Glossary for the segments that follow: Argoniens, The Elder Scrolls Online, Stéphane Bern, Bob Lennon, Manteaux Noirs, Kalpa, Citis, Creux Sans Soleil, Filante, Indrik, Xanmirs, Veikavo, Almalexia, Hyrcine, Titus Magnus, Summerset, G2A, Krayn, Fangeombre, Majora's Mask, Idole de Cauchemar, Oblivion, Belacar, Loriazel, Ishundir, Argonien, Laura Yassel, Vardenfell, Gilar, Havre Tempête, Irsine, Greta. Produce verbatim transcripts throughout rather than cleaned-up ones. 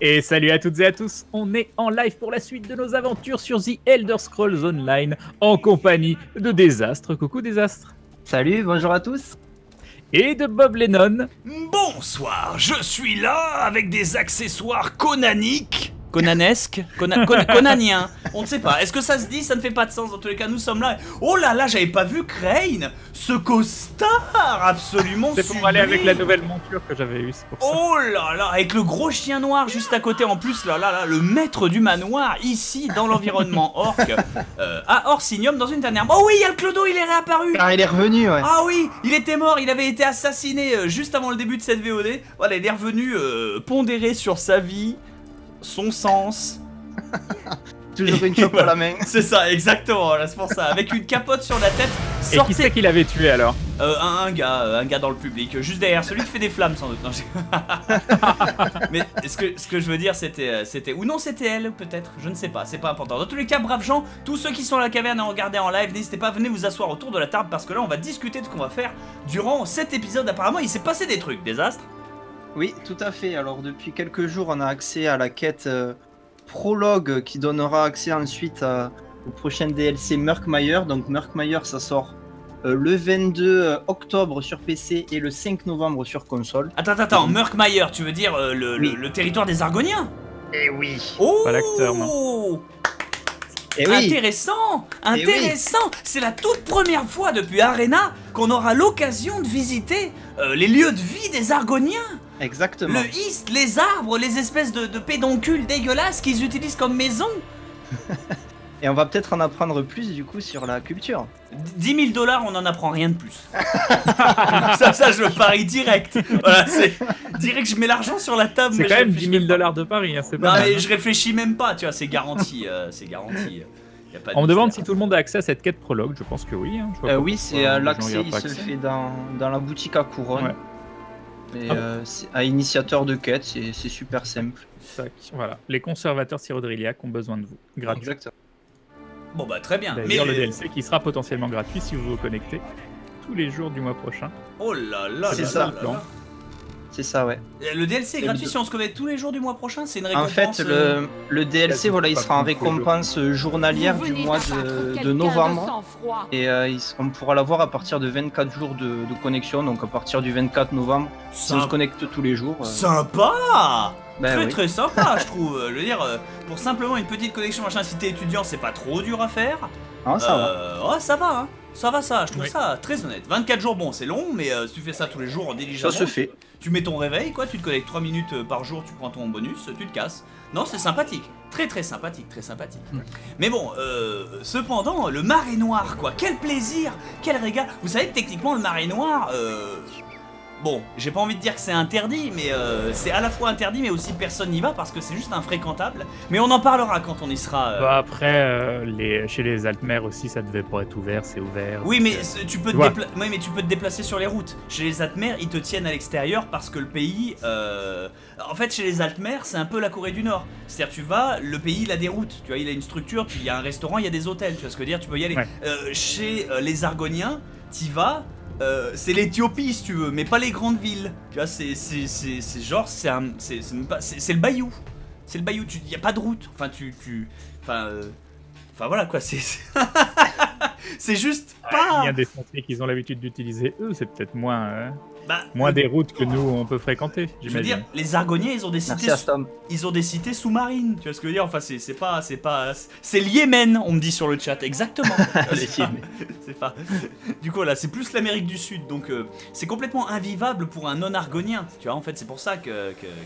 Et salut à toutes et à tous, on est en live pour la suite de nos aventures sur The Elder Scrolls Online en compagnie de Désastre. Coucou Désastre. Salut, bonjour à tous. Et de Bob Lennon. Bonsoir, je suis là avec des accessoires conaniques. Conanesque, Conan, con, Conanien, on ne sait pas. Est-ce que ça se dit? Ça ne fait pas de sens. Dans tous les cas, nous sommes là. Oh là là, j'avais pas vu Krayn, ce costard absolument. C'est pour aller avec la nouvelle monture que j'avais eue. Pour ça. Oh là là, avec le gros chien noir juste à côté. En plus, là là là, le maître du manoir ici dans l'environnement orc euh, à Orsinium dans une taverne. Oh oui, il y a le clodo, il est réapparu. Ah, il est revenu, ouais. Ah oui, il était mort, il avait été assassiné juste avant le début de cette V O D. Voilà, il est revenu euh, pondérer sur sa vie. Son sens. Toujours une chope à la main. C'est ça, exactement, c'est pour ça. Avec une capote sur la tête. Sortez... Et qui c'est qui l'avait tué alors? euh, un, un gars, un gars dans le public. Juste derrière, celui qui fait des flammes sans doute. Non, mais ce que, ce que je veux dire, c'était... c'était Ou non, c'était elle, peut-être. Je ne sais pas, c'est pas important. Dans tous les cas, braves gens, tous ceux qui sont à la caverne à regarder en live, n'hésitez pas, venez vous asseoir autour de la table parce que là, on va discuter de ce qu'on va faire durant cet épisode. Apparemment, il s'est passé des trucs, Désastre. Oui, tout à fait. Alors depuis quelques jours, on a accès à la quête euh, prologue qui donnera accès ensuite à, au prochain D L C Murkmire. Donc Murkmire, ça sort euh, le vingt-deux octobre sur P C et le cinq novembre sur console. Attends, attends, attends. Murkmire, tu veux dire euh, le, oui. le, le territoire des Argoniens? Eh oui. Oh, pas l'acteur, moi. Eh oui. Intéressant, intéressant. Eh oui. C'est la toute première fois depuis Arena qu'on aura l'occasion de visiter euh, les lieux de vie des Argoniens. Exactement. Le Hist, les arbres, les espèces de, de pédoncules dégueulasses qu'ils utilisent comme maison. Et on va peut-être en apprendre plus du coup sur la culture. dix mille dollars, on n'en apprend rien de plus. ça, ça, je le parie direct. Voilà, c'est direct, je mets l'argent sur la table. C'est quand même dix mille dollars de paris, hein, c'est pas. Non, mal. Mais je réfléchis même pas, tu vois, c'est garanti, euh, c'est garanti. Euh. De on me demande si tout le monde a accès à cette quête prologue, je pense que oui. Hein. Je euh, oui, c'est euh, l'accès, il se fait dans, dans la boutique à couronne. Ouais. Et ah euh, bon. À initiateur de quête, c'est super simple. Voilà, les conservateurs cyrodiliaques ont besoin de vous, gratuit. Exactement. Bon bah très bien. Mais le D L C qui sera potentiellement gratuit si vous vous connectez tous les jours du mois prochain. Oh là là, c'est ça. C'est ça, ouais. Le D L C est gratuit si on se connecte tous les jours du mois prochain, c'est une récompense. En fait, euh... le, le D L C, voilà, il sera en récompense journalière du mois de, de novembre. Et euh, il, on pourra l'avoir à partir de vingt-quatre jours de, de connexion, donc à partir du vingt-quatre novembre, si on se connecte tous les jours. Euh... Sympa! Ben très oui. très sympa, je trouve. Je veux dire, pour simplement une petite connexion, machin, si t'es étudiant, c'est pas trop dur à faire. Ah, ça euh, va. Oh, ça va, hein. Ça va, ça, je trouve oui. ça très honnête. vingt-quatre jours, bon, c'est long, mais euh, si tu fais ça tous les jours en diligemment. Ça se fait. Tu mets ton réveil, quoi, tu te connectes trois minutes par jour, tu prends ton bonus, tu te casses. Non, c'est sympathique. Très, très sympathique, très sympathique. Mmh. Mais bon, euh, cependant, le marais noir, quoi. Quel plaisir, quel régal. Vous savez que techniquement, le marais noir, euh, bon, j'ai pas envie de dire que c'est interdit, mais euh, c'est à la fois interdit, mais aussi personne n'y va parce que c'est juste infréquentable. Mais on en parlera quand on y sera. Euh... Bah après, euh, les... chez les Altmers aussi, ça devait pas être ouvert, c'est ouvert. Oui, mais, euh... tu peux te dépla... oui, mais tu peux te déplacer sur les routes. Chez les Altmers, ils te tiennent à l'extérieur parce que le pays... Euh... En fait, chez les Altmers, c'est un peu la Corée du Nord. C'est-à-dire, tu vas, le pays, il a des routes, tu vois, il a une structure, il y a un restaurant, il y a des hôtels, tu vois ce que je veux dire, tu peux y aller. Ouais. Euh, chez euh, les Argoniens, t'y vas... Euh, c'est l'Éthiopie si tu veux, mais pas les grandes villes. Tu vois, c'est genre, c'est le bayou. C'est le bayou, il n'y a pas de route. Enfin, tu... tu enfin, euh, enfin, voilà quoi, c'est... c'est juste pas... Il y a des sentiers qu'ils ont l'habitude d'utiliser, eux, c'est peut-être moins... Euh... Bah, moins des routes que nous on peut fréquenter. Je veux dire, les Argoniens, ils ont des cités, ils ont des cités sous-marines. Tu vois ce que je veux dire? Enfin, c'est pas, c'est pas, c'est l'Yémen, on me dit sur le chat, exactement. C'est pas. Du coup, là, c'est plus l'Amérique du Sud, donc euh, c'est complètement invivable pour un non-Argonien. Tu vois, en fait, c'est pour ça que, que, que,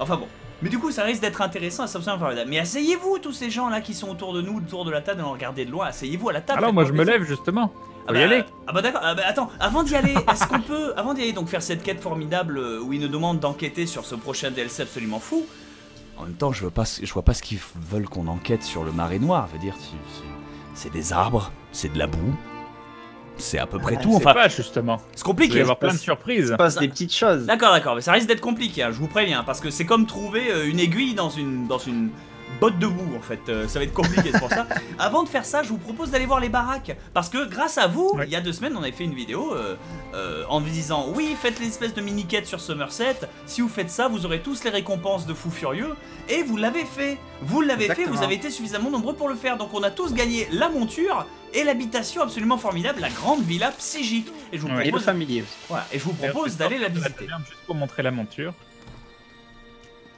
enfin bon. Mais du coup, ça risque d'être intéressant, ça me semble formidable. Mais asseyez-vous tous ces gens là qui sont autour de nous, autour de la table, en regardez de loin. Asseyez-vous à la table. Alors moi, je me lève justement. Ah bah, y aller. Ah bah d'accord, ah bah attends, avant d'y aller, est-ce qu'on peut, avant d'y aller donc faire cette quête formidable où il nous demande d'enquêter sur ce prochain D L C absolument fou. En même temps, je, veux pas, je vois pas ce qu'ils veulent qu'on enquête sur le marais noir, je veux dire, c'est des arbres, c'est de la boue, c'est à peu près ah, tout, enfin... pas justement, c'est compliqué. Il va y avoir plein de surprises. Il passe des petites choses. D'accord, d'accord, mais ça risque d'être compliqué, hein, je vous préviens, parce que c'est comme trouver une aiguille dans une... Dans une... bottes de boue en fait, euh, ça va être compliqué c'est pour ça. Avant de faire ça, je vous propose d'aller voir les baraques, parce que grâce à vous, ouais. il y a deux semaines on avait fait une vidéo euh, euh, en vous disant oui, faites les espèces de mini quêtes sur Summerset, si vous faites ça vous aurez tous les récompenses de fous furieux, et vous l'avez fait, vous l'avez fait, vous avez été suffisamment nombreux pour le faire, donc on a tous gagné la monture et l'habitation absolument formidable, la grande villa psychique, et je vous propose, ouais, voilà, et je vous propose d'aller la visiter. La juste pour montrer la monture.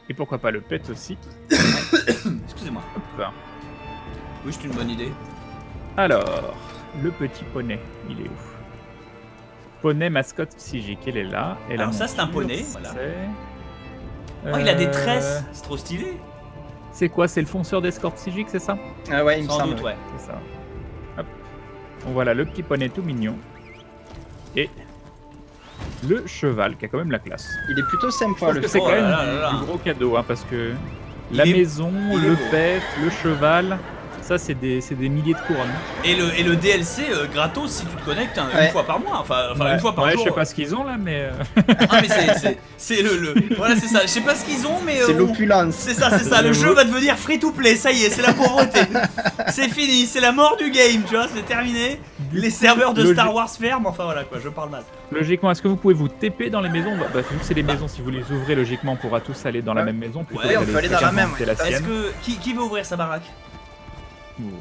Et pourquoi pas le pet aussi. Excusez-moi. Oui, c'est une bonne idée. Alors, le petit poney, il est où? Poney mascotte psychique, elle est là. Et alors ça, c'est un poney. Voilà. Oh, il a des tresses, c'est trop stylé. C'est quoi? C'est le fonceur d'escorte psychique, c'est ça? Ah ouais, il me semble. Sans doute, ouais. C'est ça. Hop. Voilà le petit poney tout mignon. Et... le cheval qui a quand même la classe. Il est plutôt sympa le cheval. C'est quand même un gros cadeau hein, parce que la maison, le pet, le cheval, ça c'est des, des milliers de couronnes. Et le, et le D L C euh, gratos si tu te connectes hein, ouais. une fois par mois, enfin, enfin ouais. une fois par ouais, jour. Je sais pas ce qu'ils ont là mais. Ah mais c'est le, le. Voilà c'est ça, je sais pas ce qu'ils ont mais. Euh, c'est l'opulence. C'est ça, c'est ça, le jeu va devenir free to play, ça y est, c'est la pauvreté. C'est fini, c'est la mort du game, tu vois, c'est terminé. Les serveurs de Logi Star Wars ferment, enfin voilà quoi, je parle mal. Logiquement, est-ce que vous pouvez vous T P dans les maisons? Bah, bah vu que c'est les maisons, si vous les ouvrez, logiquement, on pourra tous aller dans la même maison. Ouais, on peut aller dans la même. Ouais. Est-ce que qui, qui veut ouvrir sa baraque?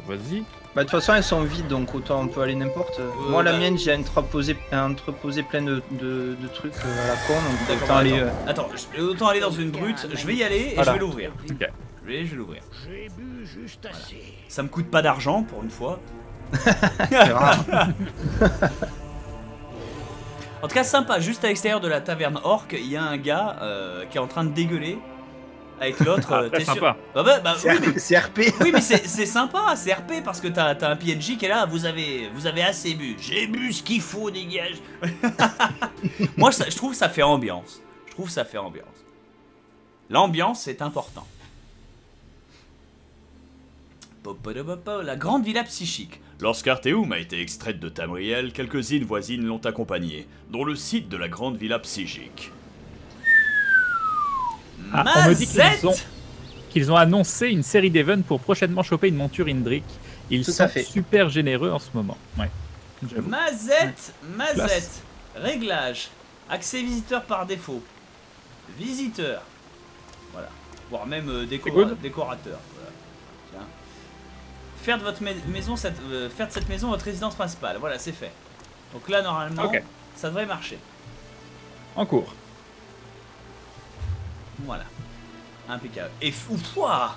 Vas-y. Bah de toute façon, elles sont vides, donc autant on peut aller n'importe. Euh, Moi, bah... la mienne, j'ai entreposé, entreposé plein de, de, de trucs à la con, donc autant aller. Euh... Attends, autant aller dans une brute. Je vais y aller et voilà. je vais l'ouvrir. Okay. Je vais, je vais l'ouvrir. Voilà. Ça me coûte pas d'argent pour une fois. C'est rare. En tout cas sympa, juste à l'extérieur de la taverne orque, il y a un gars euh, qui est en train de dégueuler avec l'autre. euh, t'es sûr... bah, bah, bah, oui, mais... c'est R P. Oui mais c'est sympa, c'est R P parce que t'as un P N J qui est là, vous avez, vous avez assez bu, j'ai bu ce qu'il faut, dégage. Moi je, je trouve ça fait ambiance, je trouve ça fait ambiance. L'ambiance c'est important. La grande villa psychique. Lorsqu'Arteum a été extraite de Tamriel, quelques îles voisines l'ont accompagnée, dont le site de la grande villa psychique. Ah, on me dit qu'ils ont, qu'ils ont annoncé une série d'events pour prochainement choper une monture Indrik. Ils Tout sont super généreux en ce moment. Ouais, Mazette, Mazette, réglage, accès visiteur par défaut, visiteur, voilà, voire même euh, décora décorateur. Voilà. Tiens. Faire de, votre maison, cette, euh, faire de cette maison votre résidence principale. Voilà, c'est fait. Donc là, normalement, okay. ça devrait marcher. En cours. Voilà. Impeccable. Et fou, fouah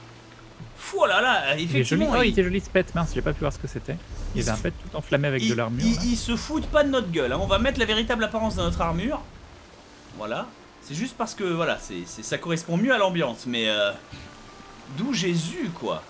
Fouah là là, effectivement. Il était joli ce pet, mince, j'ai pas pu voir ce que c'était. Il y avait un pet tout enflammé avec il, de l'armure. Ils il se foutent pas de notre gueule. Hein. On va mettre la véritable apparence de notre armure. Voilà. C'est juste parce que, voilà, c'est, c'est, ça correspond mieux à l'ambiance. Mais euh, d'où Jésus, quoi.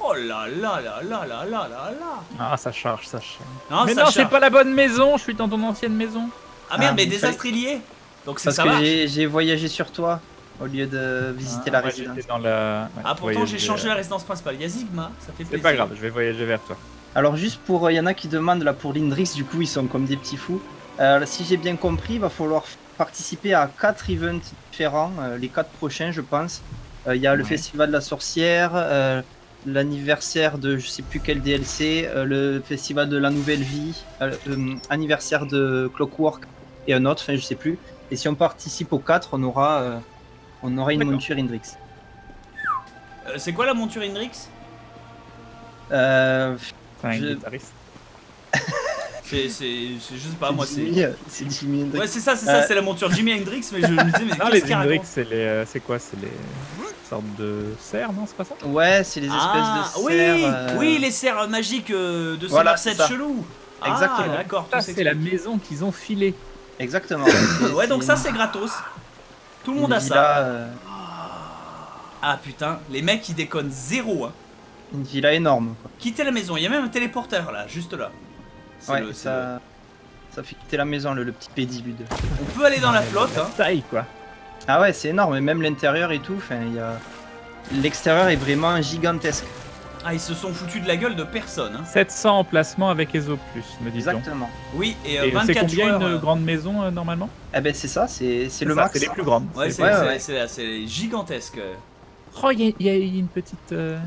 Oh là là là là là là là là. Ah ça charge, ça charge. Non, mais ça non, c'est pas la bonne maison, je suis dans ton ancienne maison. Ah merde, ah, mais désastre il y est. Donc c'est ça. Parce que j'ai voyagé sur toi au lieu de visiter ah, la ouais, résidence. Dans la... ouais, ah pourtant j'ai changé la résidence principale, il y a Zigma, ça fait plaisir. C'est pas grave, je vais voyager vers toi. Alors juste pour, il euh, y en a qui demandent là pour l'Indrix, du coup ils sont comme des petits fous. Euh, si j'ai bien compris, il va falloir participer à quatre events différents, euh, les quatre prochains je pense. Il euh, y a ouais. le festival de la sorcière, euh, l'anniversaire de je sais plus quel D L C, euh, le festival de la nouvelle vie, euh, euh, anniversaire de Clockwork et un autre, enfin je sais plus. Et si on participe aux quatre, on aura, euh, on aura une monture Indrix. Euh, c'est quoi la monture Indrix? Euh... Je... c'est juste pas moi, c'est... C'est Jimi Hendrix. Ouais c'est ça, c'est ça, c'est la monture Jimi Hendrix, mais je me disais mais... Non les Indrix c'est les... c'est quoi? C'est les... sorte de cerfs, non c'est pas ça? Ouais, c'est les espèces ah, de cerfs. Oui, euh... oui, les cerfs magiques euh, de Summerset voilà, chelou. Exactement. Ah, d'accord. C'est la maison qu'ils ont filée. Exactement. Ouais, donc ça c'est gratos. Tout le monde a villa, ça. Euh... Ah putain, les mecs ils déconnent zéro. Hein. Une villa énorme. Quoi. Quitter la maison, il y a même un téléporteur là, juste là. Ouais, le, ça... Le... ça fait quitter la maison, le, le petit pédilude. On peut aller dans ouais, la flotte. La hein. taille quoi. Ah ouais c'est énorme, et même l'intérieur et tout, enfin il y a... L'extérieur est vraiment gigantesque. Ah ils se sont foutus de la gueule de personne hein. sept cents emplacements avec Ezo Plus, me disons. Exactement. Oui, et, euh, et vingt-quatre combien joueurs, une euh... grande maison euh, normalement? Eh ben c'est ça, c'est le ça, max. C'est les plus grandes. Ouais c'est ouais, ouais, ouais. gigantesque. Oh, il y, y a une petite... Euh...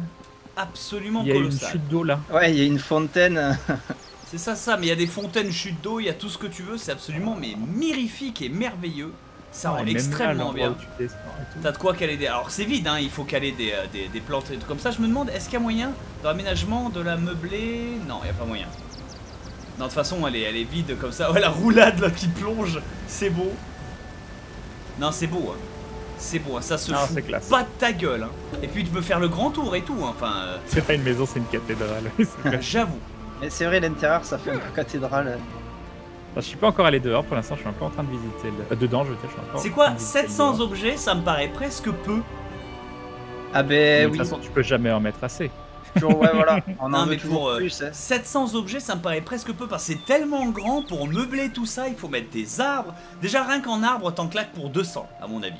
Absolument colossale. Il y a colossale. Une chute d'eau là. Ouais, il y a une fontaine. C'est ça, ça, mais il y a des fontaines, chutes d'eau, il y a tout ce que tu veux, c'est absolument mais mirifique et merveilleux. Ça rend ouais, extrêmement bien. T'as de quoi caler des... Alors c'est vide, hein, il faut caler des, des, des plantes et des trucs comme ça. Je me demande, est-ce qu'il y a moyen dans l'aménagement de la meubler? Non, il n'y a pas moyen. Non, de toute façon, elle est, elle est vide comme ça. Ouais, la roulade là qui plonge, c'est beau. Non, c'est beau, hein. C'est beau, ça se non, fout pas de ta gueule. Hein. Et puis tu peux faire le grand tour et tout. Hein. Enfin. Euh... C'est pas une maison, c'est une cathédrale. J'avoue. Mais c'est vrai, l'intérieur, ça fait une cathédrale. Euh... Non, je suis pas encore allé dehors pour l'instant, je suis un peu en train de visiter. Le... Euh, dedans, je veux dire, je suis encore. C'est quoi, sept cents objets, ça me paraît presque peu. Ah ben oui. De toute façon, tu peux jamais en mettre assez. Toujours, ouais, voilà. On non, en mais pour euh, plus, hein. sept cents objets, ça me paraît presque peu parce que c'est tellement grand pour meubler tout ça. Il faut mettre des arbres. Déjà, rien qu'en arbre, t'en claques pour deux cents, à mon avis.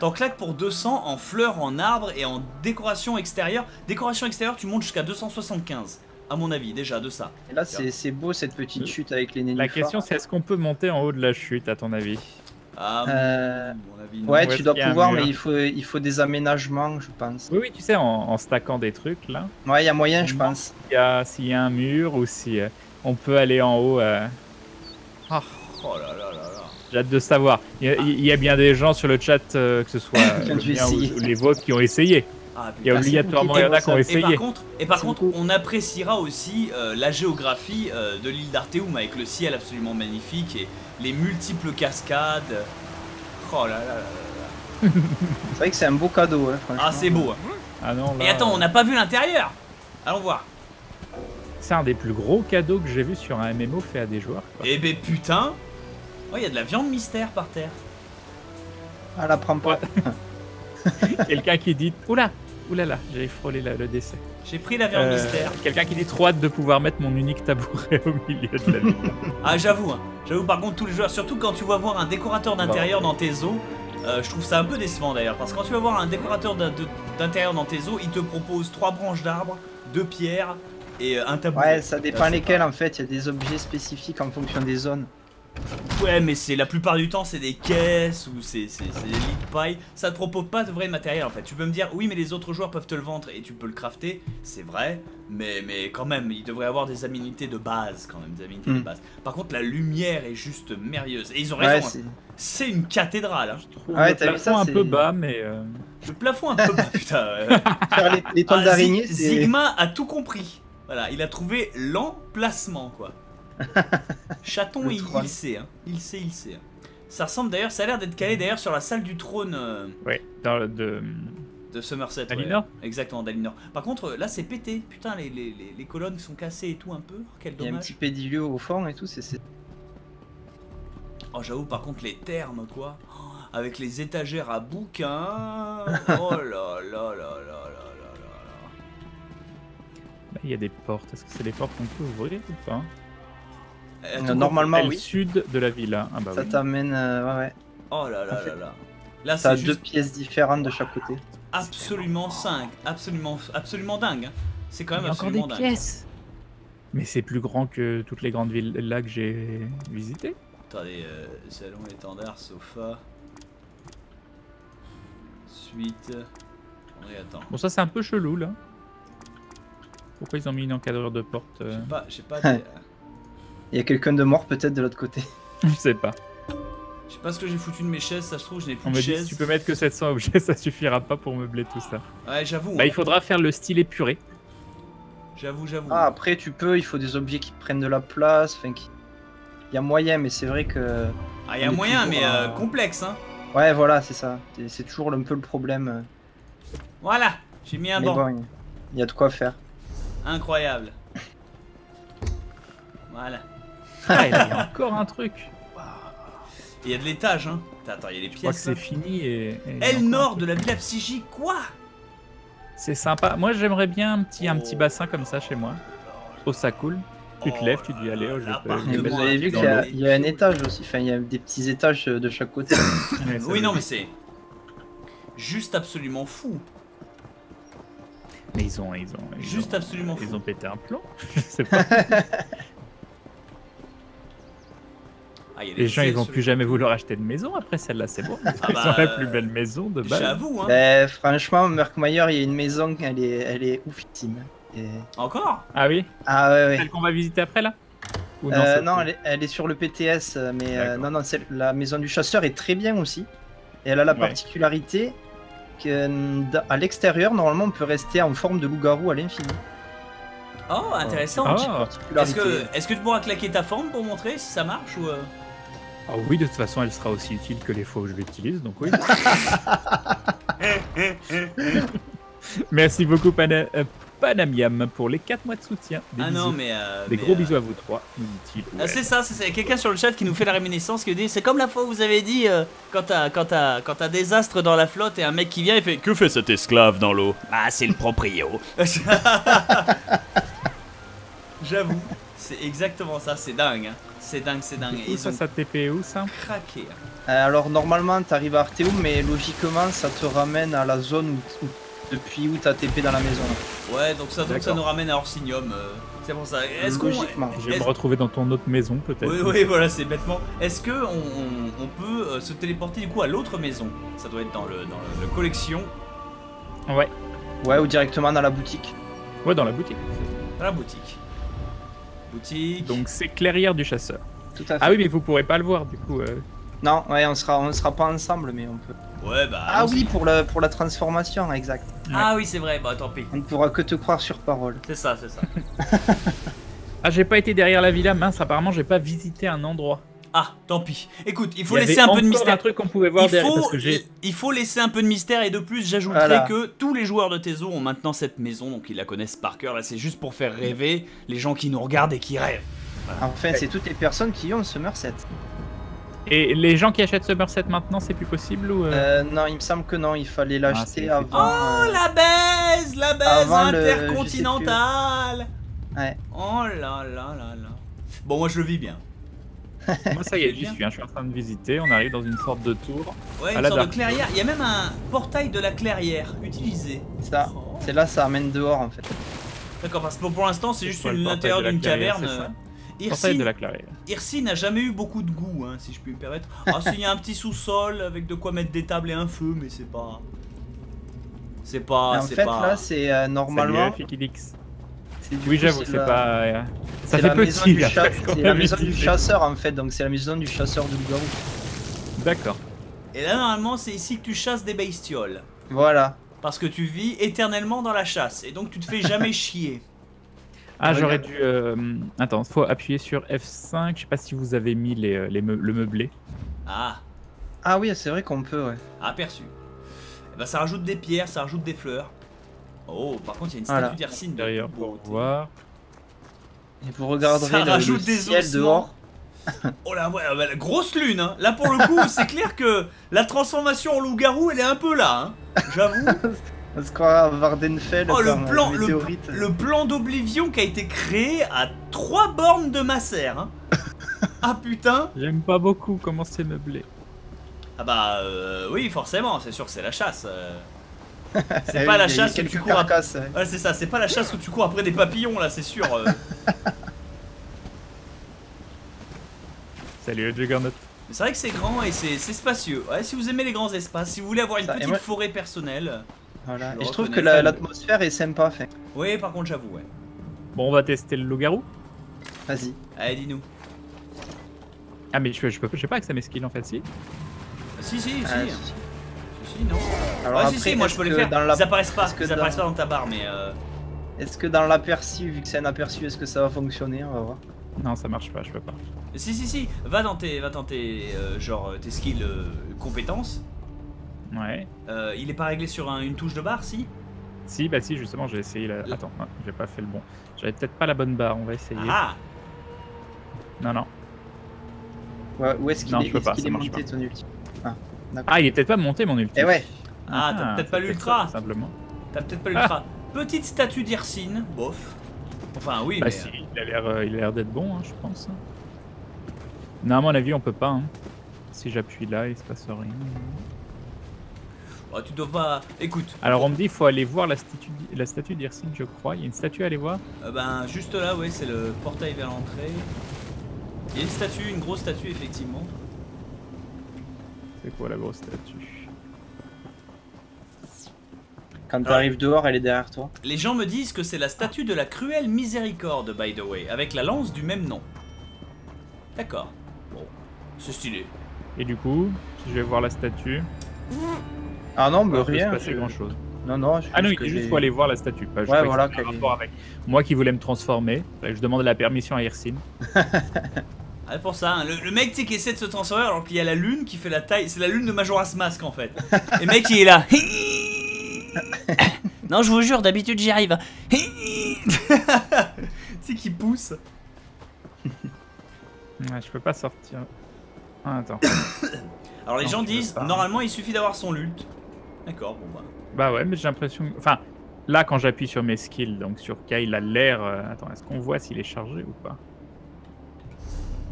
T'en claques pour deux cents en fleurs, en arbres et en décoration extérieure. Décoration extérieure, tu montes jusqu'à deux cent soixante-quinze, à mon avis, déjà de ça. Et là, c'est beau cette petite chute avec les nénuphars. La question, c'est est-ce qu'on peut monter en haut de la chute, à ton avis? Ah, euh, mon avis, ouais, tu dois pouvoir, mais il faut, il faut des aménagements, je pense. Oui, oui, tu sais, en, en stackant des trucs, là. Ouais, il y a moyen, je pense. S'il y, y a un mur ou si euh, on peut aller en haut. Euh... Oh. Oh là là là là. J'ai hâte de savoir. Il y, a, ah. il y a bien des gens sur le chat, euh, que ce soit euh, ou, ou les vôtres, qui ont essayé. Ah, il y a obligatoirement il y en a qui ont essayé. Et par contre, et par contre on appréciera aussi euh, la géographie euh, de l'île d'Arteum avec le ciel absolument magnifique et les multiples cascades. Oh là là là là. C'est vrai que c'est un beau cadeau. Hein, ah, c'est beau. Hein. Ah non, là, et attends, on n'a pas vu l'intérieur. Allons voir. C'est un des plus gros cadeaux que j'ai vu sur un M M O fait à des joueurs. Quoi. Eh ben putain. Oh, il y a de la viande mystère par terre. Ah, la prends pas. Quelqu'un qui dit... Oula, oula là, j'ai frôlé la, le décès. J'ai pris la viande euh, mystère. Quelqu'un qui dit trop hâte de pouvoir mettre mon unique tabouret au milieu de la ville. Ah, j'avoue, hein. J'avoue, par contre, tous les joueurs, surtout quand tu vas voir un décorateur d'intérieur dans tes eaux, euh, je trouve ça un peu décevant d'ailleurs, parce que quand tu vas voir un décorateur d'intérieur dans tes eaux, il te propose trois branches d'arbres, deux pierres et un tabouret. Ouais, ça dépend là, lesquels en fait, il y a des objets spécifiques en fonction des zones. Ouais, mais c'est la plupart du temps c'est des caisses ou c'est des lits de paille. Ça te propose pas de vrai matériel en fait. Tu peux me dire oui mais les autres joueurs peuvent te le vendre et tu peux le crafter, c'est vrai. Mais, mais quand même il devrait avoir des aménités de base quand même, des aménités mmh. de base. Par contre la lumière est juste merveilleuse et ils ont raison. Ouais, c'est une cathédrale. Hein. Je ouais, le plafond ça, un peu bas mais. Euh... Le plafond un peu bas putain. Euh... Faire les, les toiles ah, d'araignée. Sigma a tout compris. Voilà, il a trouvé l'emplacement quoi. Chaton, il, il sait, hein. il sait, il sait. Ça ressemble d'ailleurs, ça a l'air d'être calé d'ailleurs sur la salle du trône. Euh, ouais, dans le, de. De Summerset. D'Alinor. Ouais. Exactement, d'Alinor. Par contre, là c'est pété. Putain, les, les, les, les colonnes sont cassées et tout un peu. Quel dommage. Il y a un petit pédilieu au fond et tout, c'est. Oh, j'avoue, par contre, les thermes quoi. Oh, avec les étagères à bouquins. Oh là là là là là. Là, il y a des portes. Est-ce que c'est des portes qu'on peut ouvrir ou pas? Euh, non, normalement, oui. Au sud de la ville. Hein. Ah, bah, ça oui. t'amène. Euh, ouais, ouais. Oh là là en fait, là là. Là, c'est juste... deux pièces différentes de chaque côté. Absolument cinq. Absolument, absolument dingue. Hein. C'est quand même il y absolument encore des dingue. Pièces. Mais c'est plus grand que toutes les grandes villes là que j'ai visitées. Attendez, euh, salon, étendard, sofa. Suite. Attendez, attends. Bon, ça c'est un peu chelou là. Pourquoi ils ont mis une encadrure de porte euh... Je sais pas. J'ai pas. Des... Il y a quelqu'un de mort peut-être de l'autre côté. Je sais pas. Je sais pas ce que j'ai foutu de mes chaises, ça se trouve, je n'ai plus de chaises. Tu peux mettre que sept cents objets, ça suffira pas pour meubler tout ça. Ouais, j'avoue. Bah, hein. Il faudra faire le style épuré. J'avoue, j'avoue. Ah, après, tu peux, il faut des objets qui prennent de la place. Enfin, qui... Il y a moyen, mais c'est vrai que. Ah, il y a moyen, mais euh, complexe, hein. Ouais, voilà, c'est ça. C'est toujours un peu le problème. Voilà, j'ai mis un banc. Bon, il y a de quoi faire. Incroyable. Voilà. Ah, il y a encore un truc. Wow. Il y a de l'étage, hein. Attends, il y a les pièces. Je crois que c'est fini. Et, et El Nord de la Villa Psychique, quoi. C'est sympa. Moi, j'aimerais bien un petit, oh. un petit bassin comme ça chez moi. Je trouve ça cool. Tu te lèves, tu te dis allez, oh, je peux. Vous avez vu qu'il y, y a un étage aussi. Enfin, il y a des petits étages de chaque côté. Ouais, oui, non, mais c'est juste absolument fou. Mais ils ont, ils ont, ils juste ont, absolument ils fou. Ils ont pété un plomb. Je sais pas. Ah, y a des les gens, ils vont plus jamais vouloir acheter de maison après celle-là, c'est bon. Ah ils bah, ont la plus belle maison de base. J'avoue, hein. Bah, franchement, Murkmire, il y a une maison, elle est, elle est oufissime. Et... Encore? Ah oui? Ah ouais, ouais. Celle qu'on va visiter après, là? Ou non, euh, non elle, est, elle est sur le P T S, mais euh, non, non, la maison du chasseur est très bien aussi. Et elle a la ouais. particularité qu'à l'extérieur, normalement, on peut rester en forme de loup-garou à l'infini. Oh, intéressant. Oh. Est-ce que, est-ce que tu pourras claquer ta forme pour montrer si ça marche ou euh... Ah oui, de toute façon, elle sera aussi utile que les fois où je l'utilise, donc oui. Merci beaucoup, Pana... Panamiam, pour les quatre mois de soutien. Des ah bisous. non, mais... Euh, des mais gros euh... bisous à vous trois, nous dit-il. Ouais. Ah, c'est ça, c'est quelqu'un sur le chat qui nous fait la réminiscence, qui dit, c'est comme la fois où vous avez dit, euh, quand t'as désastre dans la flotte et un mec qui vient, il fait, que fait cet esclave dans l'eau? Ah, c'est le proprio. J'avoue, c'est exactement ça, c'est dingue. Hein. C'est dingue, c'est dingue. Ils ça, ont... ça T P où ça? Craqué. Euh, alors normalement, t'arrives à Arteum, mais logiquement, ça te ramène à la zone où, où, depuis où t'as T P dans la maison. Ouais, donc ça, donc ça nous ramène à Orsinium. Euh, c'est pour ça. Est-ce logiquement. Je vais me retrouver dans ton autre maison, peut-être. Oui, oui, voilà, c'est bêtement. Est-ce que on, on, on peut euh, se téléporter du coup à l'autre maison? Ça doit être dans le dans le, le collection. Ouais. Ouais, ou directement dans la boutique. Ouais, dans la boutique. Dans la boutique. Boutique. Donc c'est clairière du chasseur. Tout à fait. Ah oui, mais vous pourrez pas le voir du coup. Euh... Non, ouais, on sera, on sera pas ensemble, mais on peut. Ouais, bah. Ah oui, pour la, pour la transformation, exact. Ouais. Ah oui, c'est vrai. Bah tant pis. On ne pourra que te croire sur parole. C'est ça, c'est ça. Ah, j'ai pas été derrière la villa, mince. Apparemment, j'ai pas visité un endroit. Ah, tant pis. Écoute, il faut il laisser un peu de mystère. Un truc qu'on pouvait voir il, derrière, faut, parce que j'ai... il faut laisser un peu de mystère et de plus, j'ajouterai voilà. que tous les joueurs de Teso ont maintenant cette maison, donc ils la connaissent par cœur. Là, c'est juste pour faire rêver les gens qui nous regardent et qui rêvent. Voilà. Enfin, c'est toutes les personnes qui ont Summerset. Et les gens qui achètent Summerset maintenant, c'est plus possible ou euh... Euh, non, il me semble que non, il fallait l'acheter ah, avant. Oh, euh... la baise, la baise intercontinentale. Le... Ouais. Oh là là là là. Bon, moi, je le vis bien. Moi ça y est, j'y suis, hein, je suis en train de visiter, on arrive dans une sorte de tour. Ouais, une sorte de clairière, il y a même un portail de la clairière utilisé. Ça, oh. c'est là, ça amène dehors en fait. D'accord, parce que pour l'instant c'est juste l'intérieur d'une caverne. Le portail de la clairière. Irsi n'a jamais eu beaucoup de goût, hein, si je puis me permettre. Ah s'il y a un petit sous-sol avec de quoi mettre des tables et un feu, mais c'est pas... C'est pas... En fait pas... là c'est euh, normalement... Oui, j'avoue, c'est la... pas. Ça fait petit là. Cha... C'est la maison du chasseur en fait, donc c'est la maison du chasseur de loup-garou. D'accord. Et là, normalement, c'est ici que tu chasses des bestioles. Voilà. Parce que tu vis éternellement dans la chasse et donc tu te fais jamais chier. Ah, j'aurais dû. Euh... Attends, faut appuyer sur F cinq. Je sais pas si vous avez mis les, les me... le meublé. Ah. Ah oui, c'est vrai qu'on peut, ouais. Aperçu. Eh ben, ça rajoute des pierres, ça rajoute des fleurs. Oh, par contre, il y a une statue voilà. d'Irsine derrière pour voir. Et vous regarderez ça le, rajoute le des ciel dehors. Oh là, ouais, la grosse lune. Hein. Là, pour le coup, c'est clair que la transformation en loup-garou, elle est un peu là. Hein. J'avoue. On se croit à Vardenfell. Oh, le plan, le, le plan d'Oblivion qui a été créé à trois bornes de ma serre. Hein. Ah putain. J'aime pas beaucoup comment c'est meublé. Ah bah, euh, oui, forcément. C'est sûr que c'est la chasse. Euh... C'est pas la chasse où tu cours après. Ouais, c'est ça, c'est pas la chasse où tu cours après des papillons là, c'est sûr. Salut Juggernaut. C'est vrai que c'est grand et c'est spacieux. Ouais, si vous aimez les grands espaces, si vous voulez avoir une petite forêt personnelle. Voilà. Et je trouve que l'atmosphère est sympa. Oui, par contre, j'avoue, ouais. Bon, on va tester le loup-garou. Vas-y. Allez, dis-nous. Ah mais je peux, j'ai pas accès à mes skills en fait, si. Si, si, si. Non. Alors ouais, après, si, si, moi je peux les faire. Dans la... Ils apparaissent pas, ils dans... apparaissent pas dans ta barre, mais. Euh... Est-ce que dans l'aperçu, vu que c'est un aperçu, est-ce que ça va fonctionner? On va voir. Non, ça marche pas, je peux pas. Si, si, si, va dans tes, va dans tes, euh, genre tes skills, euh, compétences. Ouais. Euh, il est pas réglé sur un, une touche de barre, si? Si, bah si, justement, j'ai essayé. La... Le... Attends, j'ai pas fait le bon. J'avais peut-être pas la bonne barre. On va essayer. Ah. Non, non. Ouais, où est-ce qu'il est, est, qu est monté ton ulti? Ah. Ah, il est peut-être pas monté mon ultra. Eh ouais. Ah, t'as peut-être pas l'ultra. Simplement. T'as peut-être pas l'ultra. Petite statue d'Irsine, bof. Enfin, oui. Bah si, il a l'air d'être bon, je pense. Non, à mon avis, on peut pas. Si j'appuie là, il se passe rien. Bah, tu dois pas. Écoute. Alors, on me dit, il faut aller voir la statue d'Irsine, je crois. Il y a une statue à aller voir. Ben, juste là, oui, c'est le portail vers l'entrée. Il y a une statue, une grosse statue effectivement. C'est quoi la grosse statue? Quand t'arrives dehors, elle est derrière toi. Les gens me disent que c'est la statue de la cruelle miséricorde, by the way, avec la lance du même nom. D'accord. Bon, c'est stylé. Et du coup, je vais voir la statue. Ah non, mais rien. Il ne peut se passer grand chose. Non, non, je ah non, il est juste faut aller voir la statue. Bah, je ouais, voilà, que rapport avec. Moi qui voulais me transformer, bah, je demande la permission à Irsin. Ah, pour ça, hein. le, le mec qui essaie de se transformer alors qu'il y a la lune qui fait la taille. C'est la lune de Majora's Mask en fait. Et le mec il est là. Non, je vous jure, d'habitude j'y arrive. C'est qui pousse. Ouais, je peux pas sortir. Ah, attends. Alors les non, gens disent, normalement il suffit d'avoir son lutte. D'accord, bon bah. Bah ouais, mais j'ai l'impression... Enfin, là quand j'appuie sur mes skills, donc sur K, il a l'air... Attends, est-ce qu'on voit s'il est chargé ou pas?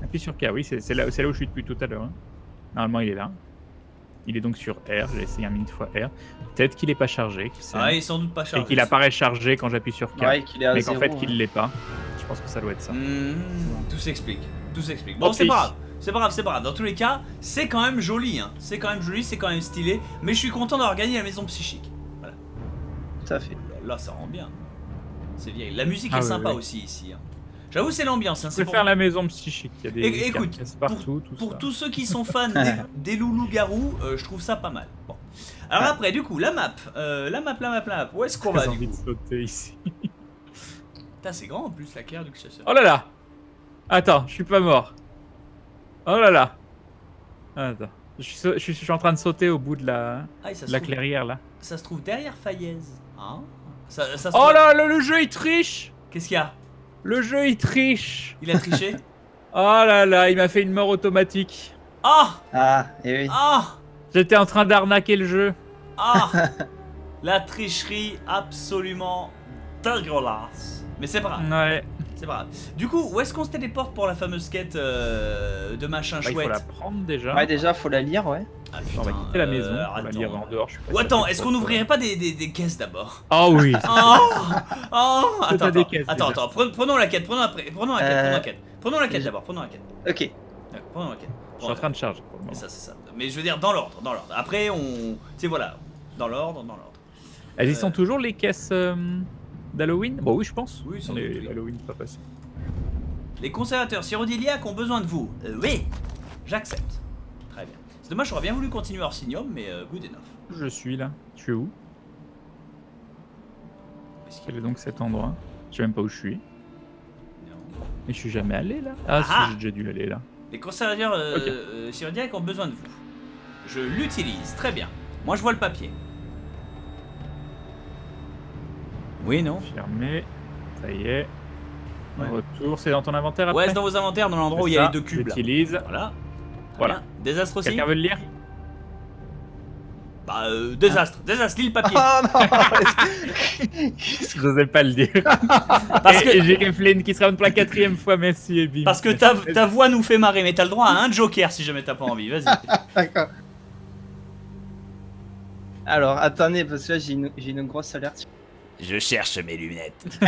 Appuie sur K, oui, c'est là, là où je suis depuis tout à l'heure. Hein. Normalement il est là. Il est donc sur R, j'ai essayé un minute fois R. Peut-être qu'il est pas chargé. Ah il est sans doute pas chargé. Et qu'il apparaît chargé quand j'appuie sur K, ouais, qu mais qu'en fait ouais. qu'il l'est pas. Je pense que ça doit être ça. Mmh, tout s'explique, tout s'explique. Bon, bon c'est pas grave. C'est pas grave, c'est pas grave. Dans tous les cas, c'est quand même joli, hein. C'est quand même joli, c'est quand même stylé. Mais je suis content d'avoir gagné la maison psychique. Voilà. Tout à fait. Là, ça rend bien. C'est vieille. La musique ah, est oui, sympa oui. aussi ici. Hein. J'avoue, c'est l'ambiance. Hein. C'est pour faire la maison psychique. Il y a des é écoute, partout. Pour, tout pour tous ceux qui sont fans des, des loulous-garous, euh, je trouve ça pas mal. Bon. Alors ah. après, du coup, la map, euh, la map, la map, la map. Où est-ce qu'on va envie du coup de sauter ici. Putain, c'est grand en plus la carrière du chasseur. Oh là là. Attends, je suis pas mort. Oh là là! Attends, je suis, je, suis, je suis en train de sauter au bout de la, ah, de la clairière là. Ça se trouve derrière Fayez. Hein ça, ça se oh là là, le jeu il triche! Qu'est-ce qu'il y a? Le jeu il triche! Il a triché? Oh là là, il m'a fait une mort automatique. Ah! Ah, et oui. Ah! J'étais en train d'arnaquer le jeu. Ah! La tricherie absolument dégueulasse. Mais c'est pas grave. Ouais. C'est pas grave. Du coup, où est-ce qu'on se téléporte pour la fameuse quête euh, de machin bah, chouette? Il faut la prendre déjà. Ouais, déjà, faut la lire, ouais. Ah, putain, on va quitter la maison. Euh, on va lire en dehors. Je suis pas Ou attends, est-ce qu'on n'ouvrirait pas des, des, des caisses d'abord? Ah oh, oui. Oh, oh. Attends, attends, caisses, attends, attends. Prenons la quête. Prenons la quête. Prenons la quête. Euh... Prenons la quête d'abord. Prenons la quête. Ok. Ouais, prenons la quête. Je suis en train de charger. C'est ça, c'est ça. Mais je veux dire dans l'ordre, dans l'ordre. Après, on, c'est voilà, dans l'ordre, dans l'ordre. Elles y euh... sont toujours les caisses. Euh... d'Halloween? Bah oui, je pense. Oui, sans les, doute. Halloween pas passé. Les conservateurs cyrodiliaques ont besoin de vous. Euh, oui, j'accepte. Très bien. C'est dommage, j'aurais bien voulu continuer Orsinium, mais euh, good enough. Je suis là. Tu es où? Quel est donc cet endroit? Je sais même pas où je suis. Non. Mais je suis jamais allé là. Ah, ah si, j'ai déjà dû aller là. Les conservateurs euh, okay. euh, cyrodiliaques ont besoin de vous. Je l'utilise. Très bien. Moi, je vois le papier. Oui, non. Fermé. Ça y est. Ouais. Retour. C'est dans ton inventaire après? Ouais, c'est dans vos inventaires, dans l'endroit où il y a les deux cubes. J'utilise. Voilà. Voilà. Désastre aussi. Quelqu'un veut le lire? Bah, euh, désastre. Ah. Désastre, lis le papier. Ah oh, non. Je n'osais pas le dire. Parce que j'ai les flindes qui se ramènent pour la quatrième fois. Merci et bim. Parce que ta, ta voix nous fait marrer, mais t'as le droit à un joker si jamais t'as pas envie. Vas-y. D'accord. Alors, attendez, parce que là, j'ai une, une grosse alerte. Je cherche mes lunettes.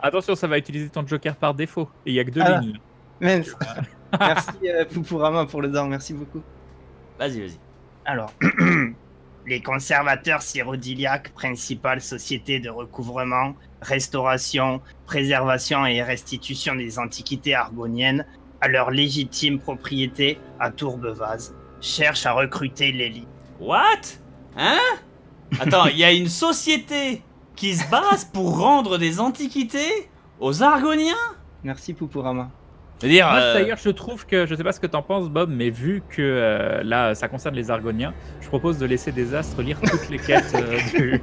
Attention, ça va utiliser ton joker par défaut. Et il n'y a que deux ah, lignes. Mince. Merci euh, Poupourama pour le don, merci beaucoup. Vas-y, vas-y. Alors, les conservateurs cyrodiliaques, principale société de recouvrement, restauration, préservation et restitution des antiquités argoniennes, à leur légitime propriété à Tourbevase, cherchent à recruter l'élite. What? Hein? Attends, il y a une société qui se base pour rendre des antiquités aux Argoniens? Merci Poupourama. D'ailleurs, euh... je trouve que, je sais pas ce que t'en penses Bob, mais vu que euh, là ça concerne les Argoniens, je propose de laisser Désastre lire toutes les quêtes euh, du...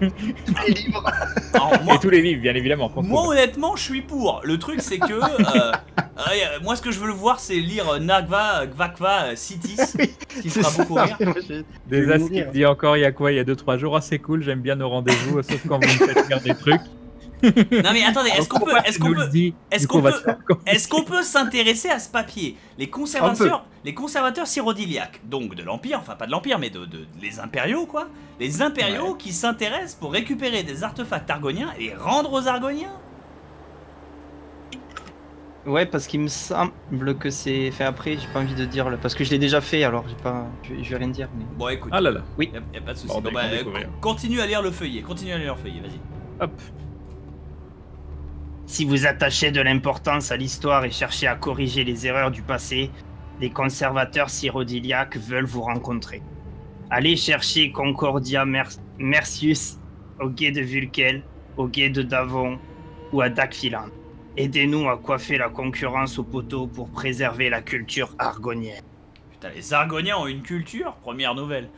les livres. Alors, moi, et tous les livres bien évidemment. Moi honnêtement je suis pour, le truc c'est que, euh, euh, moi ce que je veux le voir c'est lire Nagva, Gvakva, Citis, qui fera ça, beaucoup rire. Désastre qui dit encore il y a quoi, il y a deux trois jours, ah c'est cool, j'aime bien nos rendez-vous, sauf quand vous me faites faire des trucs. Non mais attendez, est-ce qu'on peut, est-ce qu'on peut, est-ce qu'on peut, est-ce qu'on peut s'intéresser à ce papier? Les conservateurs, les conservateurs cyrodiliaques, donc de l'Empire, enfin pas de l'Empire, mais de, de, de les impériaux quoi, les impériaux ouais. qui s'intéressent pour récupérer des artefacts argoniens et les rendre aux Argoniens. Ouais, parce qu'il me semble que c'est fait après, j'ai pas envie de dire là, parce que je l'ai déjà fait, alors j'ai pas, je, je vais rien dire. Mais... Bon, écoute. Ah là là. Oui. Y a, y a pas de souci. Bon, bon, bah, euh, continue à lire le feuillet. Continue à lire le feuillet. Vas-y. Hop. Si vous attachez de l'importance à l'histoire et cherchez à corriger les erreurs du passé, les conservateurs cyrodiliaques veulent vous rencontrer. Allez chercher Concordia Mer Mercius au gué de Vulcael, au gué de Davon ou à Daggerfall. Aidez-nous à coiffer la concurrence au poteau pour préserver la culture argonienne. Putain, les Argoniens ont une culture? Première nouvelle.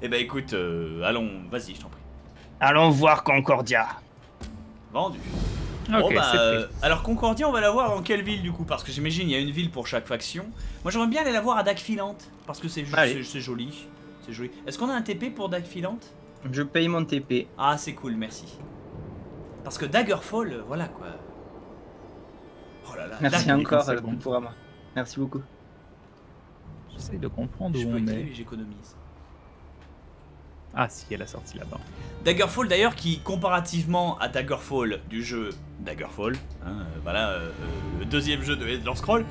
Eh ben écoute, euh, allons, vas-y, je t'en prie. Allons voir Concordia. Vendu. Okay, bon bah, euh, alors Concordia, on va la voir en quelle ville du coup? Parce que j'imagine il y a une ville pour chaque faction. Moi j'aimerais bien aller la voir à Filante, parce que c'est joli. C'est joli. Est-ce qu'on a un T P pour Filante? Je paye mon T P. Ah, c'est cool, merci. Parce que Daggerfall, euh, voilà quoi. Oh là là. Merci encore euh, bon. pour Ama. Merci beaucoup. J'essaye de comprendre où on est. J'économise. Ah si, elle a sorti là-bas. Daggerfall d'ailleurs qui, comparativement à Daggerfall du jeu Daggerfall, hein, voilà, euh, le deuxième jeu de Elder Scrolls,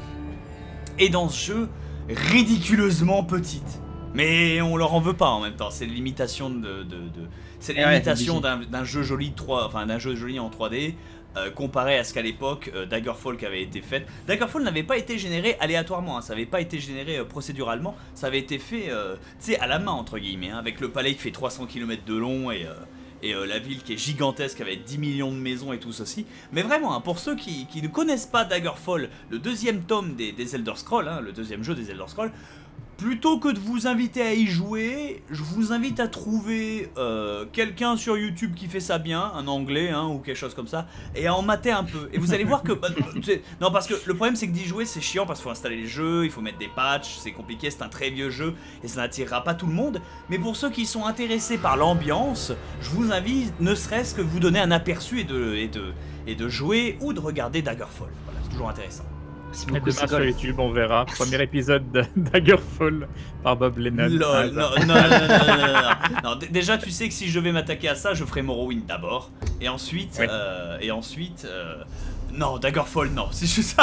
est dans ce jeu ridiculeusement petite. Mais on leur en veut pas en même temps, c'est l'imitation de, de, de c'est l'imitation ouais, d'un jeu joli trois, enfin d'un jeu joli en trois D euh, comparé à ce qu'à l'époque euh, Daggerfall avait été fait. Daggerfall n'avait pas été généré aléatoirement, hein, ça n'avait pas été généré euh, procéduralement, ça avait été fait euh, tu sais à la main entre guillemets, hein, avec le palais qui fait trois cents kilomètres de long et euh, et euh, la ville qui est gigantesque avec dix millions de maisons et tout ceci. Mais vraiment, hein, pour ceux qui, qui ne connaissent pas Daggerfall, le deuxième tome des, des Elder Scrolls, hein, le deuxième jeu des Elder Scrolls. Plutôt que de vous inviter à y jouer, je vous invite à trouver euh, quelqu'un sur YouTube qui fait ça bien, un anglais hein, ou quelque chose comme ça, et à en mater un peu. Et vous allez voir que... Bah, non, parce que le problème c'est que d'y jouer c'est chiant, parce qu'il faut installer les jeux, il faut mettre des patchs, c'est compliqué, c'est un très vieux jeu, et ça n'attirera pas tout le monde. Mais pour ceux qui sont intéressés par l'ambiance, je vous invite, ne serait-ce que vous donner un aperçu et de, et de, et de jouer ou de regarder Daggerfall. Voilà, c'est toujours intéressant. Demain cool. Sur YouTube, on verra. Premier épisode de Daggerfall par Bob Lennon. Lol, non, non, non, non, non, non, non. Déjà, tu sais que si je vais m'attaquer à ça, je ferai Morrowind d'abord. Et ensuite. Oui. Euh, et ensuite. Euh... Non, Daggerfall, non. C'est juste.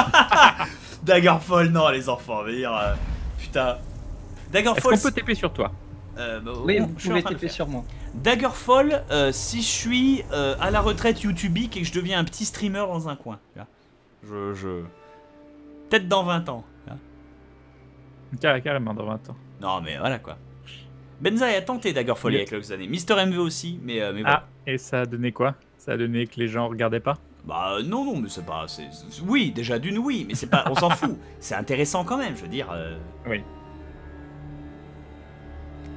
Daggerfall, non, les enfants. On va dire. Euh... Putain. Daggerfall. Est-ce qu'on peut T P sur toi? Euh, bah, oui, vous pouvez taper sur moi. Daggerfall, euh, si je suis euh, à la retraite YouTubique et que je deviens un petit streamer dans un coin. Là. Je. je... Peut-être dans vingt ans. Hein. Car, carrément dans vingt ans. Non mais voilà quoi. Benza a tenté Daggerfall oui. avec quelques années. Mister M V aussi, mais, euh, mais voilà. Ah, et ça a donné quoi? Ça a donné que les gens regardaient pas? Bah non, non, mais c'est pas... C est, c est, oui, déjà d'une, oui, mais c'est pas... On s'en fout. C'est intéressant quand même, je veux dire. Euh... Oui.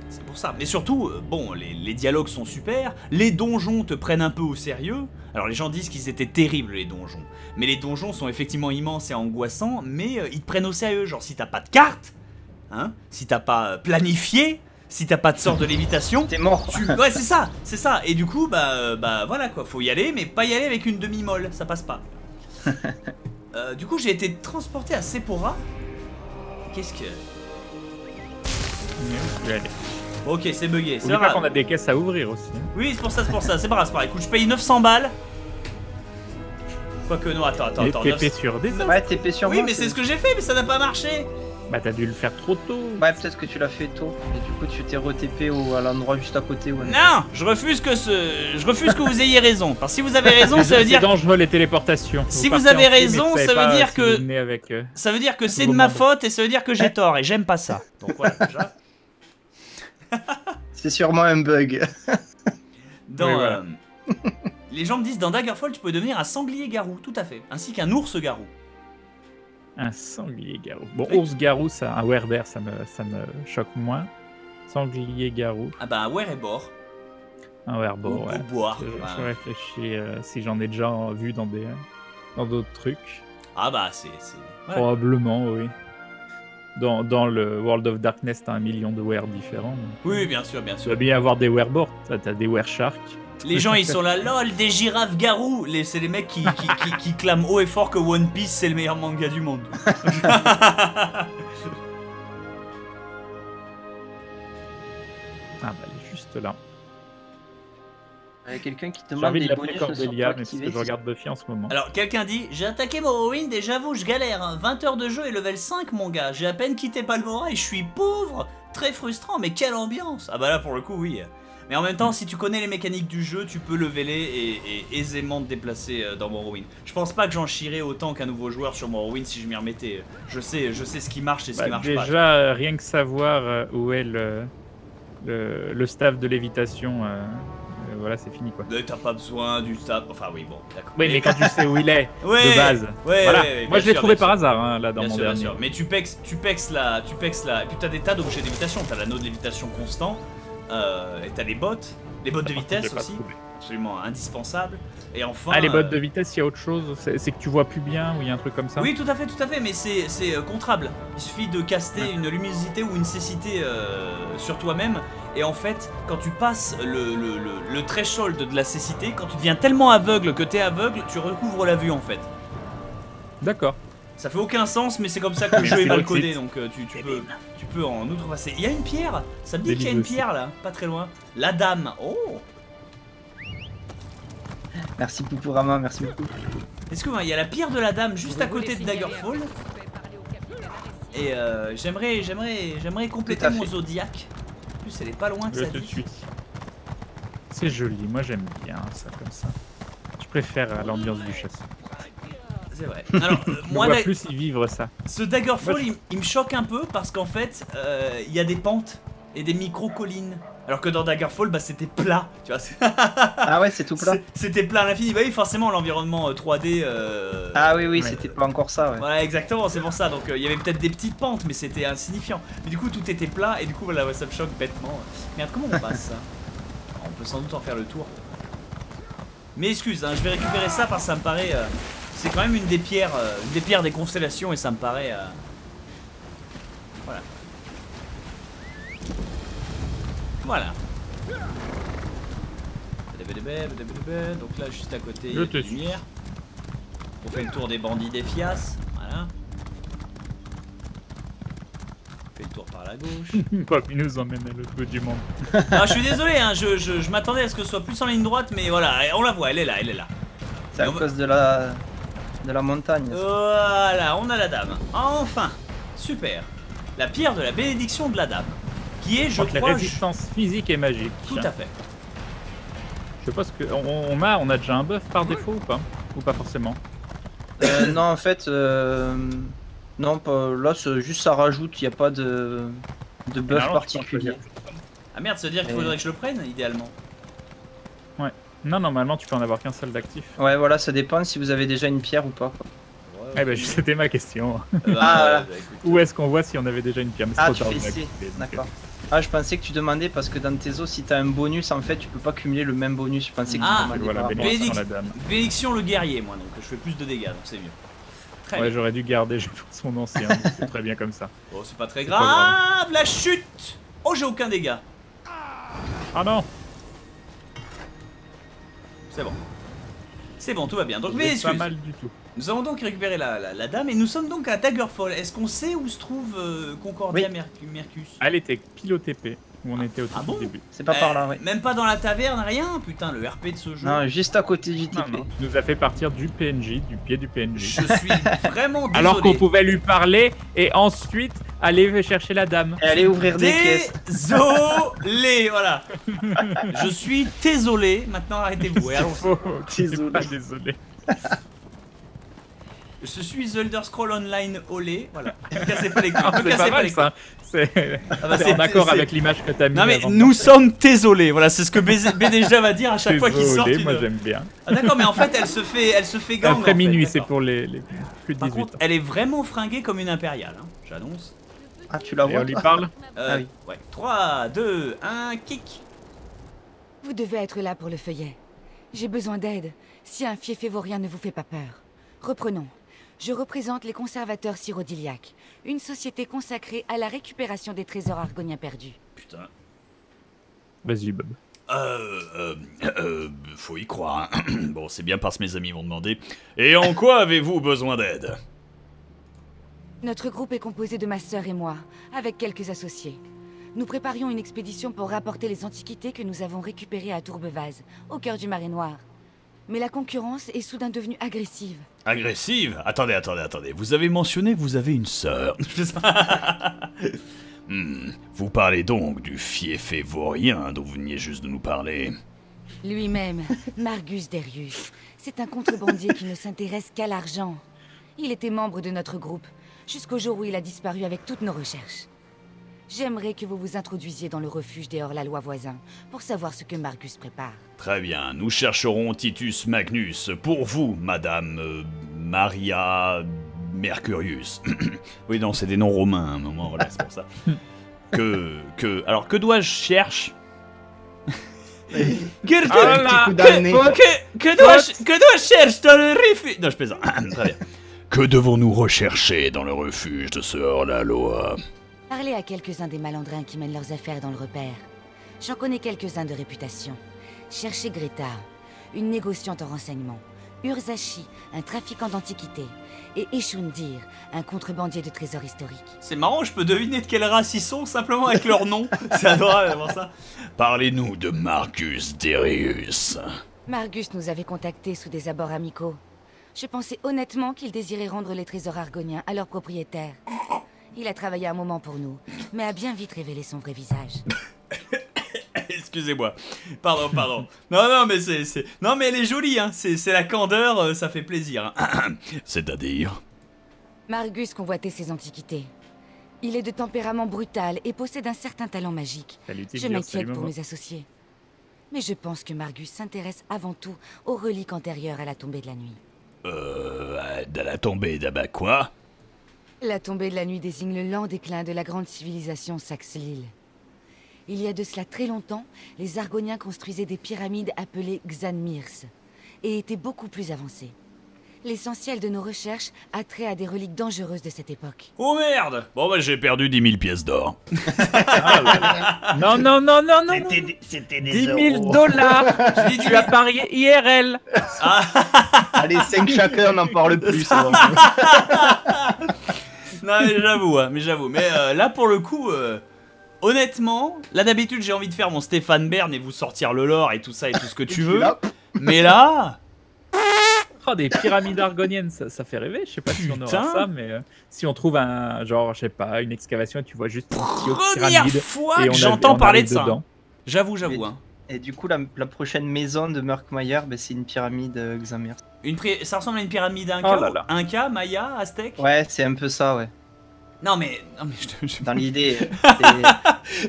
C'est pour ça. Mais surtout, euh, bon, les, les dialogues sont super. Les donjons te prennent un peu au sérieux. Alors les gens disent qu'ils étaient terribles les donjons, mais les donjons sont effectivement immenses et angoissants, mais euh, ils te prennent au sérieux, genre si t'as pas de carte, hein, si t'as pas planifié, si t'as pas de sort de lévitation, t'es mort. Tu... Ouais c'est ça, c'est ça, et du coup bah, euh, bah voilà quoi, faut y aller, mais pas y aller avec une demi-molle, ça passe pas. euh, du coup j'ai été transporté à Sephora, qu'est-ce que... Je vais aller. Ok, c'est bugué. C'est vrai qu'on a des caisses à ouvrir aussi. Oui, c'est pour ça, c'est pour ça. C'est pas grave, c'est pas grave. Écoute, je paye neuf cents balles. Quoique, non, attends, attends, attends. T P sur des autres. Ouais, T P sur moi. Oui, mais c'est ce que j'ai fait, mais ça n'a pas marché. Bah, t'as dû le faire trop tôt. Ouais, peut-être que tu l'as fait tôt. Et du coup, tu t'es re-T P ou à l'endroit juste à côté. Où non, je refuse que ce, je refuse que vous ayez raison. Parce que si vous avez raison, ça veut dire. C'est dangereux les téléportations. Si vous, vous avez raison, ça veut dire que. Ça veut dire que c'est de ma faute et ça veut dire que j'ai tort et j'aime pas ça. Donc voilà, déjà. C'est sûrement un bug. Dans, oui, voilà. euh, les gens me disent dans Daggerfall tu peux devenir un sanglier garou, tout à fait, ainsi qu'un ours garou. Un sanglier garou. Bon, oui. Ours garou, ça, un werebear, ça me, ça me choque moins. Sanglier garou. Ah bah un werebor. Un werebor. Ou, ouais. Ou boire. Je, bah, je réfléchis euh, si j'en ai déjà vu dans des, dans d'autres trucs. Ah bah c'est. Voilà. Probablement oui. Dans, dans le World of Darkness, t'as un million de were différents. Oui, bien sûr, bien sûr. Tu vas bien avoir des wereboards, t'as des weresharks. Les gens, ils sont là, lol, des girafes garous. C'est les mecs qui, qui, qui, qui clament haut et fort que One Piece, c'est le meilleur manga du monde. Ah bah, elle est juste là. Euh, quelqu'un qui te demande des bonus ne sont pas activés. Je regarde Buffy en ce moment. Alors quelqu'un dit: j'ai attaqué Morrowind et j'avoue je galère, hein. vingt heures de jeu et level cinq mon gars, j'ai à peine quitté Palmora et je suis pauvre. Très frustrant, mais quelle ambiance. Ah bah là pour le coup oui. Mais en même temps, si tu connais les mécaniques du jeu, tu peux leveler et, et aisément te déplacer dans Morrowind. Je pense pas que j'en chierais autant qu'un nouveau joueur sur Morrowind si je m'y remettais. Je sais, je sais ce qui marche et ce bah, qui marche déjà, pas. Déjà, rien que savoir où est le, le, le staff de lévitation, euh, voilà, c'est fini quoi. T'as pas besoin du staff, enfin oui, bon, d'accord. Oui, mais quand tu sais où il est, ouais, de base, ouais, voilà. Ouais, ouais, moi je l'ai trouvé par sûr. hasard, hein, là, dans bien mon sûr, dernier. Bien sûr. Mais tu pex, tu pex là, tu pex là. Et puis t'as des tas d'objets d'évitation, t'as l'anneau de lévitation constant. Euh, et t'as les bottes, les bottes de vitesse aussi, absolument indispensables. Et enfin, ah les bottes euh... de vitesse, il y a autre chose, c'est que tu vois plus bien ou il y a un truc comme ça. Oui, tout à fait, tout à fait, mais c'est contrable. Il suffit de caster ouais. une luminosité ou une cécité euh, sur toi-même. Et en fait, quand tu passes le, le, le, le threshold de la cécité, quand tu deviens tellement aveugle que t'es aveugle, tu recouvres la vue en fait. D'accord. Ça fait aucun sens, mais c'est comme ça que le jeu est mal codé, donc euh, tu, tu, peux, tu peux en outrepasser. Il y a une pierre. Ça me dit qu'il y a une pierre là, pas très loin. La dame. Oh. Merci Poupourama, merci beaucoup. Est-ce que hein, il y a la pierre de la dame juste à côté de Daggerfall. Et euh, j'aimerais, j'aimerais, j'aimerais compléter mon zodiaque. En plus, elle est pas loin que ça. Je te suis. C'est joli, moi j'aime bien ça comme ça. Je préfère l'ambiance du châssis. C'est vrai. Alors, euh, moi, da... plus y vivre ça. Ce Daggerfall, ouais. il, il me choque un peu parce qu'en fait, il euh, y a des pentes et des micro-collines. Alors que dans Daggerfall, bah, c'était plat. Tu vois, ah ouais, c'est tout plat. C'était plat à l'infini. Bah oui, forcément, l'environnement trois D. Euh... Ah oui, oui, ouais. C'était pas encore ça. Ouais. Voilà, exactement, c'est pour ça. Donc, il euh, y avait peut-être des petites pentes, mais c'était insignifiant. Mais du coup, tout était plat et du coup, voilà, ouais, ça me choque bêtement. Merde, comment on passe ça? On peut sans doute en faire le tour. Mais excuse, hein, je vais récupérer ça parce que ça me paraît. Euh... C'est quand même une des pierres, euh, une des pierres des constellations et ça me paraît. Euh... Voilà. Voilà. Donc là, juste à côté, il y a des lumières. On fait le tour des bandits des fiasses. Voilà. On fait le tour par la gauche. Papy nous emmène à l'autre bout du monde. Ah, je suis désolé, hein, je, je, je m'attendais à ce que ce soit plus en ligne droite, mais voilà, on la voit, elle est là, elle est là. C'est à cause de la. De la montagne. Voilà, on a la dame. Enfin, super. La pierre de la bénédiction de la dame, qui est, je crois, la résistance physique et magique. Tout à fait. Je pense que on, on a, on a déjà un buff par défaut ou pas, ou pas forcément. Euh, non, en fait, euh, non. Pas, là, juste ça rajoute. Il n'y a pas de, de buff alors, particulier. Ah merde, ça veut dire qu'il faudrait que je le prenne idéalement. Ouais. Non, normalement tu peux en avoir qu'un seul d'actif. Ouais, voilà, ça dépend si vous avez déjà une pierre ou pas. Ouais, ouais. Eh ben, c'était ma question. Ah, où est-ce qu'on voit si on avait déjà une pierre? Mais ah, tu fais ici. D'accord. Ah, je pensais que tu demandais parce que dans tes os, si t'as un bonus, en fait, tu peux pas cumuler le même bonus. Je pensais que ah, tu demandais. Voilà, bénédiction le guerrier, moi, donc je fais plus de dégâts, donc c'est mieux. Très ouais, j'aurais dû garder, je pense, mon ancien. C'est très bien comme ça. Bon, c'est pas très grave. Pas grave. La chute. Oh, j'ai aucun dégât. Ah non. C'est bon. C'est bon, tout va bien. Donc, mais excuse, pas mal du tout. Nous avons donc récupéré la, la, la dame et nous sommes donc à Daggerfall. Est-ce qu'on sait où se trouve euh, Concordia oui. Mercurius Mercus? Elle était pile T P, où on ah, était au ah bon début. C'est pas euh, par là, oui. Même pas dans la taverne, rien. Putain, le R P de ce jeu. Non, juste à côté du T P. Non, non. Il nous a fait partir du P N J, du pied du P N J. Je suis vraiment désolé. Alors qu'on pouvait lui parler et ensuite aller chercher la dame. Et aller ouvrir des caisses. Désolé, voilà. Je suis désolé. Maintenant, arrêtez-vous. Désolé. Pas désolé. Je suis The Elder Scrolls Online olé, voilà. Ne cassez pas les couilles. C'est pas mal ça. C'est en accord avec l'image que t'as mis. Non mais nous sommes désolés, voilà, c'est ce que B D J va dire à chaque fois qu'il sort. Moi j'aime bien. Ah d'accord, mais en fait elle se fait, elle se fait gang. Après minuit, c'est pour les plus de dix-huit ans. Par contre, elle est vraiment fringuée comme une impériale, j'annonce. Ah tu la vois. On lui parle. Ah oui. Ouais. trois, deux, un, kick. Vous devez être là pour le feuillet. J'ai besoin d'aide. Si un fief évorien ne vous fait pas peur, reprenons. Je représente les Conservateurs Cyrodiliaques, une société consacrée à la récupération des trésors argoniens perdus. Putain. Vas-y, Bob. Euh, euh, euh, faut y croire. Hein. Bon, c'est bien parce que mes amis m'ont demandé. Et en quoi avez-vous besoin d'aide? Notre groupe est composé de ma sœur et moi, avec quelques associés. Nous préparions une expédition pour rapporter les antiquités que nous avons récupérées à Tourbevase, au cœur du Marais Noir. Mais la concurrence est soudain devenue agressive. Agressive? Attendez, attendez, attendez. Vous avez mentionné que vous avez une sœur. hmm. Vous parlez donc du fiefé vaurien dont vous veniez juste de nous parler. Lui-même, Margus Darius. C'est un contrebandier qui ne s'intéresse qu'à l'argent. Il était membre de notre groupe, jusqu'au jour où il a disparu avec toutes nos recherches. J'aimerais que vous vous introduisiez dans le refuge des hors-la-loi voisins, pour savoir ce que Margus prépare. Très bien, nous chercherons Titus Magnus pour vous, madame... Euh, Maria... Mercurius. Oui, non, c'est des noms romains, à un moment, voilà, c'est pour ça. Que... que... Alors, que dois-je chercher? Que, ah, que, que, que dois-je dois chercher dans le refuge? Non, je plaisante. Très bien. Que devons-nous rechercher dans le refuge de ce hors-la-loi? Parlez à quelques-uns des malandrins qui mènent leurs affaires dans le repère. J'en connais quelques-uns de réputation. Cherchez Greta, une négociante en renseignement, Urzashi, un trafiquant d'antiquités, et Ishundir, un contrebandier de trésors historiques. C'est marrant, je peux deviner de quelle race ils sont simplement avec leur nom. C'est adorable d'avoir ça. Parlez-nous de Margus Darius. Margus nous avait contactés sous des abords amicaux. Je pensais honnêtement qu'il désirait rendre les trésors argoniens à leurs propriétaires. Il a travaillé un moment pour nous, mais a bien vite révélé son vrai visage. Excusez-moi. Pardon, pardon. Non, non, mais c'est... Non, mais elle est jolie, hein. C'est la candeur, euh, ça fait plaisir. Hein. C'est-à-dire? Margus convoitait ses antiquités. Il est de tempérament brutal et possède un certain talent magique. Je m'inquiète pour mes associés. Mais je pense que Margus s'intéresse avant tout aux reliques antérieures à la tombée de la nuit. Euh... À la tombée d'Abba quoi? La tombée de la nuit désigne le lent déclin de la grande civilisation Saxe-Lille. Il y a de cela très longtemps, les Argoniens construisaient des pyramides appelées Xanmirs, et étaient beaucoup plus avancés. L'essentiel de nos recherches a trait à des reliques dangereuses de cette époque. Oh merde! Bon bah j'ai perdu dix mille pièces d'or. Ah, ouais. Non, non, non, non, non, non. C'était des dix mille dollars. Je dis, tu as parié I R L. Ah. Allez, cinq chacun, on n'en parle plus. Non mais j'avoue, hein, mais j'avoue. Mais euh, là pour le coup, euh, honnêtement, là d'habitude j'ai envie de faire mon Stéphane Bern et vous sortir le lore et tout ça et tout ce que tu veux. Là. Mais là... Oh, des pyramides argoniennes, ça, ça fait rêver. Je sais pas si on aura ça, mais euh, si on trouve un genre, je sais pas, une excavation et tu vois juste... Première fois que j'entends parler de ça. J'avoue, j'avoue. Hein. Et du coup, la, la prochaine maison de Murkmire, bah, c'est une pyramide euh, Xamir. Une ça ressemble à une pyramide Inca, oh Inca, Maya, Aztèque. Ouais, c'est un peu ça, ouais. Non mais, non mais je, je... dans l'idée. Non,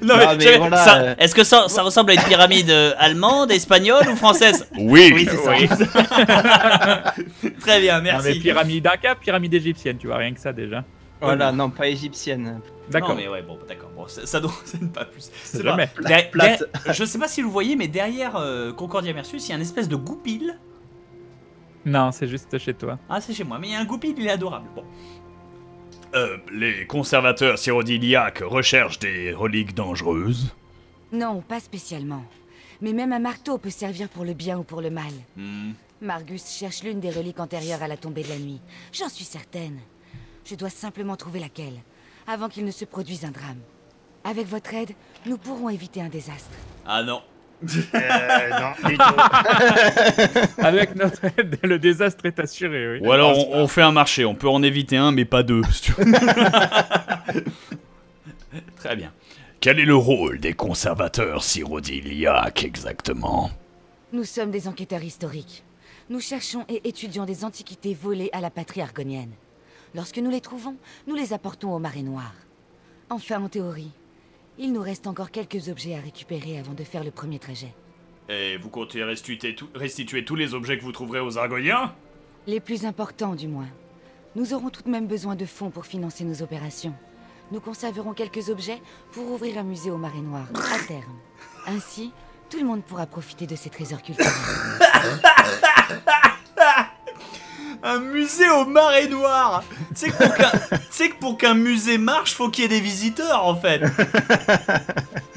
non mais, mais voilà, euh... est-ce que ça, ça ressemble à une pyramide euh, allemande, espagnole ou française? Oui. Oui, c'est oui. Ça. Très bien, merci. Non mais pyramide d'Aka, pyramide égyptienne, tu vois rien que ça déjà. Voilà, non, non pas égyptienne. D'accord. Mais ouais, bon, d'accord. Bon, ça, ça donne pas plus. C'est pas. Pla plate. Je sais pas si vous voyez, mais derrière euh, Concordia Mercurius, il y a une espèce de goupil. Non, c'est juste chez toi. Ah, c'est chez moi, mais il y a un goupil, il est adorable. Bon. Euh, les conservateurs cyrodiliaques recherchent des reliques dangereuses? Non, pas spécialement. Mais même un marteau peut servir pour le bien ou pour le mal. Mm. Margus cherche l'une des reliques antérieures à la tombée de la nuit. J'en suis certaine. Je dois simplement trouver laquelle, avant qu'il ne se produise un drame. Avec votre aide, nous pourrons éviter un désastre. Ah non. euh, non, du tout. Avec notre aide, le désastre est assuré. Oui. Ou alors on, on fait un marché, on peut en éviter un, mais pas deux. Très bien. Quel est le rôle des conservateurs cyrodiliaques exactement? Nous sommes des enquêteurs historiques. Nous cherchons et étudions des antiquités volées à la patrie argonienne. Lorsque nous les trouvons, nous les apportons au Marais Noir. Enfin, en théorie. Il nous reste encore quelques objets à récupérer avant de faire le premier trajet. Et vous comptez restituer, tout, restituer tous les objets que vous trouverez aux Argoniens? Les plus importants, du moins. Nous aurons tout de même besoin de fonds pour financer nos opérations. Nous conserverons quelques objets pour ouvrir un musée au Marais Noir, à terme. Ainsi, tout le monde pourra profiter de ces trésors culturels. Un musée au Marais Noir. Tu sais que pour qu'un musée marche, faut qu'il y ait des visiteurs en fait.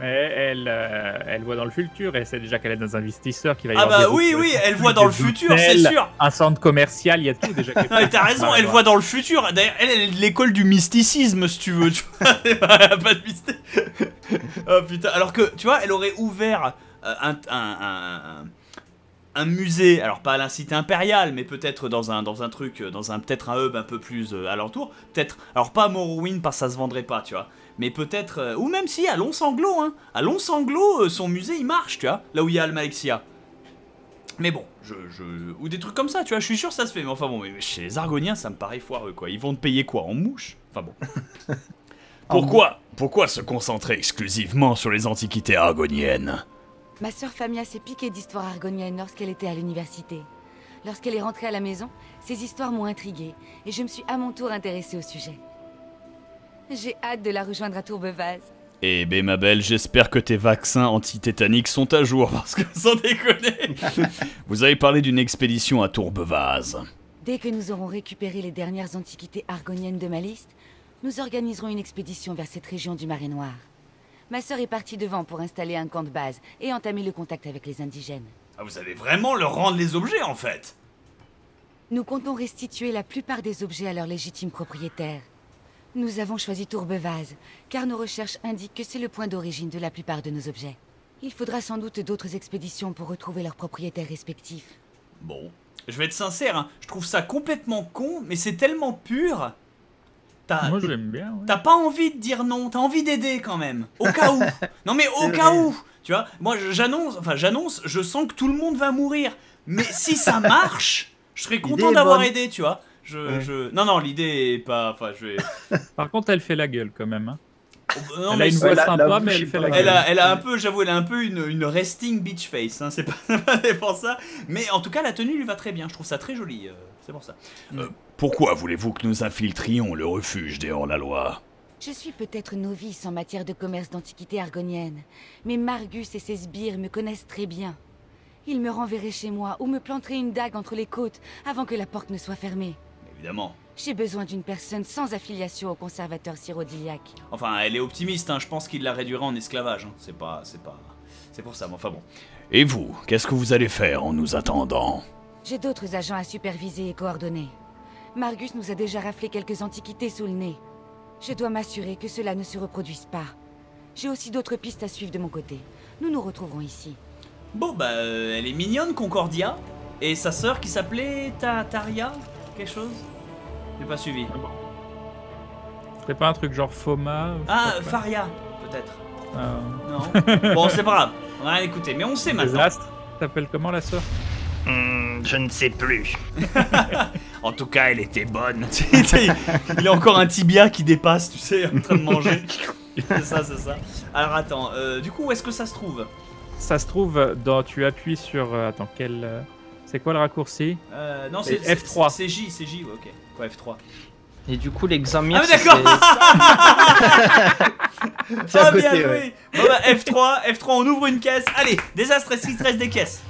Elle, euh, elle voit dans le futur, elle sait déjà qu'elle est dans un investisseur qui va y ah avoir. Ah bah oui, oui, elle voit dans le futur, c'est sûr. Un centre commercial, il y a tout déjà. T'as raison, elle voit dans le futur. D'ailleurs, elle, elle est de l'école du mysticisme, si tu veux. Tu vois, elle a pas de mystère. Oh putain, alors que tu vois, elle aurait ouvert euh, un, un, un, un musée, alors pas à la cité impériale, mais peut-être dans un, dans un truc, dans un peut-être un hub un peu plus euh, alentour. Peut-être, alors pas à Morrowind parce que ça se vendrait pas, tu vois. Mais peut-être... Euh, ou même si, à Long-Sanglot, hein. À Long-Sanglot, euh, son musée, il marche, tu vois. Là où il y a Almalexia. Mais bon, je, je... Ou des trucs comme ça, tu vois. Je suis sûr que ça se fait. Mais enfin bon, mais chez les Argoniens, ça me paraît foireux, quoi. Ils vont te payer quoi? En mouche? Enfin bon. Pourquoi Pourquoi se concentrer exclusivement sur les antiquités argoniennes? Ma sœur Famia s'est piquée d'histoires argoniennes lorsqu'elle était à l'université. Lorsqu'elle est rentrée à la maison, ces histoires m'ont intriguée. Et je me suis à mon tour intéressée au sujet. J'ai hâte de la rejoindre à Tourbevase. Eh ben ma belle, j'espère que tes vaccins anti-tétaniques sont à jour, parce que sans déconner. Vous avez parlé d'une expédition à Tourbevase. Dès que nous aurons récupéré les dernières antiquités argoniennes de ma liste, nous organiserons une expédition vers cette région du Marais Noir. Ma sœur est partie devant pour installer un camp de base et entamer le contact avec les indigènes. Ah, vous allez vraiment leur rendre les objets en fait? Nous comptons restituer la plupart des objets à leurs légitimes propriétaires. Nous avons choisi Tourbevase, car nos recherches indiquent que c'est le point d'origine de la plupart de nos objets. Il faudra sans doute d'autres expéditions pour retrouver leurs propriétaires respectifs. Bon, je vais être sincère, hein. Je trouve ça complètement con, mais c'est tellement pur. Moi j'aime bien. Ouais. T'as pas envie de dire non, t'as envie d'aider quand même, au cas où. Non mais au cas où, tu vois, moi j'annonce, enfin j'annonce, je sens que tout le monde va mourir. Mais si ça marche, je serais content d'avoir aidé, tu vois. Je, ouais. je... Non, non, l'idée est pas... Enfin, je vais... Par contre, elle fait la gueule quand même. Hein. Oh, non, elle a une voix sympa, mais elle fait la gueule. Elle a, elle a un peu, j'avoue, elle a un peu une, une resting bitch face. Hein. C'est pas, c'est pour ça. Mais en tout cas, la tenue lui va très bien. Je trouve ça très joli. Euh, c'est pour ça. Euh, pourquoi voulez-vous que nous infiltrions le refuge des hors-la-loi? Je suis peut-être novice en matière de commerce d'antiquités argoniennes. Mais Margus et ses sbires me connaissent très bien. Ils me renverraient chez moi ou me planteraient une dague entre les côtes avant que la porte ne soit fermée. Évidemment. J'ai besoin d'une personne sans affiliation aux conservateurs cyrodiliaques. Enfin, elle est optimiste, hein. Je pense qu'il la réduira en esclavage. Hein. C'est pas, c'est pas, c'est pour ça, mais enfin bon. Et vous, qu'est-ce que vous allez faire en nous attendant? J'ai d'autres agents à superviser et coordonner. Margus nous a déjà raflé quelques antiquités sous le nez. Je dois m'assurer que cela ne se reproduise pas. J'ai aussi d'autres pistes à suivre de mon côté. Nous nous retrouverons ici. Bon, bah, euh, elle est mignonne, Concordia. Et sa sœur qui s'appelait Ta Taria, quelque chose? J'ai pas suivi. Ah bon. C'était pas un truc genre Foma? Ah, Faria, peut-être. Ah. Non. Bon, c'est pas grave. On a rien écouté, mais on sait maintenant. Désastre, t'appelles comment la sœur? Mmh, je ne sais plus. En tout cas, elle était bonne. Il a encore un tibia qui dépasse, tu sais, en train de manger. C'est ça, c'est ça. Alors attends, euh, du coup, où est-ce que ça se trouve? Ça se trouve dans... Tu appuies sur... Euh, attends, quel... Euh... C'est quoi le raccourci? euh, Non, c'est F trois. C'est J, c'est J, ouais, ok. Quoi, F trois? Et du coup, l'examen. Ah, d'accord. C'est à côté, ouais. Bon, bah, F trois, F trois, on ouvre une caisse. Allez, Désastre, est-ce qu'il te reste des caisses?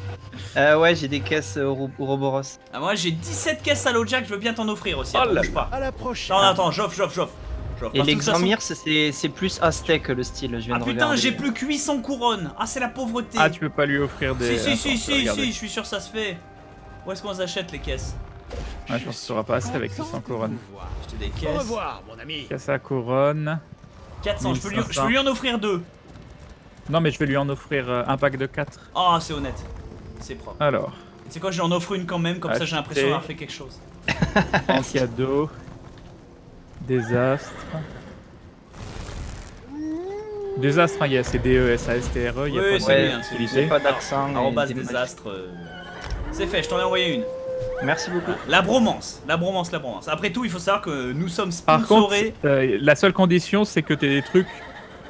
Euh, ouais, j'ai des caisses euh, au, au Roboros. Ah, moi, j'ai dix-sept caisses à l'Ojack, je veux bien t'en offrir aussi. Oh là, pas. À la prochaine. Non, non, attends, j'offre, j'offre, j'offre. Et l'examir, c'est plus aztèque le style, je viens de regarder. Ah putain, j'ai plus que huit cents couronnes. Ah, c'est la pauvreté. Ah, tu peux pas lui offrir des... Si, si, si, si, je suis sûr que ça se fait. Où est-ce qu'on s'achète les caisses? Ouais, je pense que ça sera pas assez avec huit cents couronnes. Acheter des caisses. Au revoir, mon ami. Caisse à couronne. quatre cents, je peux, lui, je peux lui en offrir deux. Non, mais je vais lui en offrir un pack de quatre. Ah, c'est honnête. C'est propre. Alors. Tu sais quoi, je lui en offre une quand même, comme ça j'ai l'impression d'avoir fait quelque chose. En cadeau. Désastre. Désastre, il y a D E S A S T R E, il y a pas de... Oui, pas d'accent. En base Désastre. C'est fait, je t'en ai envoyé une. Merci beaucoup. La bromance, la bromance, la bromance. Après tout, il faut savoir que nous sommes sponsorés. Par contre, la seule condition, c'est que tu aies des trucs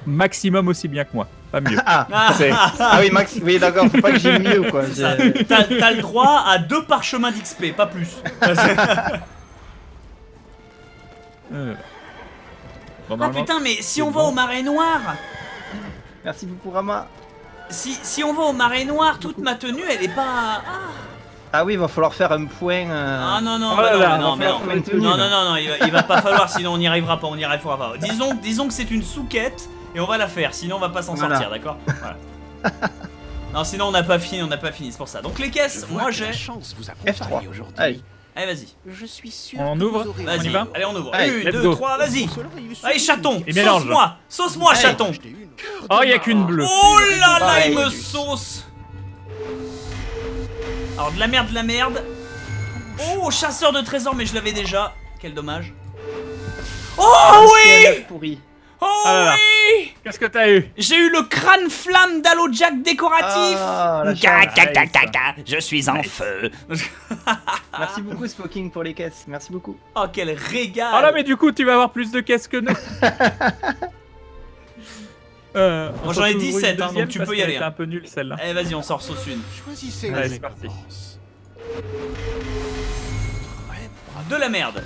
maximum aussi bien que moi. Pas mieux. Ah oui, maxi... oui d'accord, faut pas que j'ai mieux quoi. T'as le droit à deux parchemins d'X P, pas plus. Euh. Bon, ah putain, mais si on bon. va au Marais Noir... Merci beaucoup Rama. Si, si on va au Marais Noir, toute ma tenue elle est pas... Ah, ah oui, il va falloir faire un point... Euh... Ah non non, oh bah là non, là, non, mais non, tenue, non, non, non, non, il va, il va pas falloir, sinon on n'y arrivera pas, on n'y arrivera pas. Disons, disons que c'est une souquette et on va la faire, sinon on va pas s'en voilà. sortir, d'accord voilà. Non, sinon on n'a pas fini, on n'a pas fini, c'est pour ça. Donc les caisses, je moi j'ai... F trois, allez. Allez, vas-y. Je suis sûr. On en ouvre. Vas-y, va. Allez, on ouvre. un, deux, trois, vas-y. Allez, chaton. Sauce-moi. Sauce-moi, chaton. Oh, il n'y a qu'une bleue. Oh là là, il me sauce. Alors, de la merde, de la merde. Oh, chasseur de trésors, mais je l'avais déjà. Quel dommage. Oh oui. Oh oui. Qu'est-ce que t'as eu? J'ai eu le crâne flamme d'Allojack décoratif. Je suis en feu. Merci beaucoup Spoking pour les caisses, merci beaucoup. Oh quel régal. Ah là mais du coup tu vas avoir plus de caisses que nous. euh, bon, j'en ai dix-sept hein, donc tu peux y aller. C'est un peu nul celle-là. Allez vas-y on sort sauce une. Allez c'est parti. De la merde.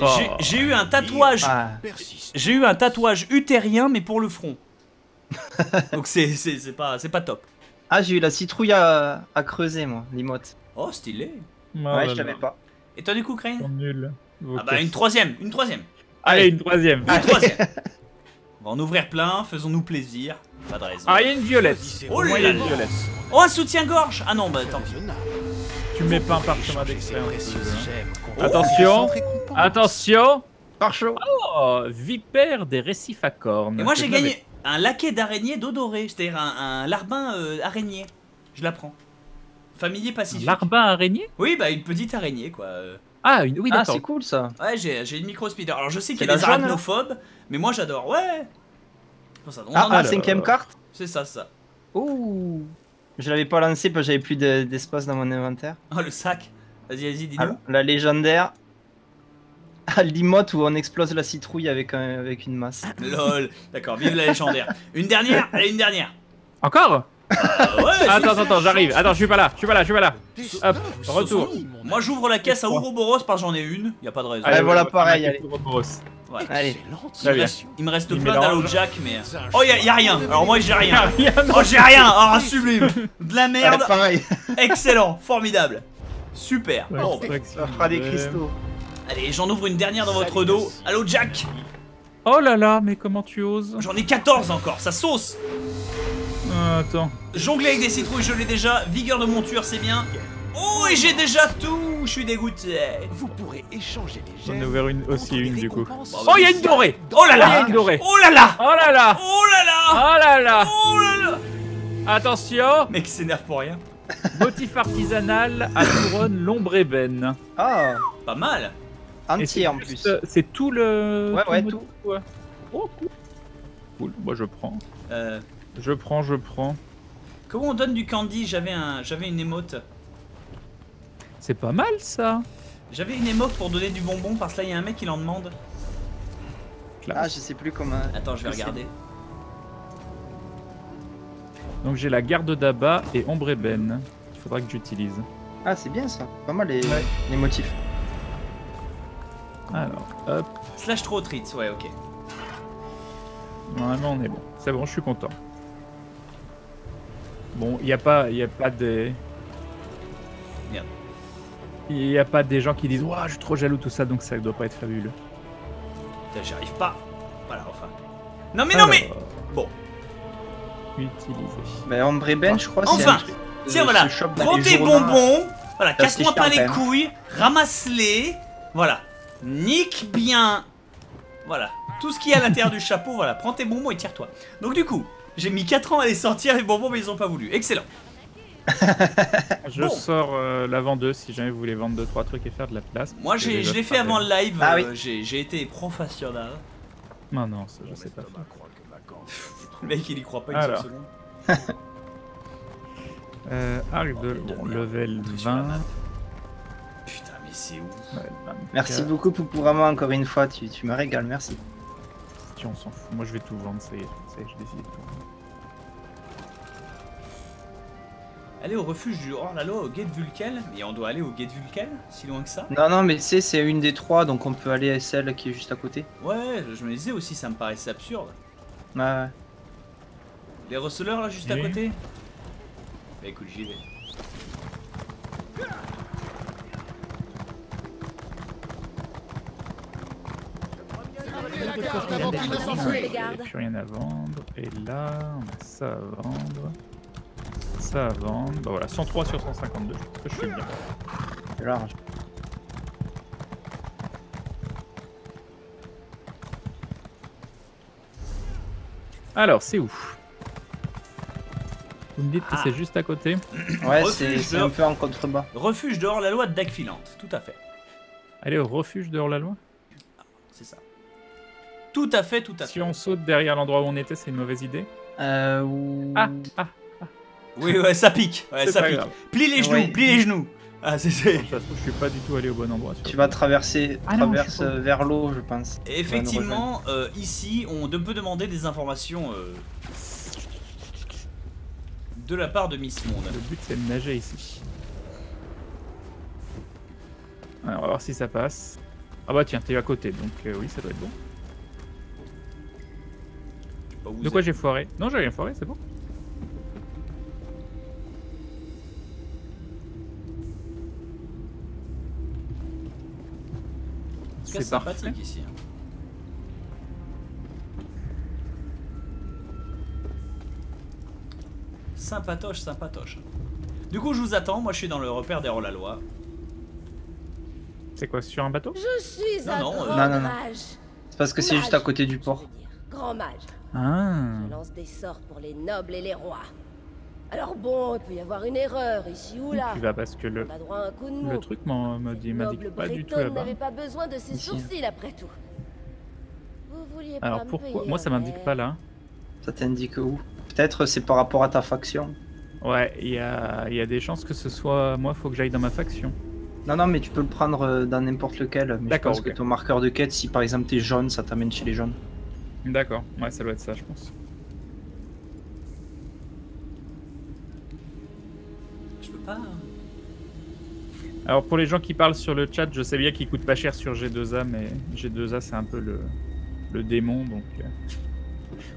Oh. J'ai eu un tatouage. Ah. J'ai eu un tatouage utérien, mais pour le front. Donc c'est pas, pas top. Ah, j'ai eu la citrouille à, à creuser, moi, l'imote. Oh, stylé. Ah, ouais, je l'avais pas. Et toi, du coup, Krayn? Nul. Vos ah, bah, caisses. une troisième, une troisième. Allez, Allez une troisième. Une Allez. troisième. On va en ouvrir plein, faisons-nous plaisir. Pas de raison. Ah, il y a une violette. Oh, là, une violette. Oh, un soutien-gorge. Ah non, bah, tant pis. Tu mets pas un parchemin d'expérience. Oh, attention, attention, par chaud. Oh, vipère des récifs à cornes. Et moi j'ai gagné mets... un laquais d'araignée d'eau dorée, c'est-à-dire un, un larbin euh, araignée. Je la prends. Familier pacifique. Larbin araignée? Oui, bah une petite araignée quoi. Ah, une... oui, ah, c'est cool ça. Ouais, j'ai une micro-spider. Alors je sais qu'il y a des arachnophobes, mais moi j'adore. Ouais. Ça, on ah, la cinquième carte. C'est ça, ça. Ouh. Je l'avais pas lancé parce que j'avais plus d'espace dans mon inventaire. Oh le sac. Vas-y, vas-y, dis-nous. La légendaire. Ah, l'imote où on explose la citrouille avec, un, avec une masse. Lol, d'accord, vive la légendaire. Une dernière, allez, une dernière. Encore euh, ouais, Attends, attends, j'arrive. Attends, je suis pas là, je suis pas là, je suis pas là. Hop, retour. Moi j'ouvre la caisse à Ouroboros parce que j'en ai une, y a pas de raison. Allez, allez voilà, pareil, allez. Ouais. Allez. Il me reste, il me reste il plein d'Allojack, mais. Oh, y'a y a rien. Alors moi j'ai rien. Oh, j'ai rien. Oh, sublime. De la merde. Pareil. Excellent, formidable. Super, ouais, oh, bah, ça fera des cristaux. Allez, j'en ouvre une dernière dans votre dos. Allô, Jack. Oh là là, mais comment tu oses? J'en ai quatorze encore, ça sauce. euh, Attends. Jongler avec des citrouilles, je l'ai déjà. Vigueur de monture, c'est bien. Oh, et j'ai déjà tout. Je suis dégoûté. Vous pourrez échanger les gemmes. J'en ai ouvert une, aussi une du coup. Oh, il y a une dorée. Oh là là. Oh là là. Oh là là. Oh là là. Oh là là. Oh là là. Attention. Mec, s'énerve pour rien. Motif artisanal à couronne l'ombre ébène. Ah, pas mal. Entier en plus. C'est tout le. Ouais, tout ouais, tout. Ouais. Oh, cool. Cool, moi je prends. Euh... Je prends, je prends. Comment on donne du candy? J'avais un... une émote. C'est pas mal ça. J'avais une émote pour donner du bonbon parce que là il y a un mec qui en demande. Ah, je sais plus comment. Attends, je vais regarder. Donc j'ai la garde d'abat et ombre ébène. Il faudra que j'utilise. Ah c'est bien ça, pas mal les, ouais. les motifs. Alors hop. Slash trop trite, ouais ok. Normalement on est bon, c'est bon je suis content. Bon il n'y a pas, il n'y a pas des... Merde. Il n'y a pas des gens qui disent ouah je suis trop jaloux tout ça donc ça doit pas être fabuleux. Putain j'y arrive pas. Voilà enfin. Non mais Alors... non mais bon. Utiliser. Bah, en brébène, je crois. Enfin, tiens, voilà. Prends tes bonbons. Voilà, casse-moi pas les couilles. Ramasse-les. Voilà. Nique bien. Voilà. Tout ce qu'il y a à l'intérieur du chapeau. Voilà. Prends tes bonbons et tire-toi. Donc, du coup, j'ai mis quatre ans à les sortir les bonbons, mais ils ont pas voulu. Excellent. Je bon. sors euh, la vendeuse si jamais vous voulez vendre deux trois trucs et faire de la place. Moi, je l'ai fait avant le live. Ah, euh, oui. J'ai été professionnel. Non, non, ça, je sais pas. Le mec il y croit pas une Alors. seule seconde. euh, Arc de bon, level vingt. Putain mais c'est ouf. Ouais, bah, merci beaucoup pour Pourama encore une fois, tu, tu me régales, merci. Tiens on s'en fout, moi je vais tout vendre, ça y est, ça y est je décide de tout vendre. Aller au refuge du hors-la-loi au guet de Vulcaine. Mais on doit aller au guet de Vulcaine? Si loin que ça? Non, non, mais tu sais, c'est une des trois, donc on peut aller à celle qui est juste à côté. Ouais, je me disais aussi, ça me paraissait absurde. Ouais, ouais. Les receleurs là juste oui. à côté. Bah écoute j'y vais. la garde avant qu'il ne s'enfuit. Il n'y a plus rien à vendre. Et là, on a ça à vendre. Ça à vendre. Bah voilà, cent trois sur cent cinquante-deux. Je suis bien. C'est large. Alors, c'est où? Vous me dites que ah. c'est juste à côté. Ouais, c'est un peu en contrebas. Refuge de hors-la-loi de Filante, tout à fait. Allez, au refuge de hors-la-loi. Ah, c'est ça. Tout à fait, tout à si fait. Si on saute derrière l'endroit où on était, c'est une mauvaise idée. Euh... Ah, ah, ah. Oui, ouais, ça pique. Ouais, ça pique. Grave. Plie les genoux, ouais. plie les genoux. Ah, c'est ça. Je suis pas du tout allé au bon endroit. Tu vas traverser ah traverse non, vers l'eau, je pense. Effectivement, euh, ici, on peut demander des informations... Euh... de la part de Miss Monde. Le but c'est de nager ici. Alors, on va voir si ça passe. Ah bah tiens, t'es à côté donc euh, oui, ça doit être bon. Je sais pas où de quoi j'ai foiré? Non, j'ai rien foiré, c'est bon. C'est sympathique ici. Hein. Sympatoche, sympatoche. Du coup, je vous attends. Moi, je suis dans le repère des hors-la-loi. C'est quoi, sur un bateau? Je suis non, un non, grand euh... non, non, non. C'est parce que c'est juste à côté du port. Grand mage. Ah. Je lance des sorts pour les nobles et les rois. Alors bon, il peut y avoir une erreur ici ou là. Tu vas parce que le, le truc m'a dit, m'a dit que pas du tout là-bas. N'avait pas besoin de ses sourcils après tout. Vous vouliez pas. Alors pourquoi? Moi, ça m'indique pas là. Ça t'indique où? Peut-être c'est par rapport à ta faction. Ouais, il y a, y a des chances que ce soit... Moi, faut que j'aille dans ma faction. Non, non, mais tu peux le prendre dans n'importe lequel. D'accord, okay. Que ton marqueur de quête, si par exemple t'es jaune, ça t'amène chez les jaunes. D'accord, ouais, ça doit être ça, je pense. Je peux pas... Alors, pour les gens qui parlent sur le chat, je sais bien qu'ils coûtent pas cher sur G deux A, mais G deux A, c'est un peu le, le démon, donc...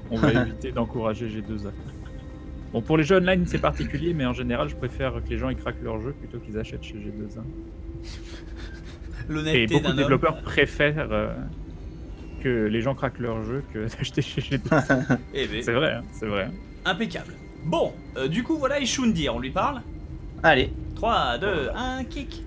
On va éviter d'encourager G deux A. Bon, pour les jeux online, c'est particulier, mais en général, je préfère que les gens ils craquent leur jeu plutôt qu'ils achètent chez G deux A. Et beaucoup de développeurs homme. préfèrent euh, que les gens craquent leur jeu que d'acheter chez G deux A. C'est vrai, hein, c'est vrai. Impeccable. Bon, euh, du coup, voilà Ishundir, on lui parle? Allez. trois, deux, un, kick.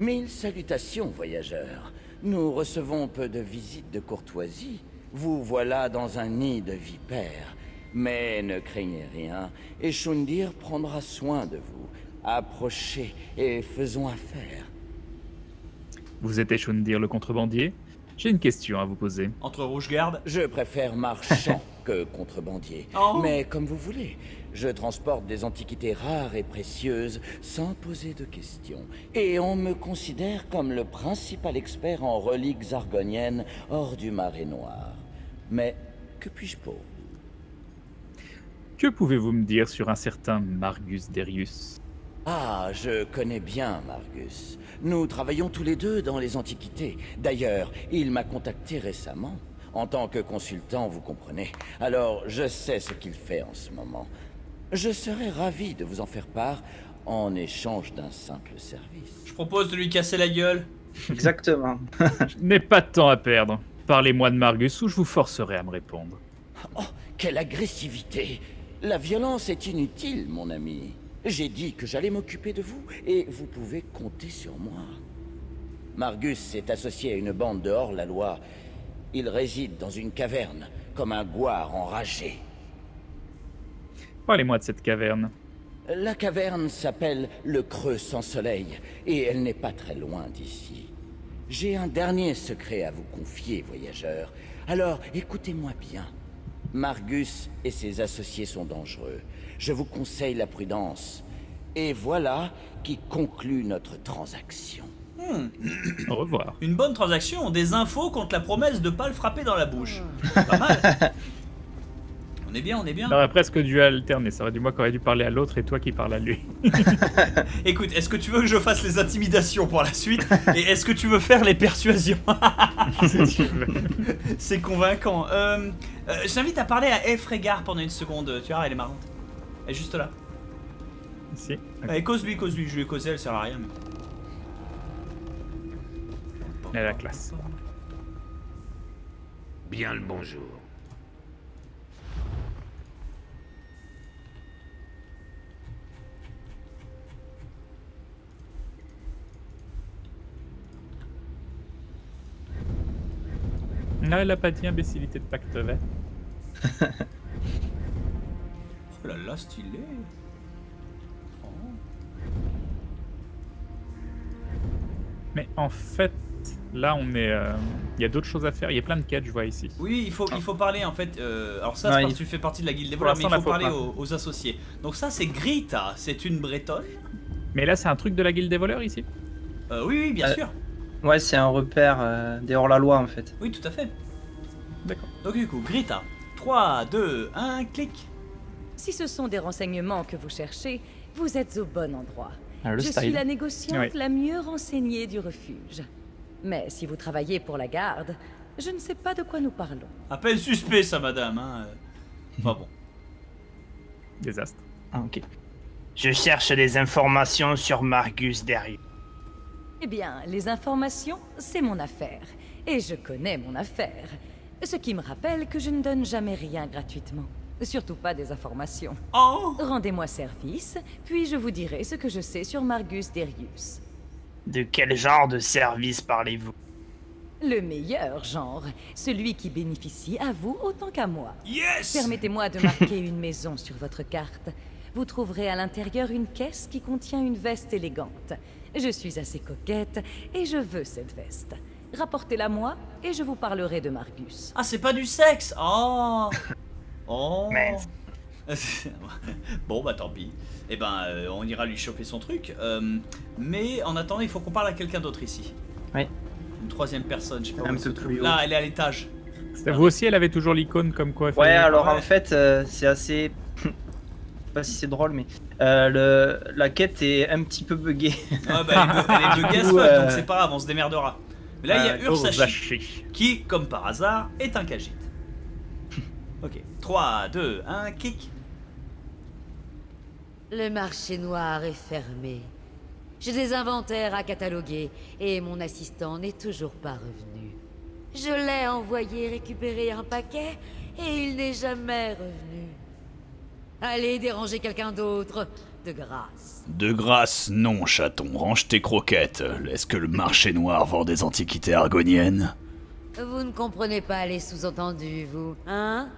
Mille salutations, voyageurs. Nous recevons peu de visites de courtoisie. Vous voilà dans un nid de vipères, mais ne craignez rien, et Ishundir prendra soin de vous. Approchez et faisons affaire. Vous êtes Ishundir le contrebandier? J'ai une question à vous poser. Entre rouge-garde? Je préfère marchand que contrebandier, oh. mais comme vous voulez. Je transporte des antiquités rares et précieuses sans poser de questions. Et on me considère comme le principal expert en reliques argoniennes hors du Marais Noir. Mais que puis-je pour vous? Que pouvez-vous me dire sur un certain Margus Darius? Ah, je connais bien Margus. Nous travaillons tous les deux dans les antiquités. D'ailleurs, il m'a contacté récemment. En tant que consultant, vous comprenez. Alors, je sais ce qu'il fait en ce moment. Je serais ravi de vous en faire part en échange d'un simple service. Je propose de lui casser la gueule. Exactement. Je n'ai pas de temps à perdre. Parlez-moi de Margus ou je vous forcerai à me répondre. Oh, quelle agressivité! La violence est inutile, mon ami. J'ai dit que j'allais m'occuper de vous et vous pouvez compter sur moi. Margus s'est associé à une bande de hors-la-loi. Il réside dans une caverne, comme un goire enragé. Parlez-moi de cette caverne. La caverne s'appelle le Creux Sans Soleil, et elle n'est pas très loin d'ici. J'ai un dernier secret à vous confier, voyageurs. Alors, écoutez-moi bien. Margus et ses associés sont dangereux. Je vous conseille la prudence. Et voilà qui conclut notre transaction. Hmm. Au revoir. Une bonne transaction, des infos contre la promesse de pas le frapper dans la bouche. Pas mal. On est bien, on est bien. On aurait presque dû alterner, ça aurait dû moi qui aurais dû parler à l'autre et toi qui parles à lui. Écoute, est-ce que tu veux que je fasse les intimidations pour la suite? Et est-ce que tu veux faire les persuasions? C'est convaincant. Euh, euh, je t'invite à parler à Effregar pendant une seconde, tu vois, elle est marrante. Elle est juste là. Ici. Okay. Allez, cause-lui, cause-lui, je lui ai causé, elle sert à rien. Mais... Elle a la classe. bien le bonjour. Ah, elle a pas dit imbécilité de pacte vert. Oh là là, stylé. Oh. Mais en fait, là on est... Euh... Il y a d'autres choses à faire, il y a plein de quêtes, je vois ici. Oui, il faut, ah. il faut parler en fait... Euh... Alors ça, ouais, c'est parce que il... tu fais partie de la guilde des voleurs, mais il faut parler aux, aux associés. Donc ça, c'est Grita, c'est une Bretonne. Mais là, c'est un truc de la guilde des voleurs ici euh, oui, oui, bien euh... sûr. Ouais, c'est un repère euh, des hors-la-loi en fait. Oui, tout à fait. D'accord. Donc du coup, Grita, trois, deux, un, clic. Si ce sont des renseignements que vous cherchez, vous êtes au bon endroit. Ah, je style. suis la négociante oui. la mieux renseignée du refuge. Mais si vous travaillez pour la garde, je ne sais pas de quoi nous parlons. Appel suspect ça, madame. Hein. Enfin bon. Désastre. Ah, ok. Je cherche des informations sur Margus Darius. Eh bien, les informations, c'est mon affaire. Et je connais mon affaire. Ce qui me rappelle que je ne donne jamais rien gratuitement. Surtout pas des informations. Oh. Rendez-moi service, puis je vous dirai ce que je sais sur Margus Darius. De quel genre de service parlez-vous? Le meilleur genre. Celui qui bénéficie à vous autant qu'à moi. Yes. Permettez-moi de marquer une maison sur votre carte. Vous trouverez à l'intérieur une caisse qui contient une veste élégante. Je suis assez coquette et je veux cette veste. Rapportez-la moi et je vous parlerai de Margus. Ah, c'est pas du sexe. Oh. Oh. Bon bah tant pis. Eh ben euh, on ira lui choper son truc. Euh, mais en attendant, il faut qu'on parle à quelqu'un d'autre ici. Oui. Une troisième personne, je sais pas où se trouve. Là, elle est à l'étage. Vous aussi, elle avait toujours l'icône comme quoi. Ouais, alors en fait, euh, c'est assez. Je sais pas si c'est drôle, mais euh, le, la quête est un petit peu buggée. Ah bah, elle est buggée à ce point, donc c'est pas grave, on se démerdera. Mais là, il euh, y a Ursashi, qui, comme par hasard, est un Khajiit. Ok, trois, deux, un, kick. Le marché noir est fermé. J'ai des inventaires à cataloguer et mon assistant n'est toujours pas revenu. Je l'ai envoyé récupérer un paquet et il n'est jamais revenu. Allez déranger quelqu'un d'autre, de grâce. De grâce, non, chaton. Range tes croquettes. Est-ce que le marché noir vend des antiquités argoniennes? Vous ne comprenez pas les sous-entendus, vous, hein?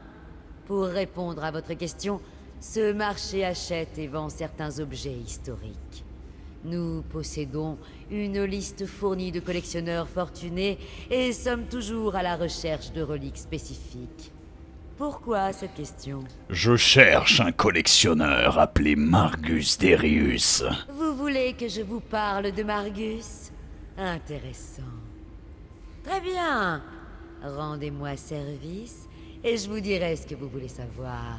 Pour répondre à votre question, ce marché achète et vend certains objets historiques. Nous possédons une liste fournie de collectionneurs fortunés et sommes toujours à la recherche de reliques spécifiques. Pourquoi cette question? Je cherche un collectionneur appelé Margus Darius. Vous voulez que je vous parle de Margus? Intéressant. Très bien. Rendez-moi service et je vous dirai ce que vous voulez savoir.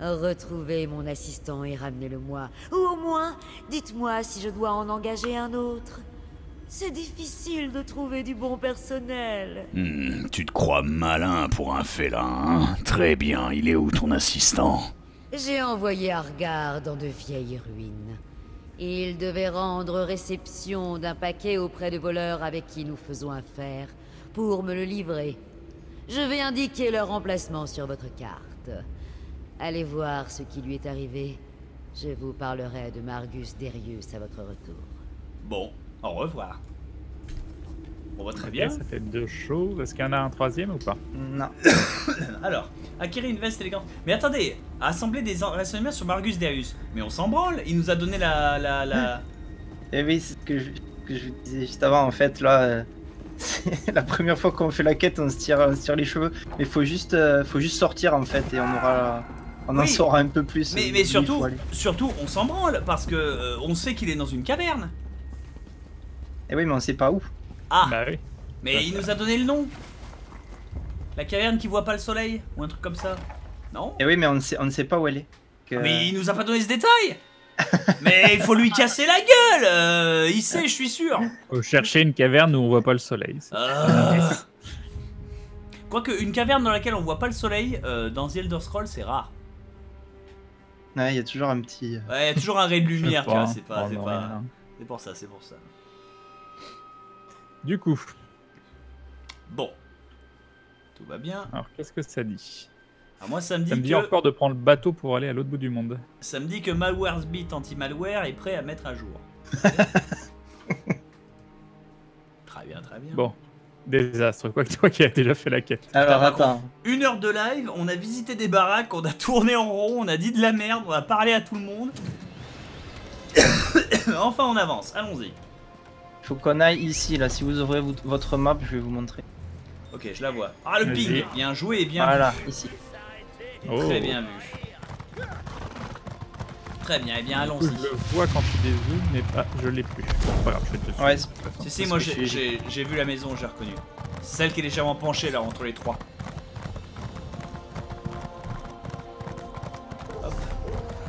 Retrouvez mon assistant et ramenez-le-moi. Ou au moins, dites-moi si je dois en engager un autre. C'est difficile de trouver du bon personnel. Mmh, tu te crois malin pour un félin, hein? Très bien, il est où ton assistant? J'ai envoyé Argar dans de vieilles ruines. Il devait rendre réception d'un paquet auprès des voleurs avec qui nous faisons affaire, pour me le livrer. Je vais indiquer leur emplacement sur votre carte. Allez voir ce qui lui est arrivé. Je vous parlerai de Margus Darius à votre retour. Bon. Au revoir. On voit très okay, bien. Ça fait deux choses. Est-ce qu'il y en a un troisième ou pas? Non. Alors, acquérir une veste élégante. Mais attendez, assembler des renseignements sur Margus Darius. Mais on s'en branle, il nous a donné la... la, la... Et oui, c'est ce que je, que je disais juste avant. En fait, là, euh, c'est la première fois qu'on fait la quête, on se tire, on se tire les cheveux. Mais faut juste, euh, faut juste sortir en fait et on aura... On oui. en saura un peu plus. Mais, mais surtout, surtout, on s'en branle parce que euh, on sait qu'il est dans une caverne. Eh oui, mais on sait pas où. Ah bah oui. Mais bah, il nous a donné le nom. La caverne qui voit pas le soleil, ou un truc comme ça. Non? Eh oui, mais on ne sait, on ne sait pas où elle est. Que... Mais il nous a pas donné ce détail. Mais il faut lui casser la gueule. euh, Il sait, je suis sûr. Faut chercher une caverne où on voit pas le soleil. Euh... Quoique, une caverne dans laquelle on voit pas le soleil, euh, dans The Elder Scrolls, c'est rare. Ouais, il y a toujours un petit... Ouais, il y a toujours un ray de lumière, tu vois, c'est pas... C'est pas... pour ça, c'est pour ça. Du coup. Bon. Tout va bien. Alors, qu'est-ce que ça dit? Alors moi, ça me dit, ça me dit que... encore de prendre le bateau pour aller à l'autre bout du monde. Ça me dit que Malware's Beat anti-malware est prêt à mettre à jour. Très bien, très bien. Bon, désastre, quoi que toi qui as déjà fait la quête. Alors, attends. Une heure de live, on a visité des baraques, on a tourné en rond, on a dit de la merde, on a parlé à tout le monde. Enfin, on avance, allons-y. Faut qu'on aille ici, là. Si vous ouvrez vous, votre map, je vais vous montrer. Ok, je la vois. Ah, le ping! Bien joué et bien vu. Voilà, ici. Oh. Très bien vu. Très bien, et eh bien allons-y. Je le vois quand tu dézoomes, mais pas, je l'ai plus. Pas grave, je vais te... Ouais, si, si, moi j'ai vu la maison, j'ai reconnu. Celle qui est légèrement penchée, là, entre les trois. Hop.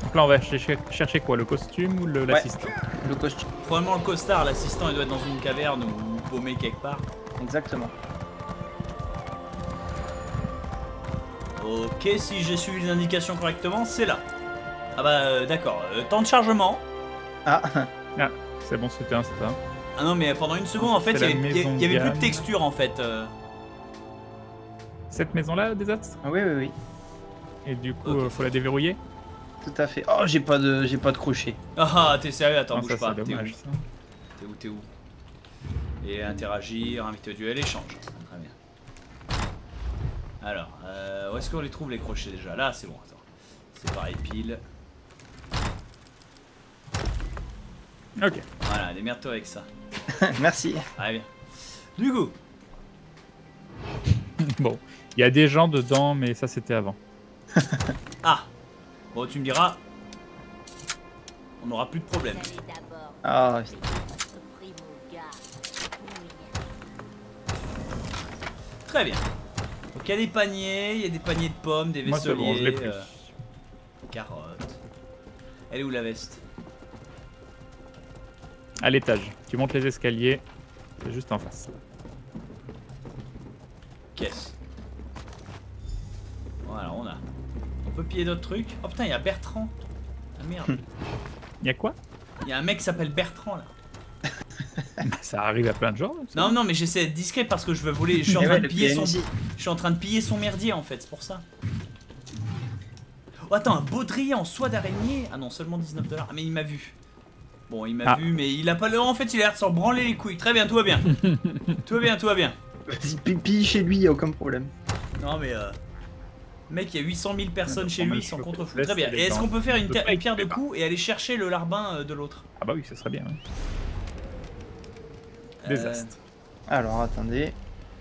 Donc là, on va chercher, chercher quoi? Le costume ou l'assistant? Ouais, le costume. Probablement le costard, l'assistant, il doit être dans une caverne ou paumé quelque part. Exactement. Ok, si j'ai suivi les indications correctement, c'est là. Ah bah euh, d'accord, euh, temps de chargement. Ah, ah c'est bon, c'était un instant. Ah non, mais pendant une seconde, en fait, il y, y, y avait plus de texture, en fait. Euh... Cette maison-là, désastre? Ah oui, oui, oui. Et du coup, okay. euh, faut la déverrouiller? Tout à fait. Oh, j'ai pas de j'ai pas de crochet. Ah, t'es sérieux? Attends, non, bouge ça, pas. T'es où? T'es où, t'es où? Et interagir, inviter au duel, échange. Très bien. Alors, euh, où est-ce qu'on les trouve les crochets déjà? Là, c'est bon, attends. C'est pareil, pile. Ok. Voilà, démerde-toi avec ça. Merci. Allez, bien. Du coup. Bon, il y a des gens dedans, mais ça, c'était avant. Ah. Bon, tu me diras. On n'aura plus de problème. Ah, oui. Très bien. Donc il y a des paniers, il y a des paniers de pommes, des vaisseliers, bon, euh, carottes. Elle est où la veste? À l'étage. Tu montes les escaliers, c'est juste en face. Caisse. Voilà, on a. On peut piller d'autres trucs. Oh putain, il y a Bertrand. Ah merde. Il y a quoi? Il y a un mec qui s'appelle Bertrand là. Ça arrive à plein de gens. Non, non, mais j'essaie d'être discret parce que je veux voler. Je suis en train de piller son. Je suis en train de piller son merdier en fait, c'est pour ça. Oh attends, un baudrier en soie d'araignée. Ah non, seulement dix-neuf dollars. Ah mais il m'a vu. Bon, il m'a ah. vu, mais il a pas le. En fait, il a l'air de s'en branler les couilles. Très bien, tout va bien. Tout va bien, tout va bien. Vas-y, pipi chez lui, y'a aucun problème. Non mais. Euh... Mec, il y a huit cent mille personnes non, chez lui, sans contrefou. Très bien. Et est-ce qu'on peut faire une, une pierre de coups et aller chercher le larbin de l'autre? Ah bah oui, ça serait bien. Hein. Désastre. Euh... Alors attendez.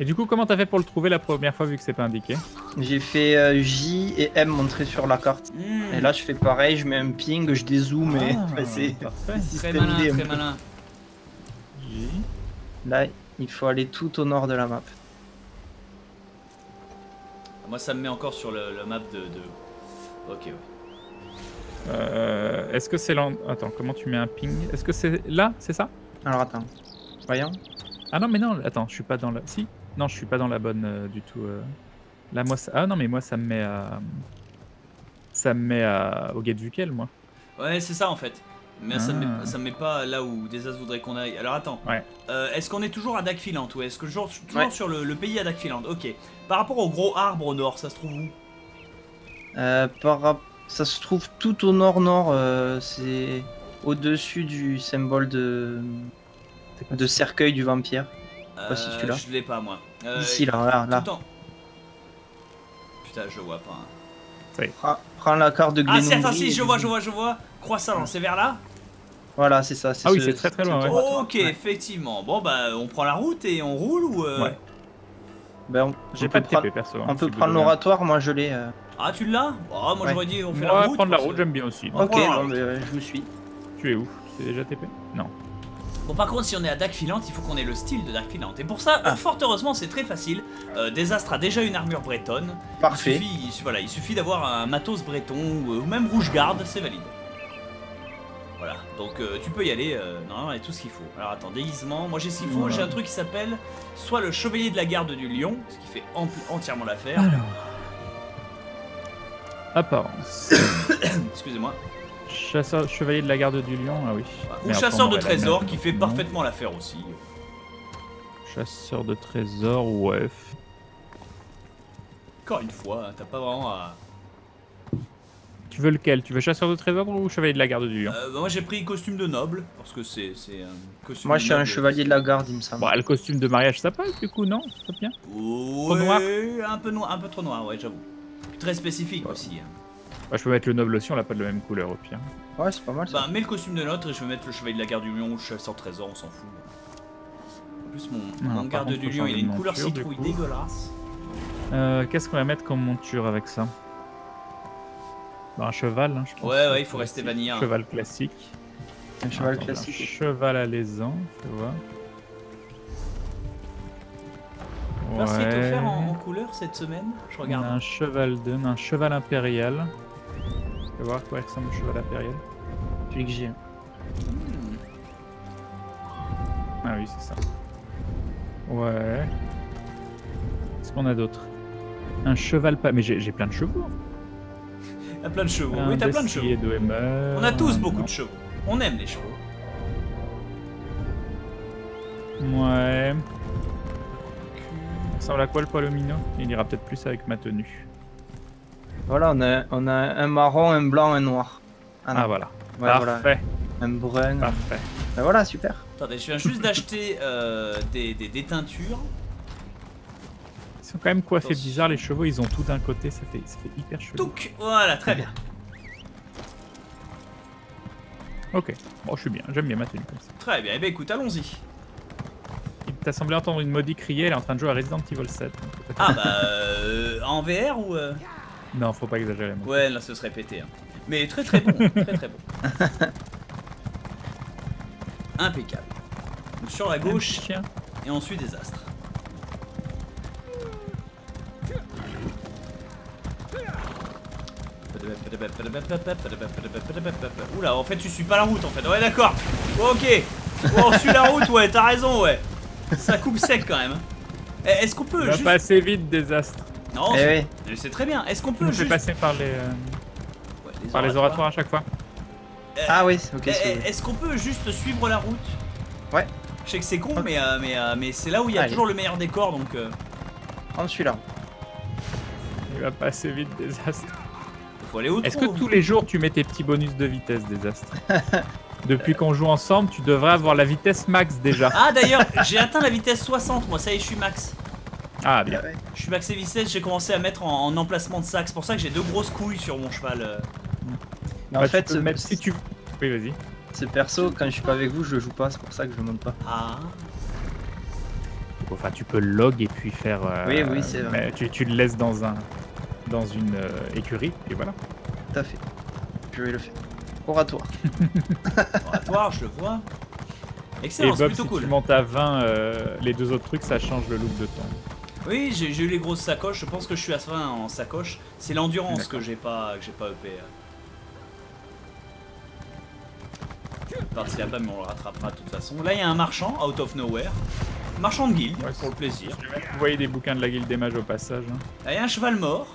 Et du coup, comment t'as fait pour le trouver la première fois vu que c'est pas indiqué? J'ai fait euh, J et M montré sur la carte. Mmh. Et là, je fais pareil, je mets un ping, je dézoome et ah, enfin, c'est très malin, D, très malin. J. Là, il faut aller tout au nord de la map. Moi, ça me met encore sur le, le map de, de. Ok, ouais. Euh, Est-ce que c'est là? Attends, comment tu mets un ping? Est-ce que c'est là? C'est ça? Alors attends. Voyons. Ah non mais non, attends, je suis pas dans la... Si, non je suis pas dans la bonne euh, du tout. Euh... Là moi ça... Ah non mais moi ça me met à... Ça me met à... au guet du quel moi. Ouais c'est ça en fait. Mais ah. ça, me met... ça me met pas là où des as voudrait qu'on aille. Alors attends, ouais. euh, est-ce qu'on est toujours à Daggerfall ou est-ce que je suis toujours ouais. sur le, le pays à Daggerfall? Ok. Par rapport au gros arbre au nord, ça se trouve où? euh, par... Ça se trouve tout au nord-nord, euh, c'est au-dessus du symbole de... De cercueil du vampire. Euh, si tu l'as. Je l'ai pas moi. Euh, Ici là, là, là. Tout en... Putain, je vois pas. Hein. Oui. Prends, prends la carte de Glennon. Ah, attends, si, je vois, je vois, je vois. Croissant, c'est vers là. Voilà, c'est ça. Ah oui, c'est très très loin. Ouais. Ok, ouais. Effectivement. Bon bah, on prend la route et on roule ou euh... Ouais. Ben, j'ai pas de T P perso. Hein, on peut prendre l'oratoire, moi je l'ai. Euh... Ah, tu l'as? Oh, moi ouais. j'aurais dit on fait moi, la route. On va prendre la route, j'aime bien aussi. Ok, je vous suis. Tu es où? C'est déjà T P? Non. Bon par contre si on est à Daggerfall, il faut qu'on ait le style de Daggerfall. Et pour ça, ah. fort heureusement c'est très facile. euh, Désastre a déjà une armure bretonne. Parfait. Il suffit, il, voilà, il suffit d'avoir un matos breton ou même rouge garde, c'est valide. Voilà, donc euh, tu peux y aller, euh, normalement il y a tout ce qu'il faut. Alors attends, déguisement, moi j'ai ce qu'il faut, voilà. J'ai un truc qui s'appelle soit le chevalier de la garde du lion, ce qui fait entièrement l'affaire. Alors... Apparence. Excusez-moi. Chasseur, chevalier de la garde du lion, ah oui. Ou merde, chasseur de trésor qui fait parfaitement l'affaire aussi. Chasseur de trésor, ouais. Encore une fois, t'as pas vraiment à... Tu veux lequel? Tu veux chasseur de trésors ou chevalier de la garde du lion? euh, bah Moi j'ai pris costume de noble, parce que c'est un costume. Moi je suis un chevalier de la garde, il me semble. Bah, le costume de mariage ça passe du coup, non? Ça bien. Oh, noir. Un peu noir, un peu trop noir, ouais, j'avoue. Très spécifique ouais. aussi. Bah, je peux mettre le noble aussi, on l'a pas de la même couleur au pire. Ouais, c'est pas mal ça. Bah, mets le costume de l'autre et je vais mettre le chevalier de la garde du lion, le chasseur de trésors, on s'en fout. En plus, mon, non, mon garde contre, du lion, il a une couleur citrouille dégueulasse. Euh, Qu'est-ce qu'on va mettre comme monture avec ça? Un cheval, hein, je pense. Ouais, ouais, il faut rester vanilla. Hein. Cheval classique. Un cheval Attends, classique. Un cheval alaisan, tu vois. Merci ouais. de faire en, en couleur cette semaine. Je regarde. On a un cheval de, un cheval impérial. Tu vas voir quoi ressemble le cheval impérial. Celui que j'ai. Mmh. Ah oui, c'est ça. Ouais. Qu'est-ce qu'on a d'autre? Un cheval pas. Mais j'ai plein de chevaux. T'as plein de chevaux, un oui t'as plein de chevaux. On a tous beaucoup non. de chevaux, on aime les chevaux. Ouais. Ça ressemble à quoi le palomino? Il ira peut-être plus avec ma tenue. Voilà, on a, on a un marron, un blanc, un noir. Ah, ah voilà. Ouais, parfait. Voilà. Un brun. Parfait. Ben voilà, super. Attendez, je viens juste d'acheter euh, des, des, des teintures. Ils sont quand même coiffés bizarre, les chevaux, ils ont tout d'un côté, ça fait, ça fait hyper chelou. Touc, voilà, très bien. Ok, bon, je suis bien, j'aime bien ma tenue comme ça. Très bien, et eh bien écoute, allons-y. Il t'a semblé entendre une maudite crier, elle est en train de jouer à Resident Evil sept. Ah bah, euh, en V R ou euh... Non, faut pas exagérer. Moi. Ouais, là, ce serait pété. Hein. Mais très très bon, très très bon. Impeccable. Donc, sur la gauche, Impeccable. et on suit Désastre. Oula, en fait tu suis pas la route en fait, ouais d'accord, ok, oh, on suit la route, ouais t'as raison, ouais, ça coupe sec quand même. Est-ce qu'on peut on juste... va passer vite, Désastre. Non, eh oui. c'est très bien, est-ce qu'on peut on juste... passer par les, ouais, les par oratoires. les oratoires à chaque fois. Euh, ah oui, ok. Est-ce qu'on peut juste suivre la route? Ouais. Je sais que c'est con, okay. mais, euh, mais, euh, mais c'est là où il y a Allez. toujours le meilleur décor, donc... Euh... On suit là. Il va passer vite, Désastre. Est-ce que tous les jours tu mets tes petits bonus de vitesse, Désastre? Depuis qu'on joue ensemble, tu devrais avoir la vitesse max déjà. Ah d'ailleurs, j'ai atteint la vitesse soixante, moi ça y est, je suis max. Ah bien. Je suis max et vitesse, j'ai commencé à mettre en, en emplacement de sac, c'est pour ça que j'ai deux grosses couilles sur mon cheval. Mais en bah, fait, tu peux, ce... même si tu... Oui, vas-y. Ce perso, quand je suis pas avec vous, je le joue pas, c'est pour ça que je le monte pas. Ah. Enfin, tu peux le log et puis faire... Euh... Oui, oui, c'est vrai. Mais tu, tu le laisses dans un... dans une euh, écurie, et voilà. Tout à fait. Je vais le faire. Oratoire. Oratoire, je le vois. Excellent, c'est plutôt si cool. Tu montes à vingt, euh, les deux autres trucs, ça change le look de temps. Oui, j'ai eu les grosses sacoches, je pense que je suis à vingt en sacoche. C'est l'endurance que j'ai pas, que j'ai pas E P. Parce qu'il n'y a pas, mais on le rattrapera de toute façon. Là, il y a un marchand, out of nowhere. Marchand de guilde, ouais, pour le plaisir. Je vais même vous voyez des bouquins de la guilde des mages au passage. Hein. Là, il y a un cheval mort.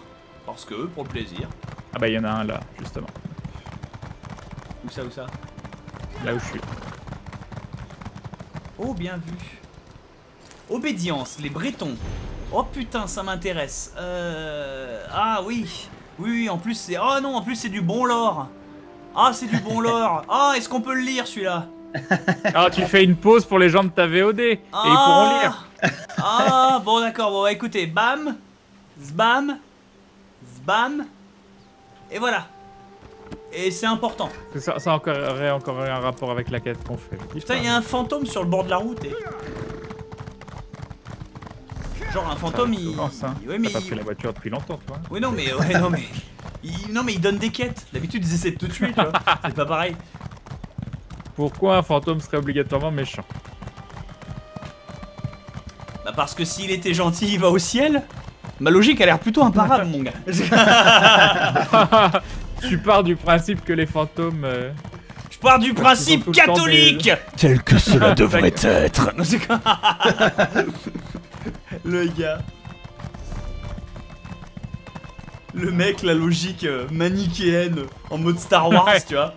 Parce que, pour le plaisir. Ah bah il y en a un là, justement. Où ça, où ça? Là où je suis. Oh, bien vu. Obédience, les Bretons. Oh putain, ça m'intéresse. Euh... Ah oui. Oui, oui, en plus c'est... Oh non, en plus c'est du bon lore. Ah, c'est du bon lore. Ah, est-ce qu'on peut le lire celui-là? Ah, tu fais une pause pour les gens de ta V O D. Et ah, ils pourront lire. Ah, bon d'accord, bon bah, écoutez, bam, zbam. Bam. Et voilà. Et c'est important. Ça, ça aurait encore un rapport avec la quête qu'on fait. Putain, il y a un fantôme sur le bord de la route. Et... Genre un fantôme, il... Hein. Ouais, mais... T'as pas pris la voiture depuis longtemps, toi. Oui, non, mais... Ouais, non, mais... Il... non, mais il donne des quêtes. D'habitude, ils essaient de te tuer, tu vois. C'est pas pareil. Pourquoi un fantôme serait obligatoirement méchant? Bah parce que s'il était gentil, il va au ciel. Ma logique a l'air plutôt imparable, mon gars. Tu pars du principe que les fantômes... Euh, Je pars du principe catholique des... Tel que cela devrait être. Le gars... Le mec, la logique euh, manichéenne, en mode Star Wars, ouais. tu vois.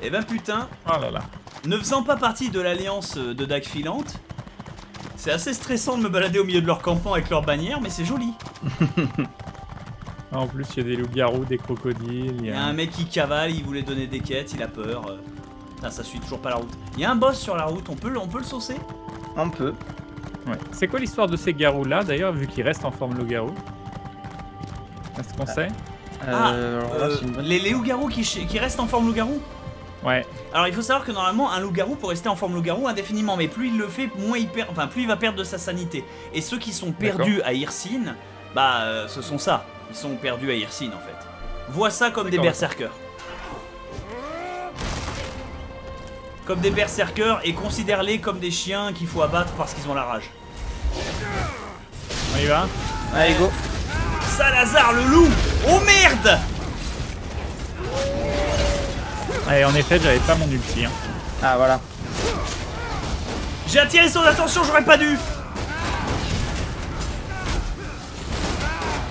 Eh ben putain, oh là là. Ne faisant pas partie de l'alliance de Dag Filante, C'est assez stressant de me balader au milieu de leur campement avec leur bannière, mais c'est joli. En plus, il y a des loups-garous, des crocodiles. Il y, y a un mec qui cavale, il voulait donner des quêtes, il a peur. Putain, ça suit toujours pas la route. Il y a un boss sur la route, on peut, on peut le saucer? Un peu. Ouais. C'est quoi l'histoire de ces garous-là, d'ailleurs, vu qu'ils restent en forme loup-garou? Est-ce qu'on sait? Ah, euh, là, euh, bonne... Les, les loups-garous qui, qui restent en forme loup-garou? Ouais. Alors il faut savoir que normalement un loup-garou peut rester en forme loup-garou indéfiniment, mais plus il le fait, moins il perd, enfin plus il va perdre de sa sanité. Et ceux qui sont perdus à Hircine, bah euh, ce sont ça. Ils sont perdus à Hircine en fait. Vois ça comme des berserkers. Comme des berserkers et considère-les comme des chiens qu'il faut abattre parce qu'ils ont la rage. On y va? Allez go. Salazar le loup. Oh merde! Allez, en effet, j'avais pas mon ulti. Hein. Ah, voilà. J'ai attiré son attention, j'aurais pas dû.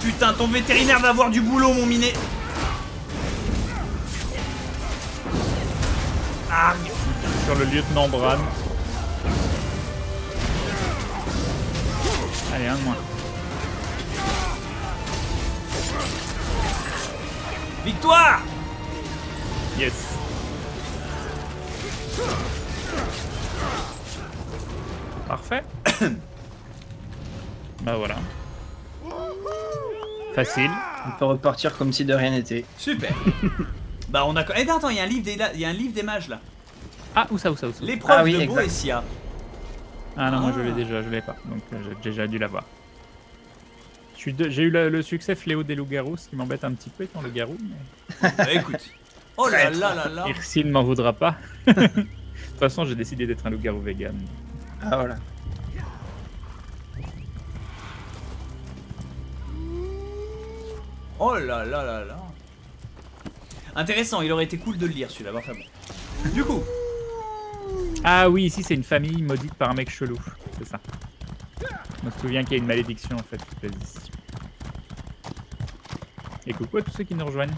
Putain, ton vétérinaire va avoir du boulot, mon minet. Ah, sur le lieutenant Bran. Allez, un de moins. Victoire! Yes. Parfait. Bah voilà. Facile. On peut repartir comme si de rien n'était. Super. Bah on a... Eh attends, il y a un livre des, il y a un livre des mages là. Ah, où ça, où ça, où ça? L'épreuve ah, oui, de Boessia. Ah non, ah. moi je l'ai déjà, je l'ai pas. Donc j'ai déjà dû l'avoir. J'ai de... eu le, le succès Fléau des loups-garous, ce qui m'embête un petit peu étant le garou. Mais... bah, écoute. Oh là là là là! Hircine ne m'en voudra pas. De toute façon, j'ai décidé d'être un loup-garou vegan. Ah voilà. Oh là là là là! Intéressant, il aurait été cool de le lire celui-là. Enfin bon. Du coup. Ah oui, ici c'est une famille maudite par un mec chelou. C'est ça. On se souvient qu'il y a une malédiction en fait qui pèse ici. Et coucou à tous ceux qui nous rejoignent.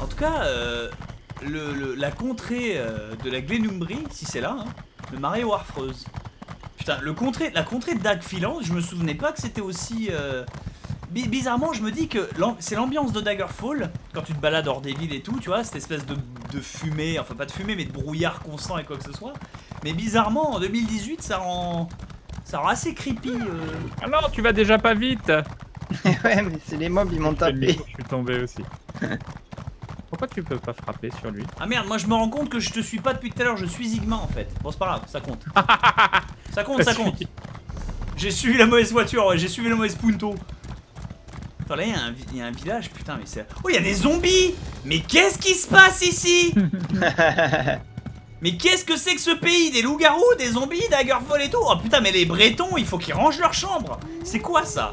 En tout cas, euh, le, le, la contrée euh, de la Glenumbrie, si c'est là, hein, le marais Warfreuse. Putain, le contrée, la contrée de Daggerfall, je me souvenais pas que c'était aussi... Euh... Bi bizarrement, je me dis que c'est l'ambiance de Daggerfall, quand tu te balades hors des villes et tout, tu vois, cette espèce de, de fumée, enfin pas de fumée, mais de brouillard constant et quoi que ce soit. Mais bizarrement, en deux mille dix-huit, ça rend, ça rend assez creepy. Euh... Ah non, tu vas déjà pas vite. Ouais, mais c'est les mobs, ils m'ont tapé. Je suis tombé aussi. Pourquoi tu peux pas frapper sur lui? Ah merde, moi je me rends compte que je te suis pas depuis tout à l'heure, je suis Zigma en fait. Bon c'est pas grave, ça compte. Ça compte, ça compte. J'ai suivi la mauvaise voiture, ouais, j'ai suivi la mauvaise punto. Attends là, il y, y a un village, putain mais c'est... Oh, il y a des zombies. Mais qu'est-ce qui se passe ici? Mais qu'est-ce que c'est que ce pays? Des loups-garous, des zombies, Daggerfall et tout. Oh putain, mais les Bretons, il faut qu'ils rangent leur chambre. C'est quoi ça?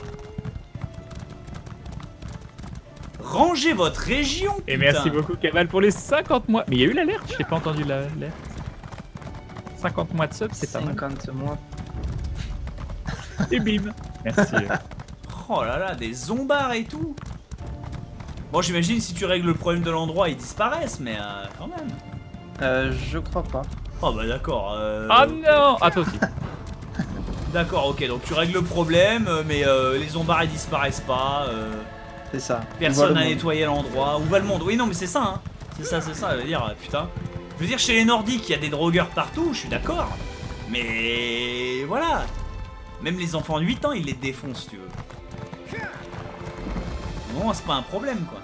Rangez votre région, putain. Et merci beaucoup, Kaval, pour les cinquante mois. Mais il y a eu l'alerte, j'ai pas entendu l'alerte. cinquante mois de sub, c'est pas mal. cinquante mois. Et bim. Merci. Oh là là, des zombards et tout. Bon, j'imagine si tu règles le problème de l'endroit, ils disparaissent, mais euh, quand même. Euh, je crois pas. Oh bah d'accord. Euh... Ah non. Ah toi aussi. D'accord, ok, donc tu règles le problème, mais euh, les zombards, ils disparaissent pas. Euh... C'est ça. Personne n'a nettoyé l'endroit. Où va le monde? Oui, non, mais c'est ça, hein. C'est ça, c'est ça. Je veux dire, putain. Je veux dire, chez les Nordiques, il y a des drogueurs partout, je suis d'accord. Mais voilà. Même les enfants de huit ans, ils les défoncent, si tu veux. Bon, c'est pas un problème, quoi.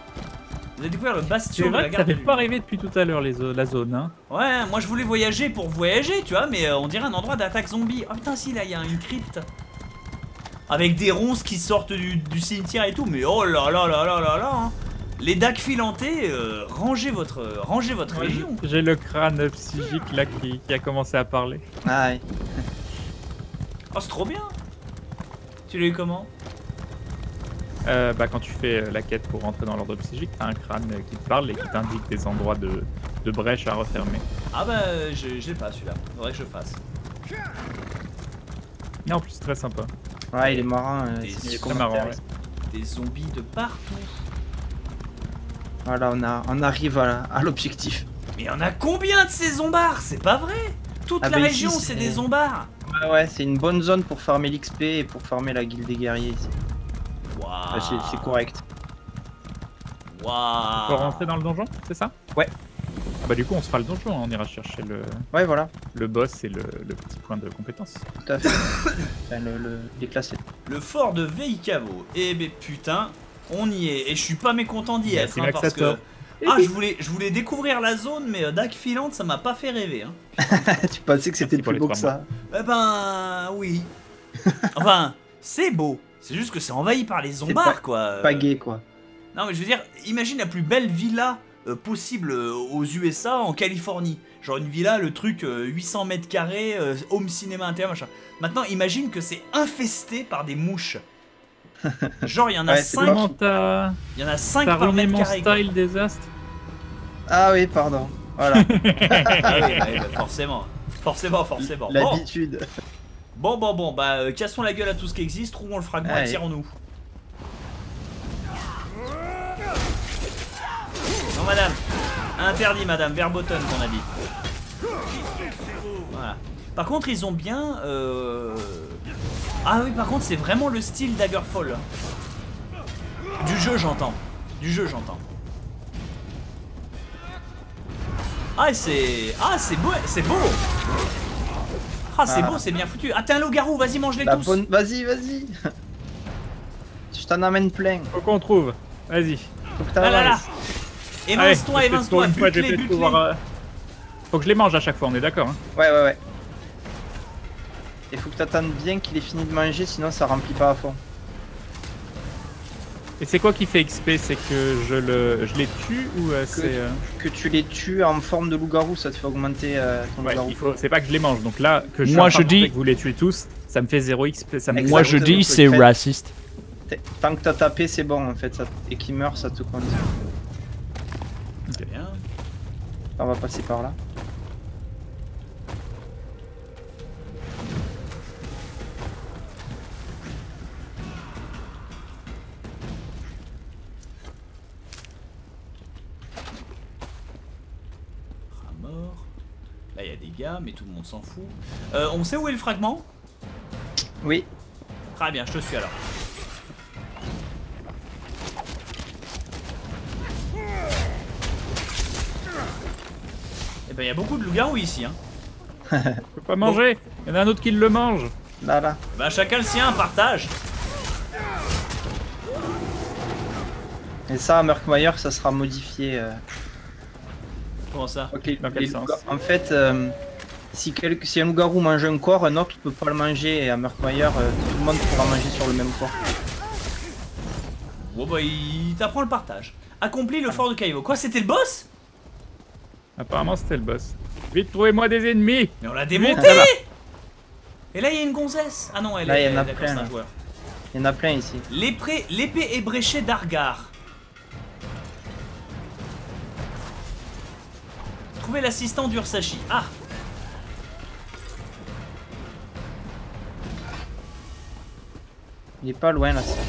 Vous avez découvert le bastion de la garde. C'est vrai que t'avais pas rêvé depuis tout à l'heure la zone, hein. Ouais, moi je voulais voyager pour voyager, tu vois, mais on dirait un endroit d'attaque zombie. Ah putain, si, là, il y a une crypte. Avec des ronces qui sortent du, du cimetière et tout, mais oh là là là là là là hein. Les dagues filantées, euh, rangez votre, euh, rangez votre ouais, région. J'ai le crâne psychique là qui, qui a commencé à parler. Ah ouais. Oh c'est trop bien. Tu l'as eu comment? euh, Bah quand tu fais la quête pour rentrer dans l'ordre psychique, t'as un crâne qui te parle et qui t'indique des endroits de, de brèche à refermer. Ah bah je l'ai pas celui-là, faudrait que je fasse. Et en plus c'est très sympa. Ouais, il est marrant. Euh, c'est très marrant. Ouais. Des zombies de partout. Voilà, on, a, on arrive à, à l'objectif. Mais on a combien de ces zombards? C'est pas vrai. Toute ah la bah région, c'est des zombards. Ouais, ouais, c'est une bonne zone pour farmer l'X P et pour farmer la guilde des guerriers ici. Wow. Ouais, c'est correct. Waouh. On peut rentrer dans le donjon, c'est ça? Ouais. Ah bah du coup on se fera le donjon, on ira chercher le... Ouais voilà. Le boss et le, le petit point de compétence. Tout à fait. Enfin, le, le déclassé. Le fort de Veikavo. Eh ben putain, on y est. Et je suis pas mécontent d'y être, hein, parce que... Ah, je voulais, je voulais découvrir la zone, mais euh, Dag Filante, ça m'a pas fait rêver. Hein. Tu pensais que c'était plus beau que ça? Eh ben, oui. Enfin, c'est beau. C'est juste que c'est envahi par les zombards, quoi. Euh... Pas gay, quoi. Non, mais je veux dire, imagine la plus belle villa euh, possible euh, aux U S A, en Californie. Genre une villa, le truc euh, huit cents mètres carrés, euh, home cinéma intérieur, machin. Maintenant, imagine que c'est infesté par des mouches. Genre il y en a cinq. Ouais, il y en a cinq par mètre mon carré, style désastre. Ah oui, pardon. Voilà. Ah oui, bah, bah, forcément. Forcément, forcément. L'habitude. Bon. bon, bon, bon. Bah, euh, cassons la gueule à tout ce qui existe, trouvons le fragment Allez. et tirons-nous. Non, madame. Interdit, madame. Verboten, qu'on a dit. Voilà. Par contre, ils ont bien... Euh... Ah oui, par contre, c'est vraiment le style Daggerfall. Du jeu, j'entends. Du jeu, j'entends. Ah, c'est... Ah, c'est beau, c'est beau. Ah, c'est ah. beau, c'est bien foutu. Ah, t'es un loup-garou, vas-y, mange-les tous. Bonne... Vas-y, vas-y. Je t'en amène plein. Faut qu'on trouve. Vas-y. Faut que t'avances. Ah là là. Évince-toi, évince-toi, bute-les, bute-les. Faut que je les mange à chaque fois, on est d'accord, hein. Ouais, ouais, ouais. Il faut que t'attendes bien qu'il ait fini de manger, sinon ça remplit pas à fond. Et c'est quoi qui fait X P? C'est que je, le, je les tue ou euh, c'est... Euh... Que tu les tues en forme de loup-garou, ça te fait augmenter euh, ton ouais, loup-garou. Faut... C'est pas que je les mange, donc là, que je, moi, je dis... que vous les tuez tous, ça me fait zéro X P. Ça me... Moi je dis c'est raciste. Tant que t'as tapé, c'est bon en fait, ça... et qu'il meurt, ça te compte. Okay. On va passer par là. Là il y a des gars, mais tout le monde s'en fout. Euh, on sait où est le fragment? Oui. Très bien, je te suis alors. Eh ben il y a beaucoup de loups-garous ici, hein. Je peux pas manger, il y en a un autre qui le mange. Là là. Bah ben, chacun le sien, partage. Et ça, à Murkmire, ça sera modifié. Euh... Comment ça? Okay, dans quel sens? En fait, euh, si, quel, si un loup-garou mange un corps, un autre peut pas le manger, et à Murkmire, euh, tout le monde pourra manger sur le même corps. Bon bah, il t'apprend le partage. Accompli le fort de Kaivo. Quoi, c'était le boss? Apparemment, c'était le boss. Vite, trouvez-moi des ennemis. Mais on l'a démonté. Et là, il y a une gonzesse. Ah non, elle là, est, y en a plein, un joueur. Il y en a plein ici. L'épée ébréchée d'Argar. Trouver l'assistant d'Ursashi. Ah. Il est pas loin l'assistant.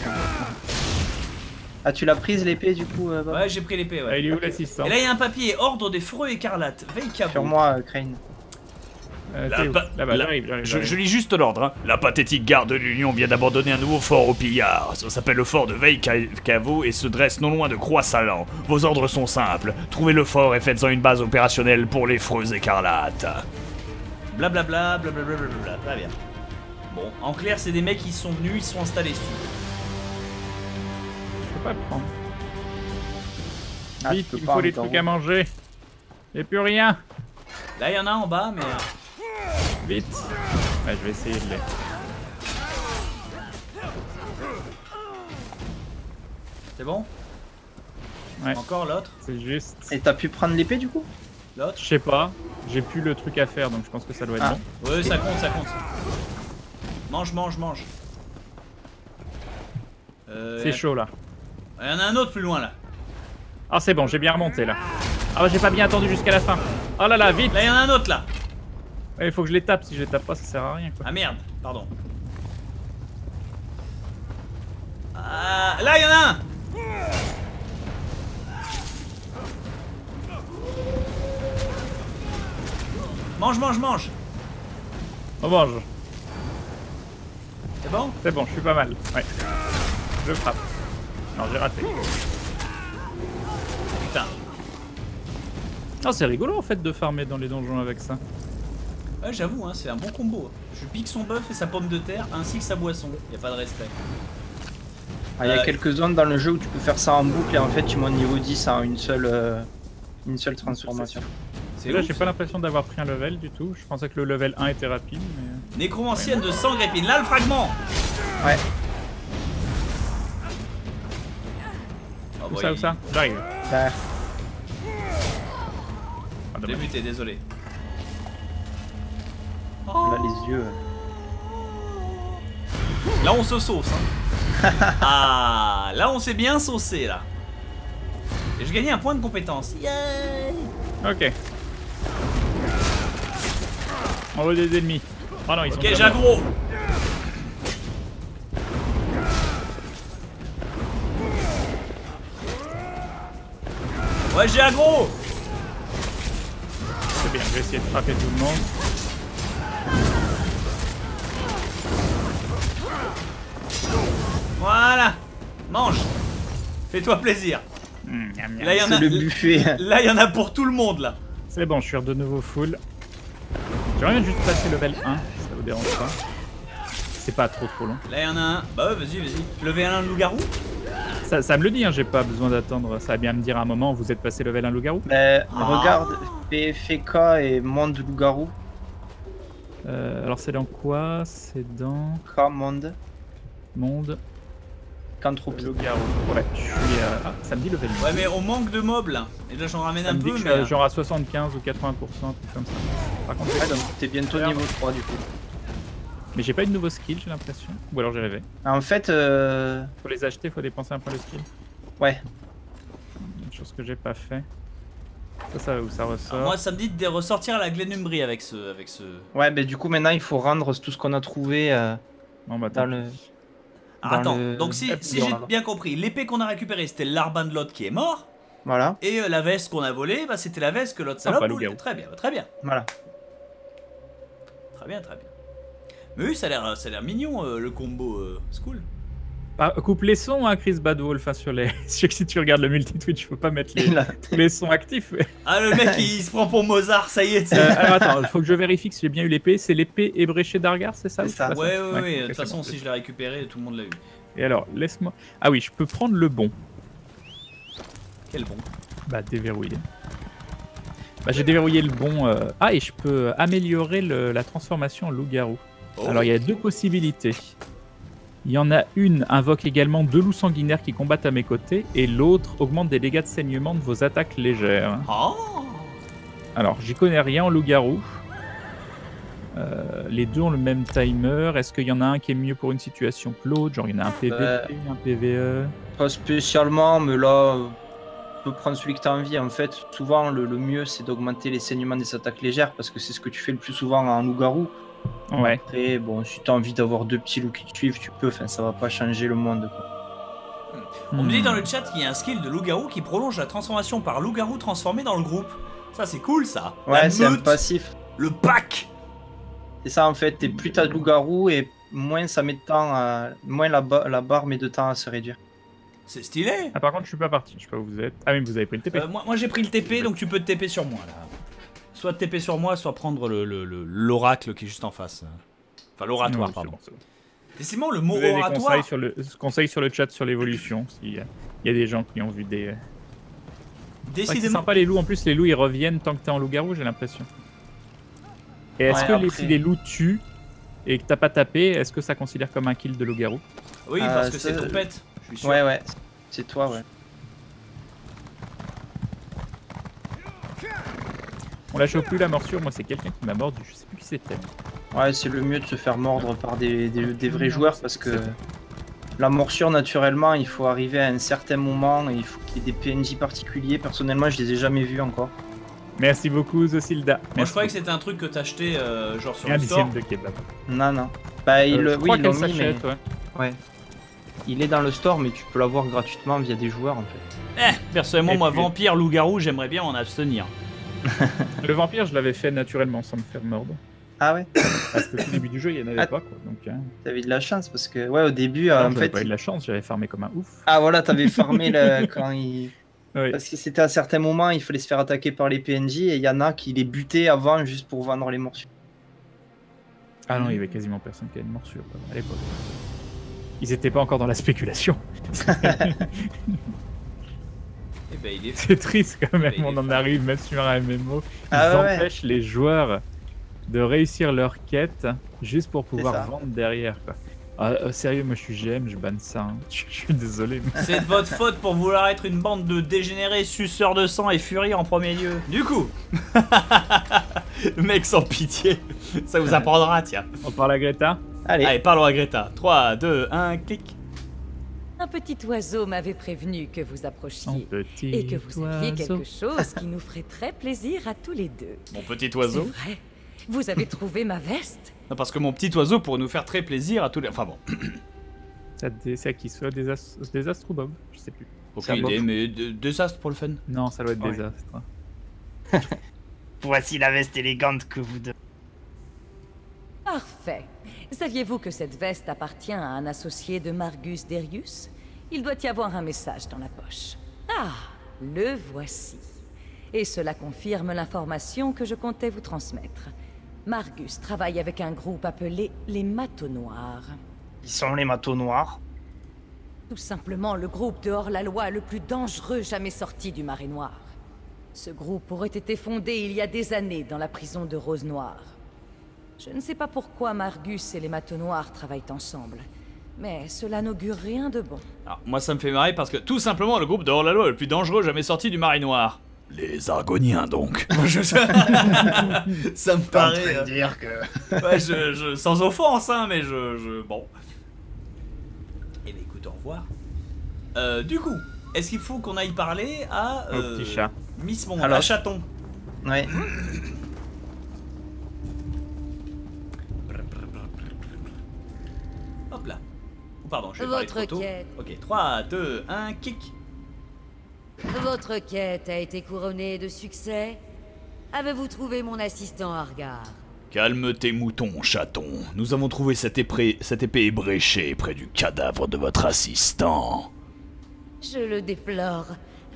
Ah, tu l'as prise l'épée du coup? euh, bah. Ouais, j'ai pris l'épée, ouais. Ah, il est où l'assistant? Et là il y a un papier, ordre des fureux écarlates. Veikavo. Sur moi, Krayn. Euh, je, je lis juste l'ordre, hein. La pathétique garde de l'Union vient d'abandonner un nouveau fort au pillard. Ça s'appelle le fort de Veikavo et se dresse non loin de Croix-Salan. Vos ordres sont simples, trouvez le fort et faites-en une base opérationnelle pour les freux écarlates. Blablabla, blablabla, bla bla bla, très bien. Bon, en clair c'est des mecs qui sont venus, ils sont installés dessus. Je peux pas le prendre. Ah, vite, il me faut des trucs à manger. Y'a plus rien. Là y'en a en bas, mais... Vite! Ouais, je vais essayer de les... C'est bon? Ouais. Encore l'autre? C'est juste... Et t'as pu prendre l'épée du coup? L'autre? Je sais pas, j'ai plus le truc à faire donc je pense que ça doit être ah. bon. Ouais, ça compte, ça compte. Mange, mange, mange. Euh, c'est chaud là. Il y en a un autre plus loin là. Ah c'est bon, j'ai bien remonté là. Ah bah j'ai pas bien attendu jusqu'à la fin. Oh là là, vite! Là y'en a un autre là! Il faut que je les tape, si je les tape pas ça sert à rien quoi. Ah merde, pardon. Ah, là y'en a un. Mange, mange, mange. Oh bon, je... C'est bon? C'est bon, je suis pas mal. Ouais. Je frappe. Non, j'ai raté. Putain. Oh, c'est rigolo en fait de farmer dans les donjons avec ça. Ouais, j'avoue, hein, c'est un bon combo. Je pique son bœuf et sa pomme de terre ainsi que sa boisson. Y a pas de respect. Ah, y a euh... quelques zones dans le jeu où tu peux faire ça en boucle et en fait tu montes niveau dix à une seule, euh, une seule transformation. C'est là, j'ai pas l'impression d'avoir pris un level du tout. Je pensais que le level un était rapide. Mais... Nécromancienne ouais. de sang grépine, là le fragment. Ouais. Oh, où ça, où ça? J'arrive. Derrière. Ah, j'ai buté, désolé. Oh. Là, les yeux. Là, on se sauce. Hein. Ah, là, on s'est bien saucé, là. Et je gagnais un point de compétence. Yay! Ok. On veut des ennemis. Oh non, ils sont. Ok, j'aggro. Ouais, j'ai aggro. C'est bien, je vais essayer de frapper tout le monde. Voilà. Mange. Fais-toi plaisir. Mmh, miam, miam. Là, il y en a... le buffet. Là, il y en a pour tout le monde, là. C'est bon, je suis de nouveau full. J'aimerais bien juste passer level un, si ça vous dérange pas. C'est pas trop trop long. Là, il y en a un. Bah ouais, vas-y, vas-y. Level un loup-garou ça, ça me le dit, hein, j'ai pas besoin d'attendre. Ça va bien me dire à un moment, vous êtes passé level un loup-garou. Mais oh. Regarde, P F K et Monde loup-garou. Euh, alors, c'est dans quoi? C'est dans... K, Monde. Monde. Cantropie. Loup-garou. Ouais, je suis... Euh... Ah, ça me dit level un. Ouais, mais on manque de mobs, là. Et là, j'en ramène ça un peu, mais... Genre à soixante-quinze ou quatre-vingts pour cent, tout comme ça. Par contre, ouais, donc t'es bientôt niveau trois, du coup. Mais j'ai pas eu de nouveau skill, j'ai l'impression. Ou alors j'ai rêvé. En fait, euh... faut les acheter, faut dépenser un point de skill. Ouais. Une chose que j'ai pas fait. Ça, ça où ça ressort. Alors moi, ça me dit de ressortir à la Glenumbrie avec ce, avec ce. Ouais, mais du coup, maintenant, il faut rendre tout ce qu'on a trouvé euh... non, bah, dans le. Ah, attends, le... donc si, si j'ai bien compris, l'épée qu'on a récupérée, c'était l'arbin de l'autre qui est mort. Voilà. Et euh, la veste qu'on a volée, bah, c'était la veste que l'autre salope ah, voulait. Très bien, bah, très bien. Voilà. Très bien, très bien. Mais oui, ça a l'air mignon euh, le combo, euh, c'est cool. Bah, coupe les sons, hein, Chris Badwolf, hein, sur les. Si tu regardes le multi-twitch, je peux pas mettre les, les sons actifs. Mais... Ah, le mec, il se prend pour Mozart, ça y est. Euh, alors attends, faut que je vérifie que j'ai bien eu l'épée. C'est l'épée ébréchée d'Argar, c'est ça, ça. Ouais, ouais, ouais, ouais. De toute façon, bon, si je l'ai récupérée, tout le monde l'a eu. Et alors, laisse-moi. Ah oui, je peux prendre le bon. Quel bon? Bah, déverrouiller. Bah, j'ai déverrouillé le bon. Euh... Ah, et je peux améliorer le... la transformation en loup-garou. Oh. Alors, il y a deux possibilités. Il y en a une invoque également deux loups sanguinaires qui combattent à mes côtés, et l'autre augmente des dégâts de saignement de vos attaques légères. Oh. Alors, j'y connais rien en loup-garou. Euh, les deux ont le même timer. Est-ce qu'il y en a un qui est mieux pour une situation que l'autre? Genre, il y en a un P V P, euh, un P V E? Pas spécialement, mais là, tu peux prendre celui que tu as envie. En fait, souvent, le, le mieux, c'est d'augmenter les saignements des attaques légères, parce que c'est ce que tu fais le plus souvent en loup-garou. Ouais. Après, bon, si t'as envie d'avoir deux petits loups qui te suivent, tu peux, enfin, ça va pas changer le monde. On hmm. me dit dans le chat qu'il y a un skill de loup-garou qui prolonge la transformation par loup-garou transformé dans le groupe. Ça, c'est cool, ça. Ouais, c'est un passif. Le pack. C'est ça, en fait, t'es plus t'as de loup-garou et moins ça met de temps à... moins la, ba... la barre met de temps à se réduire. C'est stylé. Ah, par contre, je suis pas parti, je sais pas où vous êtes. Ah, mais vous avez pris le T P. Euh, moi, moi j'ai pris le T P, donc tu peux te T P sur moi, là. Soit T P sur moi, soit prendre l'oracle le, le, le, qui est juste en face. Enfin, l'oratoire, pardon. Bon, bon. Décidément, le mot oratoire... Des conseils sur le, conseils sur le chat sur l'évolution, s'il y, y a des gens qui ont vu des... Décidément. C'est sympa, les loups. En plus, les loups, ils reviennent tant que t'es en loup-garou, j'ai l'impression. Et est-ce ouais, que après... les, si les loups tuent et que t'as pas tapé, est-ce que ça considère comme un kill de loup-garou? Oui, euh, parce que c'est ton pet, je suis sûr. Ouais, ouais. C'est toi, ouais. On lâche plus la morsure, moi c'est quelqu'un qui m'a mordu, je sais plus qui c'était. Ouais, c'est le mieux de se faire mordre par des, des, des vrais joueurs parce que la morsure, naturellement, il faut arriver à un certain moment, et il faut qu'il y ait des P N J particuliers. Personnellement, je les ai jamais vus encore. Merci beaucoup, The Silda. Moi je croyais que c'était un truc que t'achetais euh, genre sur le store. De kebab. Non, non. Bah, euh, il le oui, il mis, mais... ouais. ouais. Il est dans le store, mais tu peux l'avoir gratuitement via des joueurs en fait. Eh, personnellement, et moi, puis... vampire, loup-garou, j'aimerais bien en abstenir. Le vampire, je l'avais fait naturellement sans me faire mordre. Ah ouais. Parce que au début du jeu, il n'y en avait ah, pas quoi. Donc, hein. T'avais de la chance parce que, ouais, au début, non, en fait. J'avais pas eu de la chance, j'avais farmé comme un ouf. Ah voilà, t'avais farmé le... quand il. Oui. Parce que c'était à certains moments, il fallait se faire attaquer par les P N J et il y en a qui les butaient avant juste pour vendre les morsures. Ah non, il y avait quasiment personne qui avait une morsure à l'époque. Ils n'étaient pas encore dans la spéculation. Eh ben, il est... C'est triste quand même, eh ben, on en arrive même sur un M M O. Ils ah, ouais, empêchent ouais. les joueurs de réussir leur quête juste pour pouvoir vendre derrière. Quoi. Ah, euh, sérieux, moi je suis G M, je banne ça. Hein. Je, je suis désolé. Mais... C'est de votre faute pour vouloir être une bande de dégénérés, suceurs de sang et furie en premier lieu. Du coup, le mec sans pitié, ça vous apprendra, tiens. On parle à Greta. Allez, Allez parlons à Greta. trois, deux, un, clic. Un petit oiseau m'avait prévenu que vous approchiez et que vous aviez quelque chose qui nous ferait très plaisir à tous les deux. Mon petit oiseau. C'est vrai. Vous avez trouvé ma veste? Non, parce que mon petit oiseau pourrait nous faire très plaisir à tous les... Enfin bon. C'est à qui? Soit Désastre, Désastre ou Bob? Je sais plus. Aucune idée, mais Désastre pour le fun. Non, ça doit être Désastre. Ouais. Voici la veste élégante que vous... De... Parfait. Saviez-vous que cette veste appartient à un associé de Margus Darius? Il doit y avoir un message dans la poche. Ah, le voici. Et cela confirme l'information que je comptais vous transmettre. Margus travaille avec un groupe appelé les Manteaux Noirs. Ils sont les Manteaux Noirs? Tout simplement le groupe de hors-la-loi le plus dangereux jamais sorti du Marais Noir. Ce groupe aurait été fondé il y a des années dans la prison de Rose Noire. Je ne sais pas pourquoi Margus et les Manteaux Noirs travaillent ensemble, mais cela n'augure rien de bon. Alors, moi ça me fait marrer parce que tout simplement le groupe de hors-la-loi le plus dangereux jamais sorti du Marais Noir. Les Argoniens, donc. Ça me paraît... dire que... ouais, je, je, sans offense, hein, mais je... je bon. Eh bien, écoute, au revoir. Euh, du coup, est-ce qu'il faut qu'on aille parler à... Euh, au petit chat. Miss Mon... Alors, à chaton. Ouais. Hop là. Oh, pardon, je vais parler trop tôt. Ok, trois, deux, un, kick. Votre quête a été couronnée de succès. Avez-vous trouvé mon assistant Argar? Calme tes moutons, chaton. Nous avons trouvé cette, épré... cette épée ébréchée près du cadavre de votre assistant. Je le déplore,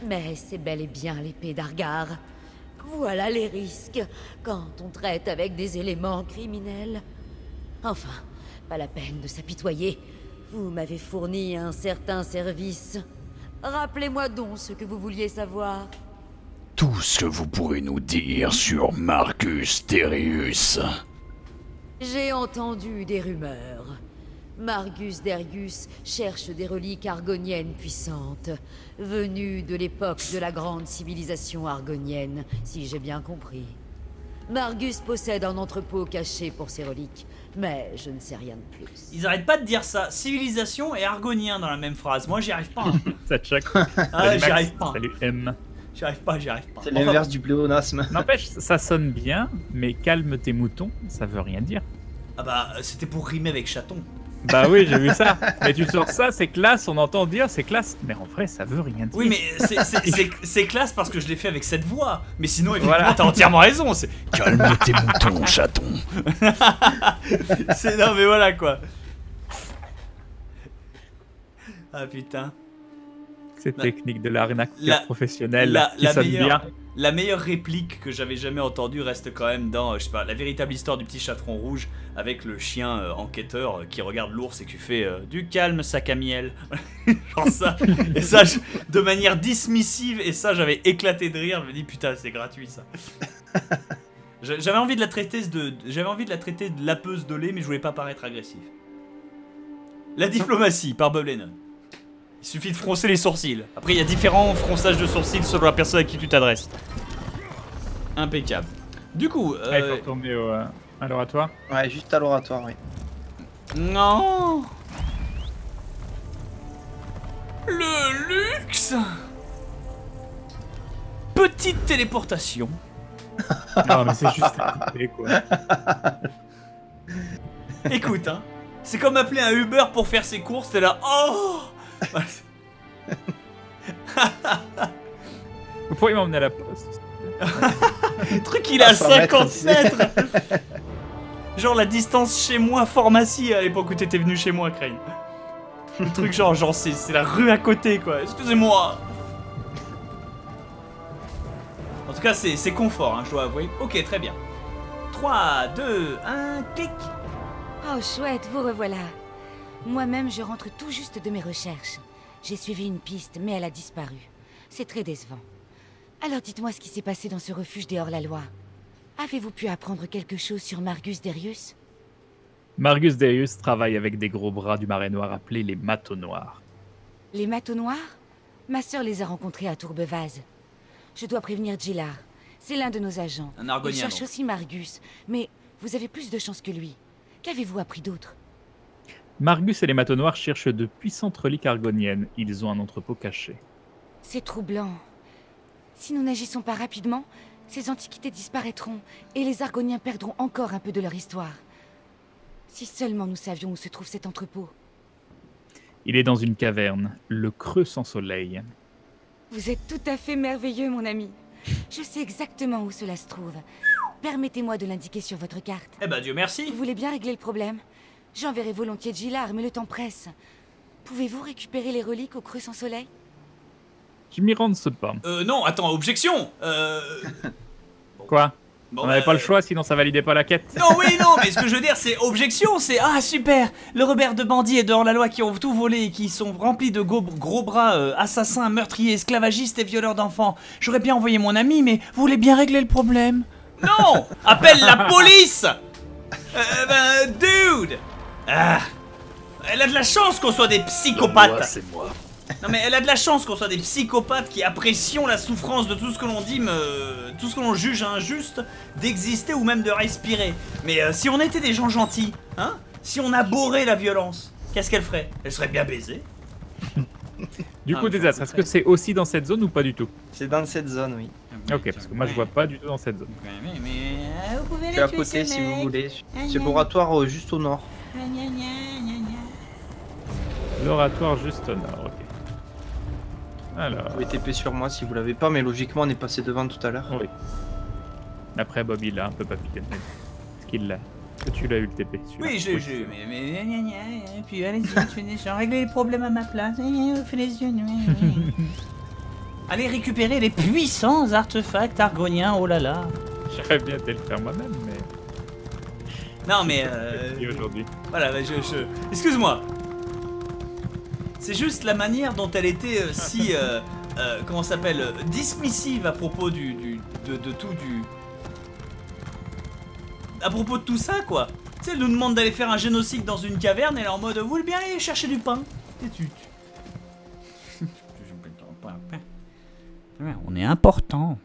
mais c'est bel et bien l'épée d'Argar. Voilà les risques quand on traite avec des éléments criminels. Enfin, pas la peine de s'apitoyer. Vous m'avez fourni un certain service. Rappelez-moi donc ce que vous vouliez savoir. Tout ce que vous pourrez nous dire sur Margus Darius. J'ai entendu des rumeurs. Margus Darius cherche des reliques argoniennes puissantes, venues de l'époque de la grande civilisation argonienne, si j'ai bien compris. Margus possède un entrepôt caché pour ses reliques, mais je ne sais rien de plus. Ils arrêtent pas de dire ça, civilisation et argonien dans la même phrase. Moi j'y arrive pas. Ça te choque. Ah, j'y arrive pas. Salut M. J'y arrive pas, j'y arrive pas. C'est l'inverse enfin, du pléonasme. N'empêche, ça sonne bien, mais calme tes moutons, ça veut rien dire. Ah bah c'était pour rimer avec chaton. Bah oui, j'ai vu ça. Mais tu sors ça, c'est classe, on entend dire, c'est classe. Mais en vrai, ça veut rien dire. Oui, mais c'est classe parce que je l'ai fait avec cette voix. Mais sinon, effectivement, voilà, t'as entièrement raison. Calme tes moutons, chaton. C'est... Non, mais voilà, quoi. Ah, putain. Cette la... technique de l'arnaque la... professionnelle la... qui la sonne meilleure... bien. La meilleure réplique que j'avais jamais entendue reste quand même dans, je sais pas, la véritable histoire du petit chaperon rouge avec le chien euh, enquêteur euh, qui regarde l'ours et qui fait euh, du calme sac à miel. Genre ça, et ça je, de manière dismissive, et ça j'avais éclaté de rire, je me dis putain c'est gratuit ça. J'avais envie de la traiter de, j'avais envie de la traiter de lapeuse de lait, mais je voulais pas paraître agressif. La diplomatie par Bob Lennon. Il suffit de froncer les sourcils. Après, il y a différents fronçages de sourcils selon la personne à qui tu t'adresses. Impeccable. Du coup... Euh... Allez, faut retourner au, euh, à l'oratoire. Ouais, juste à l'oratoire, oui. Non. Le luxe. Petite téléportation. Non, mais c'est juste à couper, quoi. Écoute, hein. C'est comme appeler un Uber pour faire ses courses, t'es là... Oh. Vous pourriez m'emmener à la poste. Truc il a cinquante mètres. Genre la distance chez moi, pharmacie, à l'époque où t'étais venu chez moi, Krayn. Le truc genre, genre c'est la rue à côté, quoi. Excusez-moi. En tout cas, c'est confort, hein, je dois avouer. Ok, très bien. trois, deux, un, clic. Oh, chouette, vous revoilà. Moi-même, je rentre tout juste de mes recherches. J'ai suivi une piste, mais elle a disparu. C'est très décevant. Alors dites-moi ce qui s'est passé dans ce refuge des hors-la-loi. Avez-vous pu apprendre quelque chose sur Margus Darius? Margus Darius travaille avec des gros bras du Marais Noir appelés les Manteaux Noirs. Les Manteaux Noirs? Ma sœur les a rencontrés à Tourbevase. Je dois prévenir Gilar. C'est l'un de nos agents. Un Argonien. Il cherche aussi Margus, mais vous avez plus de chance que lui. Qu'avez-vous appris d'autre? Margus et les Manteaux Noirs cherchent de puissantes reliques argoniennes. Ils ont un entrepôt caché. C'est troublant. Si nous n'agissons pas rapidement, ces antiquités disparaîtront et les Argoniens perdront encore un peu de leur histoire. Si seulement nous savions où se trouve cet entrepôt. Il est dans une caverne, le Creux Sans Soleil. Vous êtes tout à fait merveilleux, mon ami. Je sais exactement où cela se trouve. Permettez-moi de l'indiquer sur votre carte. Eh ben Dieu merci. Vous voulez bien régler le problème? J'enverrai volontiers Gilar, mais le temps presse. Pouvez-vous récupérer les reliques au Creux Sans Soleil? Je m'y rends ce pas. Euh non, attends, objection. Euh... Bon. Quoi? Bon, on n'avait euh... pas le choix, sinon ça validait pas la quête. Non, oui, non, mais ce que je veux dire, c'est objection, c'est ah super, le Robert de bandits et de hors-la-loi qui ont tout volé et qui sont remplis de gros, gros bras euh, assassins, meurtriers, esclavagistes et violeurs d'enfants. J'aurais bien envoyé mon ami, mais vous voulez bien régler le problème? Non, appelle la police. Euh, ben, dude. Ah. Elle a de la chance qu'on soit des psychopathes. C'est moi. Non mais elle a de la chance qu'on soit des psychopathes qui apprécient la souffrance de tout ce que l'on dit, mais, euh, tout ce que l'on juge injuste, d'exister ou même de respirer. Mais euh, si on était des gens gentils, hein, si on abhorrait la violence, qu'est-ce qu'elle ferait? Elle serait bien baisée. Du coup, ah, Désastre, est-ce que c'est aussi dans cette zone ou pas du tout? C'est dans cette zone, oui. Ok, parce que moi je vois pas du tout dans cette zone. Mais, mais, mais vous pouvez aller à côté si vous voulez. C'est l'oratoire juste au nord. L'oratoire juste au nord, ok. Alors... Vous pouvez T P sur moi si vous l'avez pas, mais logiquement on est passé devant tout à l'heure. Oui. Après Bob il a un peu papillonné. Est-ce qu'il l'a? Est-ce que tu l'as eu le T P? Oui, j'ai eu, mais... mais gna, gna, gna. Et puis allez-y, tu venais genre régler les problèmes à ma place. Fais les yeux. Allez récupérer les puissants artefacts argoniens, oh là là. J'aurais bien été le faire moi-même, mais... Non mais euh... aujourd'hui. Voilà, bah, je... je... Excuse-moi. C'est juste la manière dont elle était euh, si, euh, euh, comment s'appelle, euh, dismissive à propos du, du de, de tout du... À propos de tout ça, quoi. Tu sais, elle nous demande d'aller faire un génocide dans une caverne, et elle est en mode, vous voulez bien aller chercher du pain? Et tu... On est important.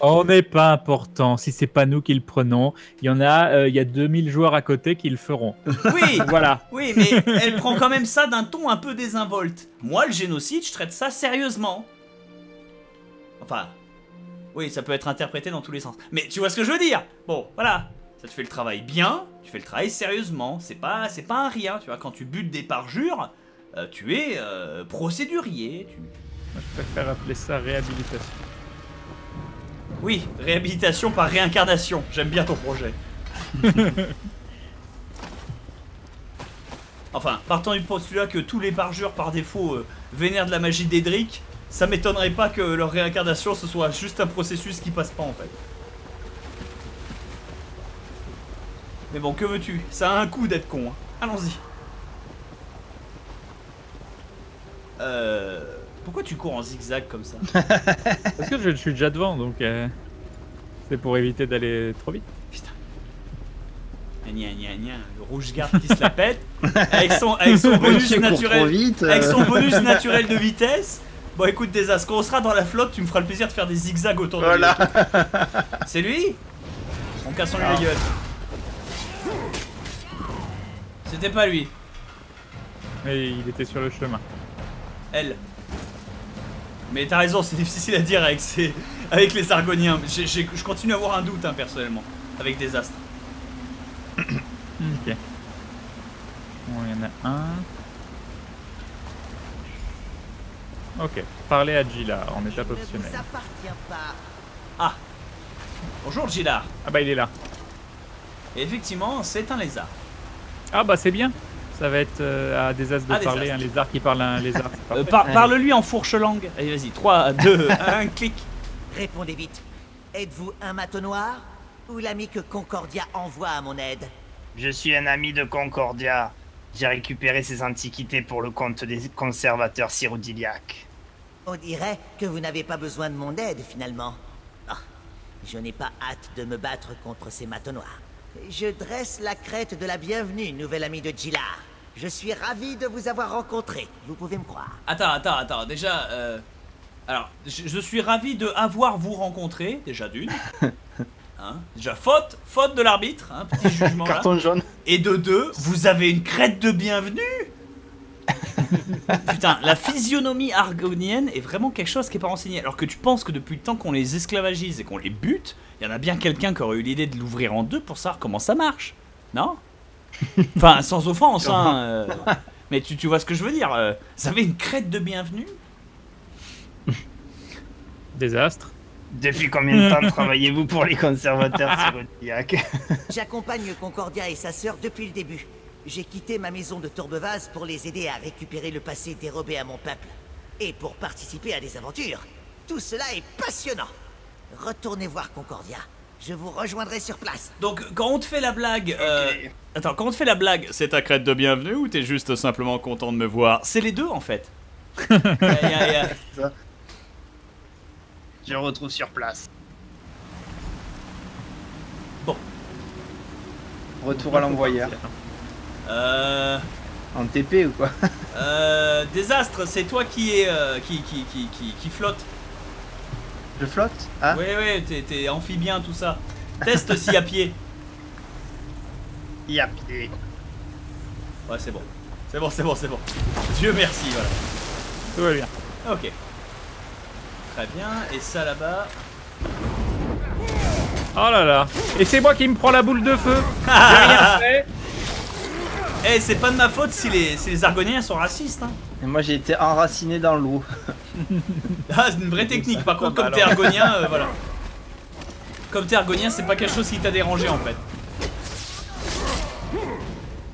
On n'est pas important. Si c'est pas nous qui le prenons, il y en a, euh, il y a deux mille joueurs à côté qui le feront. Oui, voilà. Oui, mais elle prend quand même ça d'un ton un peu désinvolte. Moi, le génocide, je traite ça sérieusement. Enfin, oui, ça peut être interprété dans tous les sens. Mais tu vois ce que je veux dire? Bon, voilà. Ça te fait le travail bien, tu fais le travail sérieusement. C'est pas, c'est pas un rien. Tu vois, quand tu butes des parjures. Euh, tu es euh, procédurier. Tu... Moi, je préfère appeler ça réhabilitation. Oui, réhabilitation par réincarnation. J'aime bien ton projet. Enfin, partant du postulat que tous les parjures par défaut euh, vénèrent de la magie d'Indrik, ça m'étonnerait pas que leur réincarnation ce soit juste un processus qui passe pas en fait. Mais bon, que veux-tu? Ça a un coup d'être con. Hein. Allons-y. Euh... Pourquoi tu cours en zigzag comme ça? Parce que je, je suis déjà devant, donc euh, c'est pour éviter d'aller trop vite. Putain. Gna, gna, gna. Le rouge garde qui se la pète avec son, avec son bonus naturel, vite, euh... avec son bonus naturel de vitesse. Bon, écoute, Désastre, quand on sera dans la flotte, tu me feras le plaisir de faire des zigzags autour de voilà. Lui. C'est lui? On casse son ah. Gueule. C'était pas lui. Mais il était sur le chemin. Elle. Mais t'as raison, c'est difficile à dire avec, ces... avec les Argoniens. J'ai, j'ai, je continue à avoir un doute, hein, personnellement, avec Désastre. Ok. Bon, il y en a un. Ok, parlez à Gilar en étape optionnelle. Ah. Bonjour Gilar. Ah bah il est là. Et effectivement, c'est un lézard. Ah bah c'est bien. Ça va être euh, à désastre de ah, parler, désastre. Un lézard qui parle à un lézard. euh, par, Parle-lui en fourche-langue. Allez vas-y, trois, deux, un, clic. Répondez vite. Êtes-vous un manteau noir ou l'ami que Concordia envoie à mon aide? Je suis un ami de Concordia. J'ai récupéré ses antiquités pour le compte des conservateurs cyrodiliaques. On dirait que vous n'avez pas besoin de mon aide, finalement. Oh, je n'ai pas hâte de me battre contre ces manteaux noirs. Je dresse la crête de la bienvenue, nouvel ami de Gilar. Je suis ravi de vous avoir rencontré, vous pouvez me croire. Attends, attends, attends, déjà... Euh... Alors, je, je suis ravi de avoir vous rencontré, déjà d'une. Hein, déjà faute, faute de l'arbitre, hein, petit jugement là. Carton jaune. Et de deux, vous avez une crête de bienvenue. Putain, la physionomie argonienne est vraiment quelque chose qui n'est pas renseigné. Alors que tu penses que depuis le temps qu'on les esclavagise et qu'on les bute, il y en a bien quelqu'un qui aurait eu l'idée de l'ouvrir en deux pour savoir comment ça marche, non? Enfin, sans offense, hein, euh, mais tu, tu vois ce que je veux dire. Euh, vous avez une crête de bienvenue. Désastre. Depuis combien de temps travaillez-vous pour les conservateurs cyrodiliaques? J'accompagne Concordia et sa sœur depuis le début. J'ai quitté ma maison de Tourbevase pour les aider à récupérer le passé dérobé à mon peuple. Et pour participer à des aventures. Tout cela est passionnant. Retournez voir Concordia. Je vous rejoindrai sur place. Donc quand on te fait la blague... Euh... Okay. Attends, quand on te fait la blague, c'est ta crête de bienvenue ou t'es juste simplement content de me voir? C'est les deux en fait. euh, euh, euh... Je le retrouve sur place. Bon. Retour à l'envoyeur. Euh... En T P ou quoi? euh... Désastre, c'est toi qui est... Euh, qui, qui, qui, qui, qui flotte. Je flotte? Ah oui, oui, t'es, t'es amphibien, tout ça. Teste si à pied. Y a pied. Ouais, c'est bon. C'est bon, c'est bon, c'est bon. Dieu merci, voilà. Tout va bien. Ok. Très bien, et ça là-bas... Oh là là. Et c'est moi qui me prends la boule de feu. J'ai rien fait. Eh, hey, c'est pas de ma faute si les, si les Argoniens sont racistes, hein. Et moi j'ai été enraciné dans l'eau. Ah, c'est une vraie technique, par contre, comme t'es Argonien, euh, voilà. Comme t'es Argonien, c'est pas quelque chose qui t'a dérangé en fait.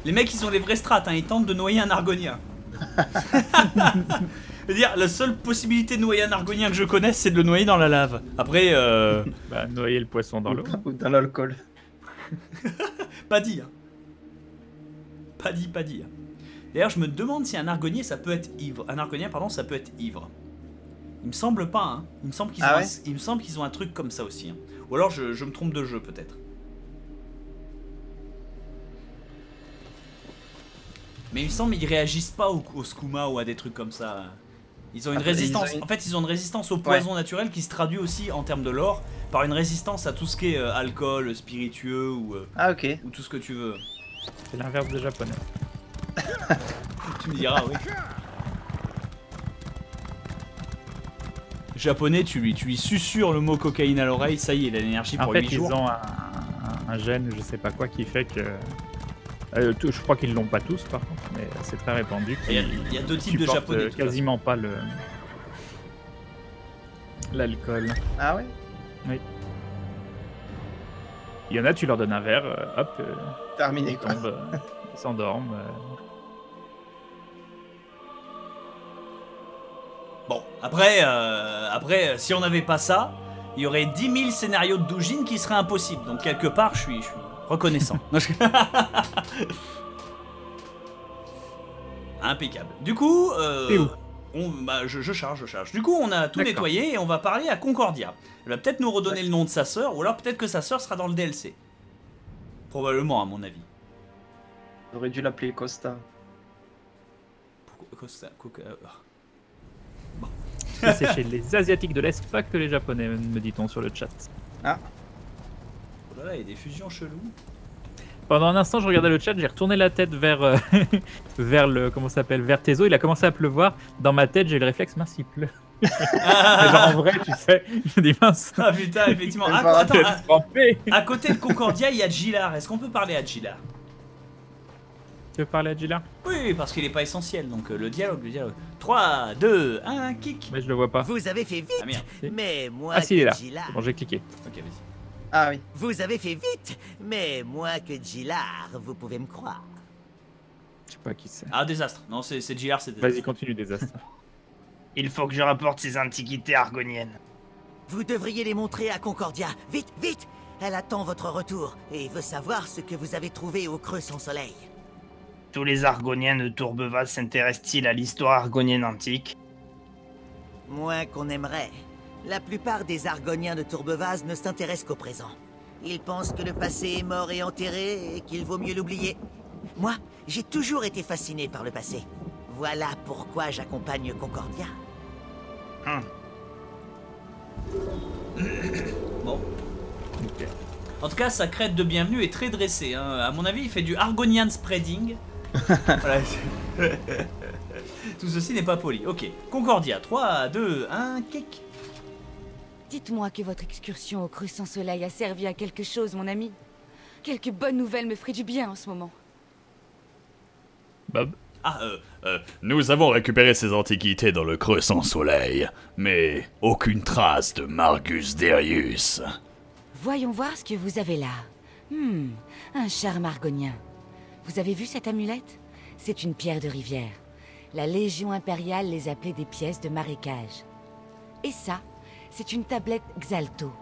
Les mecs, ils ont les vrais strats, hein, ils tentent de noyer un Argonien. C'est-à-dire, la seule possibilité de noyer un argonien que je connaisse, c'est de le noyer dans la lave. Après, euh... bah, noyer le poisson dans l'eau. Ou dans l'alcool. Pas dit, hein. Pas dit, pas dit. D'ailleurs, je me demande si un argonien, ça peut être ivre. Un argonien, pardon, ça peut être ivre. Il me semble pas, hein. Il me semble qu'ils ah ont, ouais qu ont un truc comme ça aussi. Hein. Ou alors, je, je me trompe de jeu, peut-être. Mais il me semble qu'ils réagissent pas au, au skouma ou à des trucs comme ça. Ils ont une Après, résistance. Ont... En fait, ils ont une résistance au poison ouais. naturel qui se traduit aussi en termes de lore par une résistance à tout ce qui est euh, alcool, spiritueux ou, euh, ah, okay. ou tout ce que tu veux. C'est l'inverse des japonais. Tu me diras, oui. Japonais, tu lui, tu lui susurres le mot cocaïne à l'oreille, ça y est, il a l'énergie pour huit jours. En fait, ils ont un, un gène, je sais pas quoi, qui fait que. Euh, je crois qu'ils l'ont pas tous par contre, mais c'est très répandu. Il y a, il y a deux types de japonais. Quasiment pas le l'alcool. Ah ouais. Oui. Il y en a, tu leur donnes un verre, hop. Terminé quoi. Ils tombent, ils s'endorment. Bon, après, euh, après, si on n'avait pas ça, il y aurait dix mille scénarios de doujin qui seraient impossibles. Donc quelque part, je suis. Je suis... reconnaissant. Impeccable. Du coup, euh, on, bah, je, je charge, je charge. Du coup, on a tout nettoyé et on va parler à Concordia. Elle va peut-être nous redonner ouais. le nom de sa sœur, ou alors peut-être que sa sœur sera dans le D L C. Probablement, à mon avis. J'aurais dû l'appeler Costa. Pourquoi Costa Coca... Bon. C'est chez les Asiatiques de l'Est, pas que les Japonais, me dit-on sur le chat. Ah. Voilà, il y a des fusions cheloues. Pendant un instant, je regardais le chat, j'ai retourné la tête vers euh, vers le comment s'appelle, vers Tezo. Il a commencé à pleuvoir. Dans ma tête, j'ai eu le réflexe mince, il pleut. Ah, genre en vrai, tu sais, je dis mince. Ah putain, effectivement. Ah, attends, à, à côté de Concordia, il y a Gilar. Est-ce qu'on peut parler à Gilar? Tu veux parler à Gilar? Oui, parce qu'il n'est pas essentiel. Donc euh, le dialogue, le dialogue. trois, deux, un, kick. Mais je le vois pas. Vous avez fait vite. Ah, merde. Mais moi, ah, si, il est là. Bon, j'ai cliqué. Ok, vas-y. Ah oui. Vous avez fait vite, mais moi que Gilar, vous pouvez me croire. Je sais pas qui c'est. Ah, Désastre. Non, c'est Gilar, c'est Désastre. Vas-y, continue, Désastre. Il faut que je rapporte ces antiquités argoniennes. Vous devriez les montrer à Concordia. Vite, vite. Elle attend votre retour et veut savoir ce que vous avez trouvé au Creux Sans Soleil. Tous les Argoniens de Tourbevase s'intéressent-ils à l'histoire argonienne antique? Moins qu'on aimerait. La plupart des Argoniens de Tourbevase ne s'intéressent qu'au présent. Ils pensent que le passé est mort et enterré et qu'il vaut mieux l'oublier. Moi, j'ai toujours été fasciné par le passé. Voilà pourquoi j'accompagne Concordia. Hmm. Bon. Okay. En tout cas, sa crête de bienvenue est très dressée. Hein. À mon avis, il fait du Argonian spreading. Voilà. Tout ceci n'est pas poli. Ok. Concordia, trois, deux, un, kick. Dites-moi que votre excursion au Creux Sans Soleil a servi à quelque chose, mon ami. Quelques bonnes nouvelles me feraient du bien en ce moment. Bob ? Ah, euh, euh, nous avons récupéré ces antiquités dans le Creux Sans Soleil, mais aucune trace de Margus Darius. Voyons voir ce que vous avez là. Hmm, un charme argonien. Vous avez vu cette amulette? C'est une pierre de rivière. La Légion impériale les appelait des pièces de marécage. Et ça, c'est une tablette Xalto.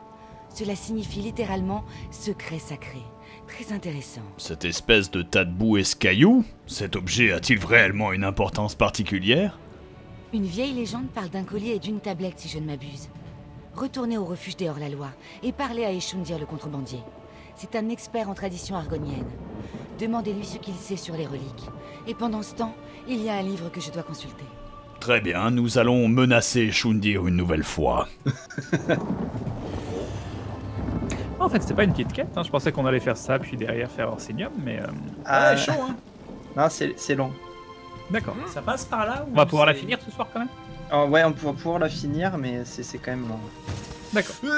Cela signifie littéralement secret sacré. Très intéressant. Cette espèce de tas de boue et ce caillou, cet objet a-t-il réellement une importance particulière? Une vieille légende parle d'un collier et d'une tablette si je ne m'abuse. Retournez au refuge des hors-la-loi et parlez à Ishundir le contrebandier. C'est un expert en tradition argonienne. Demandez-lui ce qu'il sait sur les reliques. Et pendant ce temps, il y a un livre que je dois consulter. Très bien, nous allons menacer Ishundir une nouvelle fois. En fait, c'était pas une petite quête, hein. Je pensais qu'on allait faire ça, puis derrière faire Orsinium, mais... Euh... Ah, ouais, chaud, hein. Non, c'est long. D'accord. Ça passe par là ou on va pouvoir la finir ce soir, quand même? Oh, ouais, on va pouvoir la finir, mais c'est quand même long. D'accord. Euh...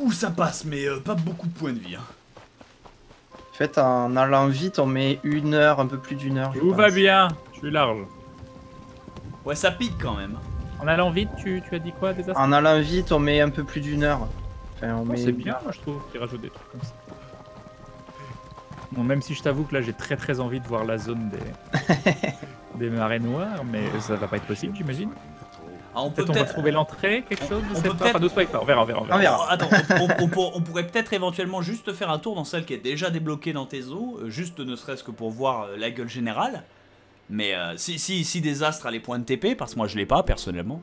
Ouh, ça passe, mais euh, pas beaucoup de points de vie. Hein. En fait, en allant vite, on met une heure, un peu plus d'une heure. Tout va bien, je suis large. Ouais, ça pique quand même. En allant vite, tu, tu as dit quoi, Désastre? En allant vite, on met un peu plus d'une heure. Enfin, oh, met... C'est bien, moi je trouve qu'ils rajoutent des trucs comme ça. Bon, même si je t'avoue que là j'ai très très envie de voir la zone des, des marées noires, mais ça va pas être possible, j'imagine. Ah, on peut peut-être peut on va trouver l'entrée, quelque on, chose on peut pas, enfin, doucement, on verra, on verra. On, verra. On, verra. Attends, on, on, on, on pourrait peut-être éventuellement juste faire un tour dans celle qui est déjà débloquée dans tes eaux, juste ne serait-ce que pour voir la gueule générale. Mais euh, si, si, si Désastre a les points de T P, parce que moi je l'ai pas personnellement.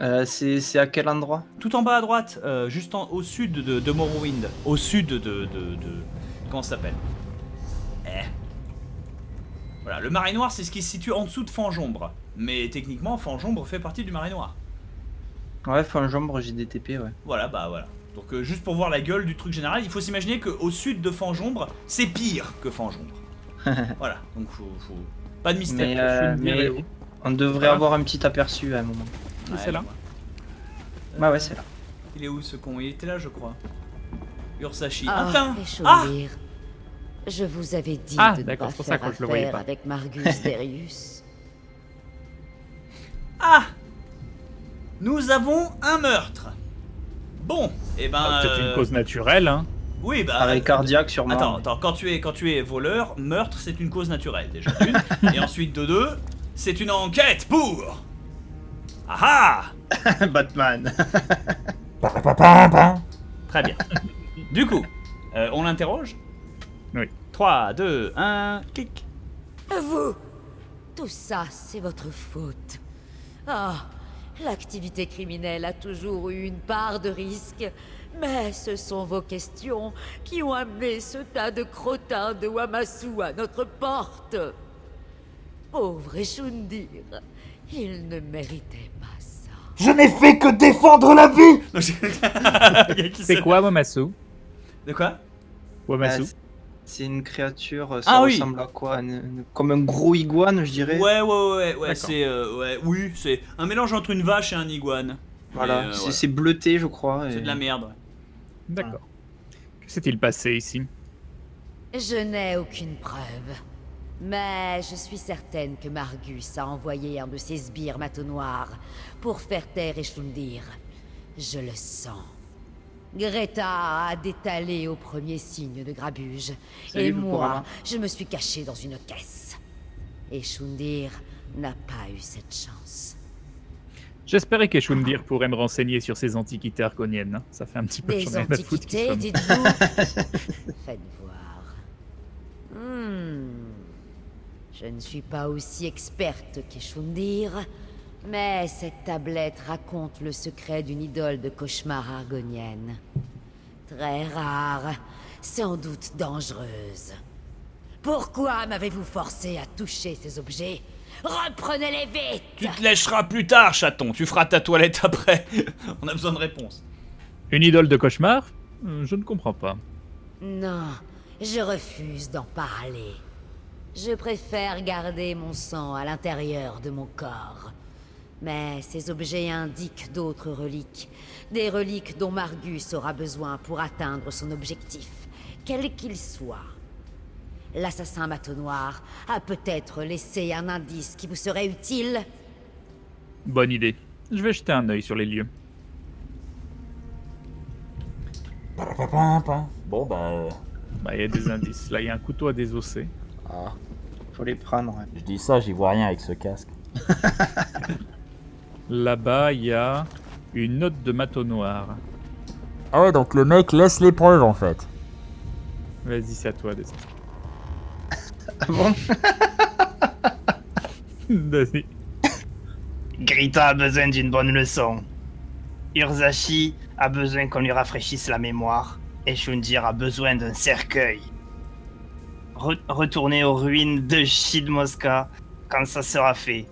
Euh, c'est à quel endroit? Tout en bas à droite, euh, juste en, au sud de, de Morrowind. Au sud de... de, de, de comment ça s'appelle? Eh. Voilà, le Marais Noir, c'est ce qui se situe en dessous de Fangeombre. Mais techniquement, Fangeombre fait partie du Marais Noir. Ouais, Fangeombre, j'ai des T P, ouais. Voilà, bah voilà. Donc euh, juste pour voir la gueule du truc général, il faut s'imaginer qu'au sud de Fangeombre, c'est pire que Fangeombre. Voilà, donc faut, faut... pas de mystère. Mais, euh, mais on devrait ah. avoir un petit aperçu à un moment. Ouais, c'est là. Euh, bah ouais, c'est là. Il est où ce con? Il était là, je crois. Ursashi. Ah, Attends. Ah je vous avais dit ah, de ne pas faire ça que je le voyais pas. Avec Margus Darius. Ah, nous avons un meurtre. Bon, et eh ben. Ah, peut-être euh... une cause naturelle, hein. Oui, bah. Arrêt cardiaque sûrement. Attends, mais... attends. Quand tu es, quand tu es voleur, meurtre, c'est une cause naturelle déjà. Une. Et ensuite de deux, c'est une enquête pour. Ah ah. Batman. Très bien. Du coup, euh, on l'interroge? Oui. trois, deux, un, clic. Vous. Tout ça, c'est votre faute. Ah, oh, l'activité criminelle a toujours eu une part de risque. Mais ce sont vos questions qui ont amené ce tas de crottins de Wamassu à notre porte. Pauvre Ishundir. Il ne méritait pas ça. Je n'ai fait que défendre la vie. C'est quoi Wamassu? De quoi Wamassu? euh, C'est une créature, ça ah, ressemble oui. à quoi une, une, comme un gros iguane, je dirais. Ouais, ouais, ouais, ouais, c'est euh, ouais, oui, c'est un mélange entre une vache et un iguane. Voilà, euh, c'est ouais. bleuté, je crois. Et... C'est de la merde. D'accord. Que s'est-il passé ici? Je n'ai aucune preuve. Mais je suis certaine que Margus a envoyé un de ses sbires Manteaux Noirs pour faire taire Ishundir. Je le sens. Greta a détalé au premier signe de grabuge. Salut, et moi, je me suis cachée dans une caisse. Et Ishundir n'a pas eu cette chance. J'espérais qu'Ishundir pourrait me renseigner sur ces antiquités argoniennes. Hein. Ça fait un petit peu des antiquités, dites-vous. Faites voir. Hmm. Je ne suis pas aussi experte qu'Ishundir, mais cette tablette raconte le secret d'une idole de cauchemar argonienne. Très rare, sans doute dangereuse. Pourquoi m'avez-vous forcé à toucher ces objets? Reprenez-les vite! Tu te lècheras plus tard, chaton. Tu feras ta toilette après. On a besoin de réponses. Une idole de cauchemar? Je ne comprends pas. Non, je refuse d'en parler. Je préfère garder mon sang à l'intérieur de mon corps. Mais ces objets indiquent d'autres reliques. Des reliques dont Margus aura besoin pour atteindre son objectif, quel qu'il soit. L'assassin Manteaux Noirs a peut-être laissé un indice qui vous serait utile. Bonne idée. Je vais jeter un œil sur les lieux. Bon bah... Bah y a des indices. Là y a un couteau à désosser. Ah, faut les prendre. Hein. Je dis ça, j'y vois rien avec ce casque. Là-bas, il y a une note de Manteaux Noirs. Ah ouais, donc le mec laisse les preuves en fait. Vas-y, c'est à toi, Désastre. Ah bon? Vas-y. Grita a besoin d'une bonne leçon. Urzashi a besoin qu'on lui rafraîchisse la mémoire. Et Ishundir a besoin d'un cercueil. Re Retournez aux ruines de Shidmoska quand ça sera fait.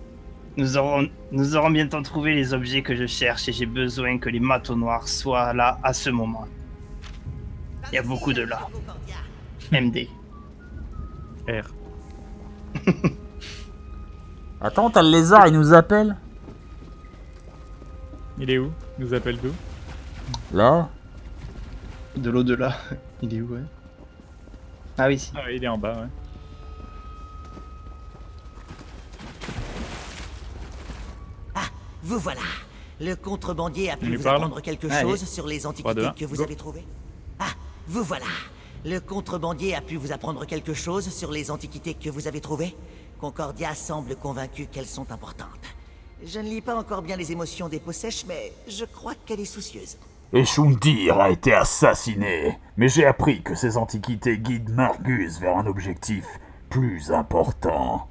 Nous aurons, nous aurons bientôt trouvé les objets que je cherche et j'ai besoin que les Manteaux Noirs soient là à ce moment. Il y a beaucoup de là. M D. R. Attends, t'as le lézard, il nous appelle. Il est où? Il nous appelle d'où? Là. De l'au-delà. Il est où, ouais? Ah oui. Ah oui, il est en bas, ouais. Ah, vous voilà. Le contrebandier a pu vous apprendre quelque chose sur les antiquités que vous avez trouvées. Ah, vous voilà. Le contrebandier a pu vous apprendre quelque chose sur les antiquités que vous avez trouvées. Concordia semble convaincue qu'elles sont importantes. Je ne lis pas encore bien les émotions des peaux sèches, mais je crois qu'elle est soucieuse. Ishundir a été assassiné, mais j'ai appris que ces antiquités guident Margus vers un objectif plus important.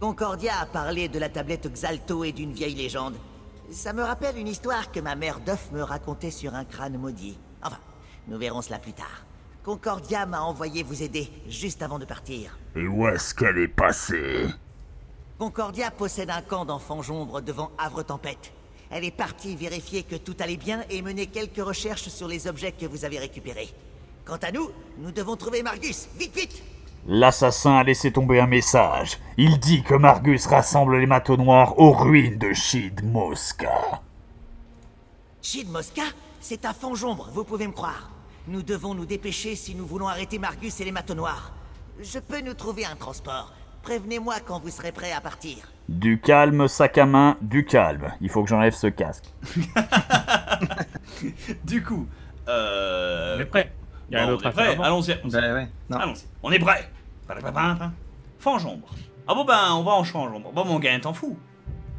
Concordia a parlé de la tablette Xalto et d'une vieille légende. Ça me rappelle une histoire que ma mère d'œuf me racontait sur un crâne maudit. Enfin... nous verrons cela plus tard. Concordia m'a envoyé vous aider, juste avant de partir. Et où est-ce qu'elle est passée? Concordia possède un camp dans Fangeombre devant Havre Tempête. Elle est partie vérifier que tout allait bien et mener quelques recherches sur les objets que vous avez récupérés. Quant à nous, nous devons trouver Margus, vite vite! L'assassin a laissé tomber un message. Il dit que Margus rassemble les Manteaux Noirs aux ruines de Shidmoska. Shidmoska? C'est à Fangeombre, vous pouvez me croire. Nous devons nous dépêcher si nous voulons arrêter Margus et les Manteaux Noirs. Je peux nous trouver un transport. Prévenez-moi quand vous serez prêt à partir. Du calme, sac à main, du calme. Il faut que j'enlève ce casque. Du coup, euh... on est prêt. Il y a bon, un autre affaire. Allons-y. On, ben, ouais. Allons-y. On est prêt. Fangeombre. Ah bon ben, on va en Fangeombre. Bon mon gars, t'en fous.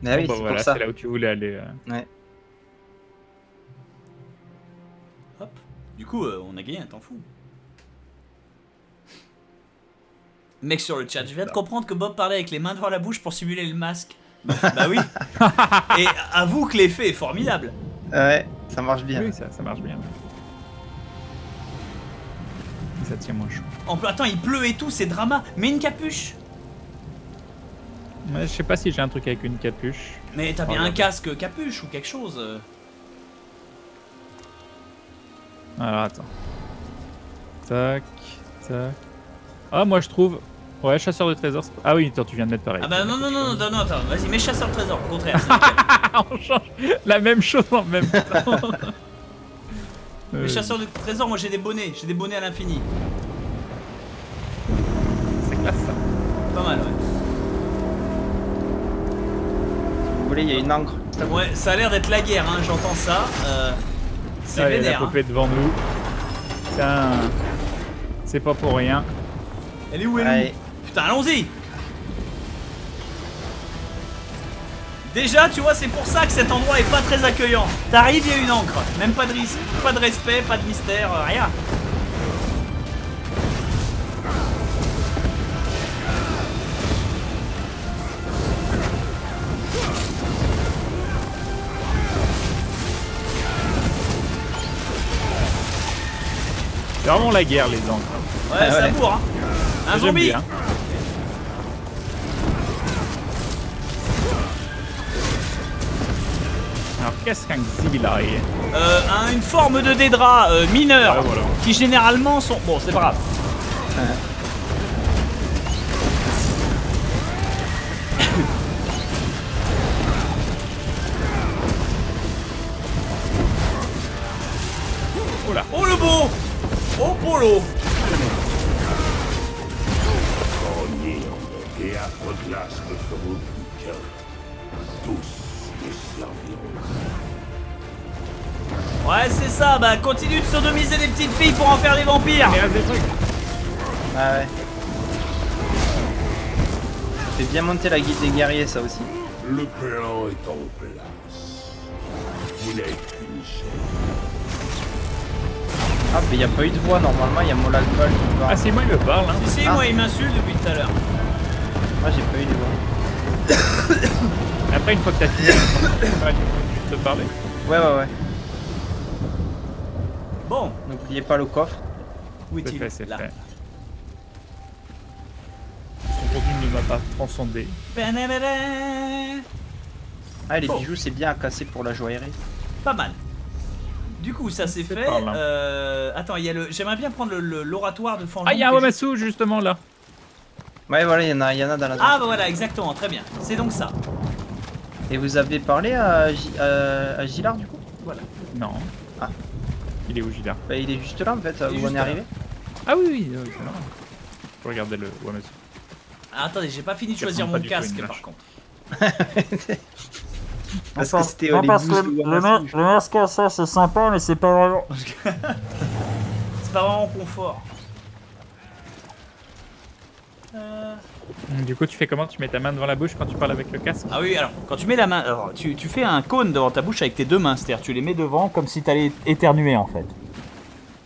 Ah oui, bon, bah, c'est voilà, c'est là où tu voulais aller. Euh... Ouais. Du coup, euh, on a gagné un temps fou. Mec sur le chat, je viens de comprendre que Bob parlait avec les mains devant la bouche pour simuler le masque. Bah, bah oui. Et avoue que l'effet est formidable. Ouais, ça marche bien. Oui, ça, ça marche bien. Ça tient moins chaud. En plus, attends, il pleut et tout, c'est drama. Mets une capuche. Ouais, je sais pas si j'ai un truc avec une capuche. Mais t'as bien oh, un casque capuche ou quelque chose. Alors attends. Tac, tac. Ah moi je trouve. Ouais, chasseur de trésors. Ah oui, attends, tu viens de mettre pareil. Ah bah non non non non non attends, vas-y mets chasseur de trésors, au contraire. On change la même chose en même temps. Mais chasseur de trésors, moi j'ai des bonnets, j'ai des bonnets à l'infini. C'est classe ça. Pas mal ouais. Si vous voulez, il y a une encre. Ouais, ça a l'air d'être la guerre hein, j'entends ça. Euh... C'est vénère. Elle a popé devant nous. Putain. C'est pas pour rien. Elle est où elle est où? Putain, allons-y. Déjà, tu vois, c'est pour ça que cet endroit est pas très accueillant. T'arrives, il y a une encre. Même pas de, risque, pas de respect, pas de mystère, rien. C'est vraiment la guerre, les encres. Ouais, ah, ça ouais. bourre, hein. Un ça, zombie. Alors qu'est-ce qu'un xylaï? Euh, un, Une forme de dédra euh, mineur, ah, voilà. qui généralement sont... Bon, c'est brave. Oh là. Oh le beau. Oh polo. Ouais, c'est ça, bah continue de sodomiser les petites filles pour en faire des vampires. Il reste des trucs. Ah ouais. Ça fait bien monter la guilde des guerriers, ça aussi. Le plan est en place. Vous n'avez qu'une chaîne. Ah, mais y'a pas eu de voix normalement, y'a Molag Bal qui parle. Ah, c'est moi, il me parle, hein. Si, si, ah. moi, il m'insulte depuis tout à l'heure. Moi, j'ai pas eu de voix. Après, une fois que t'as fini, tu peux te parler. Ouais, ouais, ouais. Bon, n'oubliez pas le coffre. Où est-il? C'est là. Aujourd'hui, ne m'a pas transcendé. Ah, les oh. bijoux, c'est bien à casser pour la joaillerie. Pas mal. Du coup, ça c'est fait. Euh, attends, il y a le. J'aimerais bien prendre l'oratoire de Fangeombre. Ah, il y a un Wamasu justement là. Ouais, voilà, il y en a, il y en a dans la. Ah, bah voilà, exactement, très bien. C'est donc ça. Et vous avez parlé à, à, à Gilar du coup? Voilà. Non. Ah. Il est où Gilar? Bah il est juste là en fait, où on est arrivé. Ah oui oui, oui c'est là. Faut regarder le Wamasu. Ah, attendez, j'ai pas fini de choisir mon casque par contre. Parce que c'était les boosts de Wamasu. Le masque à ça c'est sympa mais c'est pas vraiment... c'est pas vraiment confort. Euh... Du coup tu fais comment? Tu mets ta main devant la bouche quand tu parles avec le casque? Ah oui, alors quand tu mets la main, alors, tu, tu fais un cône devant ta bouche avec tes deux mains, c'est-à-dire tu les mets devant comme si t'allais éternuer en fait.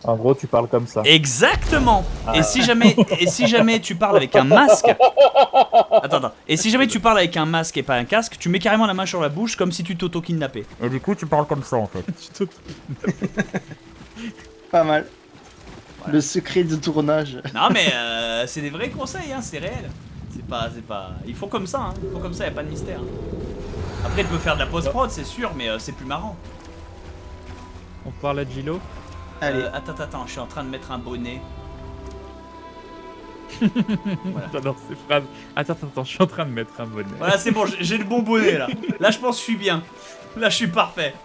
En gros tu parles comme ça. Exactement. Ah. Et si jamais, et si jamais tu parles avec un masque, attends, attends. Et si jamais tu parles avec un masque et pas un casque, tu mets carrément la main sur la bouche comme si tu t'auto-kidnappais. Et du coup tu parles comme ça en fait. Tu t'auto-kidnappais. Pas mal. Voilà. Le secret de tournage. Non mais euh, c'est des vrais conseils, hein, c'est réel. C'est pas, c'est pas... Ils font comme ça, hein. Ils font comme ça, y'a pas de mystère. Après, tu peux faire de la post-prod, c'est sûr, mais euh, c'est plus marrant. On parle à Gilo. Allez. Euh, attends, attends, je suis en train de mettre un bonnet. Voilà. J'adore ces phrases. Attends, attends, je suis en train de mettre un bonnet. Voilà, c'est bon, j'ai le bon bonnet, là. Là, je pense que je suis bien. Là, je suis parfait.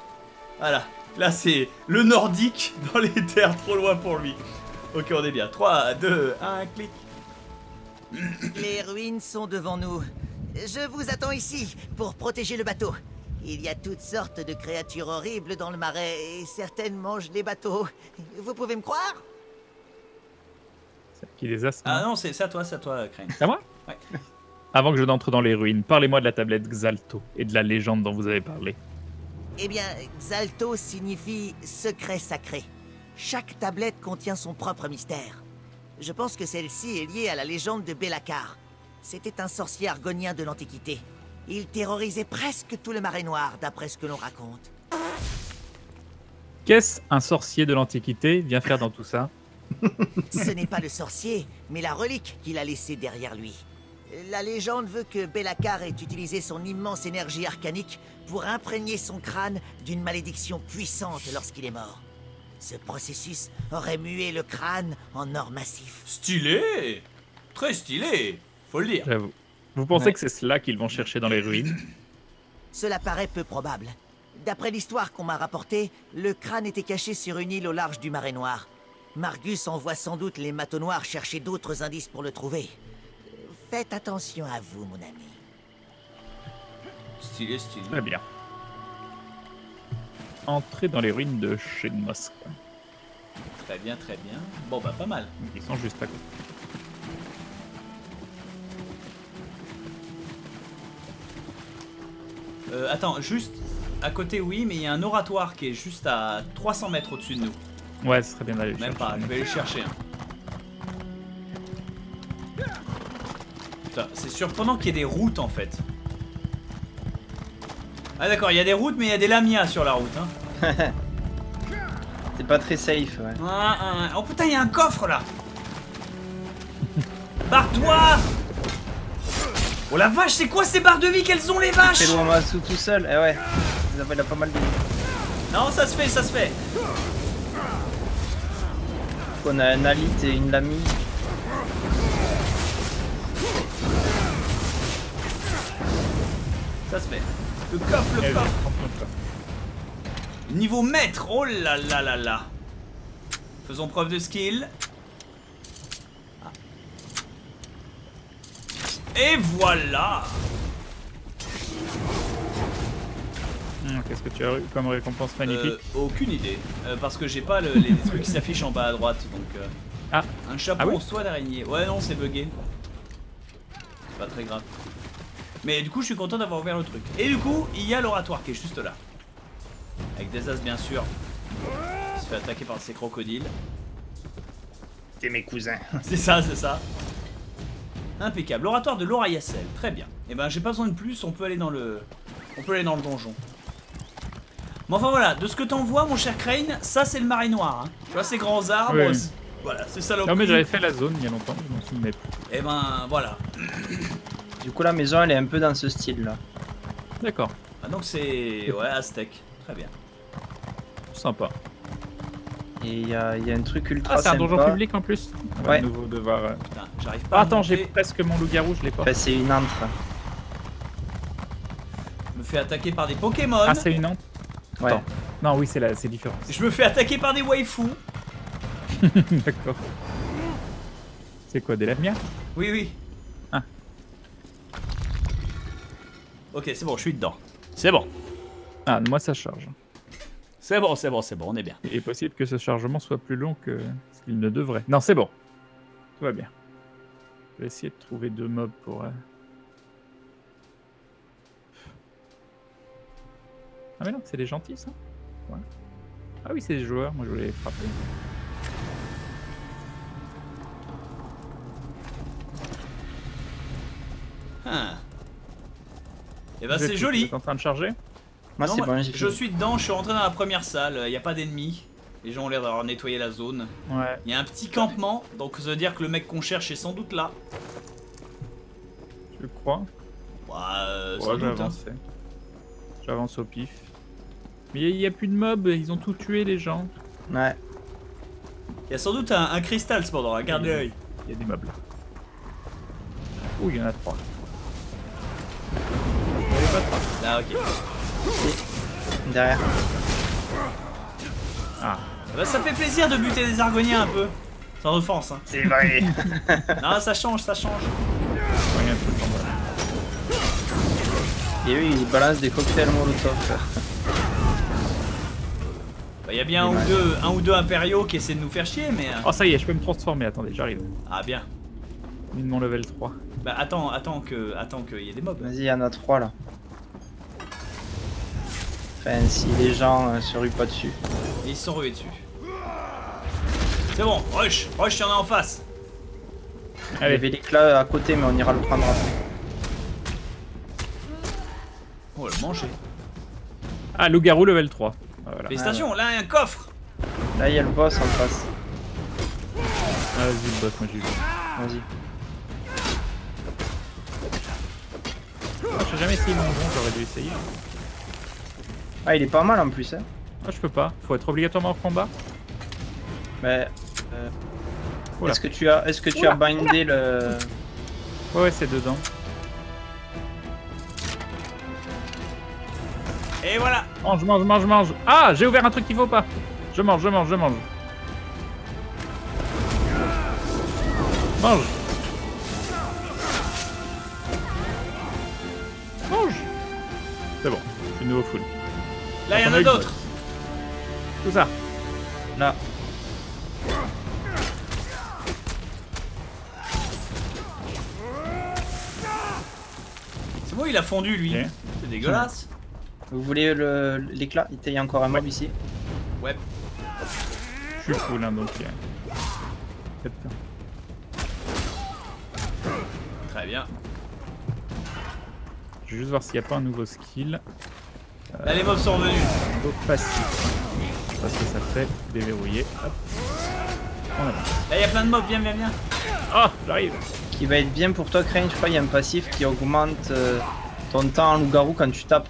Voilà. Là, c'est le nordique dans les terres trop loin pour lui. Ok, on est bien. trois, deux, un, clic. Les ruines sont devant nous. Je vous attends ici pour protéger le bateau. Il y a toutes sortes de créatures horribles dans le marais et certaines mangent les bateaux. Vous pouvez me croire? C'est qui les astres? Ah non, c'est à toi, c'est à toi, Krayn. C'est à moi? Ouais. Avant que je n'entre dans les ruines, parlez-moi de la tablette Xalto et de la légende dont vous avez parlé. Eh bien, Xalto signifie secret sacré. Chaque tablette contient son propre mystère. Je pense que celle-ci est liée à la légende de Belacar. C'était un sorcier argonien de l'Antiquité. Il terrorisait presque tout le marais noir, d'après ce que l'on raconte. Qu'est-ce un sorcier de l'Antiquité vient faire dans tout ça? Ce n'est pas le sorcier, mais la relique qu'il a laissée derrière lui. La légende veut que Belacar ait utilisé son immense énergie arcanique pour imprégner son crâne d'une malédiction puissante lorsqu'il est mort. Ce processus aurait mué le crâne en or massif. Stylé! Très stylé! Faut le dire. J'avoue. Vous pensez ouais. que c'est cela qu'ils vont chercher dans les ruines? Cela paraît peu probable. D'après l'histoire qu'on m'a rapportée, le crâne était caché sur une île au large du Marais Noir. Margus envoie sans doute les Manteaux Noirs chercher d'autres indices pour le trouver. Faites attention à vous, mon ami. Stylé, stylé. Très bien. entrer dans les ruines de chez une mosque. Très bien, très bien. Bon, bah pas mal. Ils sont juste à côté. Euh, attends, juste à côté, oui, mais il y a un oratoire qui est juste à trois cents mètres au-dessus de nous. Ouais, ce serait bien d'aller le chercher. Même pas, je vais aller le chercher. Hein. Putain, c'est surprenant qu'il y ait des routes en fait. Ah d'accord, il y a des routes, mais il y a des lamias sur la route. Hein. C'est pas très safe, ouais. Ah, ah, oh putain, il y a un coffre là. Barre-toi! Oh la vache, c'est quoi ces barres de vie qu'elles ont les vaches? C'est loin sous tout seul, eh ouais. Il a pas mal de vie. Non, ça se fait, ça se fait. On a un alite et une lamie. Ça se fait. Le coffre, le eh coffre. Oui. Niveau maître, oh là là là là. Faisons preuve de skill. Et voilà. Hum, qu'est-ce que tu as eu comme récompense magnifique? euh, Aucune idée, euh, parce que j'ai pas le, les trucs qui s'affichent en bas à droite, donc euh, ah. Un chapeau ah oui en soie d'araignée. Ouais non, c'est bugué. C'est pas très grave. Mais du coup je suis content d'avoir ouvert le truc. Et du coup il y a l'oratoire qui est juste là. Avec des as bien sûr. Il se fait attaquer par ces crocodiles. C'est mes cousins. C'est ça, c'est ça. Impeccable, l'oratoire de Laura Yassel, très bien. Et eh ben j'ai pas besoin de plus, on peut aller dans le, on peut aller dans le donjon. Mais enfin voilà, de ce que t'en vois mon cher Krayn, ça c'est le marais noir. Hein. Tu vois ces grands arbres, oui. Voilà, c'est saloperie. Non mais j'avais fait la zone il y a longtemps, je m'en souvenais plus. Et eh ben voilà. Du coup la maison elle est un peu dans ce style là. D'accord. Ah donc c'est, ouais, aztèque, très bien. Sympa. Et il y, y a un truc ultra. Ah, c'est un donjon public en plus. On ouais. Nouveau devoir. Euh... Putain, j'arrive pas. Ah, attends, j'ai presque mon loup-garou, je l'ai pas. Bah, c'est une antre. Je me fais attaquer par des Pokémon. Ah, c'est une antre. Ouais. Attends. Non, oui, c'est la... différent. Je me fais attaquer par des waifus. D'accord. C'est quoi, des lamières? Oui, oui. Ah. Ok, c'est bon, je suis dedans. C'est bon. Ah, moi ça charge. C'est bon, c'est bon, c'est bon, on est bien. Il est possible que ce chargement soit plus long que ce qu'il ne devrait. Non, c'est bon. Tout va bien. Je vais essayer de trouver deux mobs pour... Euh... Ah mais non, c'est des gentils, ça ouais. Ah oui, c'est des joueurs, moi je voulais les frapper. Ah. Et eh bah ben, c'est joli. Tu es en train de charger? Moi, non, moi, bon, je suis dedans, je suis rentré dans la première salle, il n'y a pas d'ennemis. Les gens ont l'air d'avoir nettoyé la zone. Il ouais. y a un petit campement, donc ça veut dire que le mec qu'on cherche est sans doute là. Tu le crois? Bah, euh, ouais, sans doute. Hein. J'avance au pif. Mais il n'y a, a plus de mobs, ils ont tout tué les gens. Ouais. Il y a sans doute un, un cristal cependant, hein. Garde l'œil. Il y a des mobs là. Ouh, il y en a trois. Il n'y en a pas trois. Ah, ok. Derrière. Ah. Bah, ça fait plaisir de buter des Argoniens un peu. Sans offense hein. C'est vrai. Non ça change, ça change. Et oui il balance des cocktails molotov. Bah y'a bien un ou, deux, un ou deux impériaux qui essaient de nous faire chier mais... Oh ça y est je peux me transformer, attendez j'arrive. Ah bien. Une de mon level trois. Bah attends, attends que, attends qu'il y ait des mobs. Vas-y y'en a trois là. Enfin, si les gens euh, se ruent pas dessus. Ils se sont rués dessus. C'est bon, rush, rush, y'en a en face. Il y avait l'éclat à côté, mais on ira le prendre après. On va le manger. Ah, loup-garou level trois. Voilà. Félicitations, là, il y a un coffre. Là, il y a le boss en face. Ah, vas-y, le boss, moi j'y vais. Vas-y. Ah, j'ai jamais essayé mon bon, j'aurais dû essayer. Ah il est pas mal en plus hein. Ah je peux pas, faut être obligatoirement en combat. Mais euh... Est-ce que tu as est-ce que tu Oula. as bindé le... Ouais ouais c'est dedans. Et voilà. Mange, mange, mange, mange. Ah j'ai ouvert un truc qu'il faut pas. Je mange, je mange, je mange. Mange. Mange. C'est bon, je suis nouveau full. Là y'en a d'autres. Tout ça. Là. C'est bon, il a fondu lui. Okay. C'est dégueulasse. Vous voulez l'éclat? Il y a encore un mob ouais. ici. Ouais. Je suis full, hein, donc. Euh... Très bien. Je vais juste voir s'il n'y a pas un nouveau skill. Euh... Là, les mobs sont revenus. Passif. Parce que ça fait déverrouiller. Hop. On avance. Là, il y a plein de mobs. Viens, viens, viens. Oh, j'arrive. Qui va être bien pour toi, Krayn. Je crois qu'il y a un passif qui augmente euh, ton temps en loup-garou quand tu tapes.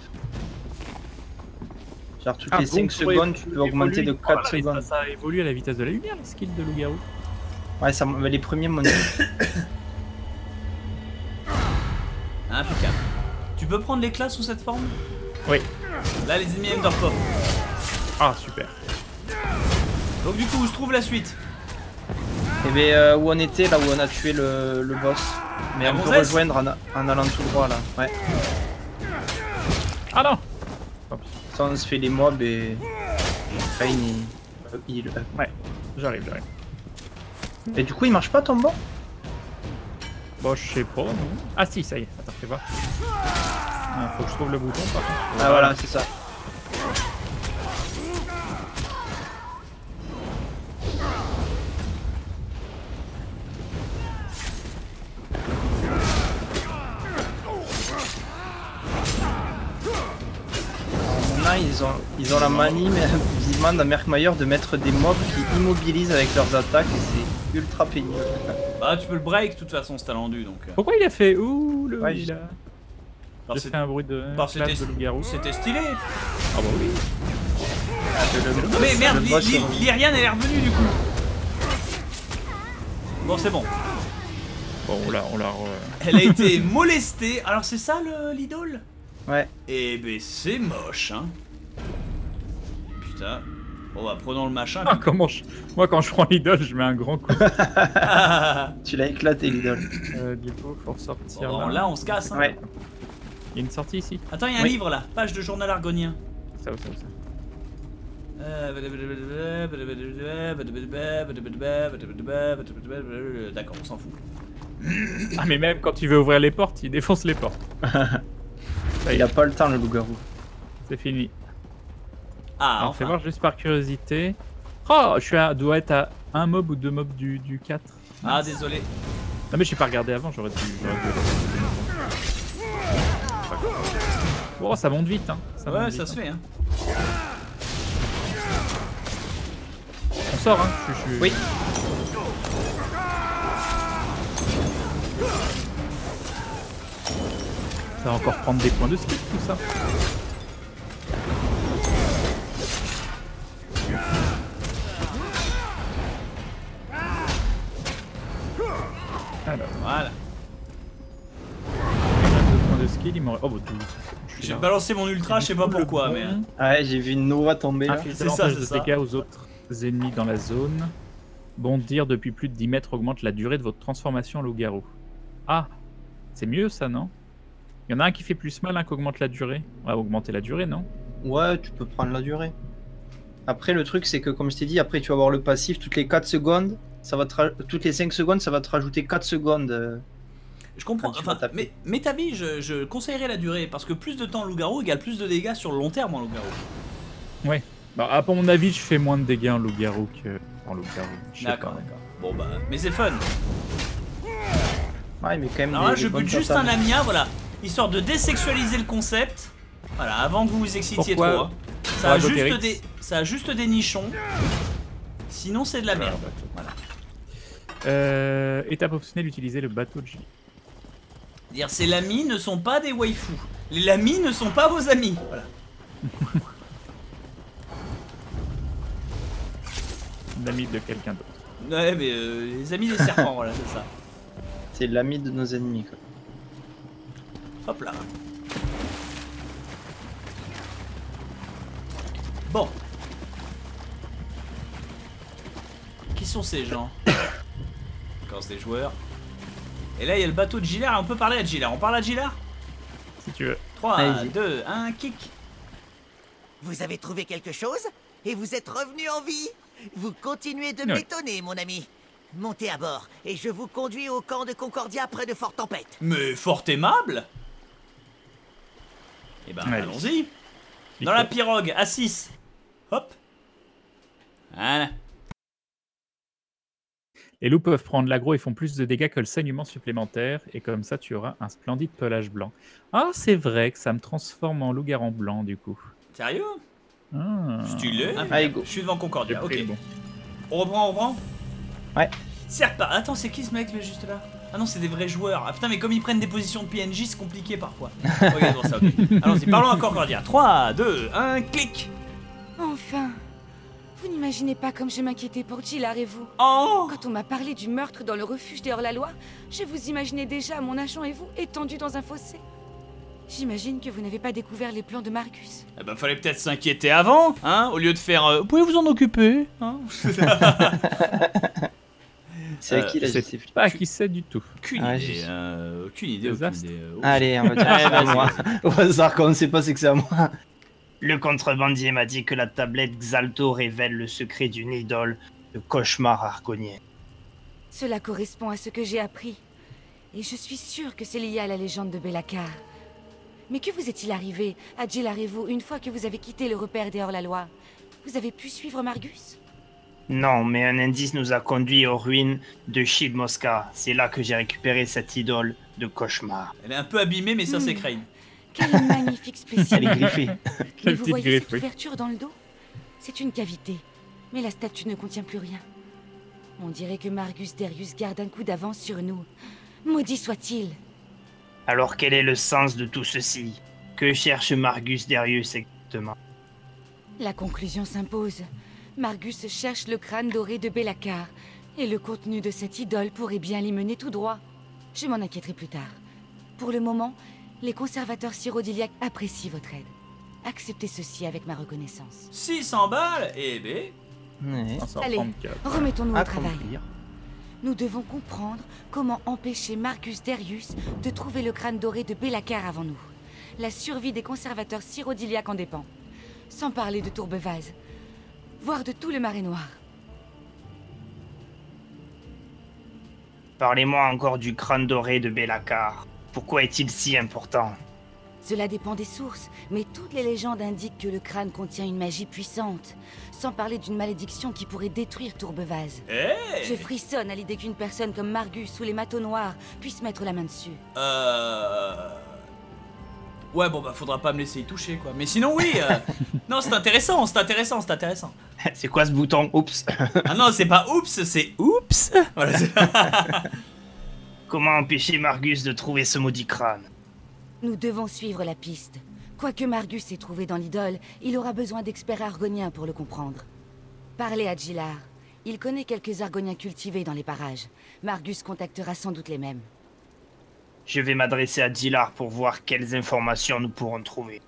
Genre toutes ah, les cinq secondes, tu peux augmenter de quatre oh, secondes. Ça, ça évolue à la vitesse de la lumière, les skills de loup-garou. Ouais, ça, les premiers monnaies. Impeccable. Tu peux prendre les classes sous cette forme? Oui. Là, les ennemis Ender Pop. Ah, super. Donc du coup, où se trouve la suite? Et eh bien, euh, où on était, là où on a tué le, le boss. Mais on peut rejoindre en, en allant tout droit, là. Ouais. Ah non. Ça, on se fait les mobs et... Krayn, il... il... Ouais, j'arrive, j'arrive. Et du coup, il marche pas ton bon? Bon, je sais pas, non. Ah si, ça y est, attends, fais voir. Ah, faut que je trouve le bouton, par contre. Ah voilà, voilà c'est ça. Ils ont, ils ont la manie, mais visiblement, dans Murkmire de mettre des mobs qui immobilisent avec leurs attaques et c'est ultra pénible. Bah, tu peux le break de toute façon, ce talent du donc. Pourquoi il a fait ouh le ouais, il a... J'ai fait un bruit de. C'était st... stylé. Ah bah oui. Le... Non, mais merde, l'Iriane est revenue du coup. Bon, c'est bon. Bon, on l'a. On l'a re... Elle a été molestée. Alors, c'est ça l'idole? Ouais. Et eh ben c'est moche hein. Putain. Bon bah prenons le machin. Ah, comment je... Moi quand je prends l'idole je mets un grand coup. Tu l'as éclaté l'idole. Euh, du coup faut sortir. Bon, là. là on se casse hein. Ouais. Il y a une sortie ici. Attends il y a un oui. livre là. Page de journal argonien. Ça va ça va ça. Euh... D'accord on s'en fout. Ah mais même quand il veut ouvrir les portes il défonce les portes. Il a pas le temps le loup-garou. C'est fini. Ah, alors, enfin. Fais voir juste par curiosité. Oh, je suis à, dois être à un mob ou deux mobs du, du quatre. Ah, désolé. Non, mais j'ai pas regardé avant, j'aurais dû. Oh, ça monte vite, hein. Ça ouais, ça vite, se hein. fait, hein. On sort, hein. Je, je, je... Oui. Ça va encore prendre des points de skill tout ça. Alors voilà. deux points de skill, il m'aurait. Oh bah douze. J'ai balancé mon ultra, je sais pas pourquoi mais. Ouais j'ai vu une Nova tomber. Ah, c'est ça, c'est ça. Dégâts aux autres ennemis dans la zone. Bondir depuis plus de dix mètres augmente la durée de votre transformation en loup-garou. Ah c'est mieux ça non? Il y en a un qui fait plus mal, un qui augmente la durée. On va augmenter la durée, non? Ouais, tu peux prendre la durée. Après, le truc, c'est que, comme je t'ai dit, après, tu vas avoir le passif toutes les quatre secondes. Ça va te toutes les cinq secondes, ça va te rajouter quatre secondes. Euh... Je comprends. Enfin, mais mais ta vie, je, je conseillerais la durée. Parce que plus de temps en loup-garou égale plus de dégâts sur le long terme en loup-garou. Ouais. Bah, à mon avis, je fais moins de dégâts en loup-garou qu'en loup-garou. D'accord, d'accord. Bon, bah, mais c'est fun. Ouais, mais quand même. Alors là, je bute juste un Lamia, voilà. Histoire de désexualiser le concept, voilà, avant que vous vous excitiez Pourquoi trop. Hein. Ça, a juste des, ça a juste des nichons, sinon c'est de la merde. Voilà. Euh, étape optionnelle, utiliser le bateau de J. Dire ces lamis ne sont pas des waifus, les lamis ne sont pas vos amis. Voilà. L'ami de quelqu'un d'autre. Ouais mais euh, les amis des serpents, voilà c'est ça. C'est l'ami de nos ennemis quoi. Hop là. Bon. Qui sont ces gens? Quand c'est des joueurs. Et là il y a le bateau de Gilar, on peut parler à Gilar. On parle à Gilar? Si tu veux. trois, deux, un, kick. Vous avez trouvé quelque chose? et vous êtes revenu en vie. Vous continuez de m'étonner, mon ami. Montez à bord et je vous conduis au camp de Concordia près de Fort Tempête. Mais fort aimable. Eh ben, allons-y. Dans la pirogue, à six. Hop. Voilà. Les loups peuvent prendre l'aggro et font plus de dégâts que le saignement supplémentaire. Et comme ça, tu auras un splendide pelage blanc. Ah, c'est vrai que ça me transforme en loup-garou blanc, du coup. Sérieux? Ah. Stylé. Ah, allez, go. Je suis devant Concordia, ok. Bon. On reprend, on reprend? Ouais. Certes pas. Attends, c'est qui ce mec juste là? Ah non, c'est des vrais joueurs. Ah putain, mais comme ils prennent des positions de P N J, c'est compliqué parfois. Regardons ça, ok. Allons-y, parlons à Concordia. trois, deux, un, clic. Enfin. Vous n'imaginez pas comme je m'inquiétais pour Gilar et vous. Oh. Quand on m'a parlé du meurtre dans le refuge des hors-la-loi, je vous imaginais déjà, mon agent et vous, étendus dans un fossé. J'imagine que vous n'avez pas découvert les plans de Margus. Eh ben, fallait peut-être s'inquiéter avant, hein, au lieu de faire... Euh, vous pouvez vous en occuper, hein. C'est euh, à qui la justice? C'est pas à qui c'est du tout. Aucune ah, idée, euh, aucune idée, Désastre. Aucune idée. Oh. Allez, on va dire c'est à moi. Au hasard, quand on ne sait pas, c'est que c'est à moi. Le contrebandier m'a dit que la tablette Xalto révèle le secret d'une idole de cauchemar argonien. Cela correspond à ce que j'ai appris. Et je suis sûre que c'est lié à la légende de Belacar. Mais que vous est-il arrivé à Gilar et vous une fois que vous avez quitté le repère des hors-la-loi? Vous avez pu suivre Margus? Non, mais un indice nous a conduit aux ruines de Chibmosca. C'est là que j'ai récupéré cette idole de cauchemar. Elle est un peu abîmée, mais ça, mmh. c'est Krayn. Quel magnifique spécimen. Elle est griffée. Mais vous voyez cette ouverture dans le dos? C'est une cavité, mais la statue ne contient plus rien. On dirait que Margus Darius garde un coup d'avance sur nous. Maudit soit-il. Alors quel est le sens de tout ceci? Que cherche Margus Darius exactement? La conclusion s'impose. Margus cherche le crâne doré de Belacar, et le contenu de cette idole pourrait bien l'y mener tout droit. Je m'en inquiéterai plus tard. Pour le moment... les conservateurs cyrodiliaques apprécient votre aide. Acceptez ceci avec ma reconnaissance. six cents balles, eh ben... Oui. Allez, remettons-nous au travail. Accomplir. Nous devons comprendre comment empêcher Margus Darius de trouver le crâne doré de Belacar avant nous. La survie des conservateurs cyrodiliaques en dépend. Sans parler de Tourbevase, voire de tout le Marais Noir. Parlez-moi encore du crâne doré de Belacar. Pourquoi est-il si important? Cela dépend des sources, mais toutes les légendes indiquent que le crâne contient une magie puissante, sans parler d'une malédiction qui pourrait détruire Tourbevase. Hey, je frissonne à l'idée qu'une personne comme Margus ou les Manteaux Noirs puisse mettre la main dessus. Euh... Ouais, bon, bah faudra pas me laisser y toucher, quoi. Mais sinon, oui euh... Non, c'est intéressant, c'est intéressant, c'est intéressant. C'est quoi ce bouton? Oups. Ah non, c'est pas oups, c'est oups. Voilà. Comment empêcher Margus de trouver ce maudit crâne? Nous devons suivre la piste. Quoique Margus ait trouvé dans l'idole, il aura besoin d'experts argoniens pour le comprendre. Parlez à Gilar. Il connaît quelques argoniens cultivés dans les parages. Margus contactera sans doute les mêmes. Je vais m'adresser à Gilar pour voir quelles informations nous pourrons trouver.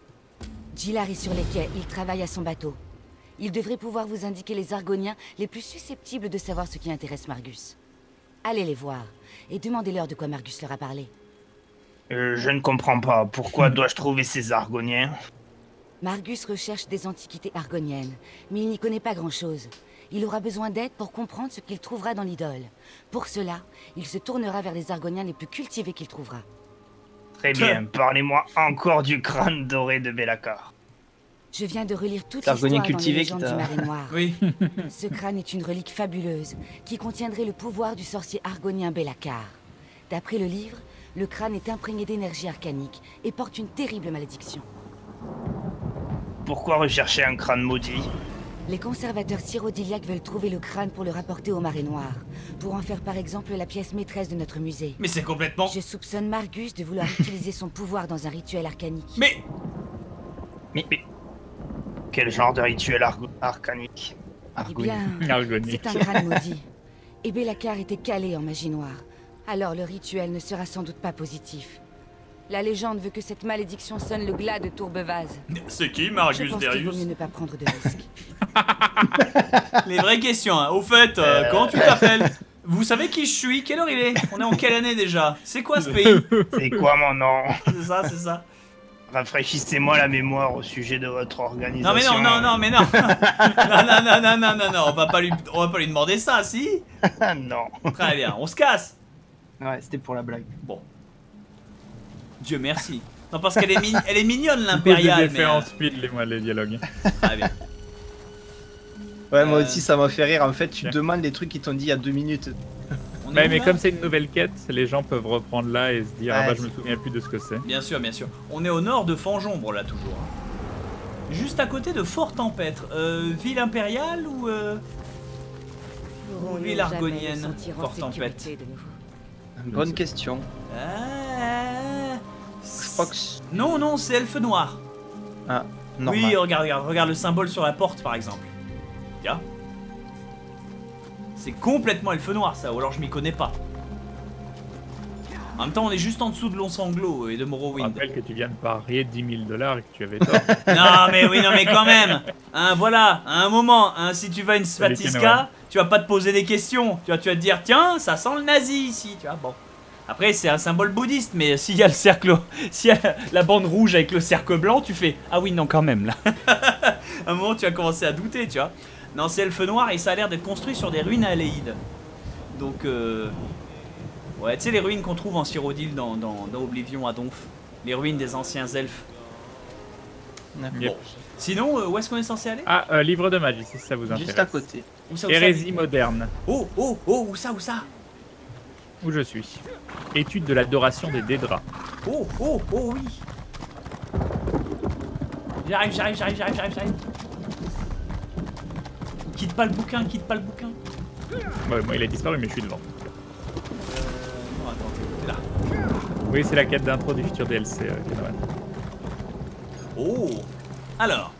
Gilar est sur les quais, il travaille à son bateau. Il devrait pouvoir vous indiquer les argoniens les plus susceptibles de savoir ce qui intéresse Margus. Allez les voir, et demandez-leur de quoi Margus leur a parlé. Euh, je ne comprends pas. Pourquoi dois-je trouver ces argoniens? Margus recherche des antiquités argoniennes, mais il n'y connaît pas grand-chose. Il aura besoin d'aide pour comprendre ce qu'il trouvera dans l'idole. Pour cela, il se tournera vers les argoniens les plus cultivés qu'il trouvera. Très bien, parlez-moi encore du crâne doré de Belacar. Je viens de relire toute l'histoire dans les légendes du Marais Noir. Oui. Ce crâne est une relique fabuleuse qui contiendrait le pouvoir du sorcier argonien Belacar. D'après le livre, le crâne est imprégné d'énergie arcanique et porte une terrible malédiction. Pourquoi rechercher un crâne maudit? Les conservateurs cyrodiliaques veulent trouver le crâne pour le rapporter au Marais Noir, pour en faire par exemple la pièce maîtresse de notre musée. Mais c'est complètement... Je soupçonne Margus de vouloir utiliser son pouvoir dans un rituel arcanique. Mais... Mais... mais... Quel genre de rituel arg arcanique Argonique. Eh c'est un crâne maudit. Et Belacar était calé en magie noire. Alors le rituel ne sera sans doute pas positif. La légende veut que cette malédiction sonne le glas de Tourbevase. C'est qui, Margus Darius? Je pense qu'il vaut mieux ne pas prendre de risques. Les vraies questions, hein. Au fait, euh, euh... comment tu t'appelles? Vous savez qui je suis? Quelle heure il est? On est en quelle année déjà? C'est quoi ce pays? C'est quoi mon nom? C'est ça, c'est ça. rafraîchissez-moi la mémoire au sujet de votre organisation. Non mais non, non, non, mais non. non, non, non, non, non, non, on va pas lui, on va pas lui demander ça, si. Non. Très bien, on se casse. Ouais, c'était pour la blague. Bon. Dieu merci. Non, parce qu'elle est, mi est mignonne, l'Impériale. J'ai fait en speed les, moi, les dialogues. Très bien. Ouais, euh... moi aussi, ça m'a fait rire. En fait, tu ouais. demandes les trucs qu'ils t'ont dit il y a deux minutes. Ouais, mais comme c'est une nouvelle quête, les gens peuvent reprendre là et se dire ouais, ah bah je me souviens plus de ce que c'est. Bien sûr, bien sûr. On est au nord de Fangeombre là toujours. Juste à côté de Fort Tempête, euh, ville impériale ou euh... ville argonienne. Fort Tempête. Bonne question. Euh... Je crois que... Non non, c'est Elfe Noir. Ah. Normal. Oui, regarde, regarde, regarde le symbole sur la porte par exemple. Tiens. C'est complètement Elfe Noir ça, ou alors je m'y connais pas. En même temps on est juste en dessous de Long-Sanglot et de Morrowind. Je rappelle que tu viens de parier dix mille dollars et que tu avais tort. Non mais oui, non mais quand même hein, voilà, à un moment, hein, si tu vas à une Svatiska, tu vas pas te poser des questions. Tu vas, tu vas te dire, tiens, ça sent le nazi ici, tu vois, bon. Après c'est un symbole bouddhiste, mais s'il y a le cercle, s'il y a la bande rouge avec le cercle blanc, tu fais, ah oui non quand même là. À un moment tu vas commencer à douter, tu vois. Non, c'est Elfe Noir et ça a l'air d'être construit sur des ruines aléides. Donc, euh... ouais, tu sais les ruines qu'on trouve en Cyrodiil dans, dans, dans Oblivion à Donf. Les ruines des anciens elfes. Yep. Bon. Sinon, euh, où est-ce qu'on est censé aller? Ah, euh, livre de magie, si ça vous intéresse. Juste à côté. Où ça, où Hérésie ça moderne. Oh, oh, oh, où ça, où ça? Où je suis. Étude de l'adoration des Dédras. Oh, oh, oh, oui. J'arrive, j'arrive, j'arrive, j'arrive, j'arrive, j'arrive. Quitte pas le bouquin, quitte pas le bouquin. Ouais, moi il a disparu, mais je suis devant. Euh, non, attends, là. Oui, c'est la quête d'intro du futur D L C. Euh, oh, alors.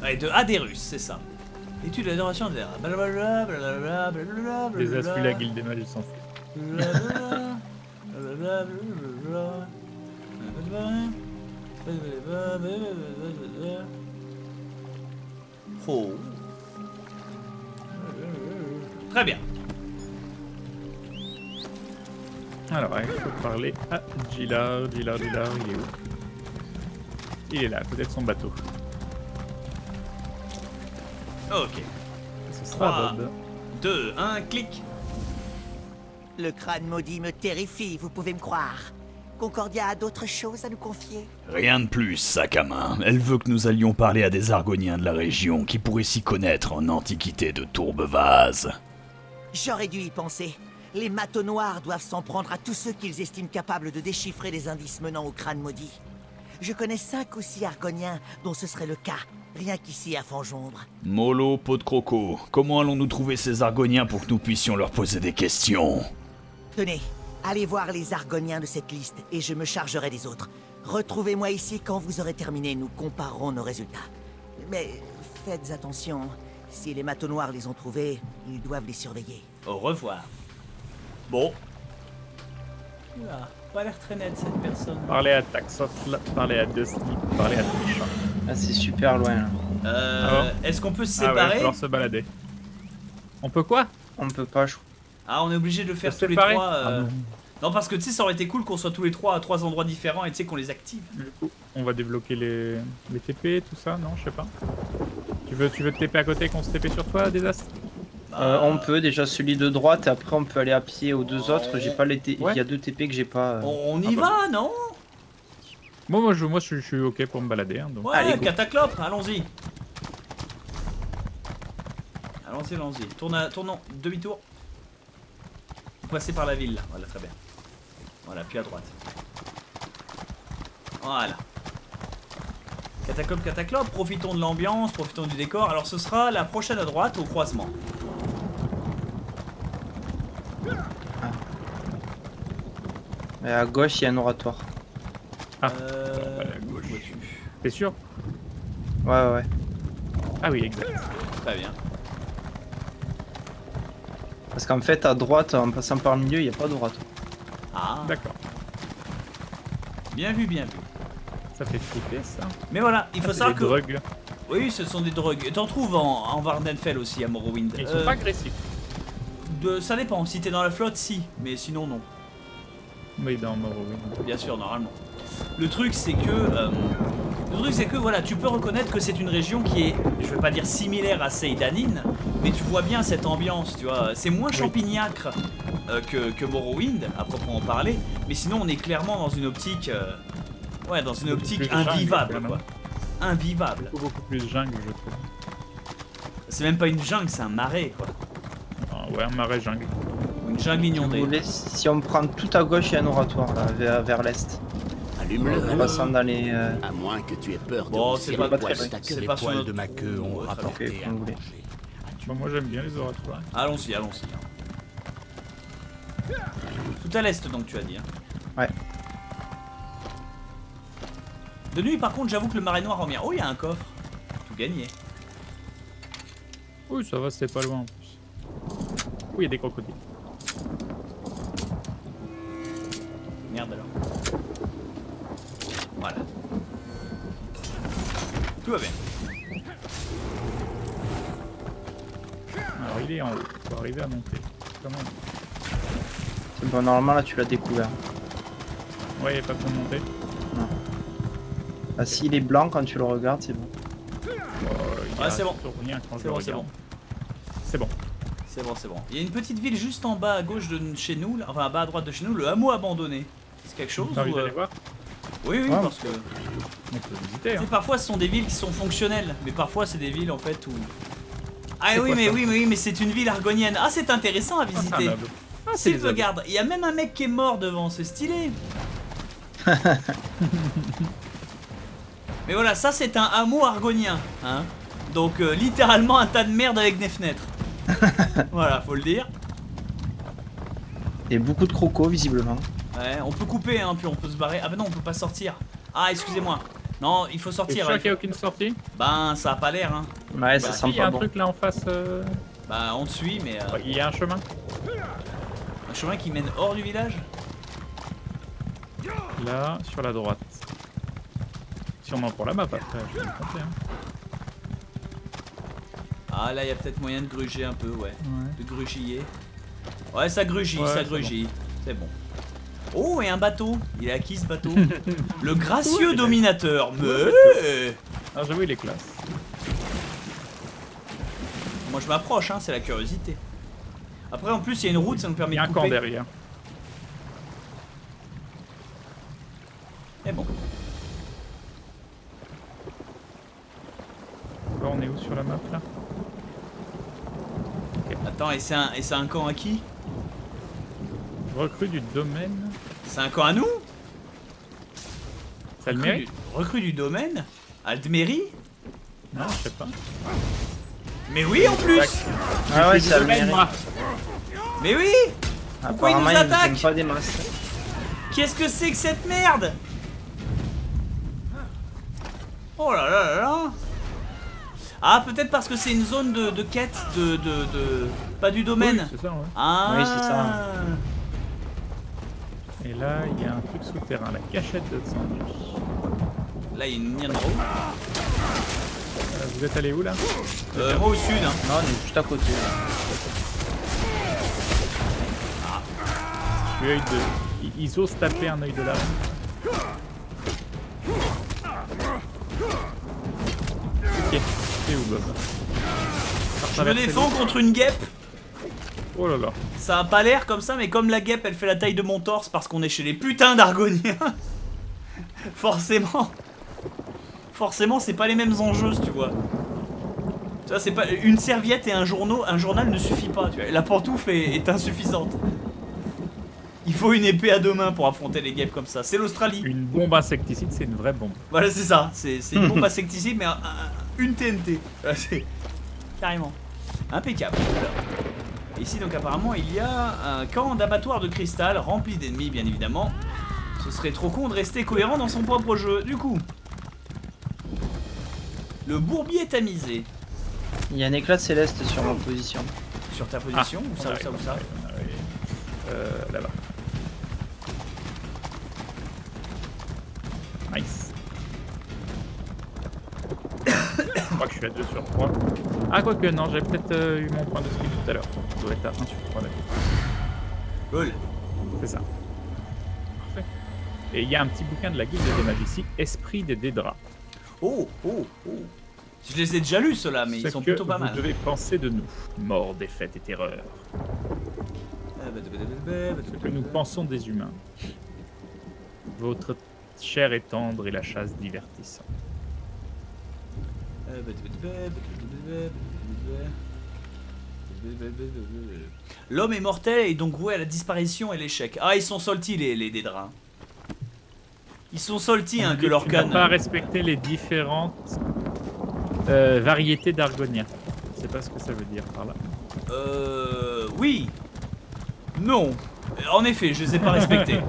Ouais, de Aderus, c'est ça. Étude de l'adoration des Dédras. Blablabla, blablabla, blablabla. Les assus, la guilde des mages, ils s'en foutent. Oh. Très bien. Alors, il faut parler à Gilar. Gilar, Gilar, il est où? Il est là, à côté de son bateau. Ok. Ce sera Bob. trois, deux, un, clic. Le crâne maudit me terrifie, vous pouvez me croire. Concordia a d'autres choses à nous confier? Rien de plus, sac à main. Elle veut que nous allions parler à des Argoniens de la région qui pourraient s'y connaître en antiquité de Tourbevase. J'aurais dû y penser. Les Manteaux Noirs doivent s'en prendre à tous ceux qu'ils estiment capables de déchiffrer les indices menant au crâne maudit. Je connais cinq ou six Argoniens dont ce serait le cas, rien qu'ici à Fangeombre. Mollo, pot de croco, comment allons-nous trouver ces Argoniens pour que nous puissions leur poser des questions? Tenez. Allez voir les Argoniens de cette liste et je me chargerai des autres. Retrouvez-moi ici quand vous aurez terminé, nous comparerons nos résultats. Mais faites attention, si les Manteaux Noirs les ont trouvés, ils doivent les surveiller. Au revoir. Bon. Oula, pas l'air très net cette personne. Parlez à Taxotl, parlez à Dusty, parlez à Twitch. Ah, c'est super loin là. Euh, ah, est-ce qu'on peut se séparer? Ah ouais, alors se balader. On peut quoi? On ne peut pas, je crois. Ah, on est obligé de le faire tous les trois. Euh... Ah non, parce que tu sais, ça aurait été cool qu'on soit tous les trois à trois endroits différents et tu sais qu'on les active. Du coup, on va débloquer les, les T P, tout ça, non? Je sais pas. Tu veux, tu veux te T P à côté qu'on se T P sur toi, Désastre? Bah... euh, on peut déjà celui de droite, et après on peut aller à pied aux deux oh... autres. J'ai pas les t... ouais. Il y a deux T P que j'ai pas. Euh... On y ah, va, bah. Non bon, moi, je, moi je, je suis ok pour me balader. Hein, donc... Ouais, allez, cataclope, allons-y. Allons-y, allons-y. Tourne, tournons, demi-tour. Passer par la ville là, voilà, très bien. Voilà, puis à droite. Voilà. Catacombe, cataclope, profitons de l'ambiance, profitons du décor. Alors ce sera la prochaine à droite au croisement. Ah. Et à gauche, il y a un oratoire. Ah, euh... à gauche. T'es sûr? Ouais, ouais. Ah oui, exact. Très bien. Parce qu'en fait, à droite, en passant par le milieu, il n'y a pas de droite. Ah. D'accord. Bien vu, bien vu. Ça fait flipper, ça. Mais voilà, il faut savoir que... drogues. Oui, ce sont des drogues. Et t'en trouves en, en Vardenfell aussi, à Morrowind. Ils euh... sont pas agressifs. De... Ça dépend. Si t'es dans la flotte, si. Mais sinon, non. Oui, dans Morrowind. Bien sûr, normalement. Le truc c'est que euh, le truc c'est que voilà, tu peux reconnaître que c'est une région qui est, je vais pas dire similaire à Seidanin, mais tu vois bien cette ambiance, tu vois, c'est moins champignacre euh, que, que Morrowind à proprement parler, mais sinon on est clairement dans une optique euh, ouais, dans une optique invivable quoi. Invivable. Beaucoup plus jungle, je trouve. C'est même pas une jungle, c'est un marais quoi. Ah ouais, un marais jungle. Une jungle mignonnée. Si on prend tout à gauche, il y a un oratoire là, vers, vers l'est. Allume-le. On passe dans les. Euh... À moins que tu aies peur de. Bon, c'est pas, pas très bien. C'est pas poils de ma queue ont rapporté okay, à manger. Ah, tu... bah, moi j'aime bien les oratoires. Allons-y, allons-y. Hein. Tout à l'est donc tu as dit. Hein. Ouais. De nuit, par contre, j'avoue que le marais noir en bien. Oh, il y a un coffre. Tout gagné. Oui, ça va, c'est pas loin en plus. Oui, il y a des crocodiles. Merde alors. Voilà. Tout va bien. Alors, il est en haut. Il faut arriver à monter. Comment ? C'est bon, normalement, là, tu l'as découvert. Ouais, il n'y a pas besoin de monter. Non. Ah si, il est blanc quand tu le regardes, c'est bon. Oh, ouais, c'est bon. C'est bon, c'est bon. C'est bon. C'est bon, c'est bon. Il y a une petite ville juste en bas à gauche de chez nous, enfin à bas à droite de chez nous, le hameau abandonné. C'est quelque chose ou euh... voir. Oui, oui, ouais. Parce que... On peut visiter, tu sais, hein. Parfois ce sont des villes qui sont fonctionnelles, mais parfois c'est des villes en fait où... Ah oui, mais oui, mais oui, mais c'est une ville argonienne. Ah, c'est intéressant à visiter. Ah, c'est les regarde, il y a même un mec qui est mort devant, c'est stylé. Mais voilà, ça c'est un hameau argonien, hein. Donc euh, littéralement un tas de merde avec des fenêtres. Voilà, faut le dire. Et beaucoup de crocos visiblement. Ouais, on peut couper, hein, puis on peut se barrer. Ah bah non, on peut pas sortir. Ah, excusez-moi. Non, il faut sortir. Tu crois qu'il y a aucune sortie? Ben, ça a pas l'air, hein. Ouais, ça bah, sent pas bon. Il y a un bon truc là en face. Euh... Bah, on te suit, mais. Euh... Il y a un chemin. Un chemin qui mène hors du village. Là, sur la droite. Sûrement pour la map après, je vais me compter, hein. Ah là il y a peut-être moyen de gruger un peu, ouais. ouais. De grugiller. Ouais, ça grugit, ouais, ça grugit. C'est bon. Oh, et un bateau. Il est à qui ce bateau? Le gracieux oui, dominateur. Oui, mais... Ah j'avoue il est classe. Moi je m'approche, hein, c'est la curiosité. Après en plus il y a une route, ça nous permet de couper. Il y a un camp derrière. Et bon. On est où sur la map là? Okay. Attends, et c'est un, un camp à qui? Recrue du domaine. C'est un camp à nous? Ça le mérite? Recrue du domaine? Aldmeri? Non, je sais pas. Mais oui en plus! Ah ouais, ça le mérite. Mais oui! Pourquoi ils nous attaquent? Qu'est-ce que c'est que cette merde? Oh là là là là! Ah, peut-être parce que c'est une zone de, de quête, de, de, de... pas du domaine. Oui, c'est ça, ouais. Ah oui, c'est ça. Et là, il y a un truc souterrain, la cachette de Sandwich. Là, il y a une Nianro. Euh, vous êtes allé où, là? Euh, moi, au sud, hein. Non, on est juste à côté. Ah. L'œil de... Ils osent taper un œil de lave. Ok. Où, Bob? Je me défends contre une guêpe. Oh là là. Ça a pas l'air comme ça, mais comme la guêpe elle fait la taille de mon torse parce qu'on est chez les putains d'Argoniens. Forcément. Forcément c'est pas les mêmes enjeux, tu vois. Tu vois, c'est pas... Une serviette et un journal, un journal ne suffit pas, tu vois. La pantoufle est, est insuffisante. Il faut une épée à deux mains pour affronter les guêpes comme ça. C'est l'Australie. Une bombe insecticide, c'est une vraie bombe. Voilà, c'est ça. C'est une bombe insecticide, mais un, un, une T N T. C'est carrément impeccable. Alors, ici, donc, apparemment, il y a un camp d'abattoir de cristal rempli d'ennemis, bien évidemment. Ce serait trop con de rester cohérent dans son propre jeu. Du coup, le bourbier est tamisé. Il y a un éclat céleste sur ma position. Sur ta position? Ah, ou ça, ou ça, ou ça? Euh, là-bas. Nice. Je crois que je suis à deux sur trois. Ah, quoique, non, j'avais peut-être euh, eu mon point de skill tout à l'heure. Je dois être à un sur trois, d'accord. Cool. C'est ça. Parfait. Et il y a un petit bouquin de la guilde des magiciens, Esprit des Dédras. Oh, oh, oh. Je les ai déjà lus ceux-là, mais Ce ils sont que plutôt pas vous mal. Vous devez penser de nous, mort, défaite et terreur. Ce que nous pensons des humains. Votre chair est tendre et la chasse divertissante. L'homme est mortel et donc voué à la disparition et l'échec. Ah, ils sont saltis les, les Dédras. Ils sont saltis hein, que leur canne. Ils n'ont pas respecté les différentes euh, variétés d'Argoniens. Je sais pas ce que ça veut dire par là. Euh. Oui! Non! En effet, je les ai pas respectés.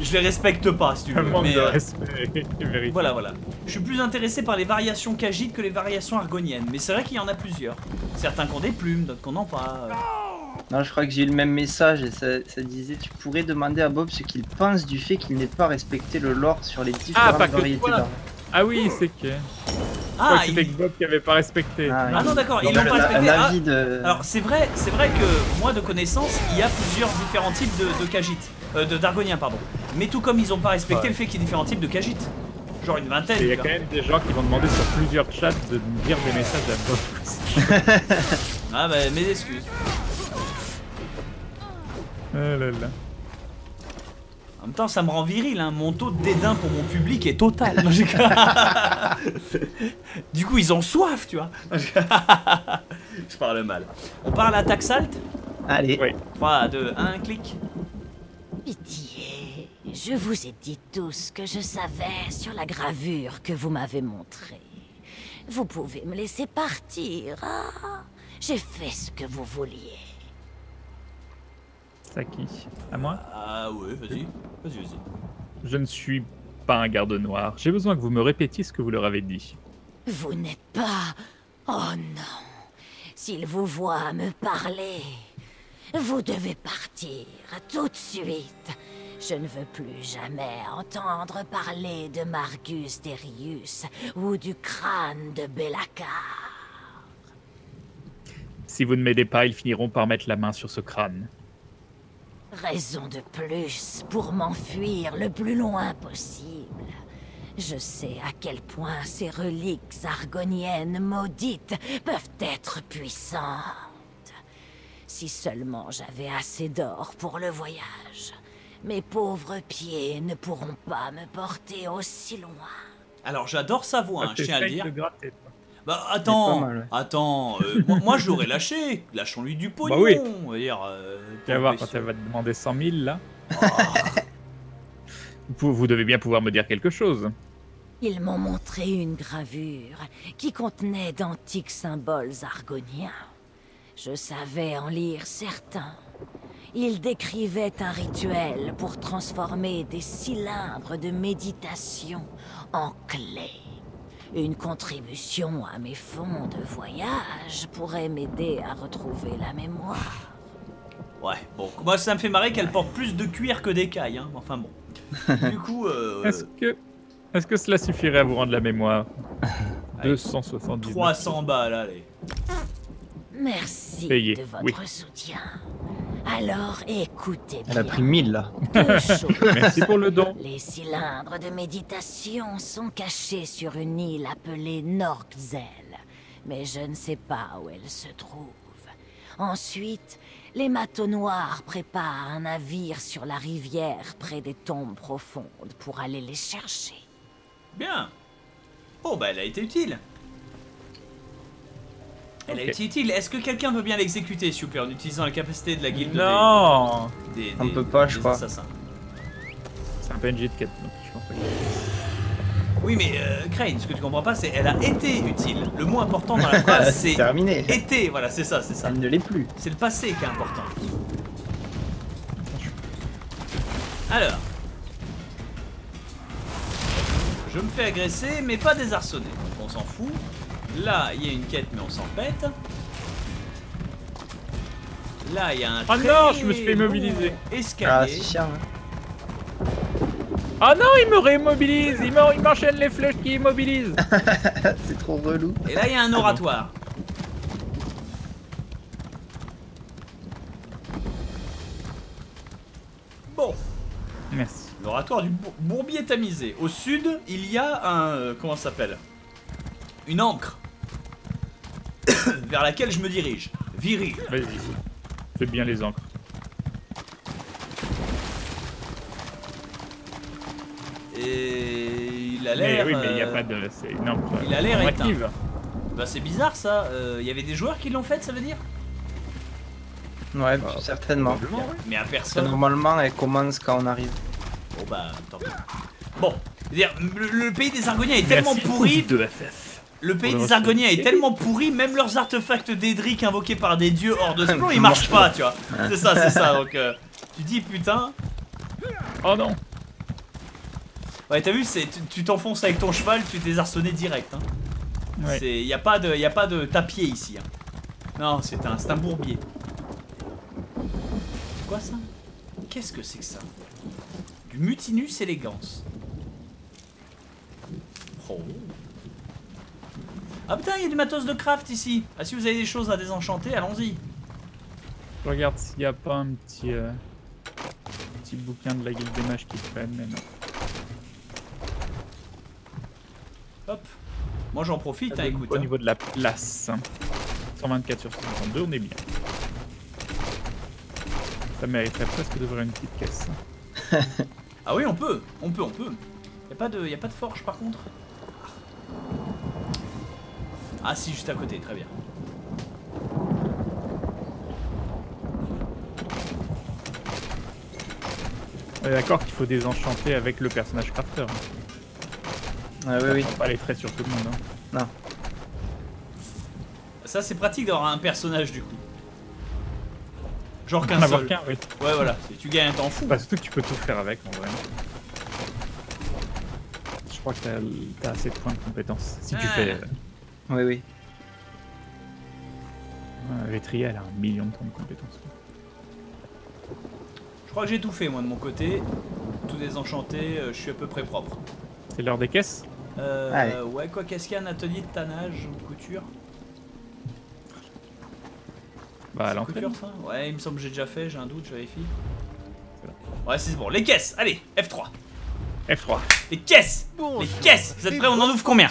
Je les respecte pas, si tu veux. Un manque de respect, véritablement. Voilà, voilà. Je suis plus intéressé par les variations kajites que les variations argoniennes. Mais c'est vrai qu'il y en a plusieurs. Certains qui ont des plumes, d'autres qui n'en ont pas. Non, je crois que j'ai eu le même message et ça, ça disait tu pourrais demander à Bob ce qu'il pense du fait qu'il n'ait pas respecté le lore sur les différentes ah, variétés voilà. d'armes. Ah oui, c'est que... Ah, c'était il... Bob qui avait pas respecté. Ah, ah non d'accord, ils l'ont pas respecté. Un avis de... ah, alors c'est vrai, c'est vrai que moi de connaissance, il y a plusieurs différents types de kajites, euh, de d'argoniens pardon. Mais tout comme ils ont pas respecté ouais. le fait qu'il y ait différents types de kajites, genre une vingtaine. Il y a quand même des gens qui vont demander sur plusieurs chats de dire des messages à Bob. Ah bah mes excuses. Oh là là. En même temps, ça me rend viril, hein. Mon taux de dédain pour mon public est total. Du coup, ils ont soif, tu vois. Je parle mal. On parle à Taxalt. Allez. Oui. trois, deux, un, clic. Pitié, je vous ai dit tout ce que je savais sur la gravure que vous m'avez montrée. Vous pouvez me laisser partir. Ah, j'ai fait ce que vous vouliez. À qui? À moi? Ah ouais, vas-y, vas-y, vas-y. Je ne suis pas un garde noir. J'ai besoin que vous me répétiez ce que vous leur avez dit. Vous n'êtes pas... Oh non. S'ils vous voient me parler, vous devez partir tout de suite. Je ne veux plus jamais entendre parler de Margus Darius ou du crâne de Belacar. Si vous ne m'aidez pas, ils finiront par mettre la main sur ce crâne. Raison de plus pour m'enfuir le plus loin possible. Je sais à quel point ces reliques argoniennes maudites peuvent être puissantes. Si seulement j'avais assez d'or pour le voyage, mes pauvres pieds ne pourront pas me porter aussi loin. Alors j'adore sa voix, hein, je tiens à le dire. Bah attends, mal, ouais. attends, euh, moi, moi je l'aurais lâché, lâchons-lui du pognon, bah oui. on va dire... Euh, tu vas voir quand elle va te demander cent mille là. Oh. vous, vous devez bien pouvoir me dire quelque chose. Ils m'ont montré une gravure qui contenait d'antiques symboles argoniens. Je savais en lire certains. Ils décrivaient un rituel pour transformer des cylindres de méditation en clés. Une contribution à mes fonds de voyage pourrait m'aider à retrouver la mémoire. Ouais, bon, moi ça me fait marrer qu'elle porte plus de cuir que d'écailles, hein. Enfin bon. Du coup, euh... Est-ce que... Est-ce que cela suffirait à vous rendre la mémoire? deux cent soixante-dix. trois cents balles, allez. Merci Payé. de votre oui. soutien. Alors écoutez bien. Elle a pris mille là. Merci pour le don. Les cylindres de méditation sont cachés sur une île appelée Norgzell, mais je ne sais pas où elle se trouve. Ensuite, les Manteaux Noirs préparent un navire sur la rivière près des tombes profondes pour aller les chercher. Bien. Bon bah elle a été utile. Elle okay. est utile. Est-ce que quelqu'un veut bien l'exécuter, super, en utilisant la capacité de la guilde Non des, des, On des, peut pas, je crois. C'est un P N J de quatre, donc je pense pas que... Oui, mais euh, Krayn, ce que tu comprends pas, c'est elle a été utile. Le mot important dans la phrase, c'est... terminé. Été, voilà, c'est ça, c'est ça. Elle ne l'est plus. C'est le passé qui est important. Alors... Je me fais agresser, mais pas désarçonner. On s'en fout. Là, il y a une quête, mais on s'en pète. Là, il y a un... Oh non, je me suis fait immobiliser. Escalier. Ah, c'est chiant. Oh non, il me réimmobilise. Il m'enchaîne les flèches qui immobilisent. C'est trop relou. Et là, il y a un oratoire. Bon. Merci. laboratoire du bourbier tamisé. Au sud, il y a un... Euh, comment ça s'appelle? Une ancre. Vers laquelle je me dirige. Viril. Vas-y. Fais bien les ancres. Et... il a l'air... oui, mais il n'y a pas de... c'est énorme. Il a l'air éteint. Bah c'est bizarre ça. Il euh, y avait des joueurs qui l'ont fait, ça veut dire? Ouais, bah, certainement. Ouais. Mais à personne. Normalement, elle commence quand on arrive. Bon bah, tant pis. Bon, c'est-à-dire, le, le pays des Argoniens est mais tellement pourri. De F F. Le pays des Argoniens est tellement pourri, même leurs artefacts d'Edric invoqués par des dieux hors de ce plan, ils marchent pas, tu vois. C'est ça, c'est ça. Donc, euh, tu dis putain. Oh non. Ouais, t'as vu, tu t'enfonces avec ton cheval, tu t'es désarçonné direct. Hein. Ouais. Il n'y a pas de, y a pas de tapier ici. Hein. Non, c'est un, un bourbier. Quoi ça? Qu'est-ce que c'est que ça? Du mutinus élégance. Oh. Ah putain, il y a du matos de craft ici. Ah si vous avez des choses à désenchanter, allons-y. Regarde s'il n'y a pas un petit, euh, petit bouquin de la guilde des mages qui traîne, mais non. Hop. Moi j'en profite, hein, écoute. Au hein. niveau de la place. cent vingt-quatre sur cent trente-deux, on est bien. Ça mériterait presque d'ouvrir une petite caisse. Ah oui, on peut, on peut, on peut. Y'a pas de, y a pas de forge par contre. Ah si, juste à côté, très bien. On est d'accord qu'il faut désenchanter avec le personnage crafter. Ah oui, oui. Pas les traits sur tout le monde. Hein. Non. Ça c'est pratique d'avoir un personnage du coup. Genre qu'un seul. Qu oui. Ouais voilà, tu gagnes un temps fou. Bah, surtout que tu peux tout faire avec en vrai. Je crois que t'as as assez de points de compétence. Si ah. tu fais... Oui oui. Ouais, Vétria elle a un million de points de compétence. Je crois que j'ai tout fait moi de mon côté. Tout désenchanté, je suis à peu près propre. C'est l'heure des caisses? Euh... Allez. Ouais quoi, qu'est-ce qu'il y a un atelier de tannage ou de couture? Bah à l'entrée. Ouais, il me semble que j'ai déjà fait, j'ai un doute, je vérifie. Ouais, c'est bon, les caisses, allez, F trois. F trois. Les caisses. Bonjour. Les caisses. Vous êtes prêts? On en ouvre combien?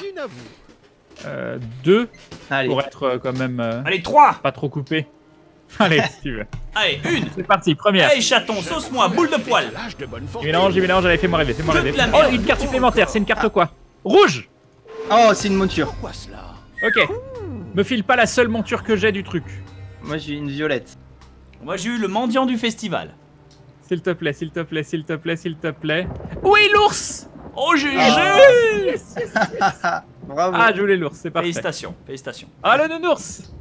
Euh, deux. Allez. Pour être quand même... Euh, allez, trois. Pas trop coupé. Allez, si tu veux. Allez, une. C'est parti, première. Allez, chaton, sauce-moi, boule de poil. J'ai mélangé, j'ai mélangé, allez, fais-moi rêver, fais-moi rêver. Oh, une carte supplémentaire, c'est une carte quoi? Rouge. Oh, c'est une monture. Ok. Me file pas la seule monture que j'ai du truc. Moi j'ai eu une violette. Moi j'ai eu le mendiant du festival. S'il te plaît, s'il te plaît, s'il te plaît, s'il te plaît. Où est l'ours? Oh j'ai eu oh. yes, yes, yes. Bravo. Ah je voulais l'ours, c'est parfait. Félicitations, félicitations. Ah le nounours.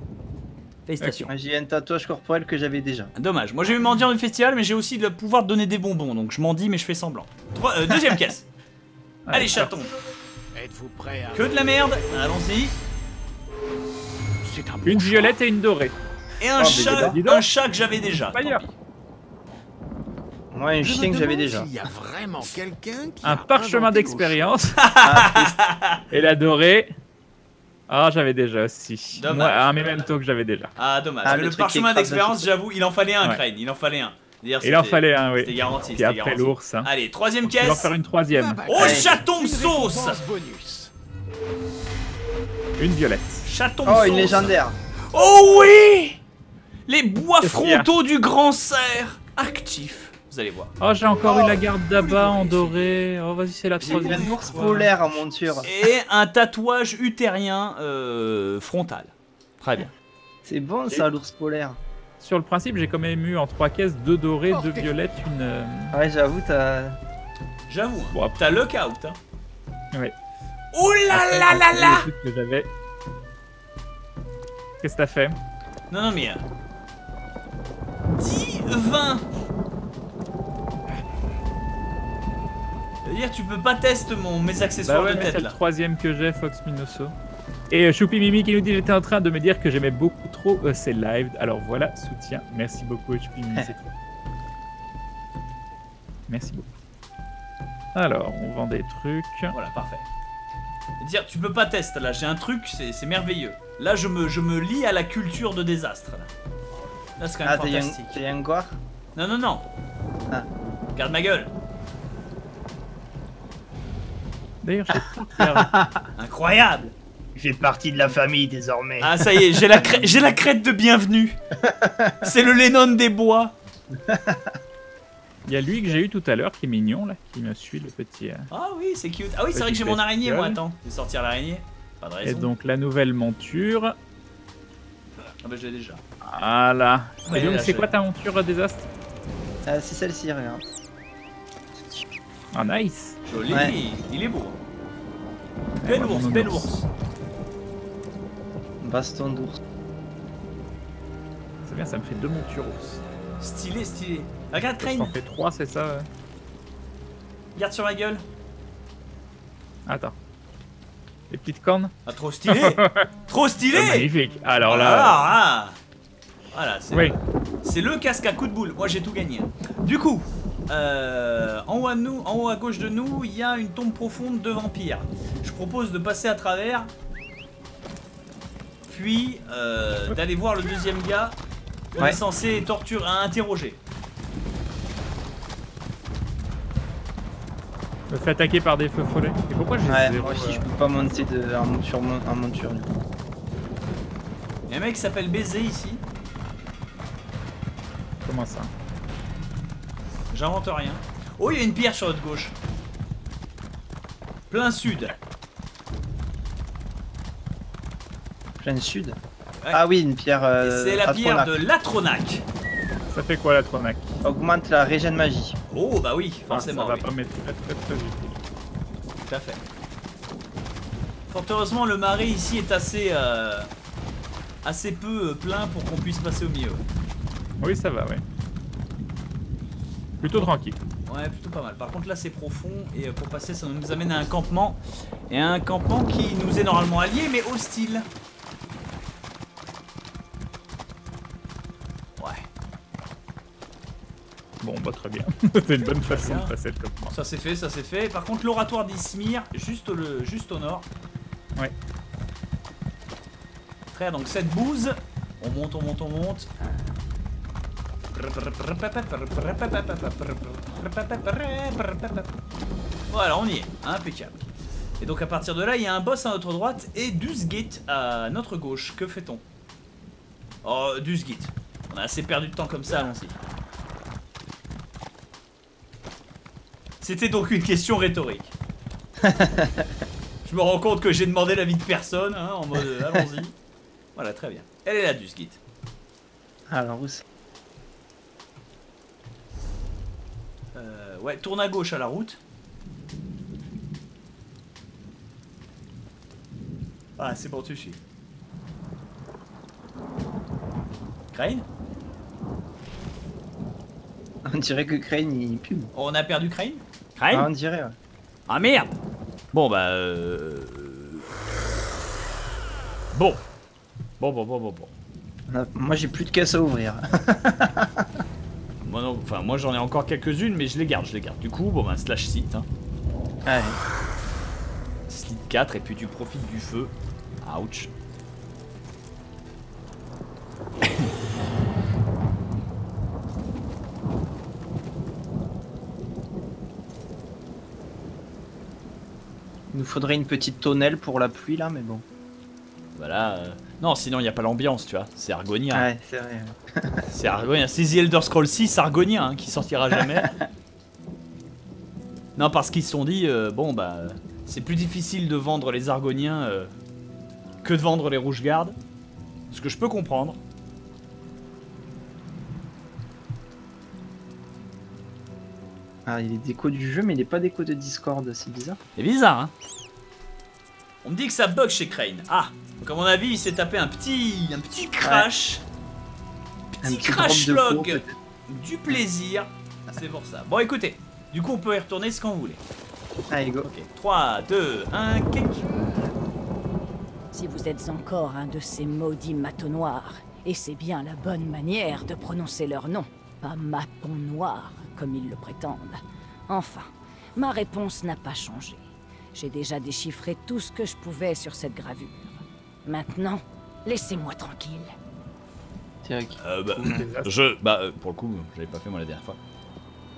Félicitations. Okay. J'ai un tatouage corporel que j'avais déjà. Dommage, moi j'ai eu le mendiant du festival mais j'ai aussi le pouvoir de donner des bonbons. Donc je m'en dis mais je fais semblant. Trois, euh, deuxième caisse. Allez, allez chaton. Êtes-vous prêt à... Que de la merde, allons-y. Un une violette choix. Et une dorée. Et un, oh, chat, un chat que j'avais déjà. Ouais, un chien que j'avais déjà. Y a vraiment quelqu'un qui un parchemin d'expérience. Et la dorée. Ah, j'avais déjà aussi. Dommage. Moi, un memento que j'avais déjà. Ah, dommage. Ah, le, le parchemin d'expérience, j'avoue, il en fallait un, ouais. Krayn. Il en fallait un. Il en fallait un, oui. C'était garanti. Et après l'ours. Hein. Allez, troisième caisse. On va faire une troisième. Oh, allez. Chaton sauce. Une violette. Chaton sauce. Oh, une légendaire. Oh oui! Les bois frontaux du grand cerf actifs. Vous allez voir. Oh, j'ai encore oh, eu la garde d'abat en doré. Oh, vas-y, c'est la troisième. Une ours polaire en monture. Et un tatouage utérien euh, frontal. Très bien. C'est bon ça, l'ours polaire. Sur le principe, j'ai quand même eu en trois caisses deux dorés, deux violettes, une. Euh... Ouais, j'avoue, t'as. J'avoue, hein. Bon, t'as le out, hein. Ouais. Oh là là là là! Qu'est-ce que t'as fait? Non, non, mais... dix, vingt. C'est-à-dire tu peux pas tester mon, mes accessoires bah ouais, de tête, là. C'est le troisième que j'ai, Fox Minoso. Et Choupi Mimi qui nous dit j'étais en train de me dire que j'aimais beaucoup trop euh, ces lives. Alors voilà, soutien. Merci beaucoup, Choupi Mimi, c'est trop. Merci beaucoup. Alors, on vend des trucs. Voilà, parfait. Dire, tu peux pas tester, là, j'ai un truc, c'est merveilleux. Là, je me, je me lie à la culture de désastre. Là, là c'est quand même ah, fantastique. T'es un goire ? Non, non, non. Ah. Garde ma gueule. D'ailleurs, j'ai... Incroyable. Il fait partie de la famille désormais. Ah, ça y est, j'ai la, crê... la crête de bienvenue. C'est le Lennon des bois. Il y a lui que j'ai eu tout à l'heure, qui est mignon, là, qui me suit, le petit... Euh... Ah oui, c'est cute. Ah oui, c'est vrai que j'ai mon araignée, gueule. Moi, attends. Je vais sortir l'araignée. Pas de raison. Et donc, la nouvelle monture... Ah bah, je l'ai déjà. Voilà. Ouais, et donc, c'est quoi ta monture, Désastre? euh, C'est celle-ci, regarde. Ah, nice. Joli. Ouais. Il est beau. Belle ours, belle ours. Baston d'ours. C'est bien, ça me fait deux montures ours. Stylé, stylé. Regarde, Krayn. Ça en fait trois, c'est ça. Regarde sur ma gueule. Attends. Les petites cornes. Ah, trop stylé. Trop stylé. Ah, magnifique. Alors là... Ah, ah. Voilà, c'est oui. Le casque à coup de boule. Moi, j'ai tout gagné. Du coup, euh, en haut à nous, en haut à gauche de nous, il y a une tombe profonde de vampires. Je propose de passer à travers, puis euh, d'aller voir le deuxième gars qu'on ouais. est censé torturer, à interroger. Je me fais attaquer par des feux follets. Et pourquoi j'ai ouais, zéro, moi aussi euh... je peux pas monter de un monture, un monture. Il y a un mec qui s'appelle Baiser ici. Comment ça? J'invente rien. Oh, il y a une pierre sur notre gauche. Plein sud. Plein sud ouais. Ah oui, une pierre. Euh, C'est la pierre de l'Atronac. Ça fait quoi l'Atronac? Augmente la régène magie. Oh bah oui, forcément. Ah, ça va oui. pas mettre très très très utile. Tout à fait. Fort heureusement, le marais ici est assez euh, assez peu plein pour qu'on puisse passer au milieu. Oui, ça va, ouais. Plutôt tranquille. Ouais, plutôt pas mal. Par contre, là, c'est profond et pour passer, ça nous amène à un campement et à un campement qui nous est normalement allié, mais hostile. Bon bah très bien, c'est une bonne très façon bien. De passer le campement. Ça c'est fait, ça c'est fait. Par contre l'oratoire d'Ismir, juste, le, juste au nord. Ouais. Très bien, donc cette bouse, on monte, on monte, on monte. Voilà, on y est, impeccable. Et donc à partir de là, il y a un boss à notre droite et Dusgit à notre gauche. Que fait-on? Oh, Dusgit. On a assez perdu de temps comme ça, allons-y. C'était donc une question rhétorique. Je me rends compte que j'ai demandé l'avis de personne, hein, en mode euh, allons-y. Voilà, très bien. Elle est là, Dusgit. Alors, où c'est euh, ouais, tourne à gauche à la route. Ah, c'est bon, tu suis. Krayn? On dirait que Krayn, il pue. Oh, on a perdu Krayn? Krayn ah, on dirait, ouais. Ah merde. Bon bah euh... Bon. Bon bon bon bon bon a... Moi j'ai plus de caisse à ouvrir. Moi non, enfin moi j'en ai encore quelques-unes mais je les garde, je les garde. Du coup bon bah slash site hein. Allez. Slide quatre et puis tu profites du feu. Ouch. Il nous faudrait une petite tonnelle pour la pluie là, mais bon. Voilà. Euh... Non, sinon il n'y a pas l'ambiance, tu vois. C'est Argonien. Ouais, hein. C'est vrai. Ouais. C'est Argonien. C'est The Elder Scrolls six Argonien hein, qui sortira jamais. Non, parce qu'ils se sont dit, euh, bon bah, c'est plus difficile de vendre les Argoniens euh, que de vendre les Rougegardes. Ce que je peux comprendre. Ah, il est déco du jeu, mais il n'est pas déco de Discord, c'est bizarre. C'est bizarre, hein. On me dit que ça bug chez Krayn. Ah, donc à mon avis, il s'est tapé un petit, un petit crash. Ouais. Petit, un petit crash log peau, du plaisir. C'est pour ça. Bon, écoutez, du coup, on peut y retourner ce qu'on voulait. Allez, go. Okay. trois, deux, un, kick. Si vous êtes encore un de ces maudits Manteaux Noirs, et c'est bien la bonne manière de prononcer leur nom, pas Manteaux Noirs. Comme ils le prétendent. Enfin, ma réponse n'a pas changé. J'ai déjà déchiffré tout ce que je pouvais sur cette gravure. Maintenant, laissez-moi tranquille. C'est vrai que... Euh, bah, je... Bah, pour le coup, j'avais pas fait moi la dernière fois.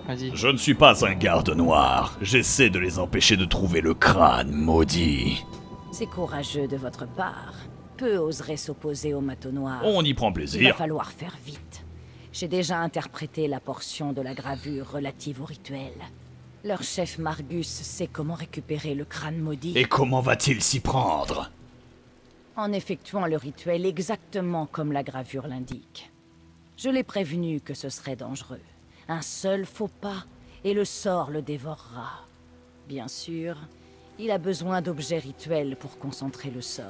Vas-y. Je ne suis pas un garde noir. J'essaie de les empêcher de trouver le crâne maudit. C'est courageux de votre part. Peu oseraient s'opposer aux Manteaux Noirs. On y prend plaisir. Il va falloir faire vite. J'ai déjà interprété la portion de la gravure relative au rituel. Leur chef Margus sait comment récupérer le crâne maudit. Et comment va-t-il s'y prendre? En effectuant le rituel exactement comme la gravure l'indique. Je l'ai prévenu que ce serait dangereux. Un seul faux pas et le sort le dévorera. Bien sûr, il a besoin d'objets rituels pour concentrer le sort.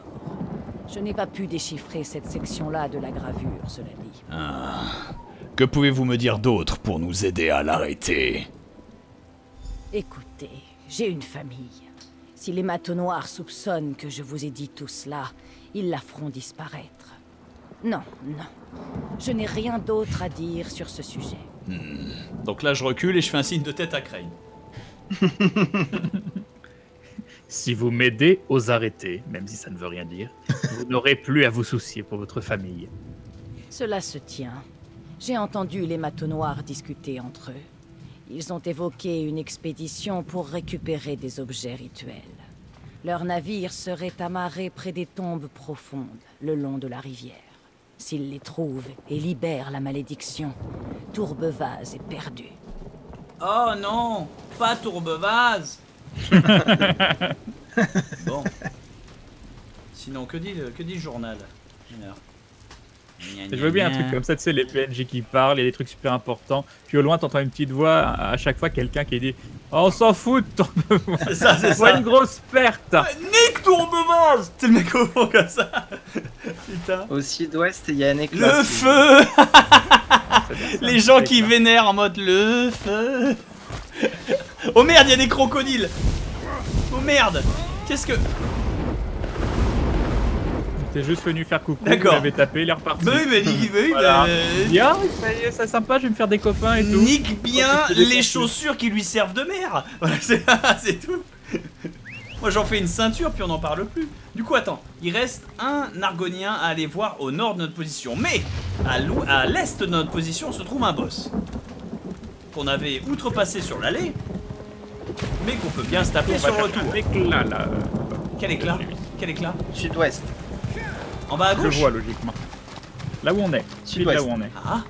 Je n'ai pas pu déchiffrer cette section-là de la gravure, cela dit. Ah, que pouvez-vous me dire d'autre pour nous aider à l'arrêter? Écoutez, j'ai une famille. Si les Manteaux Noirs soupçonnent que je vous ai dit tout cela, ils la feront disparaître. Non, non. Je n'ai rien d'autre à dire sur ce sujet. Hmm. Donc là, je recule et je fais un signe de tête à Krayn. Si vous m'aidez aux arrêter, même si ça ne veut rien dire, vous n'aurez plus à vous soucier pour votre famille. Cela se tient. J'ai entendu les Manteaux Noirs discuter entre eux. Ils ont évoqué une expédition pour récupérer des objets rituels. Leur navire serait amarré près des tombes profondes, le long de la rivière. S'ils les trouvent et libèrent la malédiction, Tourbevase est perdu. Oh non, pas Tourbevase. Bon. Sinon, que dit le, que dit le journal? Alors. Je veux bien un truc comme ça, tu sais, les P N J qui parlent, il y a des trucs super importants. Puis au loin, t'entends une petite voix à chaque fois, quelqu'un qui dit oh, on s'en fout de Tourbevase. C'est ça, c'est ça. Une grosse perte. Nique Tourbevase. C'est le mec au fond comme ça. Putain. Au sud-ouest, il y a un éclat. Le feu. Les gens qui vénèrent en mode le feu. Oh merde, il y a des crocodiles. Oh merde. Qu'est-ce que. T'es juste venu faire coucou, il avait tapé, il est reparti. Bah oui, bah, nique, bah, voilà. bah... Bien, c'est sympa, je vais me faire des copains et tout. Nique bien oh, les chaussures qui lui servent de mère. Voilà, c'est tout. Moi, j'en fais une ceinture, puis on n'en parle plus. Du coup, attends, il reste un Argonien à aller voir au nord de notre position. Mais, à l'est de notre position, se trouve un boss. Qu'on avait outrepassé sur l'allée, mais qu'on peut bien se taper sur le retour. Éclat, là. Quel éclat? Quel éclat? Sud-ouest. En bas à gauche. Je vois logiquement. Là où on est. Celui là où on est. Ah.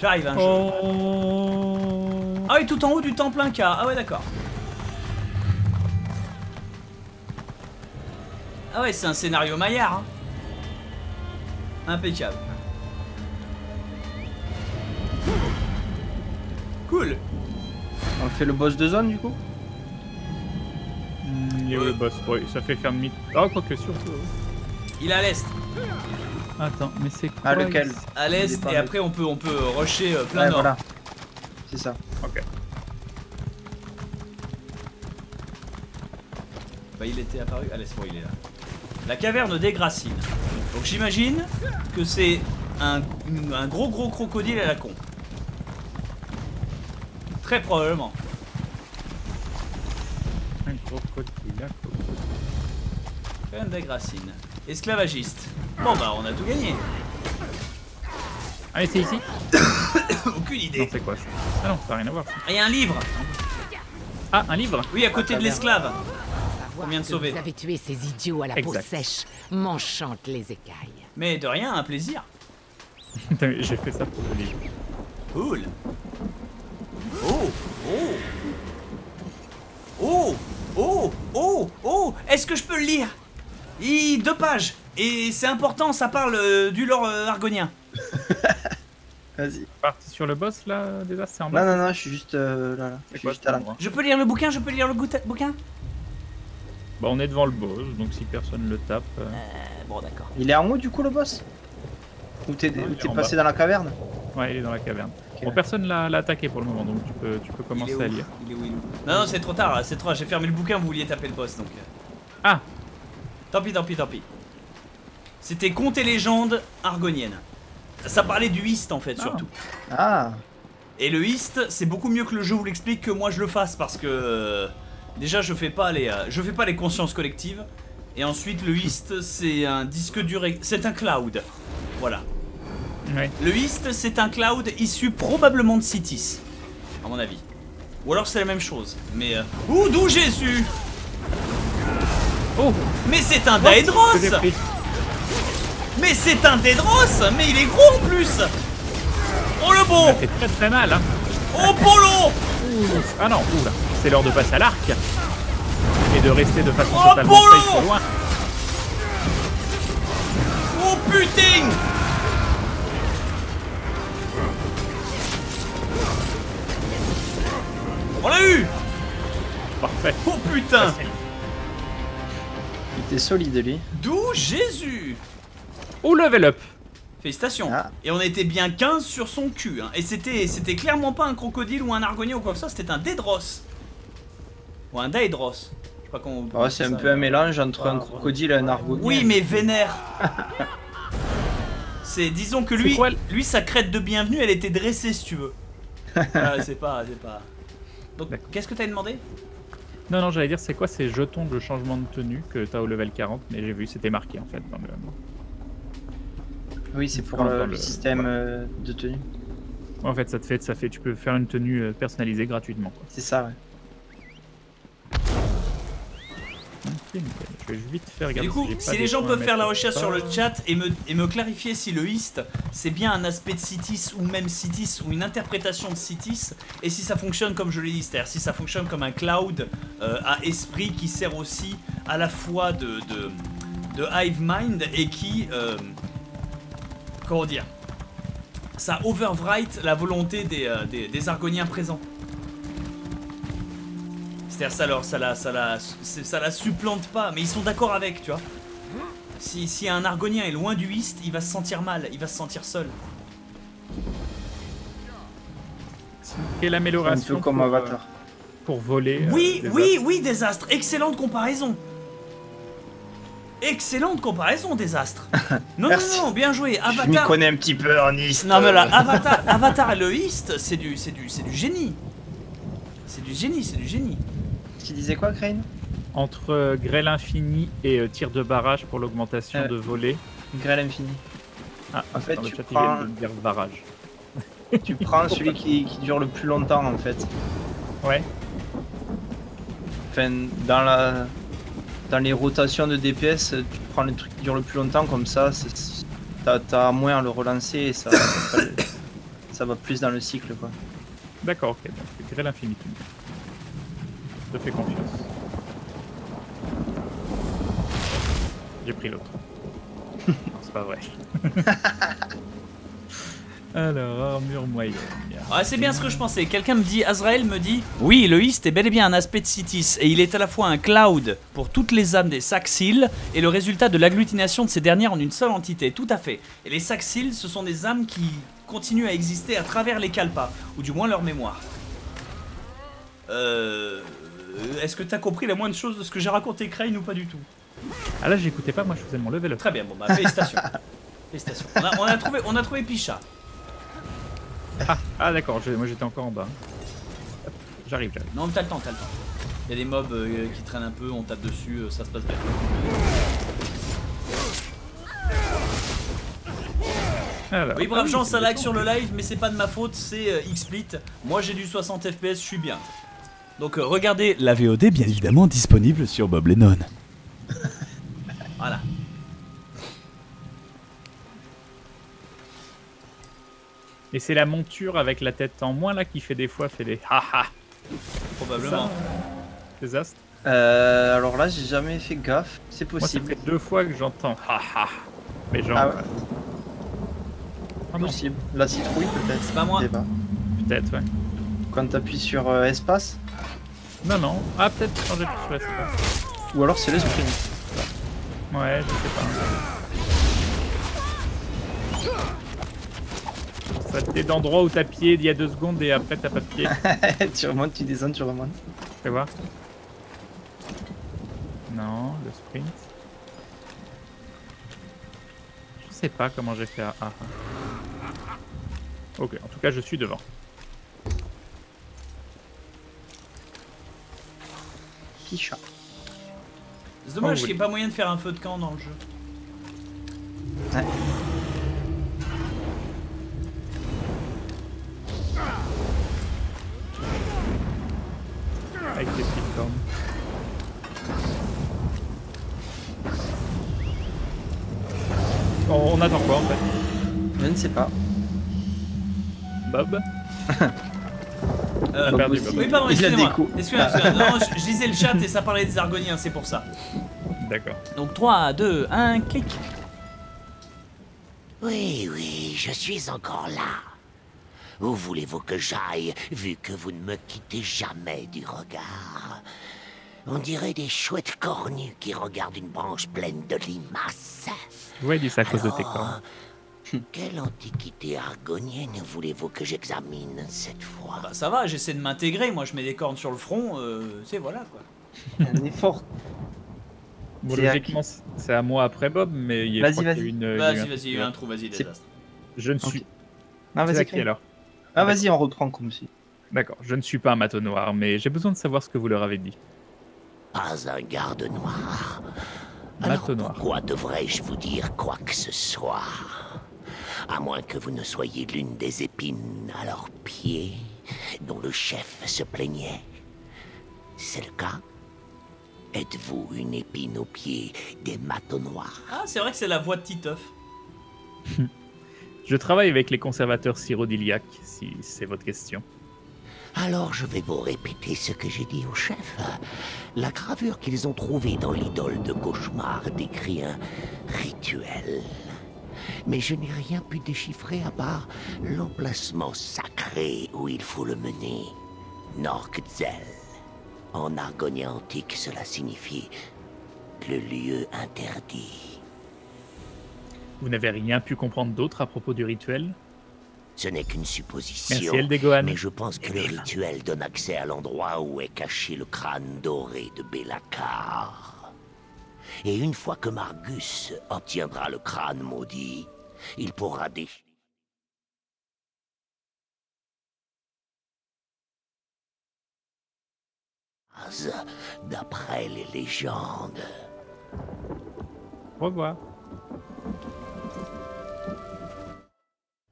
J'arrive. Hein, oh. Ah oui, tout en haut du temple Inca. Ah ouais, d'accord. Ah ouais, c'est un scénario maillard. Hein. Impeccable. Cool. On fait le boss de zone du coup. Il est où le boss? Oui, ça fait faire mythe. Ah, quoi que surtout. Il est à l'est. Attends, mais c'est quoi? Ah, lequel? À l'est, et après on peut, on peut rusher euh, plein ouais, nord. Voilà. C'est ça. Ok. Bah, il était apparu. À l'est, bon, il est là. La caverne des Gracines. Donc j'imagine que c'est un, un gros gros crocodile à la con. Très probablement. Crâne des Gracines. Esclavagiste. Bon bah on a tout gagné. Allez, c'est ici. Aucune idée. Non, c'est quoi ça? Ah non, ça n'a rien à voir. Ah, il y a un livre. Ah, un livre? Oui, à côté ah, de l'esclave. Combien de sauver? Vous avez tué ces idiots à la exact. Peau sèche, m'enchantent les écailles. Mais de rien, un plaisir. J'ai fait ça pour le livre. Cool. Oh. Oh. Oh. Oh, oh, oh, est-ce que je peux le lire? Il deux pages, et c'est important, ça parle euh, du lore euh, argonien. Vas-y. Parti sur le boss là, déjà c'est en bas. Non, non, non, je suis juste euh, là, là. Je, suis juste à là. Je peux lire le bouquin, je peux lire le bouquin. Bah on est devant le boss, donc si personne le tape... Euh... Euh, bon d'accord. Il est en haut du coup le boss? Ou t'es passé bas. Dans la caverne? Ouais, il est dans la caverne. Bon, personne l'a attaqué pour le moment, donc tu peux, tu peux commencer à lire. Il est où, il est où? Non, non, c'est trop tard, c'est trop tard. J'ai fermé le bouquin, vous vouliez taper le boss, donc... Ah. Tant pis, tant pis, tant pis. C'était Contes et légendes argoniennes. Ça parlait du Hist, en fait, ah. surtout. Ah. Et le Hist, c'est beaucoup mieux que le jeu vous l'explique que moi je le fasse, parce que... Euh, déjà, je fais pas les, euh, je fais pas les consciences collectives. Et ensuite, le Hist, c'est un disque dur... C'est un cloud. Voilà. Ouais. Le Hist, c'est un cloud issu probablement de Citis, à mon avis. Ou alors c'est la même chose, mais... Euh... Ouh, d'où Jésus. Oh. Mais c'est un Daedros. Mais c'est un Daedros. Mais il est gros en plus. Oh le bon. Ça fait très très mal, hein. Oh Polo. Ouh. Ah non, oula. C'est l'heure de passer à l'arc. Et de rester de façon oh, totalement safe loin. Oh putain. On l'a eu. Parfait. Oh putain. Il était solide lui. D'où Jésus. Oh level up. Félicitations. Ah. Et on était bien quinze sur son cul. Hein. Et c'était c'était clairement pas un crocodile ou un argonien ou quoi que ça, c'était un Daedros. Ou un Daedros. Je crois qu'on... Ouais, c'est un peu un mélange entre un crocodile et un argonien. Oui mais vénère. C'est disons que lui, lui sa crête de bienvenue elle était dressée si tu veux. Voilà, c'est pas, c'est pas... Donc qu'est-ce que t'as demandé? Non, non, j'allais dire, c'est quoi ces jetons de changement de tenue que t'as au level quarante? Mais j'ai vu, c'était marqué en fait dans le... Oui, c'est pour le, le, le système ouais. de tenue. En fait ça, te fait, ça fait, tu peux faire une tenue personnalisée gratuitement. C'est ça, ouais. Okay, je vais vite faire regarder. Du coup, si, si les gens peuvent faire la recherche sur le chat et me, et me clarifier si le Hist, c'est bien un aspect de Citis ou même Citis ou une interprétation de Citis, et si ça fonctionne comme je l'ai dit, c'est-à-dire si ça fonctionne comme un cloud euh, à esprit qui sert aussi à la fois de, de, de hive mind et qui... Euh, comment dire? Ça overwrite la volonté des, euh, des, des Argoniens présents. C'est-à-dire ça leur, ça la, ça la, ça la supplante pas, mais ils sont d'accord avec, tu vois. Si, si un Argonien est loin du Hist, il va se sentir mal, il va se sentir seul. Et l'amélioration comme avatar pour, pour voler. Oui, euh, oui, oui, Désastre. Excellente comparaison. Excellente comparaison, Désastre. Non, non, non, bien joué. Avatar. Je m'y connais un petit peu en Hist. Non, mais là, Avatar, Avatar et le Hist, c'est du, c'est du, c'est du génie. C'est du génie, c'est du génie. Tu disais quoi, Krayn? Entre euh, grêle infini et euh, tir de barrage pour l'augmentation euh, de volée. Grêle infini. Ah, en fait, tu prends... Dire barrage. Tu prends celui qui, qui dure le plus longtemps, en fait. Ouais. Enfin, dans la... Dans les rotations de D P S, tu prends le truc qui dure le plus longtemps, comme ça, t'as moins à le relancer et ça... ça va plus dans le cycle, quoi. D'accord, ok. Donc, grêle infini. Je te fais confiance. J'ai pris l'autre. Non, c'est pas vrai. Alors, armure moyenne. Ah, c'est bien ce que je pensais. Quelqu'un me dit, Azrael me dit, oui, le Hist est bel et bien un aspect de Citis et il est à la fois un cloud pour toutes les âmes des Saxils et le résultat de l'agglutination de ces dernières en une seule entité. Tout à fait. Et les Saxils, ce sont des âmes qui continuent à exister à travers les Kalpas, ou du moins leur mémoire. Euh... Est-ce que t'as compris la moindre chose de ce que j'ai raconté, Krayn, ou pas du tout? Ah là, j'écoutais pas, moi je faisais mon level up. Très bien, bon bah félicitations. Félicitations. On a, on a trouvé, on a trouvé Picha. Ah, ah d'accord, moi j'étais encore en bas. J'arrive, j'arrive. Non, mais t'as le temps, t'as le temps. Il y a des mobs euh, qui traînent un peu, on tape dessus, euh, ça se passe bien. Alors, oui, brave gens, ça lag sur le live, mais c'est pas de ma faute, c'est euh, XSplit. Moi j'ai du soixante F P S, je suis bien. Donc euh, regardez la V O D, bien évidemment, disponible sur Bob Lennon. Voilà. Et c'est la monture avec la tête en moins là qui fait des fois fait des haha. Probablement. Désastre. Euh, alors là j'ai jamais fait gaffe, c'est possible. Moi, ça fait deux fois que j'entends haha. Mais genre. Ah ouais. Ah possible. La citrouille peut-être. C'est pas moi. Peut-être ouais. Quand t'appuies sur euh, espace. Non non. Ah peut-être quand j'appuie sur espace. Ou alors c'est le sprint. Ouais, je sais pas. Ça t'es d'endroit où t'as pied il y a deux secondes et après t'as pas de pied. Tu remontes, tu descends, tu remontes. Fais voir. Non, le sprint. Je sais pas comment j'ai fait à A. Ok, en tout cas je suis devant. Picha. C'est dommage oh, oui. qu'il n'y ait pas moyen de faire un feu de camp dans le jeu. Ouais. On attend quoi en fait? Je ne sais pas. Bob. euh, Bob perdu, Bob. Oui, pardon, excusez-moi. Excusez-moi, non, je, je lisais le chat et ça parlait des Argoniens, c'est pour ça. D'accord. Donc trois, deux, un, clic. Oui, oui, je suis encore là. Où voulez-vous que j'aille, vu que vous ne me quittez jamais du regard? On dirait des chouettes cornues qui regardent une branche pleine de limaces. Ouais, dis ça à cause de tes cornes. Quelle antiquité argonienne voulez-vous que j'examine cette fois? Bah ça va, j'essaie de m'intégrer, moi je mets des cornes sur le front, euh, c'est voilà quoi. Un effort. Bon, logiquement c'est à moi après Bob, mais il y a, vas-y, vas-y. Une... Vas-y, vas-y, il y a un trou, vas-y, Désastre. Je ne suis... Okay. Non, vas-y, qui alors? Ah vas-y, on reprend comme si. D'accord, je ne suis pas un manteau noir, mais j'ai besoin de savoir ce que vous leur avez dit. Pas un garde noir. Alors pourquoi devrais-je vous dire quoi que ce soit? À moins que vous ne soyez l'une des épines à leurs pieds, dont le chef se plaignait. C'est le cas? Êtes-vous une épine aux pieds des manteaux noirs? Ah, c'est vrai que c'est la voix de Titeuf. Je travaille avec les conservateurs cyrodiliaques, si c'est votre question. Alors je vais vous répéter ce que j'ai dit au chef. La gravure qu'ils ont trouvée dans l'idole de cauchemar décrit un rituel. Mais je n'ai rien pu déchiffrer à part l'emplacement sacré où il faut le mener. Norgzell. En argonien antique, cela signifie le lieu interdit. Vous n'avez rien pu comprendre d'autre à propos du rituel ? Ce n'est qu'une supposition, Merci, mais je pense que le rituel donne accès à l'endroit où est caché le crâne doré de Belacar. Et une fois que Margus obtiendra le crâne maudit, il pourra dé... d'après les légendes. Au revoir.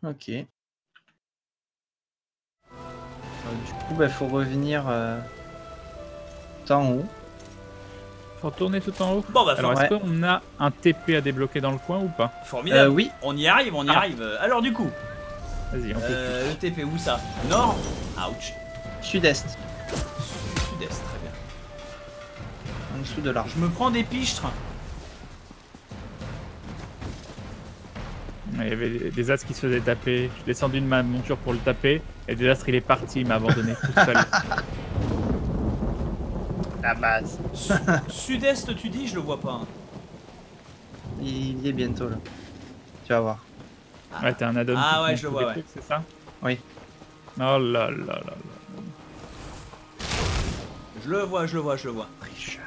Ok. Du coup, bah, faut revenir euh, tout en haut. Faut retourner tout en haut. Bon, bah, alors, est-ce ouais. qu'on a un T P à débloquer dans le coin ou pas? Formidable. Euh, oui. On y arrive, on y ah. arrive. Alors, du coup. Vas-y, on peut. Euh, le T P, où ça? Nord? Ouch. Sud-est. Sud-est, très bien. En dessous de l'arbre. Je me prends des pichtres. Il y avait des as qui se faisaient taper. Je descends d'une monture pour le taper. Et Désastre il est parti, il m'a abandonné tout seul. La base. Sud-est tu dis, je le vois pas. Hein. Il y est bientôt là. Tu vas voir. Ah. Ouais, t'as un add-on. Ah ouais, je le vois, ouais. C'est ça? Oui. Oh là là là là. Je le vois, je le vois, je le vois. Tricheur.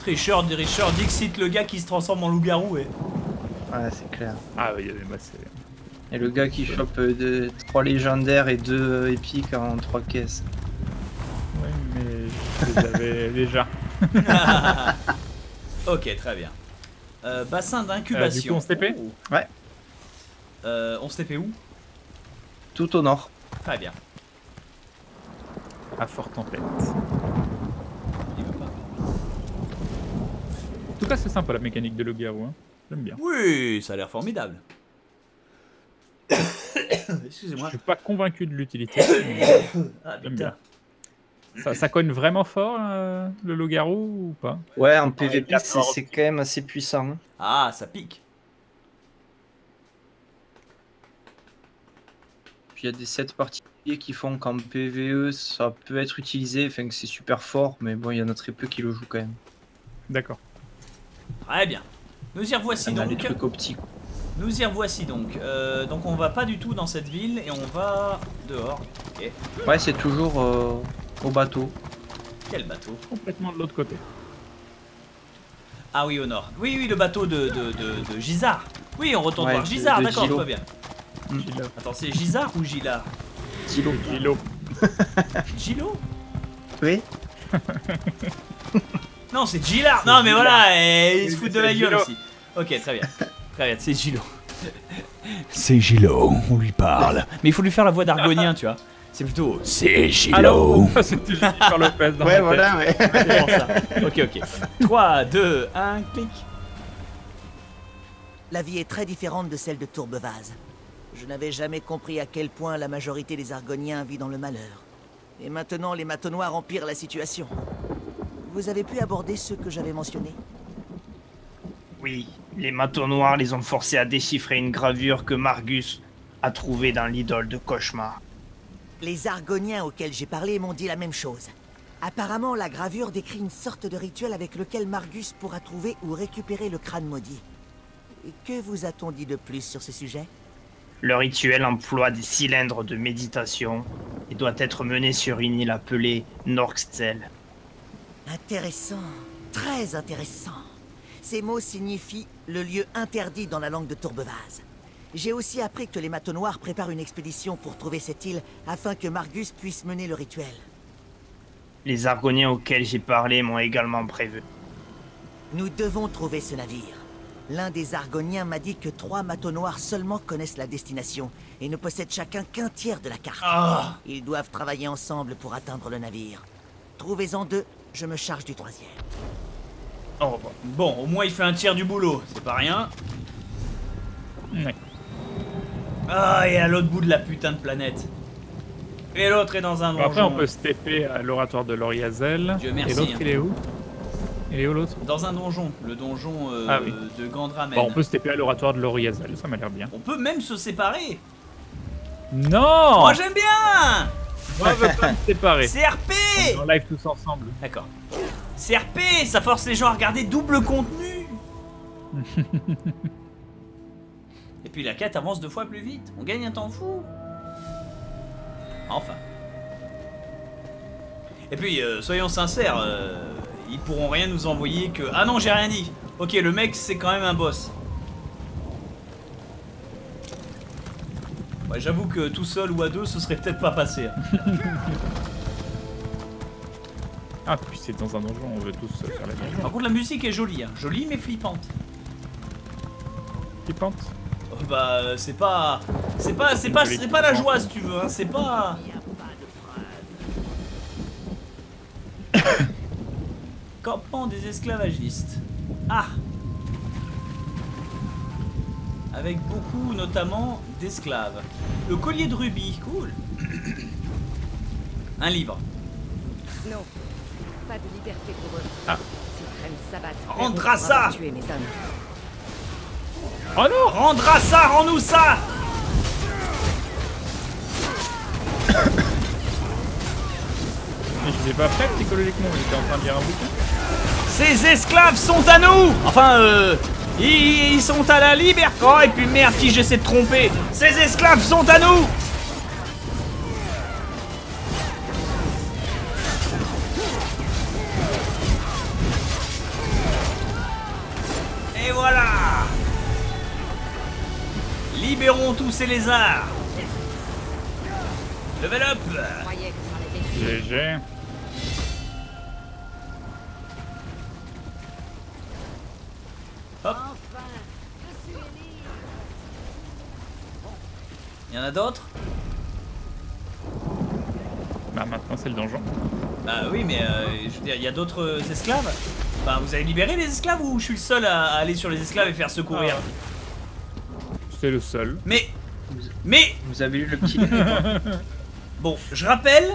Tricheur, tricheur, Dixit, le gars qui se transforme en loup-garou et... Ouais, c'est clair. Ah oui, il y avait massé. Et le gars qui chope deux, trois légendaires et deux épiques en trois caisses. Oui, mais je les avais déjà. Ok, très bien. Euh, bassin d'incubation. Euh, on se T P oh. Ouais. Euh, on se T P où? Tout au nord. Très bien. À Havre Tempête. Il veut pas. En tout cas, c'est sympa la mécanique de loup-garou, hein. J'aime bien. Oui, ça a l'air formidable. Excusez-moi. Je suis pas convaincu de l'utilité. Ah, j'aime bien. Ça, ça cogne vraiment fort euh, le loup-garou ou pas? Ouais, en P V P c'est quand même assez puissant. Hein. Ah, ça pique. Puis il y a des sets particuliers qui font qu'en P V E ça peut être utilisé, enfin que c'est super fort, mais bon, il y en a très peu qui le jouent quand même. D'accord. Très bien. Nous y revoici ah, donc. Nous y revoici donc. Euh, donc on va pas du tout dans cette ville et on va dehors. Okay. Ouais, c'est toujours euh, au bateau. Quel bateau? Complètement de l'autre côté. Ah oui, au nord. Oui, oui, le bateau de, de, de, de Gilar. Oui, on retourne ouais, voir Gilar, d'accord, tout va bien. Mmh. Attends, c'est Gilar ou Gilar? Gilo. Gilo. Gilo. Oui. Non, c'est Gilar. Non, mais Gilar. Voilà, et ils se foutent de la gueule aussi. Ok, très bien. Très bien, c'est Gilo. C'est Gilo, on lui parle. Mais il faut lui faire la voix d'argonien, tu vois. C'est plutôt c'est Gilo. C'était Jennifer Lopez dans ouais, voilà, ouais. Ok, ok. trois, deux, un, clic. La vie est très différente de celle de Tourbevase. Je n'avais jamais compris à quel point la majorité des Argoniens vit dans le malheur. Et maintenant, les Manteaux Noirs empirent la situation. Vous avez pu aborder ceux que j'avais mentionnés? Oui, les Manteaux Noirs les ont forcés à déchiffrer une gravure que Margus a trouvée dans l'idole de cauchemar. Les Argoniens auxquels j'ai parlé m'ont dit la même chose. Apparemment, la gravure décrit une sorte de rituel avec lequel Margus pourra trouver ou récupérer le crâne maudit. Et que vous a-t-on dit de plus sur ce sujet? Le rituel emploie des cylindres de méditation et doit être mené sur une île appelée Norgzell. Intéressant, très intéressant. Ces mots signifient le lieu interdit dans la langue de Tourbevase. J'ai aussi appris que les Manteaux Noirs préparent une expédition pour trouver cette île afin que Margus puisse mener le rituel. Les Argoniens auxquels j'ai parlé m'ont également prévenu. Nous devons trouver ce navire. L'un des Argoniens m'a dit que trois Manteaux Noirs seulement connaissent la destination et ne possèdent chacun qu'un tiers de la carte. Ah ! Ils doivent travailler ensemble pour atteindre le navire. Trouvez-en deux, je me charge du troisième. Oh, bon, au moins il fait un tiers du boulot, c'est pas rien. Mmh. Ah, et à l'autre bout de la putain de planète. Et l'autre est dans un donjon. Après, on peut se taper à l'oratoire de Loriazel. Dieu merci. Et l'autre, hein. Il est où? Il est où l'autre? Dans un donjon. Le donjon euh, ah, oui. de Gandramen. Bon, on peut se taper à l'oratoire de Loriazel, ça m'a l'air bien. On peut même se séparer. Non. Moi, j'aime bien. Moi, je veux pas me séparer. C R P. On est en live tous ensemble. D'accord. C R P, ça force les gens à regarder double contenu. Et puis la quête avance deux fois plus vite. On gagne un temps fou. Enfin. Et puis, euh, soyons sincères, euh, ils pourront rien nous envoyer que... Ah non, j'ai rien dit. Ok, le mec, c'est quand même un boss. Ouais, j'avoue que tout seul ou à deux, ce serait peut-être pas passé. Hein. Ah, puis c'est dans un donjon, on veut tous faire la guerre. Par contre, la musique est jolie. Hein. Jolie, mais flippante. Pente. Oh bah c'est pas c'est pas c'est pas c'est pas la joie si tu veux hein, c'est pas campement des esclavagistes. Ah, avec beaucoup notamment d'esclaves. Le collier de rubis, cool. Un livre. Non, pas de liberté pour eux. Ah. Rendra ça. Oh non! Rendra ça, rends-nous ça! Mais je l'ai pas fait psychologiquement, j'étais en train de lire un bouquin. Ces esclaves sont à nous! Enfin, euh. Ils, ils sont à la liberté! Oh, et puis merde, qui j'essaie de tromper! Ces esclaves sont à nous! Et voilà! Libérons tous ces lézards. Level up. G G. Hop. Il y en a d'autres? Bah maintenant c'est le donjon. Bah oui mais euh, je veux dire, il y a d'autres esclaves? Bah vous avez libéré les esclaves ou je suis le seul à aller sur les esclaves et faire secourir? Ah. C'est le seul. Mais, mais, vous avez eu le petit. Bon, je rappelle,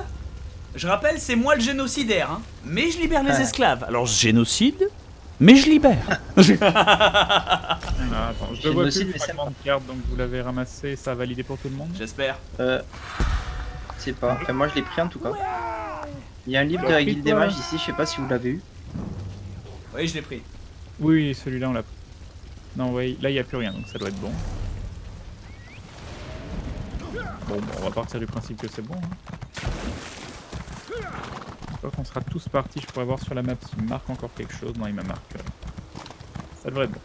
je rappelle, c'est moi le génocidaire, hein. Mais je libère les esclaves. Alors je génocide, mais je libère. Ah, attends, je vois plus le fragment de carte, donc vous l'avez ramassé, ça a validé pour tout le monde. J'espère. Euh, je sais pas. Enfin, moi je l'ai pris en tout cas. Il y a un livre de la Guilde des Mages ici, je sais pas si vous l'avez eu. Oui, je l'ai pris. Oui, celui-là on l'a. Non, oui, là il y a plus rien, donc ça doit être bon. Bon, bon, on va partir du principe que c'est bon. Hein. Une fois qu'on sera tous partis, je pourrais voir sur la map s'il me marque encore quelque chose. Non, il m'a marqué. Ça devrait être bon.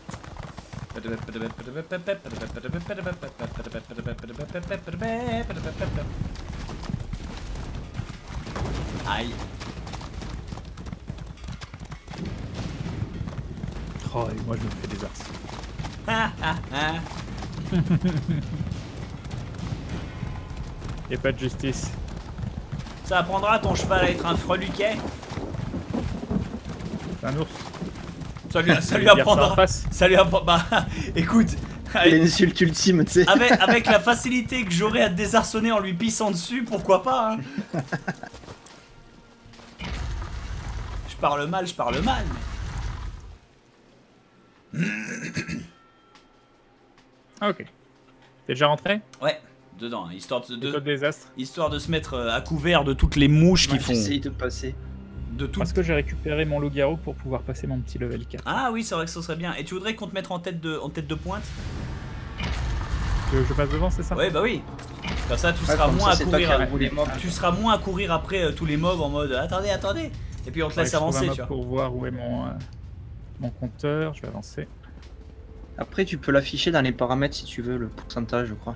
Aïe. Oh, et moi je me fais des arses. Ah, ah, ah. Et pas de justice. Ça apprendra ton cheval à être un freluquet. Un ours. Ça lui, ça lui apprendra. Ça lui apprendra. Bah écoute. L'insulte ultime, tu sais. Avec, avec la facilité que j'aurais à te désarçonner en lui pissant dessus, pourquoi pas hein. Je parle mal, je parle mal. Mais... Ah, ok. T'es déjà rentré? Ouais, dedans, hein, histoire de, de, désastre. histoire de se mettre à couvert de toutes les mouches ouais, qui font. J'essaye de passer. De tout. Parce que j'ai récupéré mon loup-garou pour pouvoir passer mon petit level quatre. Ah oui, c'est vrai que ce serait bien. Et tu voudrais qu'on te mette en tête de, en tête de pointe? Que je passe devant, c'est ça? Ouais, bah oui. Comme ça, tu ouais, seras moins ça, à courir. À... Tu seras moins à courir après euh, tous les mobs en mode attendez, attendez. Et puis on te ouais, laisse avancer, tu vois. Pour voir où est mon, euh, mon compteur, je vais avancer. Après, tu peux l'afficher dans les paramètres si tu veux, le pourcentage, je crois.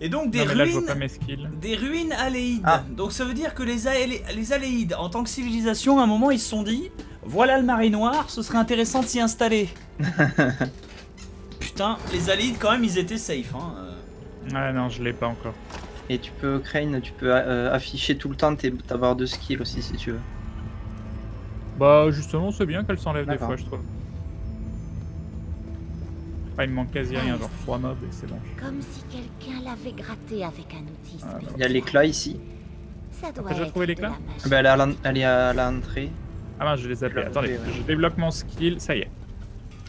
Et donc des non, là, ruines, des ruines aléides. Ah. Donc ça veut dire que les, alé les aléides, en tant que civilisation, à un moment ils se sont dit, voilà le marais noir, ce serait intéressant de s'y installer. Putain, les aléides quand même ils étaient safe. Hein. Ah non, je l'ai pas encore. Et tu peux Krayn, tu peux euh, afficher tout le temps ta barre de skill aussi si tu veux. Bah justement c'est bien qu'elle s'enlève des fois je trouve. Ah, il me manque quasi rien, genre trois mobs et c'est bon. Comme si quelqu'un l'avait gratté avec un outil spécial. Il y a l'éclat ici. Ça doit. T'as déjà trouvé l'éclat? Bah elle est à l'entrée. Ah mince, je les appelle. Attendez, ouais. Je développe mon skill, ça y est.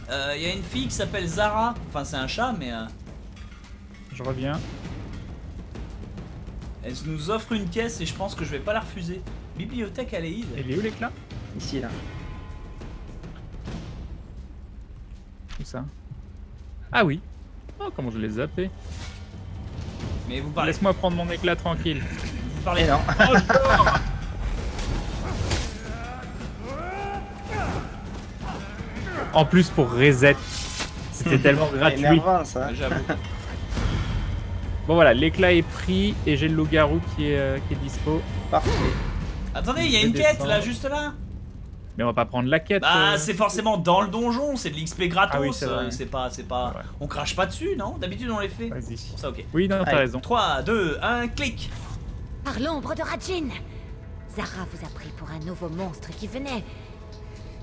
Il euh, y a une fille qui s'appelle Zahra. Enfin c'est un chat mais... Euh... Je reviens. Elle nous offre une caisse et je pense que je vais pas la refuser. Bibliothèque aléide. Elle est où l'éclat? Ici là. Où ça? Ah oui. Oh comment je l'ai zappé. Mais vous parlez... Laisse-moi prendre mon éclat tranquille. Vous parlez non. Oh, en plus pour reset, c'était tellement gratuit. Énervant, ça. J'avoue. Bon voilà, l'éclat est pris et j'ai le loup-garou qui est, euh, qui est dispo. Parfait. Attendez, il y a une descendre. quête là, juste là. Mais on va pas prendre la quête. Bah euh... c'est forcément dans le donjon, c'est de l'X P gratos. Ah oui, c'est euh, pas, c'est pas. Ouais. On crache pas dessus, non? D'habitude on les fait. Vas-y. Pour ça, ok. Oui, non, t'as raison. trois, deux, un, clic. Par l'ombre de Rajin, Zahra vous a pris pour un nouveau monstre qui venait.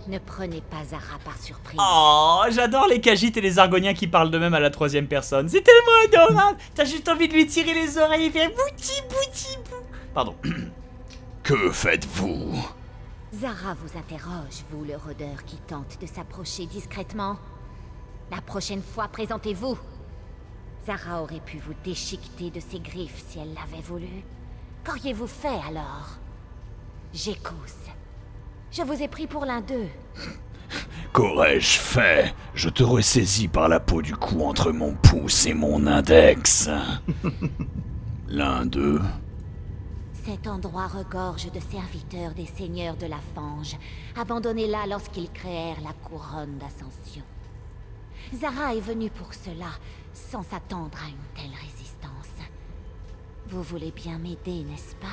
Ne prenez pas Zahra par surprise. Oh, j'adore les Kajites et les Argoniens qui parlent de même à la troisième personne. C'est tellement adorable. T'as juste envie de lui tirer les oreilles et faire bouti bouti bou. Pardon. Que faites-vous? Zahra vous interroge, vous le rôdeur qui tente de s'approcher discrètement. La prochaine fois, présentez-vous. Zahra aurait pu vous déchiqueter de ses griffes si elle l'avait voulu. Qu'auriez-vous fait alors? J'écoute. Je vous ai pris pour l'un d'eux. Qu'aurais-je fait? Je te ressaisis par la peau du cou entre mon pouce et mon index. L'un d'eux. Cet endroit regorge de serviteurs des seigneurs de la Fange, abandonnés là lorsqu'ils créèrent la couronne d'ascension. Zahra est venue pour cela, sans s'attendre à une telle résistance. Vous voulez bien m'aider, n'est-ce pas?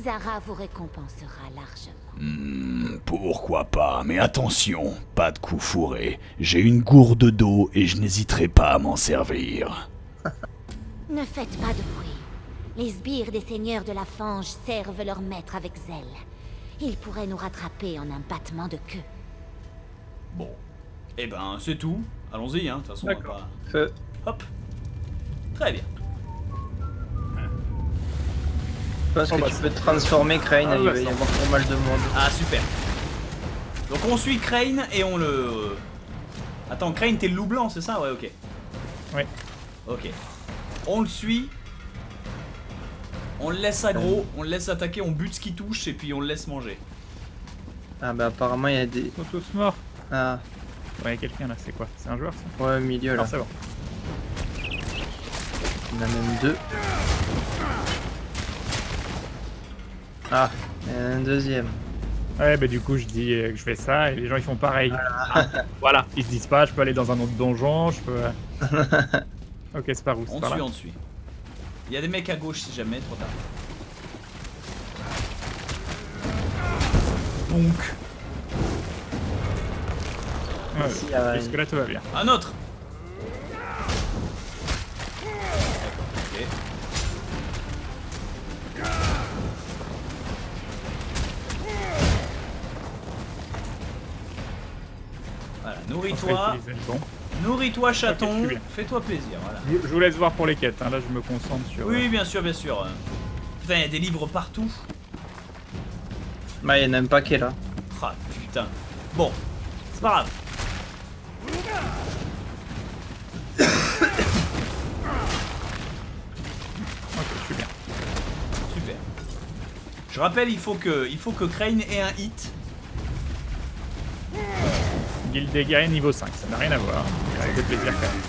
Zahra vous récompensera largement. Mmh, pourquoi pas, mais attention, pas de coups fourrés. J'ai une gourde d'eau et je n'hésiterai pas à m'en servir. Ne faites pas de bruit. Les sbires des seigneurs de la Fange servent leur maître avec zèle. Ils pourraient nous rattraper en un battement de queue. Bon. Eh ben, c'est tout. Allons-y, hein. De toute façon, on va pas... Euh... Hop. Très bien. Je pense oh, que bah, tu peux te transformer, Krayn. Ah, il va y avoir pas mal de monde. Ah, super. Donc, on suit Krayn et on le... Attends, Krayn, t'es le loup blanc, c'est ça? Ouais, ok. Ouais. Ok. On le suit... On le laisse aggro, on le laisse attaquer, on bute ce qui touche et puis on le laisse manger. Ah bah apparemment il y a des... Ils sont tous morts. Ah. Ouais, quelqu'un là, c'est quoi? C'est un joueur ça? Ouais, au milieu là. Ah, c'est bon. Il y en a même deux. Ah, il y en a un deuxième. Ouais bah du coup je dis que je fais ça et les gens ils font pareil. Voilà, ah, voilà. Ils se disent pas je peux aller dans un autre donjon, je peux... Ok, c'est par où? On suit, on suit. Il y a des mecs à gauche si jamais, trop tard. Donc. Ah oui, jusque là tout va bien. Un autre. D'accord, ok. Nourris-toi. Nourris-toi, chaton. Fais-toi plaisir. Voilà. Je vous laisse voir pour les quêtes. Hein. Là, je me concentre sur. Oui, bien sûr, bien sûr. Putain, il y a des livres partout. Bah, il y en a même pas qui est là. Ah, putain. Bon, c'est pas grave. Je rappelle, il faut que, il faut que Krayn ait un hit. Guilde des guerriers niveau cinq, ça n'a rien à voir. Avec le plaisir quand même.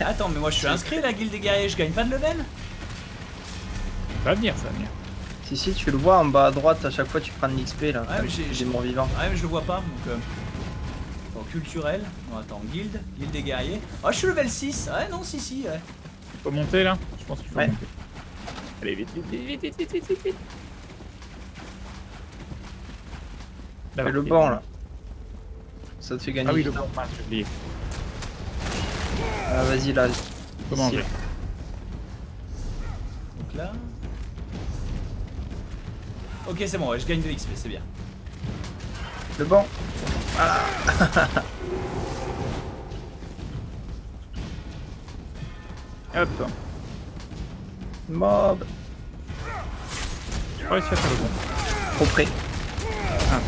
Attends, mais moi je suis inscrit à la guilde des guerriers, je gagne pas de level? Ça va venir, ça va venir. Si, si, tu le vois en bas à droite, à chaque fois tu prends de l'X P là. Ouais, j'ai mort vivant. Ouais, mais je le vois pas. Donc, euh... bon, culturel. Bon, attends, guilde, guilde des guerriers. Oh, je suis level six. Ouais, non, si, si. Ouais. Faut monter là. Je pense qu'il faut ouais. monter. Allez, vite, vite, vite, vite, vite, vite, vite, vite. Là, le banc là. Ça te fait gagner. Ah oui, le banc, ah, j'ai oublié. Ah, vas-y là. Comment je vais ? Donc là. Ok, c'est bon, ouais, je gagne de l'X P, c'est bien. Le banc. Voilà. Hop. Mob. Je crois que c'est le bon. Trop près. Ah,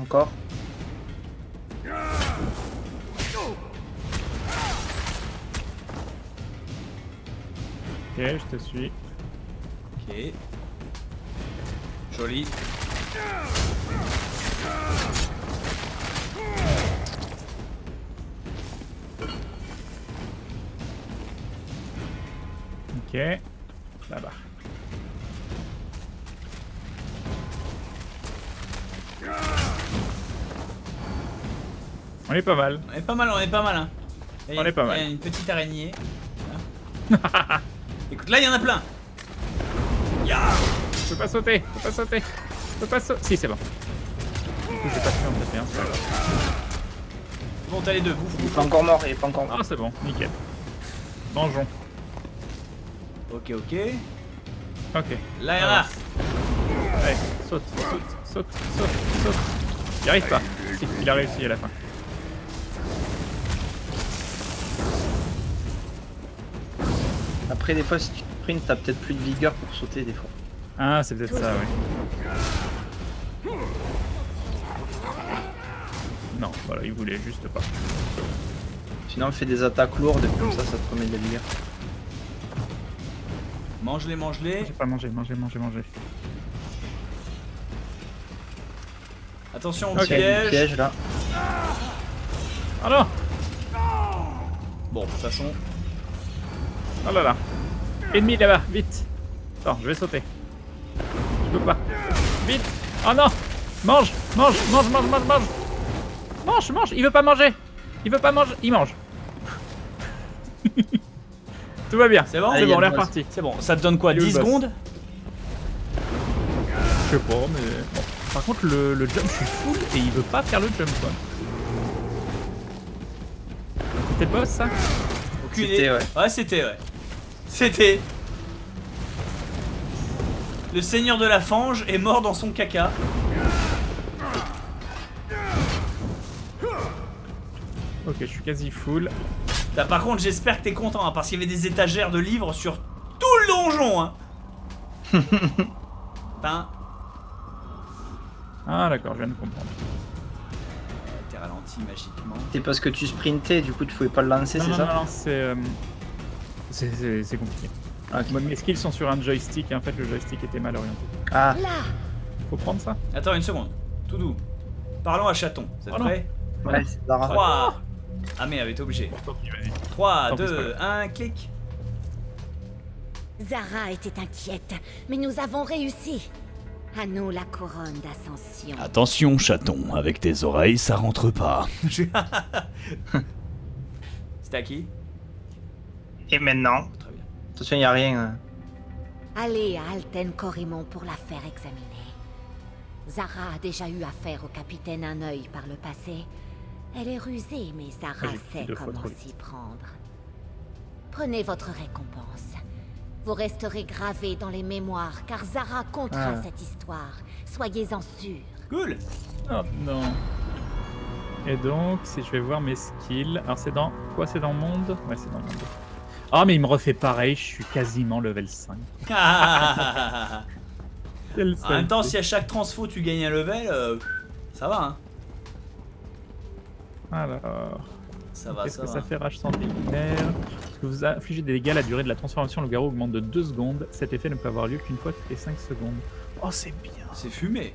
encore. Ok, je te suis. Ok. Joli. Ok. Là-bas. On est pas mal. On est pas mal, on est pas mal. Hein. Et on est pas mal. Il y a une petite araignée. Voilà. Écoute, là il y en a plein. Yeah, je peux pas sauter, je peux pas sauter. Je peux pas sauter. Si, c'est bon. Du coup, j'ai pas pu en taper un, c'est pas grave. Bon, t'as les deux. Bouffe, bouffe. Il est pas encore mort, il est pas encore mort. Ah, c'est bon, nickel. Donjon. Ok, ok. Ok. Là, il y en a. Allez, saute, saute, saute, saute, saute. Il arrive pas. Si, il a réussi à la fin. Après, des fois, si tu sprints, t'as peut-être plus de vigueur pour sauter, des fois. Ah, c'est peut-être ça, oui. Non, voilà, il voulait juste pas. Sinon, on fait des attaques lourdes, et comme ça, ça te remet de la vigueur. Mange-les, mange-les. J'ai pas mangé, mangé, mangé, mangé. Attention au okay, piège. piège là. Ah non. Bon, de toute façon. Oh là là. Ennemi là-bas, vite. Attends, je vais sauter. Je peux pas. Vite. Oh non. Mange, mange, mange, mange, mange, mange. Mange, mange. Il veut pas manger. Il veut pas manger. Il mange. Tout va bien. C'est bon, c'est bon, on est reparti. C'est bon. Ça te donne quoi, dix secondes? Je sais pas, mais... Bon. Par contre, le, le jump, je suis full et il veut pas faire le jump, quoi. C'était boss, ça? Aucune idée. Ouais, ouais c'était, ouais. C'était. Le seigneur de la fange est mort dans son caca. Ok, je suis quasi full. Là, par contre, j'espère que t'es content, hein, parce qu'il y avait des étagères de livres sur tout le donjon, hein. Putain. Ah d'accord, je viens de comprendre. T'es ralenti magiquement. C'est parce que tu sprintais, du coup tu pouvais pas le lancer, c'est ça? Non, non, c'est... Euh, c'est compliqué. Ah, okay. Mes skills sont sur un joystick et en fait le joystick était mal orienté. Ah. Faut prendre ça. Attends une seconde, tout doux. Parlons à chaton, vous êtes prêts? Ouais, c'est Zahra. trois... Ah merde, t'es obligé. trois, deux, un, clic. Zahra était inquiète, mais nous avons réussi. À nous la couronne d'ascension. Attention chaton, avec tes oreilles ça rentre pas. C'était à qui? Et maintenant? Très bien. Attention, y a rien. Allez à Alten Corrimon pour la faire examiner. Zahra a déjà eu affaire au capitaine Un œil par le passé. Elle est rusée, mais Zahra sait comment s'y prendre. Prenez votre récompense. Vous resterez gravé dans les mémoires, car Zahra comptera ah. cette histoire. Soyez-en sûrs. Cool. Oh non. Et donc, si je vais voir mes skills... Alors c'est dans... Quoi, c'est dans le monde? Ouais, c'est dans le monde. Ah oh, mais il me refait pareil, je suis quasiment level cinq. Ah. En même temps, si à chaque transfo tu gagnes un level, euh, ça va, hein. Alors... Ça va, ça va. Qu'est-ce que ça fait, rage santé lunaire? Parce que vous infligez des dégâts, la durée de la transformation le garou augmente de deux secondes. Cet effet ne peut avoir lieu qu'une fois toutes les cinq secondes. Oh, c'est bien. C'est fumé.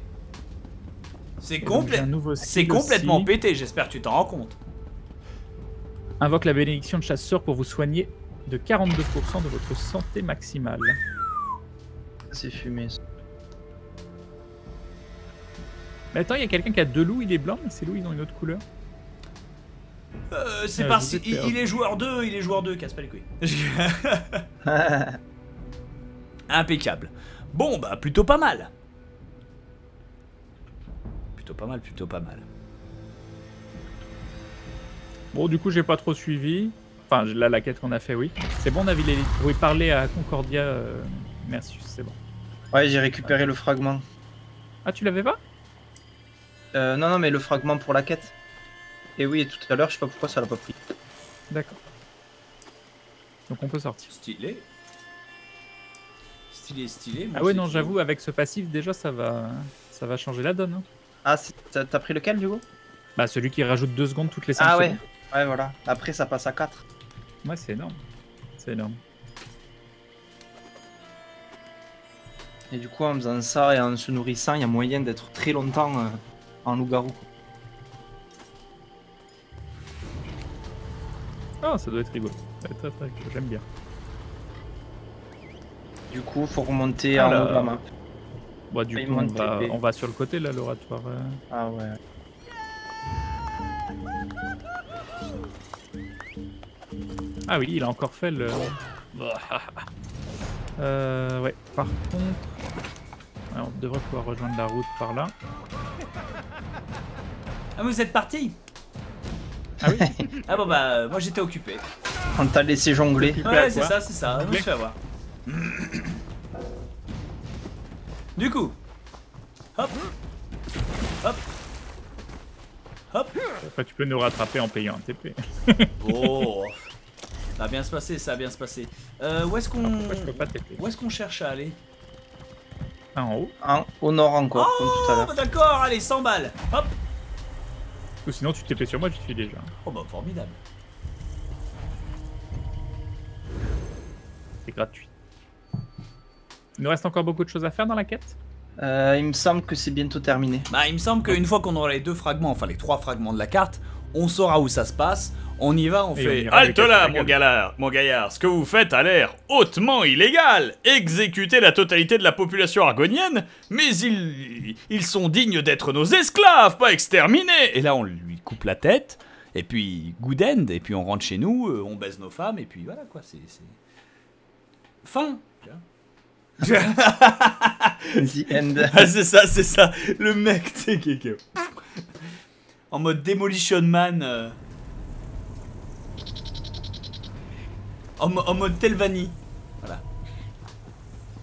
C'est complè complètement pété, j'espère que tu t'en rends compte. Invoque la bénédiction de chasseur pour vous soigner de quarante-deux pour cent de votre santé maximale. C'est fumé. Ça. Mais attends, il y a quelqu'un qui a deux loups, il est blanc, mais ses loups ils ont une autre couleur. Euh, c'est euh, parce qu'il il est joueur deux, il est joueur deux, casse pas les couilles. Impeccable. Bon, bah plutôt pas mal. Plutôt pas mal, plutôt pas mal. Bon, du coup, j'ai pas trop suivi. Enfin, là, la quête qu'on a fait, oui. C'est bon, on a vu les... Oui, parler à Concordia. Euh... Merci, c'est bon. Ouais, j'ai récupéré ah. le fragment. Ah, tu l'avais pas? Euh, non, non, mais le fragment pour la quête. Et oui, et tout à l'heure, je sais pas pourquoi ça l'a pas pris. D'accord. Donc on peut sortir. Stylé. Stylé, stylé. Ah ouais, non, j'avoue, avec ce passif, déjà, ça va ça va changer la donne. Hein. Ah, t'as pris lequel, du coup? Bah, celui qui rajoute deux secondes toutes les cinq ah, secondes. Ah ouais, ouais, voilà. Après, ça passe à quatre. Ouais, c'est énorme. C'est énorme. Et du coup, en faisant ça et en se nourrissant, il y a moyen d'être très longtemps euh, en loup-garou. Ah, oh, ça doit être rigolo. J'aime bien. Du coup, faut remonter ah, en haut de la map. Bah, du coup, on va, on va sur le côté là, l'oratoire. Euh... Ah ouais. Ah oui, il a encore fait le. Euh, ouais, par contre, alors, on devrait pouvoir rejoindre la route par là. Ah, vous êtes parti? Ah oui. Ah bon bah, euh, moi j'étais occupé. On t'a laissé jongler. Ouais, c'est ça, c'est ça, je me fais avoir. Du coup, hop, hop, hop. Enfin, tu peux nous rattraper en payant un T P. Oh. Ça va bien se passer, ça va bien se passer. Euh, où est-ce qu'on où est-ce qu'on cherche à aller? Ah, en haut. En, au nord encore, oh, comme tout à l'heure. Bah d'accord, allez, cent balles. Hop. Ou sinon tu t'épais sur moi, je suis déjà. Oh bah formidable. C'est gratuit. Il nous reste encore beaucoup de choses à faire dans la quête. Euh, il me semble que c'est bientôt terminé. Bah il me semble qu'une fois qu'on aura les deux fragments, enfin les trois fragments de la carte, on saura où ça se passe. On y va, on et fait... Halte là, mon gaillard, mon gaillard, ce que vous faites a l'air hautement illégal. Exécutez la totalité de la population argonienne, mais ils, ils sont dignes d'être nos esclaves, pas exterminés. Et là, on lui coupe la tête, et puis good end, et puis on rentre chez nous, on baise nos femmes, et puis voilà quoi, c'est... Fin. The end. Ah, c'est ça, c'est ça, le mec, t'es kéké. En mode Demolition Man... Euh... En, en mode Telvanni. Voilà.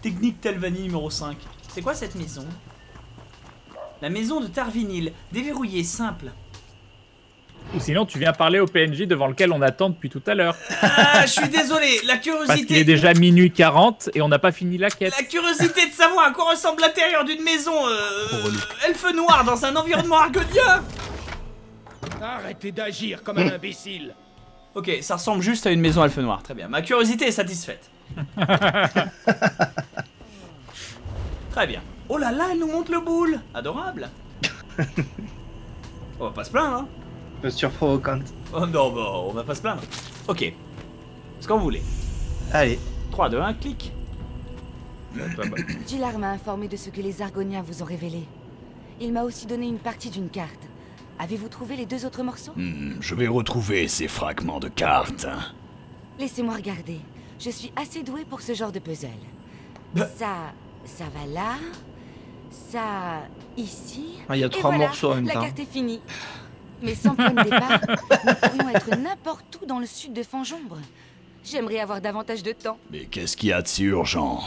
Technique Telvanni numéro cinq. C'est quoi cette maison? La maison de Tarvinil. Déverrouillée, simple. Ou sinon, tu viens parler au P N J devant lequel on attend depuis tout à l'heure. Ah, je suis désolé, la curiosité... Parce qu'il est déjà minuit quarante et on n'a pas fini la quête. La curiosité de savoir à quoi ressemble l'intérieur d'une maison euh, elfe noire dans un environnement argonien. Arrêtez d'agir comme un imbécile. Ok, ça ressemble juste à une maison elfe noire, très bien. Ma curiosité est satisfaite. Très bien. Oh là là, elle nous montre le boule. Adorable. On va pas se plaindre, hein. Un peu surprovocante. Oh non, bah, on va pas se plaindre. Ok, ce qu'on voulait. Allez. trois, deux, un, clic. Gilar m'a informé de ce que les Argoniens vous ont révélé. Il m'a aussi donné une partie d'une carte. Avez-vous trouvé les deux autres morceaux? hmm, Je vais retrouver ces fragments de cartes. Laissez-moi regarder. Je suis assez doué pour ce genre de puzzle. Bah. Ça, ça va là. Ça, ici. Ah, il y a trois voilà, morceaux en même temps. La carte est finie. Mais sans point de départ, nous pourrions être n'importe où dans le sud de Fangeombre. J'aimerais avoir davantage de temps. Mais qu'est-ce qu'il y a de si urgent?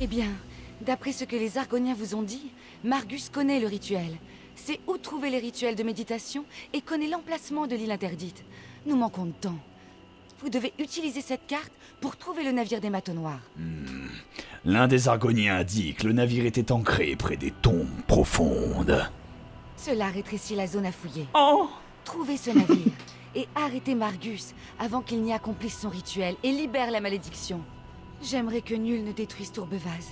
Eh bien, d'après ce que les Argoniens vous ont dit, Margus connaît le rituel. C'est où trouver les rituels de méditation et connaît l'emplacement de l'île interdite. Nous manquons de temps. Vous devez utiliser cette carte pour trouver le navire des Manteaux Noirs. Hmm. L'un des Argoniens a dit que le navire était ancré près des tombes profondes. Cela rétrécit la zone à fouiller. Oh! Trouvez ce navire et arrêtez Margus avant qu'il n'y accomplisse son rituel et libère la malédiction. J'aimerais que nul ne détruise Tourbevase.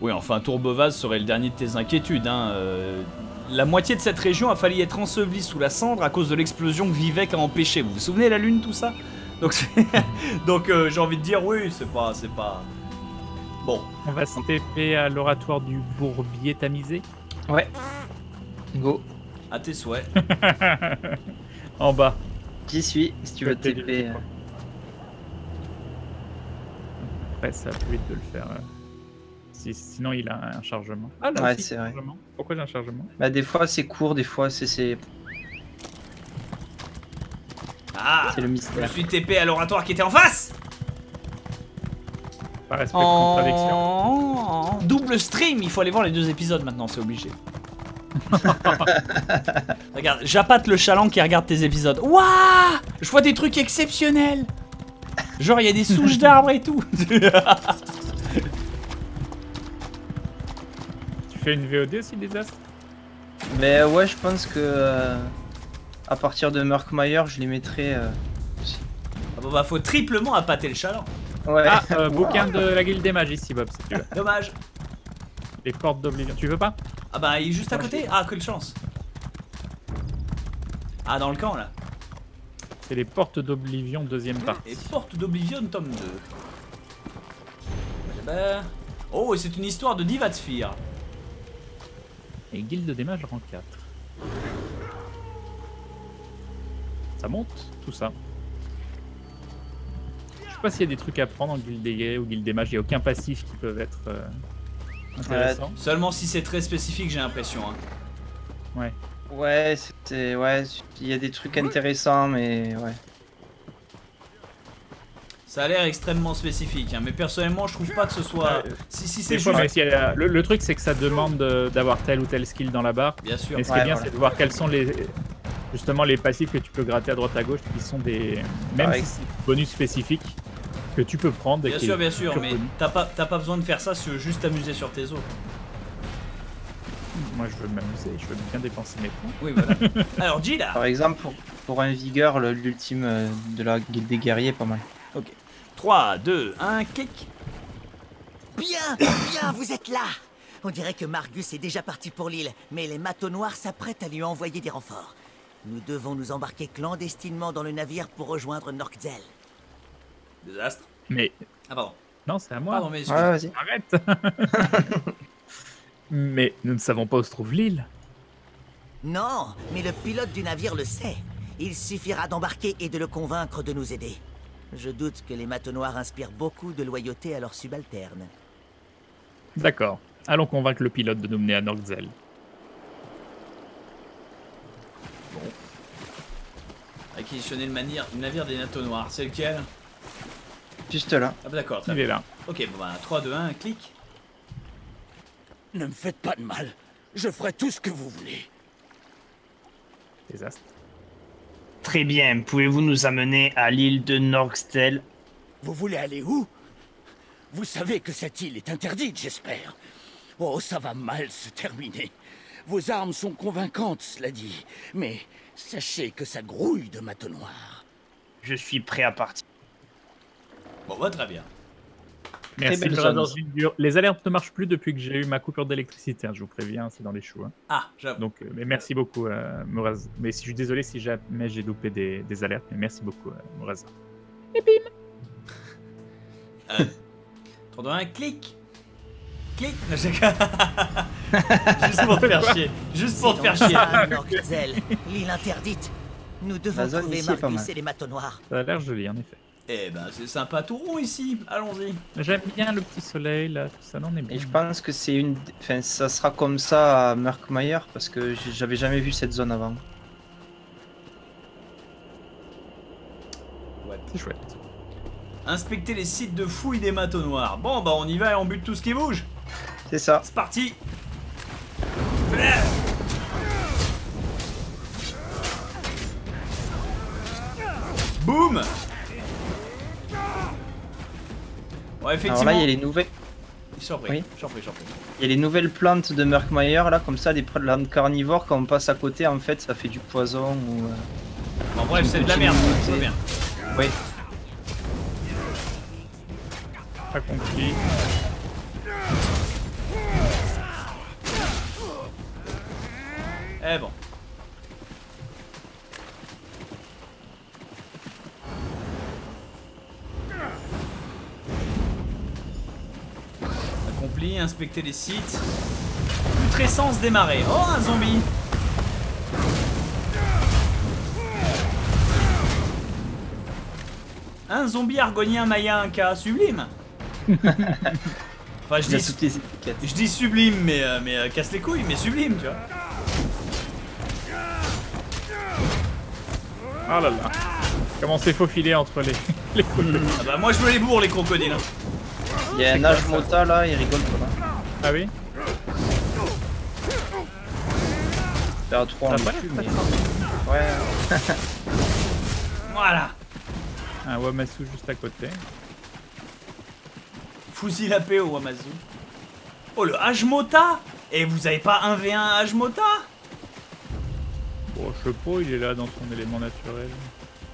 Oui, enfin, Tourbevase serait le dernier de tes inquiétudes, hein. Euh, la moitié de cette région a failli être ensevelie sous la cendre à cause de l'explosion que Vivec a empêchée. Vous vous souvenez, la lune, tout ça? Donc, donc euh, j'ai envie de dire, oui, c'est pas... c'est pas... Bon. On va se taper à l'oratoire du bourbier tamisé. Ouais. Go. À tes souhaits. En bas. J'y suis, si tu veux te taper... Euh... Après, ça va plus vite de le faire... Euh... Sinon, il a un chargement. Ah là, ouais, c'est vrai. Pourquoi il a un chargement? Bah, des fois c'est court, des fois c'est. Ah! C'est le mystère. Je suis T P à l'oratoire qui était en face! Par respect de contradiction. Double stream, il faut aller voir les deux épisodes maintenant, c'est obligé. Regarde, j'appâte le chaland qui regarde tes épisodes. Waouh! Je vois des trucs exceptionnels! Genre, il y a des souches d'arbres et tout! Une V O D aussi, Désastre? Mais ouais, je pense que euh, à partir de Murkmire, je les mettrai euh, aussi. Ah bon, bah faut triplement appâter le chaland. Ouais. Ah, euh, bouquin de la guilde des mages ici, Bob, si tu veux. Dommage. Les portes d'oblivion, tu veux pas? Ah bah il est juste à côté. Ah, quelle chance. Ah, dans le camp là. C'est les portes d'oblivion, deuxième partie. Les portes d'oblivion, tome deux. Oh, et c'est une histoire de Divatsphere. Et guilde des mages rang quatre. Ça monte, tout ça. Je sais pas s'il y a des trucs à prendre en guilde des ou guilde des mages, il n'y a aucun passif qui peuvent être euh, intéressant. Ouais, seulement si c'est très spécifique, j'ai l'impression. Hein. Ouais. Ouais, c'était. Ouais, il y a des trucs intéressants, mais ouais. Ça a l'air extrêmement spécifique, hein, mais personnellement je trouve pas que ce soit... Euh, si si c'est juste... a... le, le truc c'est que ça demande d'avoir tel ou tel skill dans la barre. Bien sûr. Mais ce ouais, qui est bien, voilà, c'est de voir quels sont les... justement les passifs que tu peux gratter à droite à gauche qui sont des... Même si c'est des bonus spécifiques que tu peux prendre. Et bien sûr, bien sûr, mais t'as pas, pas besoin de faire ça si tu veux juste t'amuser sur tes os. Moi je veux m'amuser, je veux bien dépenser mes points. Oui, voilà. Alors Gilar. Par exemple, pour, pour un vigueur, l'ultime de la guilde des guerriers est pas mal. Ok. trois, deux, un, kick. Bien, bien, vous êtes là. On dirait que Margus est déjà parti pour l'île, mais les Manteaux Noirs s'apprêtent à lui envoyer des renforts. Nous devons nous embarquer clandestinement dans le navire pour rejoindre Norgzell. Désastre. Mais... Ah pardon. Non, c'est à moi. Pardon, mais je... ah, vas-y. Arrête. Mais nous ne savons pas où se trouve l'île. Non, mais le pilote du navire le sait. Il suffira d'embarquer et de le convaincre de nous aider. Je doute que les Manteaux Noirs inspirent beaucoup de loyauté à leurs subalternes. D'accord. Allons convaincre le pilote de nous mener à Norgzell. Bon. Acquisitionner le, le navire des Manteaux Noirs. C'est lequel? Juste là. Ah bah d'accord, très bien. Il est là. Ok, bon bah trois, deux, un, clic. Ne me faites pas de mal. Je ferai tout ce que vous voulez. Désastre. Très bien, pouvez-vous nous amener à l'île de Norgzell? Vous voulez aller où? Vous savez que cette île est interdite, j'espère. Oh, ça va mal se terminer. Vos armes sont convaincantes, cela dit. Mais sachez que ça grouille de Manteaux Noirs. Je suis prêt à partir. Bon, bah très bien. Merci, très belle dans une dure... Les alertes ne marchent plus depuis que j'ai eu ma coupure d'électricité, hein, je vous préviens, c'est dans les choux. Hein. Ah, j'avoue. Donc, euh, mais merci beaucoup, euh, Moraz. Mais si, je suis désolé si jamais j'ai loupé des, des alertes, mais merci beaucoup, euh, Moraz. Et bim. trois, deux, un, clic. Clic. Juste pour te faire chier. Juste pour te faire chier. L'île interdite. Nous devons trouver Margus et les Manteaux Noirs. Ça a l'air joli, en effet. Eh ben c'est sympa tout rond ici, allons-y. J'aime bien le petit soleil là, tout ça, non, on est bien. Et je pense que c'est une... Enfin, ça sera comme ça à Murkmire, parce que j'avais jamais vu cette zone avant. C'est chouette. Inspecter les sites de fouilles des Manteaux Noirs. Bon bah on y va et on bute tout ce qui bouge. C'est ça. C'est parti. Boum. Bon, effectivement. Alors là il y a les nouvelles. Oui. Il y a les nouvelles plantes de Murkmire là, comme ça, des plantes carnivores, quand on passe à côté, en fait, ça fait du poison ou. En euh, bref, c'est de la merde. C'est de la merde. Oui. Pas compris. Eh bon. Inspecter les sites. Putrescence démarrée. Oh, un zombie. Un zombie argonien maya inca. Sublime. Enfin, je dis, je dis sublime, mais, euh, mais euh, casse les couilles, mais sublime, tu vois. Ah là là. Comment c'est faufilé entre les, les crocodiles. Ah bah, moi, je me les bourre, les crocodiles. Il y a un âge mota là, il rigole pas là. Ah oui. T'as trois en plus, mais... Ouais. Voilà. Un Wamasu juste à côté. Fusil à P O Wamasu. Oh le âge mota. Et vous avez pas un v un âge mota? Bon, je sais pas, il est là dans son élément naturel.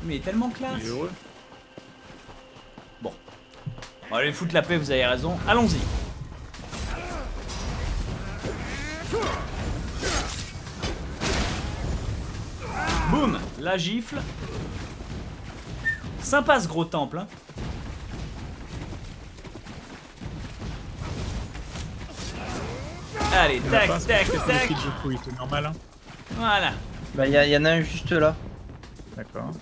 Mais il est tellement classe. Il est heureux. Bon, allez foutre la paix, vous avez raison. Allons-y. Boum, la gifle. Sympa ce gros temple. Hein. Allez, tac, tac, tac. tac. C'est normal. Hein. Voilà. Bah, il y, y en a un juste là. D'accord.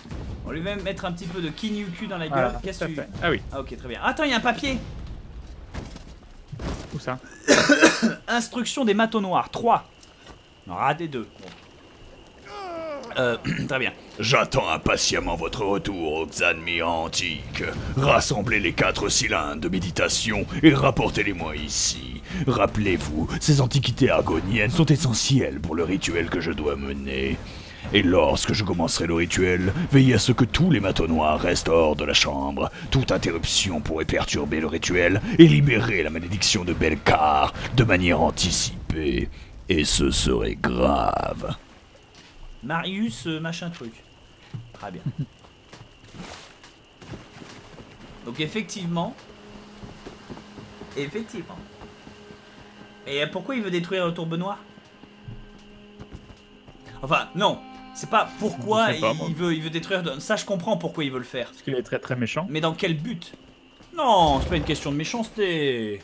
On lui va mettre un petit peu de kinyuku dans la gueule. Voilà, qu'est-ce que tu... Ah oui. Ah ok, très bien. Attends, il y a un papier. Où ça? Instruction des Manteaux Noirs, trois. On aura des deux. Euh, très bien. J'attends impatiemment votre retour aux Xanmi antiques. Rassemblez les quatre cylindres de méditation et rapportez-les-moi ici. Rappelez-vous, ces antiquités argoniennes sont essentielles pour le rituel que je dois mener. Et lorsque je commencerai le rituel, veillez à ce que tous les Manteaux Noirs restent hors de la chambre. Toute interruption pourrait perturber le rituel et libérer la malédiction de Belacar de manière anticipée. Et ce serait grave. Marius, machin truc. Très bien. Donc effectivement... Effectivement. Et pourquoi il veut détruire le Tourbenoir? Enfin, non. C'est pas pourquoi pas, il, il, veut, il veut détruire... Ça, je comprends pourquoi il veut le faire. Parce qu'il est très très méchant. Mais dans quel but? Non, c'est pas une question de méchanceté.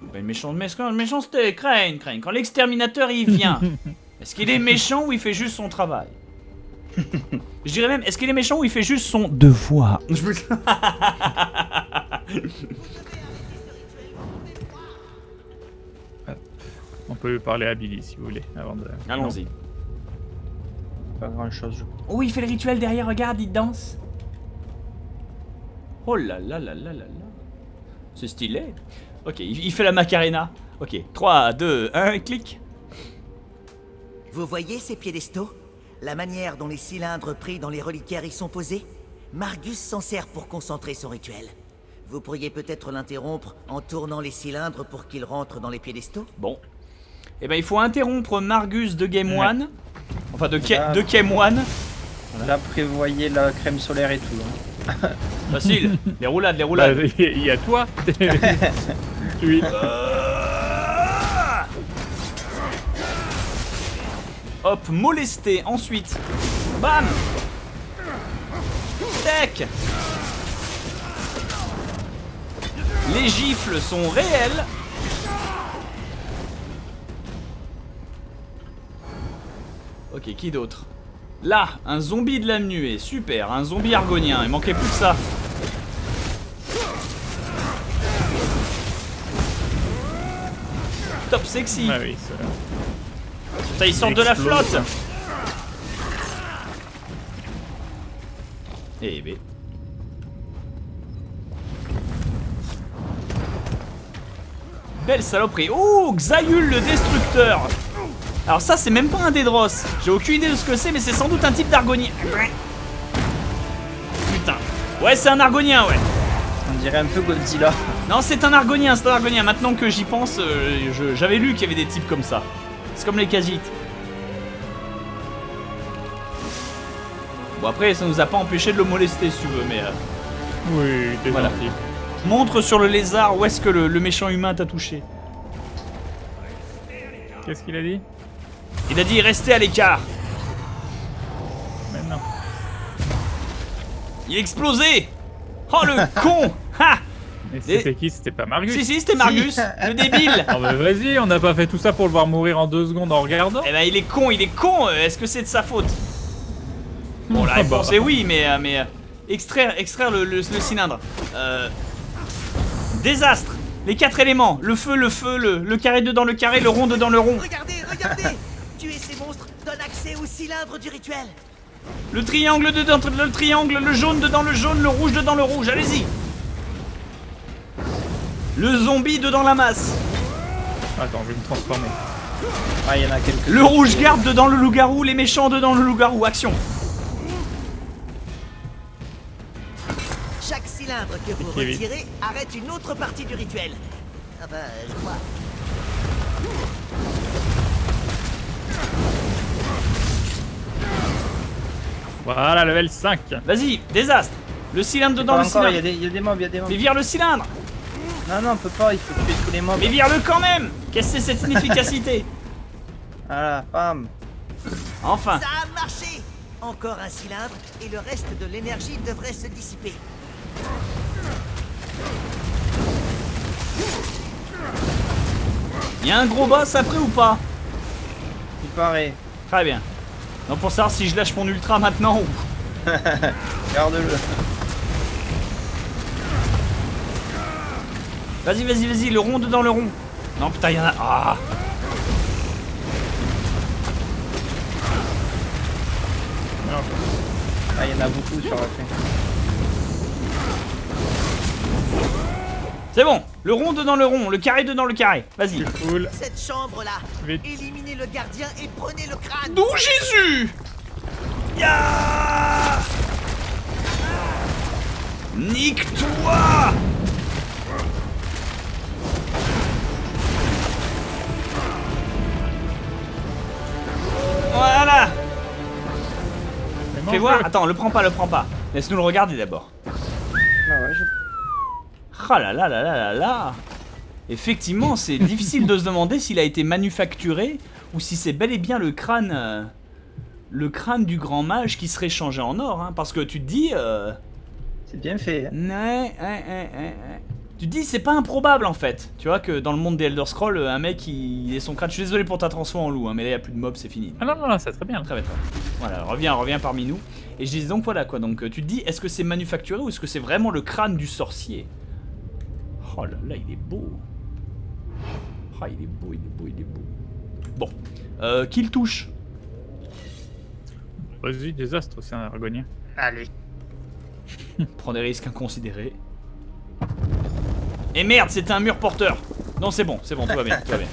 C'est pas une méchant... méchanceté. Krayn, Krayn. Quand l'exterminateur, il vient, est-ce qu'il est méchant ou il fait juste son travail? Je dirais même, est-ce qu'il est méchant ou il fait juste son devoir? On peut parler à Billy, si vous voulez, avant de... Allons-y. Pas grand chose. Oh, il fait le rituel derrière, regarde, il danse. Oh là là là là là là. C'est stylé. Ok, il fait la Macarena. Ok, trois, deux, un, clic. Vous voyez ces piédestaux? La manière dont les cylindres pris dans les reliquaires y sont posés? Margus s'en sert pour concentrer son rituel. Vous pourriez peut-être l'interrompre en tournant les cylindres pour qu'il rentre dans les piédestaux? Bon. Eh ben il faut interrompre Margus de Game One. Ouais. Enfin de, là, de Game One. Là prévoyez la crème solaire et tout. Hein. Facile, les roulades, les roulades. Bah, il y a toi. Oui. Hop, molester, ensuite. Bam. Tech. Les gifles sont réelles. Ok, qui d'autre? Là, un zombie de lame nuée, super, un zombie argonien, il manquait plus que ça. Top sexy. Ah oui, ça... Putain, ils sortent de la flotte. Eh ben, Belle saloperie. Oh, Xayul le Destructeur. Alors ça, c'est même pas un Dédros. J'ai aucune idée de ce que c'est, mais c'est sans doute un type d'Argonien. Putain. Ouais, c'est un Argonien, ouais. On dirait un peu Godzilla. Non, c'est un Argonien, c'est un Argonien. Maintenant que j'y pense, euh, j'avais lu qu'il y avait des types comme ça. C'est comme les Khajiits. Bon, après, ça nous a pas empêché de le molester, si tu veux, mais... Euh... Oui, t'es voilà. Gentil. Montre sur le lézard où est-ce que le, le méchant humain t'a touché. Qu'est-ce qu'il a dit? Il a dit restez à l'écart. Maintenant. Il est explosé. Oh le con. Ha. Mais c'était Et... qui? C'était pas Margus? Si si, c'était Margus, le débile. Oh bah vas-y, on n'a pas fait tout ça pour le voir mourir en deux secondes en regardant. Eh bah il est con, il est con. Est-ce que c'est de sa faute? Bon la réponse est oui, mais... mais... Extraire, extraire le, le, le cylindre. Euh... Désastre. Les quatre éléments. Le feu, le feu, le, le carré dedans le carré, le rond dedans le rond. Regardez, regardez. Tuer ces monstres donne accès au cylindre du rituel. Le triangle dedans le triangle, le jaune dedans le jaune, le rouge dedans le rouge. Allez-y. Le zombie dedans la masse. Attends, je vais me transformer. Ah, il y en a quelques. Le rouge garde dedans le loup-garou, les méchants dedans le loup-garou. Action. Chaque cylindre que vous retirez arrête une autre partie du rituel. Ah bah, je crois. Voilà, level cinq. Vas-y, désastre. Le cylindre dedans le cylindre. Il y a des, y a des mobs, il y a des mobs. Mais vire le cylindre. Non, non, on peut pas, il faut tuer tous les mobs. Mais vire-le quand même. Qu'est-ce que c'est cette inefficacité? Voilà, bam. Enfin. Ça a marché. Encore un cylindre et le reste de l'énergie devrait se dissiper. Il y a un gros boss après ou pas? Il paraît. Très bien. Non, pour savoir si je lâche mon ultra maintenant ou... Garde-le. Vas-y, vas-y, vas-y, le rond dedans le rond. Non, putain, il y en a... Ah. Ah, il y en a beaucoup sur la fin. C'est bon, le rond dedans le rond, le carré dedans le carré. Vas-y. Cool. Cette chambre là, vite. Éliminez le gardien et prenez le crâne. D'où Jésus. Ya yeah. Nique-toi. Voilà. Fais voir, attends, le prends pas, le prends pas. Laisse-nous le regarder d'abord. Ah ouais, je... Ah là là là là là là. Effectivement, c'est difficile de se demander s'il a été manufacturé ou si c'est bel et bien le crâne, euh, le crâne du grand mage qui serait changé en or, hein, parce que tu te dis... Euh... C'est bien fait. Hein. Ouais, ouais, ouais, ouais, ouais. Tu te dis, c'est pas improbable en fait. Tu vois que dans le monde des Elder Scrolls, un mec il est son crâne. Je suis désolé pour ta transformation en loup, hein, mais là il n'y a plus de mobs, c'est fini. Ah non, non, non, c'est très bien. Très bien. Voilà, reviens, reviens parmi nous. Et je dis donc voilà quoi. Donc tu te dis, est-ce que c'est manufacturé ou est-ce que c'est vraiment le crâne du sorcier? Oh là là, il est beau. Ah, il est beau, il est beau, il est beau. Bon, euh, qui le touche? Vas-y, désastre, c'est un argonien. Allez. Prends des risques inconsidérés. Et merde, c'était un mur porteur. Non, c'est bon, c'est bon, tout va bien, tout va bien.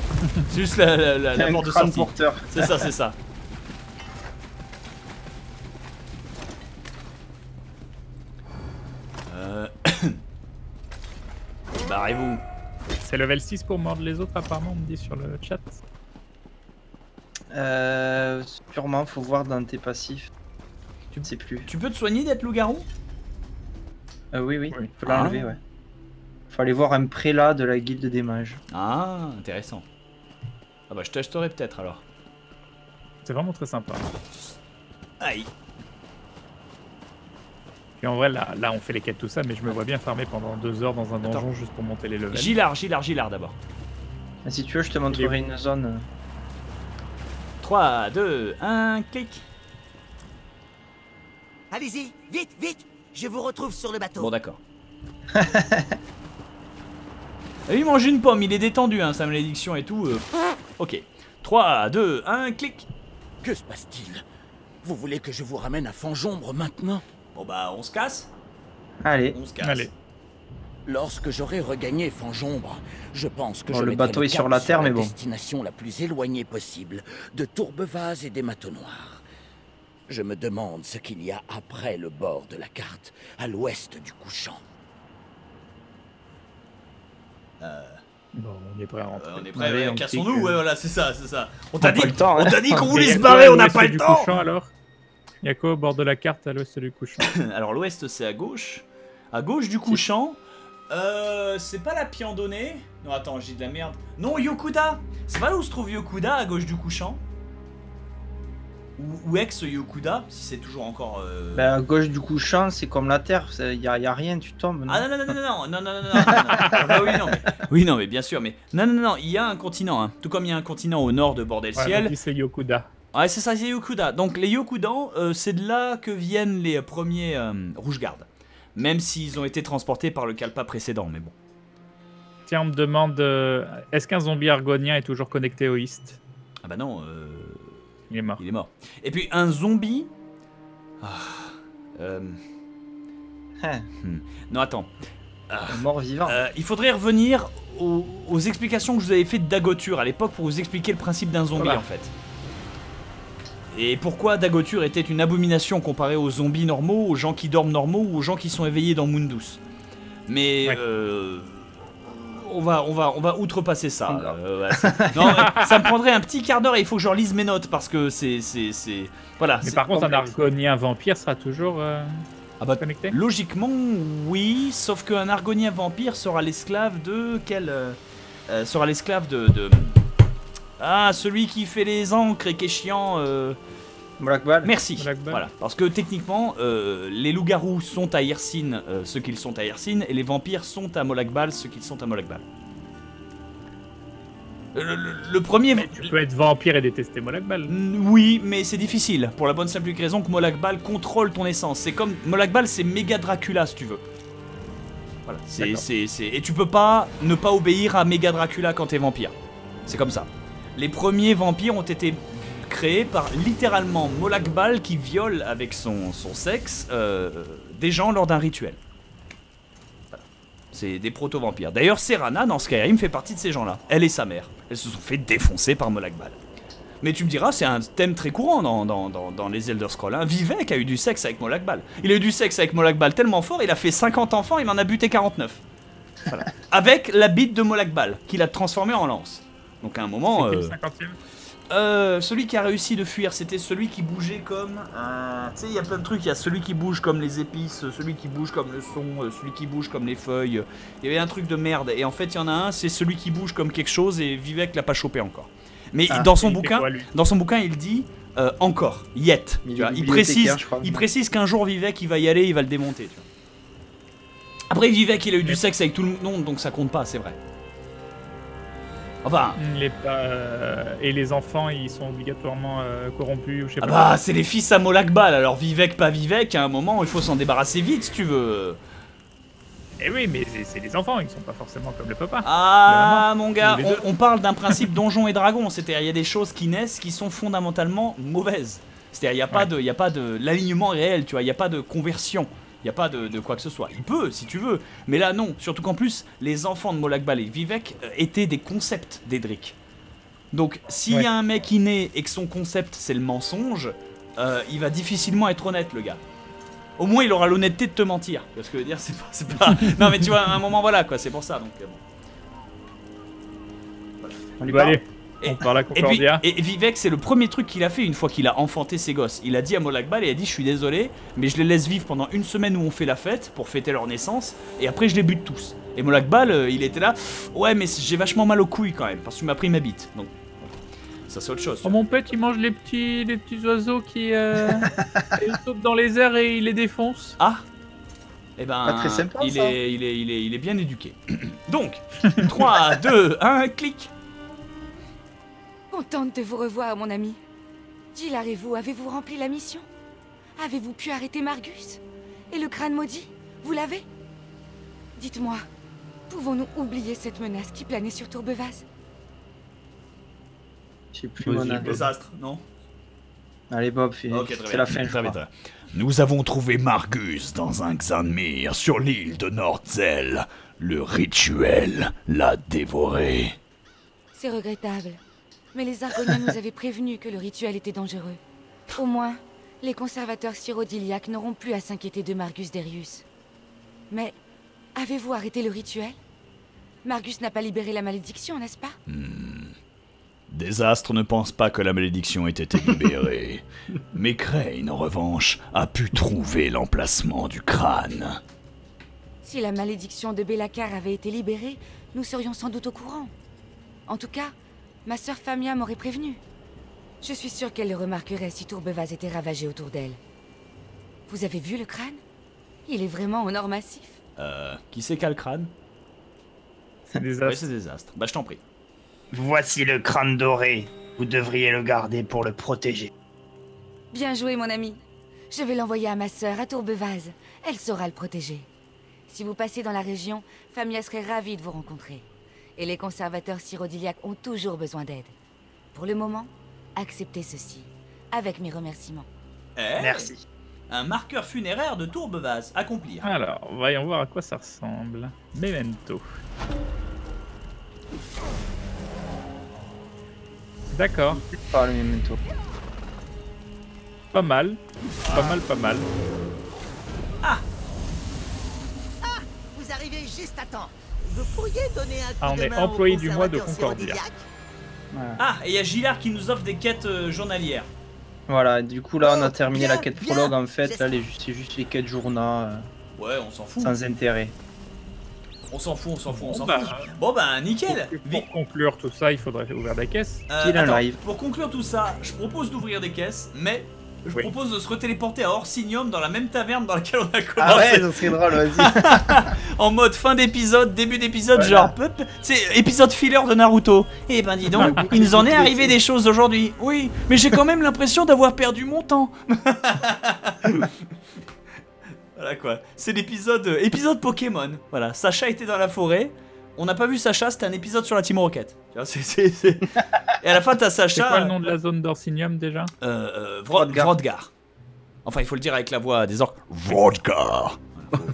C'est juste la, la, la, la porte de sortie. C'est ça, c'est ça. Euh... Barrez-vous. C'est level six pour mordre les autres, apparemment, on me dit sur le chat. Euh... Sûrement, faut voir dans tes passifs. Tu ne sais plus. Tu peux te soigner d'être loup-garou? euh, Oui, oui, oui. Faut l'enlever, ah, ouais. Faut aller voir un prélat de la guilde des mages. Ah, intéressant. Ah bah je t'achèterai peut-être alors. C'est vraiment très sympa. Aïe. Et en vrai là, là on fait les quêtes tout ça, mais je me vois bien farmer pendant deux heures dans un donjon. Attends. Juste pour monter les levels. Gilar, Gilar, Gilar d'abord. Si tu veux je te montrerai une zone. trois, deux, un, clic. Allez-y, vite, vite. Je vous retrouve sur le bateau. Bon d'accord. Il mange une pomme, il est détendu, hein, sa malédiction et tout. Euh... Ok. trois, deux, un, clic. Que se passe-t-il? Vous voulez que je vous ramène à Fangeombre maintenant? Bon bah, on se casse. Allez. On se casse. Allez. Lorsque j'aurai regagné Fangeombre, je pense que bon, je le bateau est sur la terre, sur la mais bon. Destination la plus éloignée possible de Tourbevase et des Manteaux Noirs. Je me demande ce qu'il y a après le bord de la carte, à l'ouest du couchant. Euh... Bon, on est prêt à rentrer. Euh, on est prêt. Ouais, cassons-nous. Que... Ouais, voilà, c'est ça, c'est ça. On t'a dit, hein. On t'a dit qu'on voulait se barrer, on n'a pas le temps. Couchant, alors il y a quoi au bord de la carte à l'ouest du couchant? Alors l'ouest, c'est à gauche, à gauche du couchant. Euh, c'est pas la Piandonnée. Non, attends, j'ai de la merde. Non, Yokuda. C'est pas là où se trouve Yokuda, à gauche du couchant? Ou, ou ex-Yokuda, si c'est toujours encore... Euh... Bah, à gauche du couchant, c'est comme la Terre, il n'y a, a rien, tu tombes. Non ah non, non, non, non, non, non, non, non, non, non, non. Ah, oui, non mais, oui, non, mais bien sûr, mais... Non, non, non, il y a un continent, hein. Tout comme il y a un continent au nord de Bordel-Ciel. Ouais, c'est Yokuda. Ouais, c'est ça, c'est Yokuda. Donc, les Yokudans, euh, c'est de là que viennent les premiers euh, Rouge-Gardes. Même s'ils ont été transportés par le Kalpa précédent, mais bon. Tiens, on me demande, euh, est-ce qu'un zombie argonien est toujours connecté au Hist? Ah bah non, euh... il est mort. Il est mort. Et puis un zombie... Oh, euh... hein. hmm. Non, attends. Euh, mort vivant. Euh, il faudrait revenir aux, aux explications que je vous avais faites d'Agoture à l'époque pour vous expliquer le principe d'un zombie, voilà. En fait. Et pourquoi Dagotur était une abomination comparée aux zombies normaux, aux gens qui dorment normaux ou aux gens qui sont éveillés dans Mundus. Mais ouais. euh, on, va, on, va, on va outrepasser ça. Non. Euh, ouais, ça, non, ça me prendrait un petit quart d'heure et il faut que je relise mes notes parce que c'est... Voilà, mais par contre, un argonien vampire sera toujours euh, ah bah, connecté. Logiquement, oui, sauf qu'un argonien vampire sera l'esclave de... Quel, euh, sera l'esclave de... de... Ah, celui qui fait les encres et qui est chiant. Euh... Molag Bal. Merci. Molag Bal. Voilà. Parce que techniquement, euh, les loups-garous sont à Hircine, euh, ceux qu'ils sont à Hircine, et les vampires sont à Molag Bal, ceux qu'ils sont à Molag Bal. Le, le, le premier. Mais tu peux être vampire et détester Molag Bal. Oui, mais c'est difficile. Pour la bonne simple raison que Molag Bal contrôle ton essence. C'est comme Molag Bal, c'est méga Dracula si tu veux. Voilà. C'est, c'est, c'est... Et tu peux pas ne pas obéir à méga Dracula quand t'es vampire. C'est comme ça. Les premiers vampires ont été créés par littéralement Molag Bal qui viole avec son, son sexe euh, des gens lors d'un rituel. Voilà. C'est des proto-vampires. D'ailleurs, Serana, dans Skyrim, fait partie de ces gens-là. Elle et sa mère. Elles se sont fait défoncer par Molag Bal. Mais tu me diras, c'est un thème très courant dans, dans, dans, dans les Elder Scrolls. Hein. Vivec a eu du sexe avec Molag Bal. Il a eu du sexe avec Molag Bal tellement fort, il a fait cinquante enfants, il en a buté quarante-neuf. Voilà. Avec la bite de Molag Bal, qu'il a transformée en lance. Donc à un moment, euh, euh, celui qui a réussi de fuir, c'était celui qui bougeait comme... Euh, tu sais, il y a plein de trucs, il y a celui qui bouge comme les épices, celui qui bouge comme le son, celui qui bouge comme les feuilles. Il y avait un truc de merde, et en fait, il y en a un, c'est celui qui bouge comme quelque chose, et Vivec l'a pas chopé encore. Mais ah, dans, son bouquin, quoi, dans son bouquin, il dit euh, encore, yet. Tu vois, il précise, il précise qu'un jour, Vivec, il va y aller, il va le démonter. Tu vois. Après, Vivec, il a eu du sexe avec tout le monde, donc ça compte pas, c'est vrai. Enfin, les, euh, et les enfants, ils sont obligatoirement euh, corrompus ou je sais ah pas. Bah, c'est les fils à Molag Bal, alors Vivec, pas Vivec, à un moment, il faut s'en débarrasser vite si tu veux. Eh oui, mais c'est les enfants, ils sont pas forcément comme le papa. Ah, mon gars, on, on parle d'un principe donjon et dragon, c'est-à-dire il y a des choses qui naissent qui sont fondamentalement mauvaises. C'est-à-dire il n'y a pas ouais. de, de l'alignement réel, tu vois, il n'y a pas de conversion. Il n'y a pas de, de quoi que ce soit. Il peut, si tu veux. Mais là, non. Surtout qu'en plus, les enfants de Molag Bal et Vivec euh, étaient des concepts d'Edric. Donc, s'il ouais. y a un mec inné et que son concept, c'est le mensonge, euh, il va difficilement être honnête, le gars. Au moins, il aura l'honnêteté de te mentir. Parce que dire, c'est pas, pas... Non, mais tu vois, à un moment, voilà, quoi. C'est pour ça, donc... Euh, bon. Voilà. On lui va aller. Et, on parle à Concordia. Et, puis, et Vivec, c'est le premier truc qu'il a fait une fois qu'il a enfanté ses gosses. Il a dit à Molag Bal, il a dit, je suis désolé, mais je les laisse vivre pendant une semaine où on fait la fête pour fêter leur naissance, et après je les bute tous. Et Molag Bal, il était là, ouais, mais j'ai vachement mal aux couilles quand même, parce que tu m'as pris ma bite. Donc, ça c'est autre chose. Oh, mon pet, il mange les petits, les petits oiseaux qui euh, sautent dans les airs et il les défonce. Ah. Eh ben, pas très sympa, il, ça. Est, il, est, il, est, il est bien éduqué. Donc, trois, deux, un, clic. Contente de vous revoir, mon ami. Gilar et vous, avez-vous rempli la mission? Avez-vous pu arrêter Margus? Et le crâne maudit? Vous l'avez? Dites-moi, pouvons-nous oublier cette menace qui planait sur Tourbevase? Je sais plus mon nom. Désastre, non? Allez Bob, c'est okay, la fin. Très bien. Nous avons trouvé Margus dans un Xanmir sur l'île de Norgzell. Le rituel l'a dévoré. C'est regrettable. Mais les Argoniens nous avaient prévenu que le rituel était dangereux. Au moins, les conservateurs cyrodiliaques n'auront plus à s'inquiéter de Margus Darius. Mais avez-vous arrêté le rituel? Margus n'a pas libéré la malédiction, n'est-ce pas? hmm. Désastre ne pense pas que la malédiction ait été libérée. Mais Krayn, en revanche, a pu trouver l'emplacement du crâne. Si la malédiction de Belacar avait été libérée, nous serions sans doute au courant. En tout cas, ma sœur Famia m'aurait prévenue. Je suis sûre qu'elle le remarquerait si Tourbevase était ravagée autour d'elle. Vous avez vu le crâne? Il est vraiment en or massif. Euh... Qui c'est qu'a le crâne? C'est Désastre. Ouais, c'est Désastre. Bah je t'en prie. Voici le crâne doré. Vous devriez le garder pour le protéger. Bien joué, mon ami. Je vais l'envoyer à ma sœur, à Tourbevase. Elle saura le protéger. Si vous passez dans la région, Famia serait ravie de vous rencontrer. Et les conservateurs cyrodiliaques ont toujours besoin d'aide. Pour le moment, acceptez ceci, avec mes remerciements. Hey, merci. Un marqueur funéraire de Tourbevase, accomplir. Alors, voyons voir à quoi ça ressemble. Memento. D'accord. Pas le memento. Pas mal. Pas mal, pas mal. Ah, ah, vous arrivez juste à temps. Vous pourriez donner un coup ah, on de est main employé du mois de Concordia. Voilà. Ah, et il y a Gilar qui nous offre des quêtes euh, journalières. Voilà, du coup là on a oh, terminé bien, la quête bien. prologue en fait, là c'est juste les quêtes journa. Euh, ouais, on s'en fout. Sans intérêt. On s'en fout, on s'en fout, on s'en bah, fout. Bon bah nickel. Pour, pour conclure tout ça, il faudrait ouvrir des caisses. Euh, il attends, live. Pour conclure tout ça, je propose d'ouvrir des caisses, mais je oui. propose de se retéléporter à Orsinium dans la même taverne dans laquelle on a commencé. Ah ouais, ça serait drôle, vas-y. En mode fin d'épisode, début d'épisode, voilà. genre, c'est épisode filler de Naruto. Eh ben dis donc, il nous en est arrivé des choses aujourd'hui. Oui, mais j'ai quand même l'impression d'avoir perdu mon temps. Voilà quoi, c'est l'épisode euh, épisode Pokémon. Voilà, Sacha était dans la forêt. On n'a pas vu Sacha, c'était un épisode sur la Team Rocket. C'est, c'est, c'est... Et à la fin, t'as Sacha. C'est quoi le nom de la zone d'Orsinium déjà? euh, euh, Vrodgar. Vrodgar. Enfin, il faut le dire avec la voix des orques. Vrodgar. Voilà,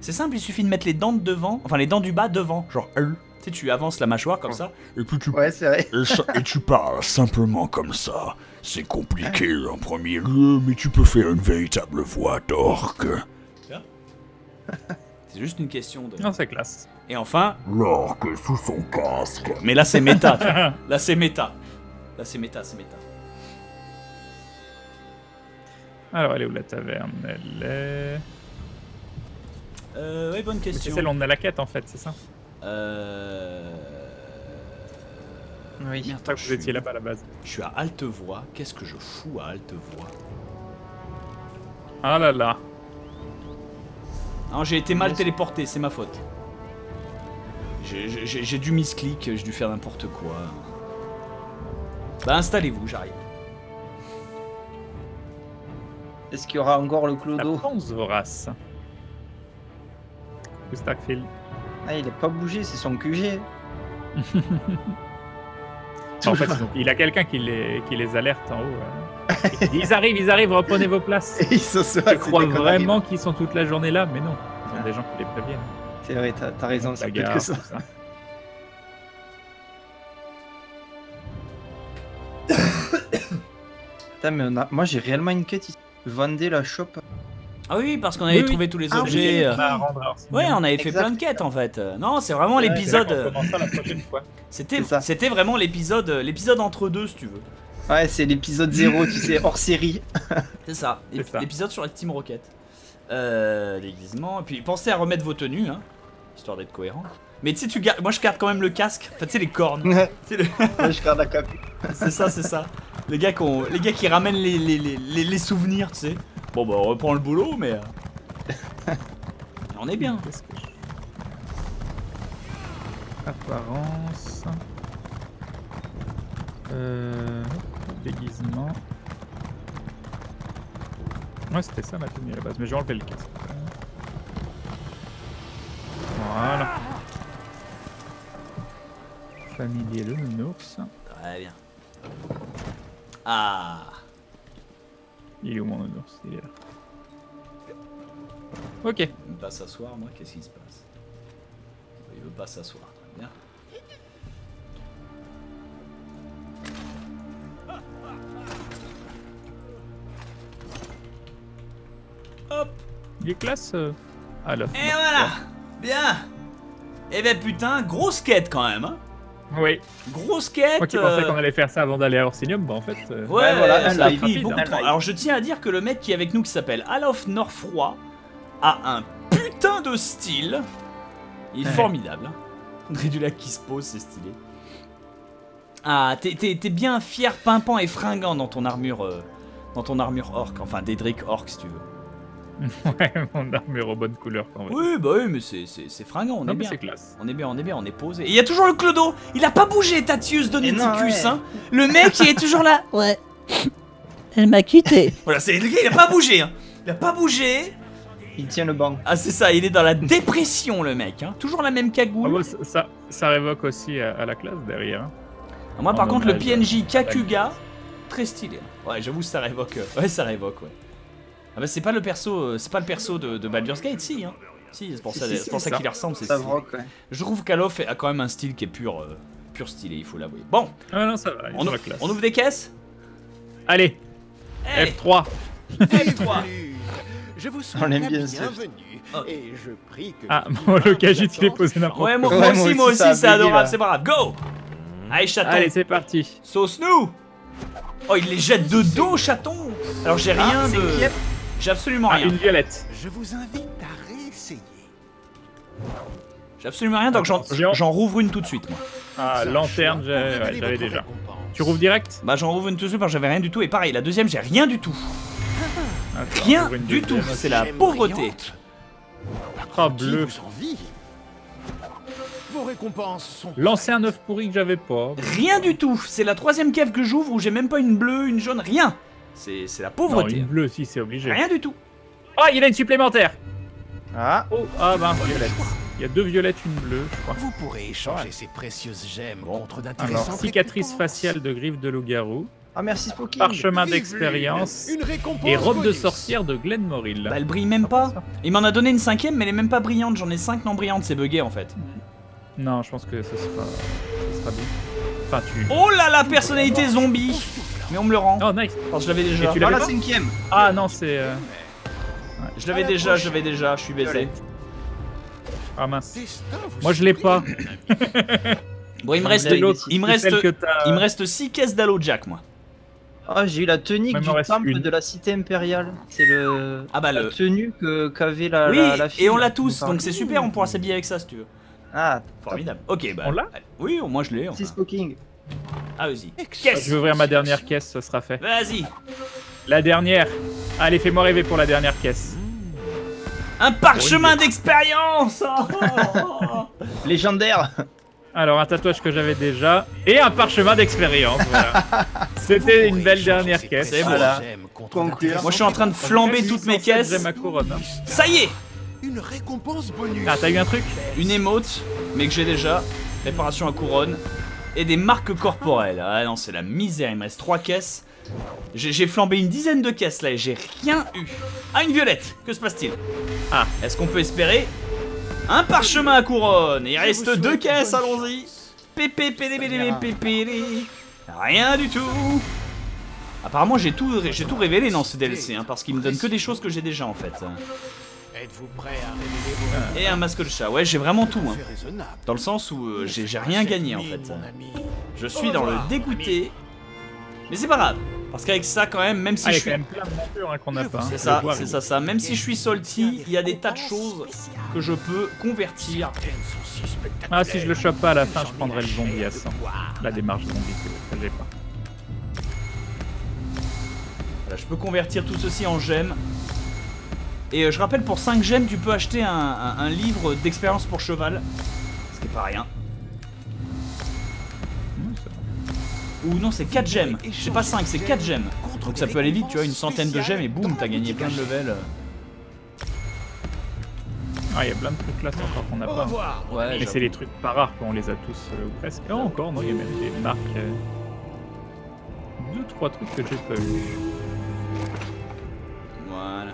c'est simple, il suffit de mettre les dents de devant, enfin les dents du bas devant, genre. Euh, tu sais, tu avances la mâchoire comme ça. Et puis tu. Ouais, c'est vrai. Et, ça, et tu parles simplement comme ça. C'est compliqué en premier lieu, mais tu peux faire une véritable voix d'orque. C'est juste une question de... Non, c'est classe. Et enfin... l'orque sous son casque. Mais là, c'est méta. Là, c'est méta. Là, c'est méta, c'est méta. Alors, elle est où la taverne? Elle est... Euh, oui, bonne question. C'est celle où on a la quête, en fait, c'est ça? Euh... Oui. Merde, tant que vous étiez là-bas à la base. Je suis à haute voix. Qu'est-ce que je fous à haute voix? Ah là là. Non, j'ai été mal téléporté, c'est ma faute. J'ai dû misclick, j'ai dû faire n'importe quoi. Bah installez-vous, j'arrive. Est-ce qu'il y aura encore le clodo? La ponce vorace. Starkfield. Ah, il a pas bougé, c'est son Q G. En fait, il a quelqu'un qui les, qui les alerte en haut. Ouais. Ils arrivent, ils arrivent, reprenez vos places. Ils se sont, je crois vraiment qu'ils sont toute la journée là, mais non, ils ont ah. des gens qui les préviennent. C'est vrai, t'as raison, c'est plus que ça. ça. Putain, mais on a... moi j'ai réellement une quête ici. Vendez la shop. Ah oui, parce qu'on avait oui, trouvé oui. tous les ah, objets. Euh... Ouais, on avait fait exact. plein de quêtes en fait. Non, c'est vraiment ouais, l'épisode. C'était vraiment l'épisode, l'épisode entre deux, si tu veux. Ouais, c'est l'épisode zéro, tu sais, hors série. C'est ça, l'épisode sur la Team Rocket. Euh, L'aiguisement, et puis pensez à remettre vos tenues, hein, histoire d'être cohérent. Mais tu sais, tu gardes, moi je garde quand même le casque, enfin tu sais les cornes. Le... Moi je garde la cape. C'est ça, c'est ça. Les gars, qu'on... les gars qui ramènent les, les, les, les, les souvenirs, tu sais. Bon bah on reprend le boulot, mais... on est bien. Apparence... Euh... déguisement. Ouais, c'était ça ma tenue à la base, mais j'ai enlevé le casque. Voilà. Familier le nounours. Très bien. Ah. Il est où mon nounours? Il est là. Ok. Il va s'asseoir, moi, qu'est-ce qui se passe? pas s'asseoir. Très bien. Hop. Il est classe euh... à la fin. Et voilà. Bien. Eh ben putain, grosse quête quand même. Hein. Oui. Grosse quête. Moi qui pensais qu'on allait faire ça avant d'aller à Orsinium, bah en fait. Euh... Ouais, ouais, voilà. Elle arrive rapide, hein. Alors je tiens à dire que le mec qui est avec nous, qui s'appelle Alof Norfroy, a un putain de style. Il est ouais. formidable. André Dulac qui se pose, c'est stylé. Ah, t'es bien fier, pimpant et fringant dans ton armure, euh, dans ton armure orc. Enfin, d'Edric orc si tu veux. Ouais, mon armure aux bonnes couleurs quand même. Oui, bah oui, mais c'est fringant, on non, est bien. C'est classe. On est bien, on est bien, on est posé. Et il y a toujours le clodo. Il a pas bougé, Tatius Doneticus. Non, ouais. Hein. Le mec, il est toujours là. Ouais. Elle m'a quitté. Voilà, c'est le gars, il a pas bougé. Hein. Il a pas bougé. Il tient le banc. Ah c'est ça, il est dans la dépression le mec, hein. Toujours la même cagoule. Ah bon, ça, ça, ça révoque aussi à, à la classe derrière. Hein. Ah, moi en par contre le P N J Kakuga, très stylé. Ouais j'avoue ça révoque, ouais ça révoque ouais. Ah bah c'est pas le perso, c'est pas le perso de, de Baldur's Gate si hein. Si c'est pour si, ça, si, ça, ça qu'il ressemble, c'est ça. Rock, ouais. Je trouve qu'Alof a quand même un style qui est pur, euh, pur stylé, il faut l'avouer. Bon, ah, non, ça va, on, la classe. On ouvre des caisses. Allez, hey. F trois. F trois. Je vous souhaite la bienvenue et je prie que... Ah, bon, le Kajit il est posé n'importe quoi. Ouais, moi, ouais, moi aussi, moi aussi, c'est adorable, c'est pas grave. Go. Allez, chaton. Allez, c'est parti. Sauce nous. Oh, il les jette de dos, chaton. Alors, j'ai rien ah, de... J'ai absolument rien. Ah, une violette. Je vous invite à réessayer. J'ai absolument rien, donc j'en rouvre une tout de suite, moi. Ah, lanterne, j'avais ouais, déjà. Récompense. Tu rouvres direct? Bah, j'en rouvre une tout de suite parce que j'avais rien du tout. Et pareil, la deuxième, j'ai rien du tout. Attends, rien du tout, c'est la pauvreté. Ah, bleu. Lancer un œuf pourri que j'avais pas. Rien du tout, c'est la troisième cave que j'ouvre où j'ai même pas une bleue, une jaune, rien. C'est la pauvreté. Non, une bleue, si, c'est obligé. Rien du tout. Ah, il a une supplémentaire. Ah, oh, ah bah, violette. Il y a deux violettes, une bleue, je crois. Vous pourrez échanger ces précieuses gemmes contre d'intéressants. Alors, cicatrice faciale de griffe de loup-garou. Ah merci Spooky. Parchemin d'expérience et robe bonus. De sorcière de Glenmoril. Bah elle brille même pas. Il m'en a donné une cinquième mais elle est même pas brillante. J'en ai cinq non brillantes, c'est bugué en fait. Non je pense que ça sera, ça sera bien. Enfin tu... Oh là la personnalité zombie. Mais on me le rend. Oh nice. Enfin, je l'avais déjà. Tu ah la cinquième. Ah non c'est... Euh... Ouais. Je l'avais déjà, je l'avais déjà, je suis baisé. Ah mince. Moi je l'ai pas. Bon il me reste, il me reste, il me reste six caisses d'Halo Jack moi. Ah oh, j'ai eu la tunique du temple une. De la cité impériale, c'est le ah bah la le... tenue qu'avait qu la, oui, la, la fille. Et on l'a tous, donc c'est super, on pourra s'habiller avec ça si tu veux. Ah, formidable. Ok, bah on l'a. Oui, au moins je l'ai. Enfin. C'est Spoking. Ah vas-y. Caisse. Je vais ouvrir ma dernière caisse, ça sera fait. Vas-y. La dernière. Allez, fais-moi rêver pour la dernière caisse. Un parchemin d'expérience. Oh légendaire. Alors un tatouage que j'avais déjà et un parchemin d'expérience. Voilà. C'était une belle dernière caisse. Et voilà. Conclure. Moi je suis en train de flamber toutes mes caisses. J'ai ma couronne. Hein. Ça y est. Une récompense bonus. Ah t'as eu un truc? Une émote, mais que j'ai déjà. Réparation à couronne et des marques corporelles. Ah non c'est la misère. Il me reste trois caisses. J'ai flambé une dizaine de caisses là et j'ai rien eu. Ah une violette. Que se passe-t-il? Ah est-ce qu'on peut espérer? Un parchemin à couronne, il reste deux caisses, allons-y. P P P D B D B P P D. Rien du tout. Apparemment j'ai tout, j'ai tout révélé dans ce D L C, hein, parce qu'il me donne que des choses que j'ai déjà en fait. Êtes-vous prêt à révéler vos... Et un masque de chat, ouais j'ai vraiment tout, hein. Dans le sens où euh, j'ai rien gagné en fait. Je suis dans le dégoûté, mais c'est pas grave. Parce qu'avec ça quand même, même si ah, je suis... Hein, c'est ça, hein. c'est ça, ça. Même si je suis salty, il y a des tas de choses que je peux convertir. Ah si je le chope pas à la fin, je prendrai le zombie à cent. La démarche zombie, que j'ai pas. Voilà, je peux convertir tout ceci en gemmes. Et je rappelle, pour cinq gemmes, tu peux acheter un, un, un livre d'expérience pour cheval. Ce qui est pas rien. Ou non, c'est quatre gemmes. C'est pas cinq, c'est quatre gemmes. Donc ça peut aller vite, tu vois, une centaine de gemmes et boum, t'as gagné plein de levels. Ah, il y a plein de trucs là, c'est encore qu'on n'a pas. Ouais, mais c'est les trucs pas rares, quoi, on les a tous ou euh, presque. Et encore, non, il y a même des marques. Euh... Deux, trois trucs que j'ai pas eu. Voilà.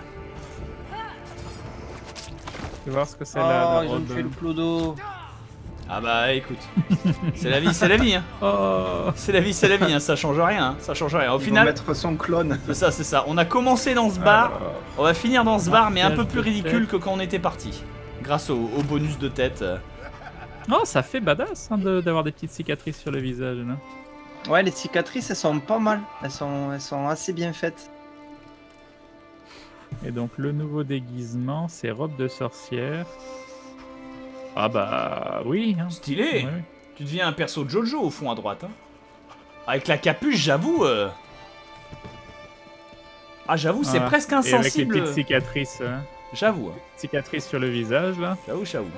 Tu vas voir ce que c'est là. Oh, j'ai tué le clodo. Ah bah écoute, c'est la vie, c'est la vie hein. Oh. C'est la vie, c'est la vie hein, ça change rien, hein. ça change rien. Au Ils final, mettre son clone. C'est ça, c'est ça. On a commencé dans ce bar, alors... on va finir dans ce bar, mais un peu plus ridicule que quand on était parti, grâce au, au bonus de tête. Oh, ça fait badass hein, d'avoir de, des petites cicatrices sur le visage. Là. Ouais, les cicatrices, elles sont pas mal, elles sont, elles sont assez bien faites. Et donc le nouveau déguisement, c'est robe de sorcière. Ah bah oui hein. Stylé ouais, ouais. Tu deviens un perso de Jojo au fond à droite hein. Avec la capuche j'avoue euh... Ah j'avoue c'est ah, presque insensible. Et avec les petites cicatrices hein. J'avoue hein. Cicatrices sur le visage là. J'avoue j'avoue.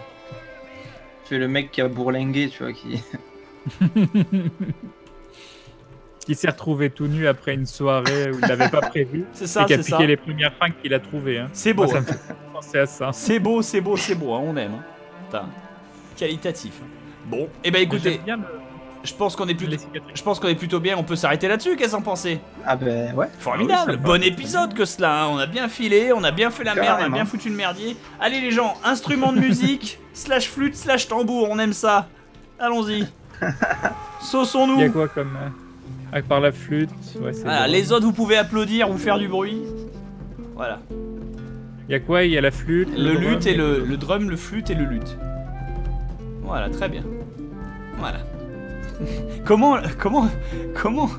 Tu es le mec qui a bourlingué tu vois qui... qui s'est retrouvé tout nu après une soirée où il n'avait pas prévu. C'est ça, c'est ça. Et qui a piqué les premières fringues qu'il a trouvées hein. C'est beau. Moi, ça me fait penser à ça. C'est beau, c'est beau, c'est beau hein. On aime hein. Qualitatif. Bon, eh ben écoutez, le... je pense qu'on est plutôt, je pense qu'on est plutôt bien. On peut s'arrêter là-dessus. Qu'est-ce que vous en pensez? Ah ben ouais. Formidable. Ah oui, bon épisode que cela. Hein. On a bien filé, on a bien fait la Carrément. merde, on a bien foutu le merdier. Allez les gens, instruments de musique, slash flûte, slash tambour. On aime ça. Allons-y. Saussons-nous. Il y a quoi comme euh, par la flûte ouais, voilà, les autres, vous pouvez applaudir ou faire du bruit. Voilà. Il y a quoi? Il y a la flûte, le, le luth et le, le drum, le flûte et le luth. Voilà, très bien. Voilà. comment, comment, comment,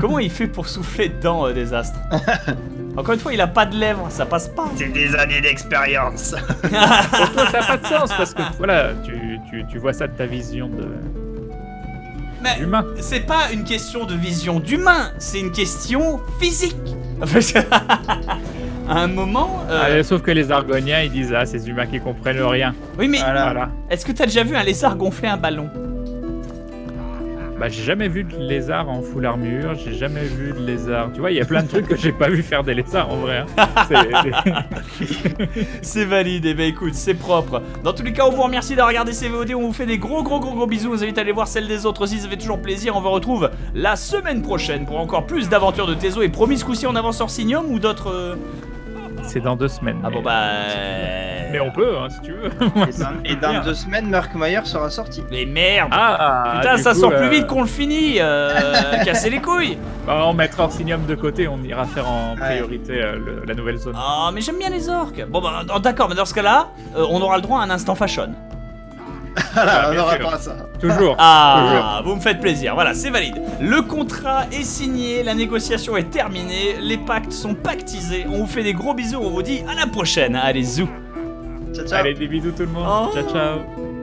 comment il fait pour souffler dedans, euh, Désastre? Encore une fois, il a pas de lèvres, ça passe pas. C'est des années d'expérience. Pour toi, ça n'a pas de sens parce que voilà, tu, tu, tu vois ça de ta vision de. Mais c'est pas une question de vision d'humain, c'est une question physique. À un moment... Euh... Ah, sauf que les Argoniens, ils disent « Ah, ces humains qui comprennent rien ». Oui, mais voilà. Voilà. Est-ce que t'as déjà vu un lézard gonfler un ballon? Bah, j'ai jamais vu de lézard en full armure, j'ai jamais vu de lézard... Tu vois, il y a plein de trucs que j'ai pas vu faire des lézards, en vrai. Hein. C'est valide, et eh ben écoute, c'est propre. Dans tous les cas, on vous remercie d'avoir regardé ces V O D, on vous fait des gros gros gros gros bisous, on vous invite à aller voir celle des autres aussi, ça fait toujours plaisir. On vous retrouve la semaine prochaine pour encore plus d'aventures de Teso, et promis, ce coup-ci, on avance Orsinium ou d'autres... Euh... C'est dans deux semaines. Ah bon bah... Mais on peut, hein, si tu veux. Et dans, et dans deux semaines, Murkmire sera sorti. Mais merde ah, ah, putain, ça coup, sort euh... plus vite qu'on le finit euh, Cassez les couilles bah, on mettra Orsinium de côté, on ira faire en priorité ouais. euh, le, la nouvelle zone. Ah, oh, mais j'aime bien les orques. Bon bah, d'accord, mais dans ce cas-là, euh, on aura le droit à un instant fashion. Voilà, on aura pas ça. Toujours. Ah, toujours. Vous me faites plaisir. Voilà, c'est valide. Le contrat est signé, la négociation est terminée, les pactes sont pactisés. On vous fait des gros bisous, on vous dit à la prochaine. Allez, zou. Ciao, ciao. Allez, des bisous tout le monde. Oh. Ciao, ciao.